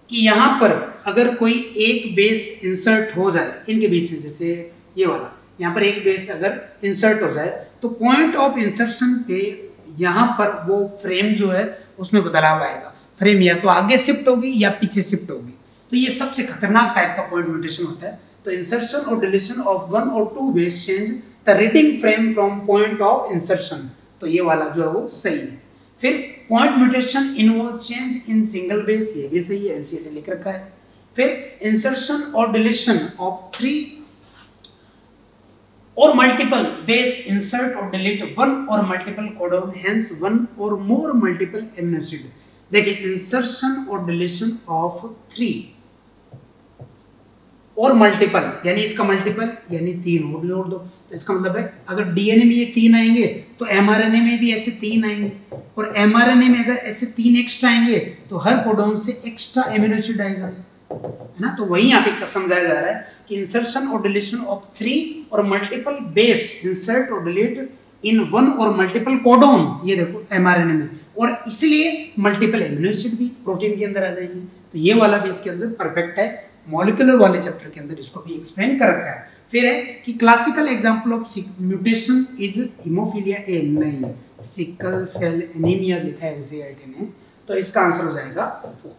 कि यहाँ पर अगर कोई एक बेस इंसर्ट हो जाए इनके बीच में, जैसे ये वाला यहाँ पर एक बेस अगर इंसर्ट हो जाए तो पॉइंट ऑफ इंसर्शन पे यहाँ पर वो फ्रेम जो है उसमें बदलाव आएगा, फ्रेम या तो आगे शिफ्ट होगी या पीछे शिफ्ट होगी। तो ये सबसे खतरनाक टाइप का पॉइंट म्यूटेशन होता है। तो इंसर्शन और डिलीशन ऑफ 1 और 2 base change the reading frame from point of insertion, तो ये वाला जो है वो सही है। फिर point mutation involve change in single base, ये भी सही है, एनसीईआरटी लिख रखा है। फिर इंसर्शन और डिलीशन ऑफ 3 और मल्टीपल बेस इंसर्ट और डिलीट 1 और मल्टीपल कोडोन, हेंस 1 और मोर मल्टीपल एमिनो एसिड। देखिए इंसर्शन और डिलीशन ऑफ 3 और मल्टीपल यानी इसका मल्टीपल यानी 3 और जोड़ दो, तो इसका मतलब है अगर DNA में ये 3 आएंगे तो mRNA में भी ऐसे 3 आएंगे, और mRNA में अगर ऐसे 3 एक्स्ट्रा आएंगे तो हर कोडोन से एक्स्ट्रा एमिनो एसिड आएगा, है ना। तो वही यहाँ पे समझाया जा रहा है कि इंसर्शन और डिलीशन ऑफ 3 और मल्टीपल बेस इंसर्ट और डिलीट इन 1 और मल्टीपल कोडोन, ये देखो mRNA में, और इसलिए मल्टीपल एमिनो एसिड भी प्रोटीन के अंदर आ जाएंगे। तो ये वाला भी इसके अंदर परफेक्ट है, मॉलिक्यूलर वाले चैप्टर के अंदर इसको भी एक्सप्लेन कर रखा है। फिर है कि classical example of mutation is haemophilia A, नहीं, सिकल सेल एनीमिया लिखा है एनसीईआरटी ने, तो इसका आंसर हो जाएगा 4।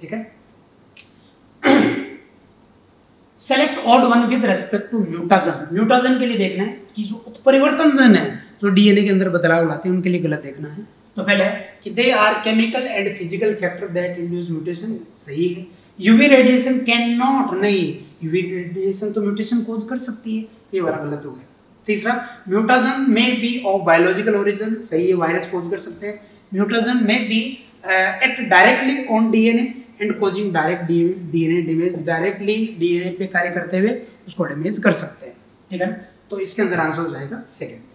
ठीक है, select odd 1 with respect to mutagen. Mutagen के लिए देखना है कि जो उत्परिवर्तन जन है जो डीएनए के अंदर बदलाव लाते हैं उनके लिए गलत देखना है। तो पहले कि they are chemical and physical factor that induce mutation, सही है। यूवी रेडिएशन कैन नॉट, नहीं, यूवी रेडिएशन तो म्यूटेशन कॉज कर सकती है, ये वाला गलत हो गया। तीसरा म्यूटाजन में बी ऑफ बायोलॉजिकल ओरिजिन, सही है, वायरस कॉज कर सकते हैं। म्यूटाजन में be act directly on DNA and causing direct DNA damage, directly DNA पे कार्य करते हुए उसको डैमेज कर सकते हैं। ठीक है, तो इसके अंदर आंसर हो जाएगा 2nd।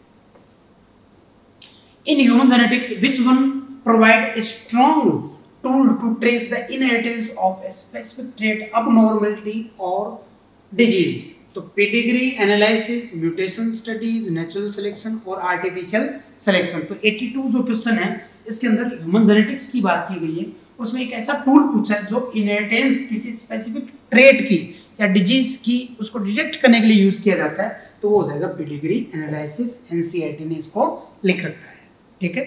In human genetics, which one provide a strong tool to trace the inheritance of a specific trait, abnormality or disease? तो pedigree analysis, mutation studies, natural selection और आर्टिफिशियल सिलेक्शन। तो 82 जो क्वेश्चन है इसके अंदर human genetics की बात की गई है, उसमें एक ऐसा टूल पूछा है जो इनहेरिटेंस किसी स्पेसिफिक ट्रेट की या डिजीज की उसको डिटेक्ट करने के लिए यूज किया जाता है, तो वो हो जाएगा पेडिग्री एनालिसिस। एनसीईआरटी ने इसको लिख रखा है, ठीक है।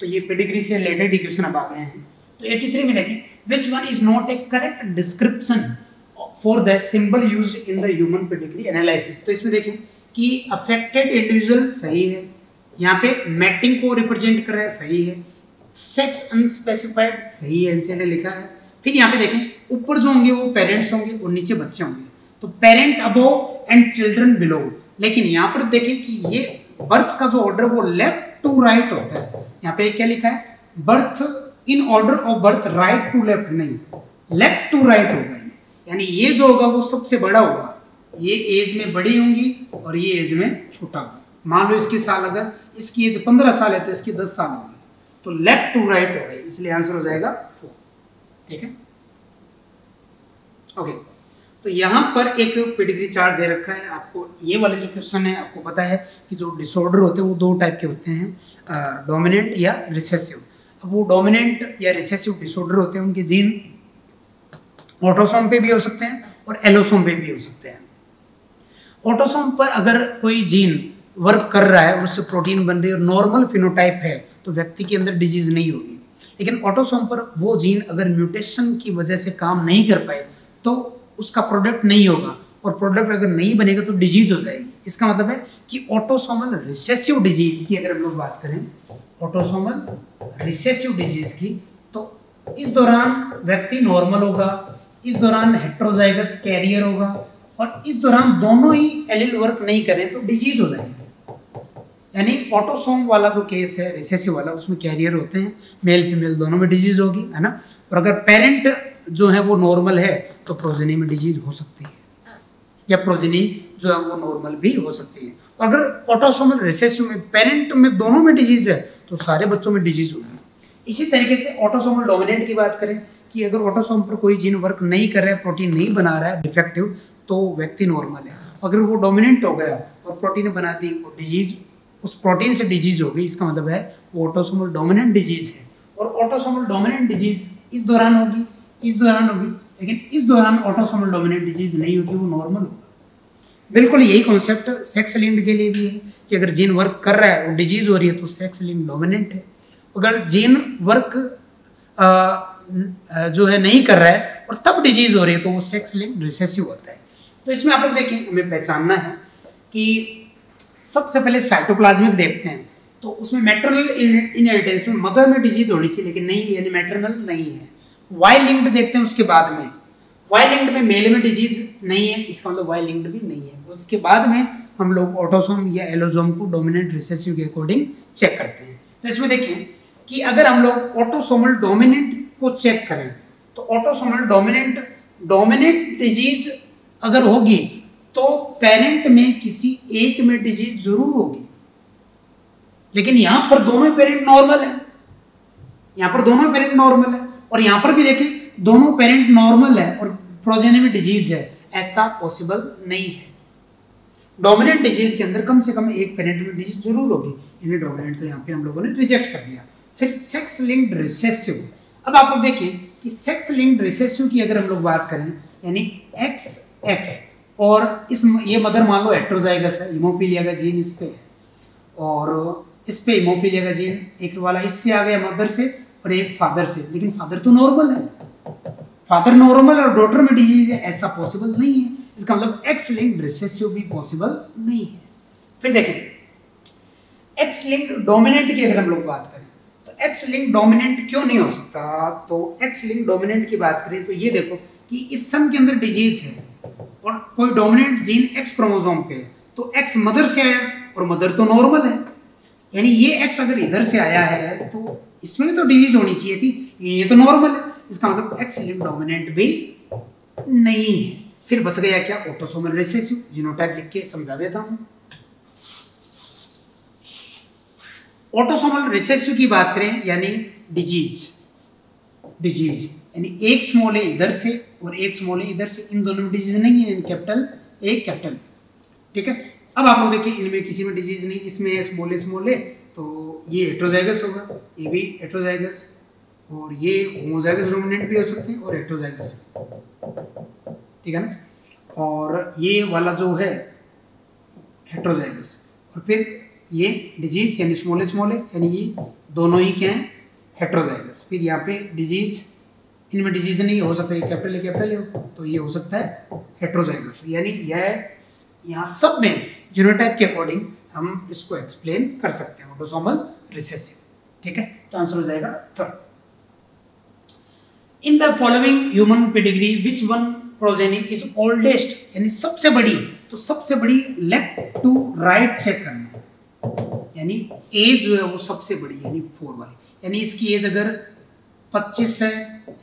तो ये पेडिग्री से रिलेटेड क्वेश्चन अब आ गए हैं। तो 83 में देखें, which one is not a correct description for the symbol use in the human pedigree analysis. तो इसमें देखें कि अफेक्टेड इंडिविजुअल सही है, यहाँ पे मैटिंग को रिप्रेजेंट कर रहा है सही है, सेक्स अनस्पेसिफाइड सही है एनसीईआरटी ने लिखा है। फिर यहाँ पे देखें ऊपर जो होंगे वो पेरेंट्स होंगे और नीचे बच्चे होंगे, तो parent above and children below. लेकिन यहाँ पर देखें कि ये बर्थ का जो ऑर्डर वो लेफ्ट टू राइट होता है, यहाँ पे क्या लिखा है birth in order of birth, right to left नहीं, लेफ्ट टू राइट होगा। यानी ये जो होगा वो सबसे बड़ा होगा, ये एज में बड़ी होंगी और ये एज में छोटा होगा। मान लो इसकी साल अगर इसकी एज 15 साल है तो इसकी 10 साल होगी, तो लेफ्ट टू राइट होगा, इसलिए आंसर हो जाएगा 4, ठीक है। ओके, तो यहाँ पर एक पेडिग्री चार्ट दे रखा है आपको। ये वाले जो क्वेश्चन है आपको पता है कि जो डिसऑर्डर होते हैं वो दो टाइप के होते हैं, डोमिनेंट या रिसेसिव। अब वो डोमिनेंट या रिसेसिव डिसऑर्डर होते हैं, उनके जीन ऑटोसोम पे भी हो सकते हैं और एलोसोम पे भी हो सकते हैं। ऑटोसोम पर अगर कोई जीन वर्क कर रहा है और उससे प्रोटीन बन रही है और नॉर्मल फिनोटाइप है तो व्यक्ति के अंदर डिजीज नहीं होगी, लेकिन ऑटोसोम पर वो जीन अगर म्यूटेशन की वजह से काम नहीं कर पाए तो उसका प्रोडक्ट नहीं होगा, और प्रोडक्ट अगर नहीं बनेगा तो डिजीज हो जाएगी। इसका मतलब है कि ऑटोसोमल रिसेसिव डिजीज की अगर हम लोग बात करें, ऑटोसोमल रिसेसिव डिजीज की, तो इस दौरान व्यक्ति नॉर्मल होगा, इस दौरान हेट्रोजाइगस कैरियर होगा, और इस दौरान दोनों ही एलील वर्क नहीं करें तो डिजीज हो जाएगी। यानी ऑटोसोम वाला जो केस है रिसेसिव वाला उसमें कैरियर होते हैं, मेल फीमेल दोनों में डिजीज होगी, है ना। और अगर पेरेंट जो है वो नॉर्मल है तो प्रोजेनी में डिजीज हो सकती है, या प्रोजेनी जो है वो नॉर्मल भी हो सकती है। और अगर ऑटोसोमल रिसेसिव में पेरेंट में दोनों में डिजीज है तो सारे बच्चों में डिजीज होगी। इसी तरीके से ऑटोसोमल डोमिनेंट की बात करें कि अगर ऑटोसोम पर कोई जीन वर्क नहीं कर रहा है, प्रोटीन नहीं बना रहा है डिफेक्टिव, तो व्यक्ति नॉर्मल है। अगर वो डोमिनेंट हो गया और प्रोटीन बना दी और डिजीज, उस प्रोटीन से डिजीज हो गई, इसका मतलब है वो ऑटोसोमल डोमिनेंट डिजीज है। और ऑटोसोमल डोमिनेंट डिजीज इस दौरान होगी, इस दौरान होगी, लेकिन इस दौरान ऑटोसोमल डोमिनेंट डिजीज नहीं होगी, वो नॉर्मल होगा। बिल्कुल यही कॉन्सेप्ट सेक्स लिंक्ड के लिए भी है कि अगर जीन वर्क कर रहा है और डिजीज हो रही है तो सेक्स लिंक्ड डोमिनेंट है। अगर जीन वर्क जो है नहीं कर रहा है और तब डिजीज हो रही है तो वो सेक्स लिंक्ड रिसेसिव होता है। तो इसमें आप लोग देखें, हमें पहचानना है कि सबसे पहले साइटोप्लाज्मिक देखते हैं, तो उसमें मैटरनल इनहेरिटेंस में मदर में डिजीज होनी चाहिए, लेकिन नहीं, यानी मैटरनल नहीं है। वाई लिंक्ड देखते हैं, उसके बाद में वाई लिंक्ड में मेल में डिजीज नहीं है, इसका मतलब वाई लिंक्ड भी नहीं है। उसके बाद में हम लोग ऑटोसोम या एलोसोम को डोमिनेंट रिसेसिव के अकॉर्डिंग चेक करते हैं। तो इसमें देखिए कि अगर हम लोग ऑटोसोमल डोमिनेंट को चेक करें तो ऑटोसोमल डोमिनेंट डिजीज अगर होगी तो पेरेंट में किसी एक में डिजीज जरूर होगी, लेकिन यहां पर दोनों पेरेंट नॉर्मल है, यहां पर दोनों पेरेंट नॉर्मल है, और यहां पर भी देखें दोनों पेरेंट नॉर्मल है और प्रोजेनी में डिजीज है, ऐसा पॉसिबल नहीं है। डोमिनेंट डिजीज के अंदर कम से कम एक पेरेंट में डिजीज जरूर होगी, यानी डोमिनेंट तो यहाँ पे हम लोगों ने रिजेक्ट कर दिया। फिर सेक्स लिंक्ड रिसेसिव, अब आप लोग देखिए कि सेक्स लिंक्ड रिसेसिव की अगर हम लोग बात करें, यानी एक्स एक्स और इस ये मदर मान लो हेट्रोजाइगस है, हिमोफीलिया का जीन इस पे है और इस पे हिमोफीलिया का जीन एक वाला इससे आ गया मदर से और एक फादर से, लेकिन फादर तो नॉर्मल है, फादर नॉर्मल और डॉटर में डिजीज है, ऐसा पॉसिबल नहीं है। इसका मतलब एक्स लिंक्ड रिसेसिव भी पॉसिबल नहीं है। फिर देखें एक्स लिंक्ड डोमिनेंट की अगर हम लोग बात करें, एक्स लिंक डोमिनेंट क्यों नहीं हो सकता? तो एक्स लिंक डोमिनेंट की बात करें तो ये देखो कि इस सम के अंदर डिजीज है और कोई डोमिनेंट जीन एक्स क्रोमोसोम पे है, तो एक्स मदर से आया और मदर तो नॉर्मल है, यानी ये एक्स अगर इधर से आया है तो इसमें भी तो डिजीज होनी चाहिए थी, ये तो नॉर्मल है, इसका मतलब एक्स लिंक डोमिनेंट भी नहीं है। फिर बच गया क्या? Autosomal recessive. जीनोटाइप लिख के समझा देता हूँ। ऑटोसोमल रिसेसिव की बात करें यानी डिजीज यानी एक स्मॉल ए इधर से और एक स्मॉल ए इधर से, इन दोनों में डिजीज नहीं है, कैपिटल ए कैपिटल। ठीक है, अब आप लोग देखिए इनमें किसी में डिजीज नहीं, इसमें स्मॉल ए तो ये हेट्रोजाइगस होगा, ये भी हेट्रोजाइगस और ये होमोजाइगस डोमिनेंट भी हो सकते हैं और हेट्रोजाइगस। ठीक है ना, और ये वाला जो है हेट्रोजाइगस और फिर ये डिजीज यानी स्मॉल यानी ये दोनों ही क्या हैं हेट्रोजाइगस। फिर यहाँ पे डिजीज, इनमें डिजीज नहीं हो सकता, ये कैपिटल हो तो ये हो सकता है हेट्रोजाइगस। यानी यह यहाँ सब में जीनोटाइप के अकॉर्डिंग हम इसको एक्सप्लेन कर सकते हैं, ऑटोसोमल रिसेसिव। ठीक है, तो आंसर हो जाएगा third. In the following human pedigree which one progeny is oldest यानी सबसे बड़ी, तो सबसे बड़ी लेफ्ट टू राइट चेक करना है यानी एज जो है वो सबसे बड़ी यानी 4 वाली, यानी इसकी एज अगर 25 है,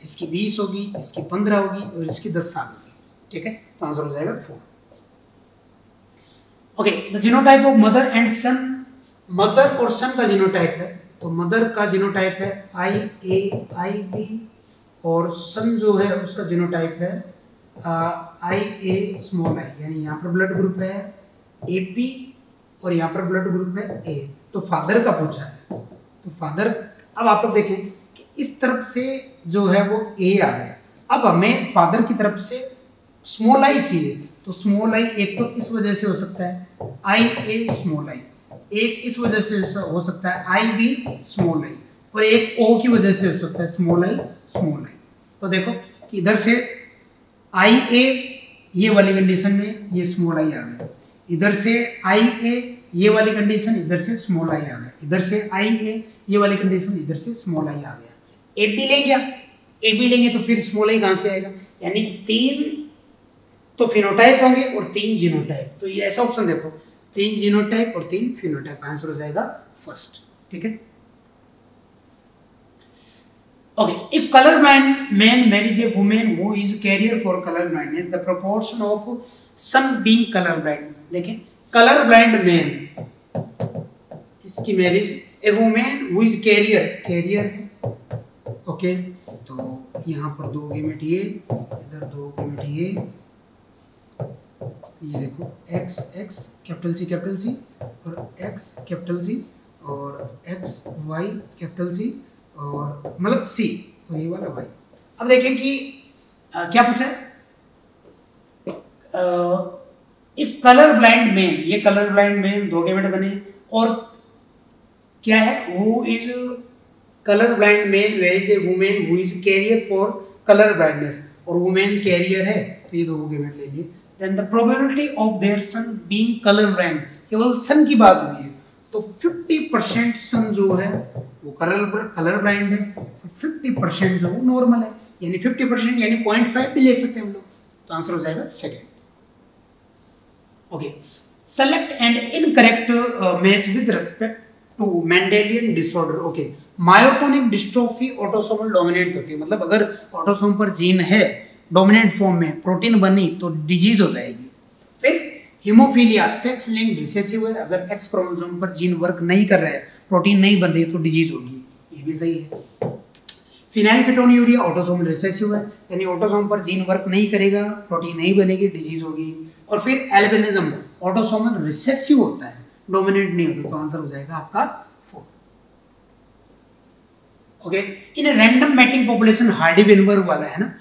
इसकी 20 होगी, इसकी 15 होगी और इसकी 10 साल होगी। ठीक है, तो आंसर हो जाएगा 4। Okay, the genotype of mother and son, mother और सन का जीनोटाइप है, तो मदर का जीनोटाइप है IAIB और सन जो है उसका जीनोटाइप है IA यानी यहाँ पर ब्लड ग्रुप है AP और यहाँ पर ब्लड ग्रुप है A, तो फादर का पूछा है तो फादर। अब आप लोग देखें कि इस तरफ से जो है वो A आ गया, अब हमें फादर की तरफ से स्मॉल आई चाहिए, तो स्मॉल आई एक तो इस वजह से हो सकता है IA, एक इस वजह से हो सकता है IB और एक O की वजह से हो सकता है स्मॉल आई। तो देखो कि इधर से IA ये वाली कंडीशन में ये स्मॉल आई आ गया, इधर से IA ये वाली कंडीशन, इधर से स्मॉल आई आ गया, इधर से IA ये वाली कंडीशन, इधर से स्मॉल आई आ गया। AB लेंगे तो फिर स्मॉल आई कहाँ से आएगा, यानी 3 तो फिनोटाइप होंगे और 3 जीनोटाइप, तो ये ऐसा ऑप्शन देखो 3 जीनोटाइप और 3 फिनोटाइप, आंसर हो जाएगा फर्स्ट। ठीक है, okay. If colour blind man marries a women who is carrier for colour blindness the proportion of son being colour blind. देखें, कलर ब्लाइंड मैन इसकी marriage a women who is carrier, okay, तो यहाँ पर 2 unit ये, इधर 2 unit ये देखो X capital C और X कैपिटल सी और XY कैपिटल सी और मतलब C और ये वाला Y। अब देखें कि क्या पूछा है, इफ कलर ब्लाइंड मैन, ये कलर ब्लाइंड मैन 2 गेमेट बने और क्या है who is colour blind man where is a women who is carrier for colour blindness और वुमेन कैरियर है तो ये 2 गेमेट ले लिए। Then the probability of their son being colour blind, केवल सन की बात हुई है तो 50% सन जो है वो कलर ब्लाइंड है, 50% जो है नॉर्मल है यानी 50% यानी 0.5 भी ले सकते हैं हम लोग, तो आंसर हो जाएगा second. Okay, select and incorrect match with respect to Mendelian disorder. Okay, myotonic dystrophy autosomal dominant होती है, मतलब अगर ऑटोसोम पर जीन है डोमिनेंट फॉर्म में, प्रोटीन बनी तो डिजीज हो जाएगी। फिर हिमोफीलिया सेक्स लिंक्ड रिसेसिव है, अगर X क्रोमोसोम पर जीन वर्क नहीं कर रहा है, प्रोटीन नहीं बन रही तो डिजीज होगी, ये भी सही है। फिनाइलकेटोन यूरिया ऑटोसोमल रिसेसिव है, यानी ऑटोसोम पर जीन वर्क नहीं करेगा, प्रोटीन नहीं बनेगी, डिजीज होगी। और फिर एल्बिनिज्म ऑटोसोमल रिसेसिव होता है, डोमिनेंट नहीं होता, तो आंसर हो जाएगा आपका 4। Okay, in a random mating population Hardy Weinberg वाला है ना,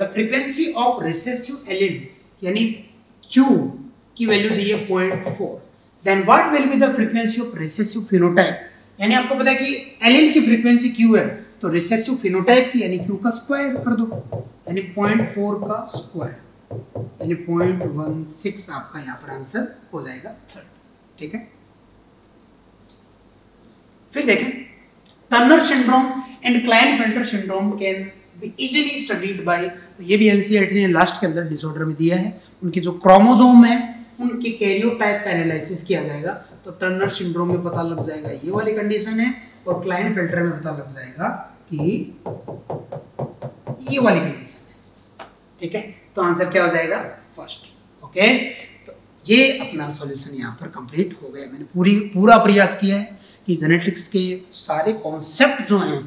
the frequency of recessive allele यानी Q की वैल्यू दी है 0.4। Then what will be the frequency of recessive phenotype, यानी आपको पता है कि एलील की फ्रीक्वेंसी Q है तो रिसेसिव फिनोटाइप की यानी Q का स्क्वायर कर दो यानी 0.4 का स्क्वायर यानी 0.16 आपका यहाँ पर आंसर हो जाएगा थर्ड। ठीक है, फिर देखें Turner syndrome and Klinefelter syndrome can easily studied by, ये भी एनसीईआरटी ने लास्ट के अंदर डिसऑर्डर में दिया है, उनके जो क्रोमोसोम है उनके कैरियोटाइप का एनालिसिस किया जाएगा, तो टर्नर सिंड्रोम में पता लग जाएगा ये वाली कंडीशन है और क्लाइनफेल्टर में पता लग जाएगा कि ये वाली कंडीशन है। ठीक है, तो आंसर क्या हो जाएगा फर्स्ट। ओके, तो ये अपना सॉल्यूशन यहाँ पर कंप्लीट हो गया, मैंने पूरा प्रयास किया है कि जेनेटिक्स के सारे कॉन्सेप्ट जो हैं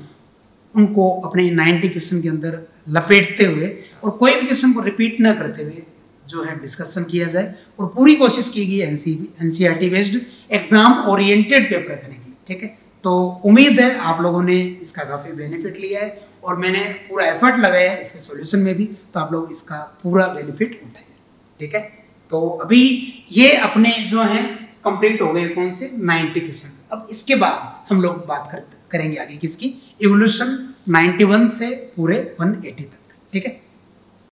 उनको अपने 90 क्वेश्चन के अंदर लपेटते हुए और कोई भी क्वेश्चन को रिपीट ना करते हुए जो है डिस्कशन किया जाए और पूरी कोशिश की गई NCERT based exam oriented paper करने की। ठीक है, तो उम्मीद है आप लोगों ने इसका काफ़ी बेनिफिट लिया है और मैंने पूरा एफर्ट लगाया है इसके सॉल्यूशन में भी, तो आप लोग इसका पूरा बेनिफिट उठाएं। ठीक है, तो अभी ये अपने जो हैं कंप्लीट हो गए कौन से 90 क्वेश्चन। अब इसके बाद हम लोग बात करेंगे आगे किसकी, इवोल्यूशन 91 से पूरे 180 तक। ठीक है।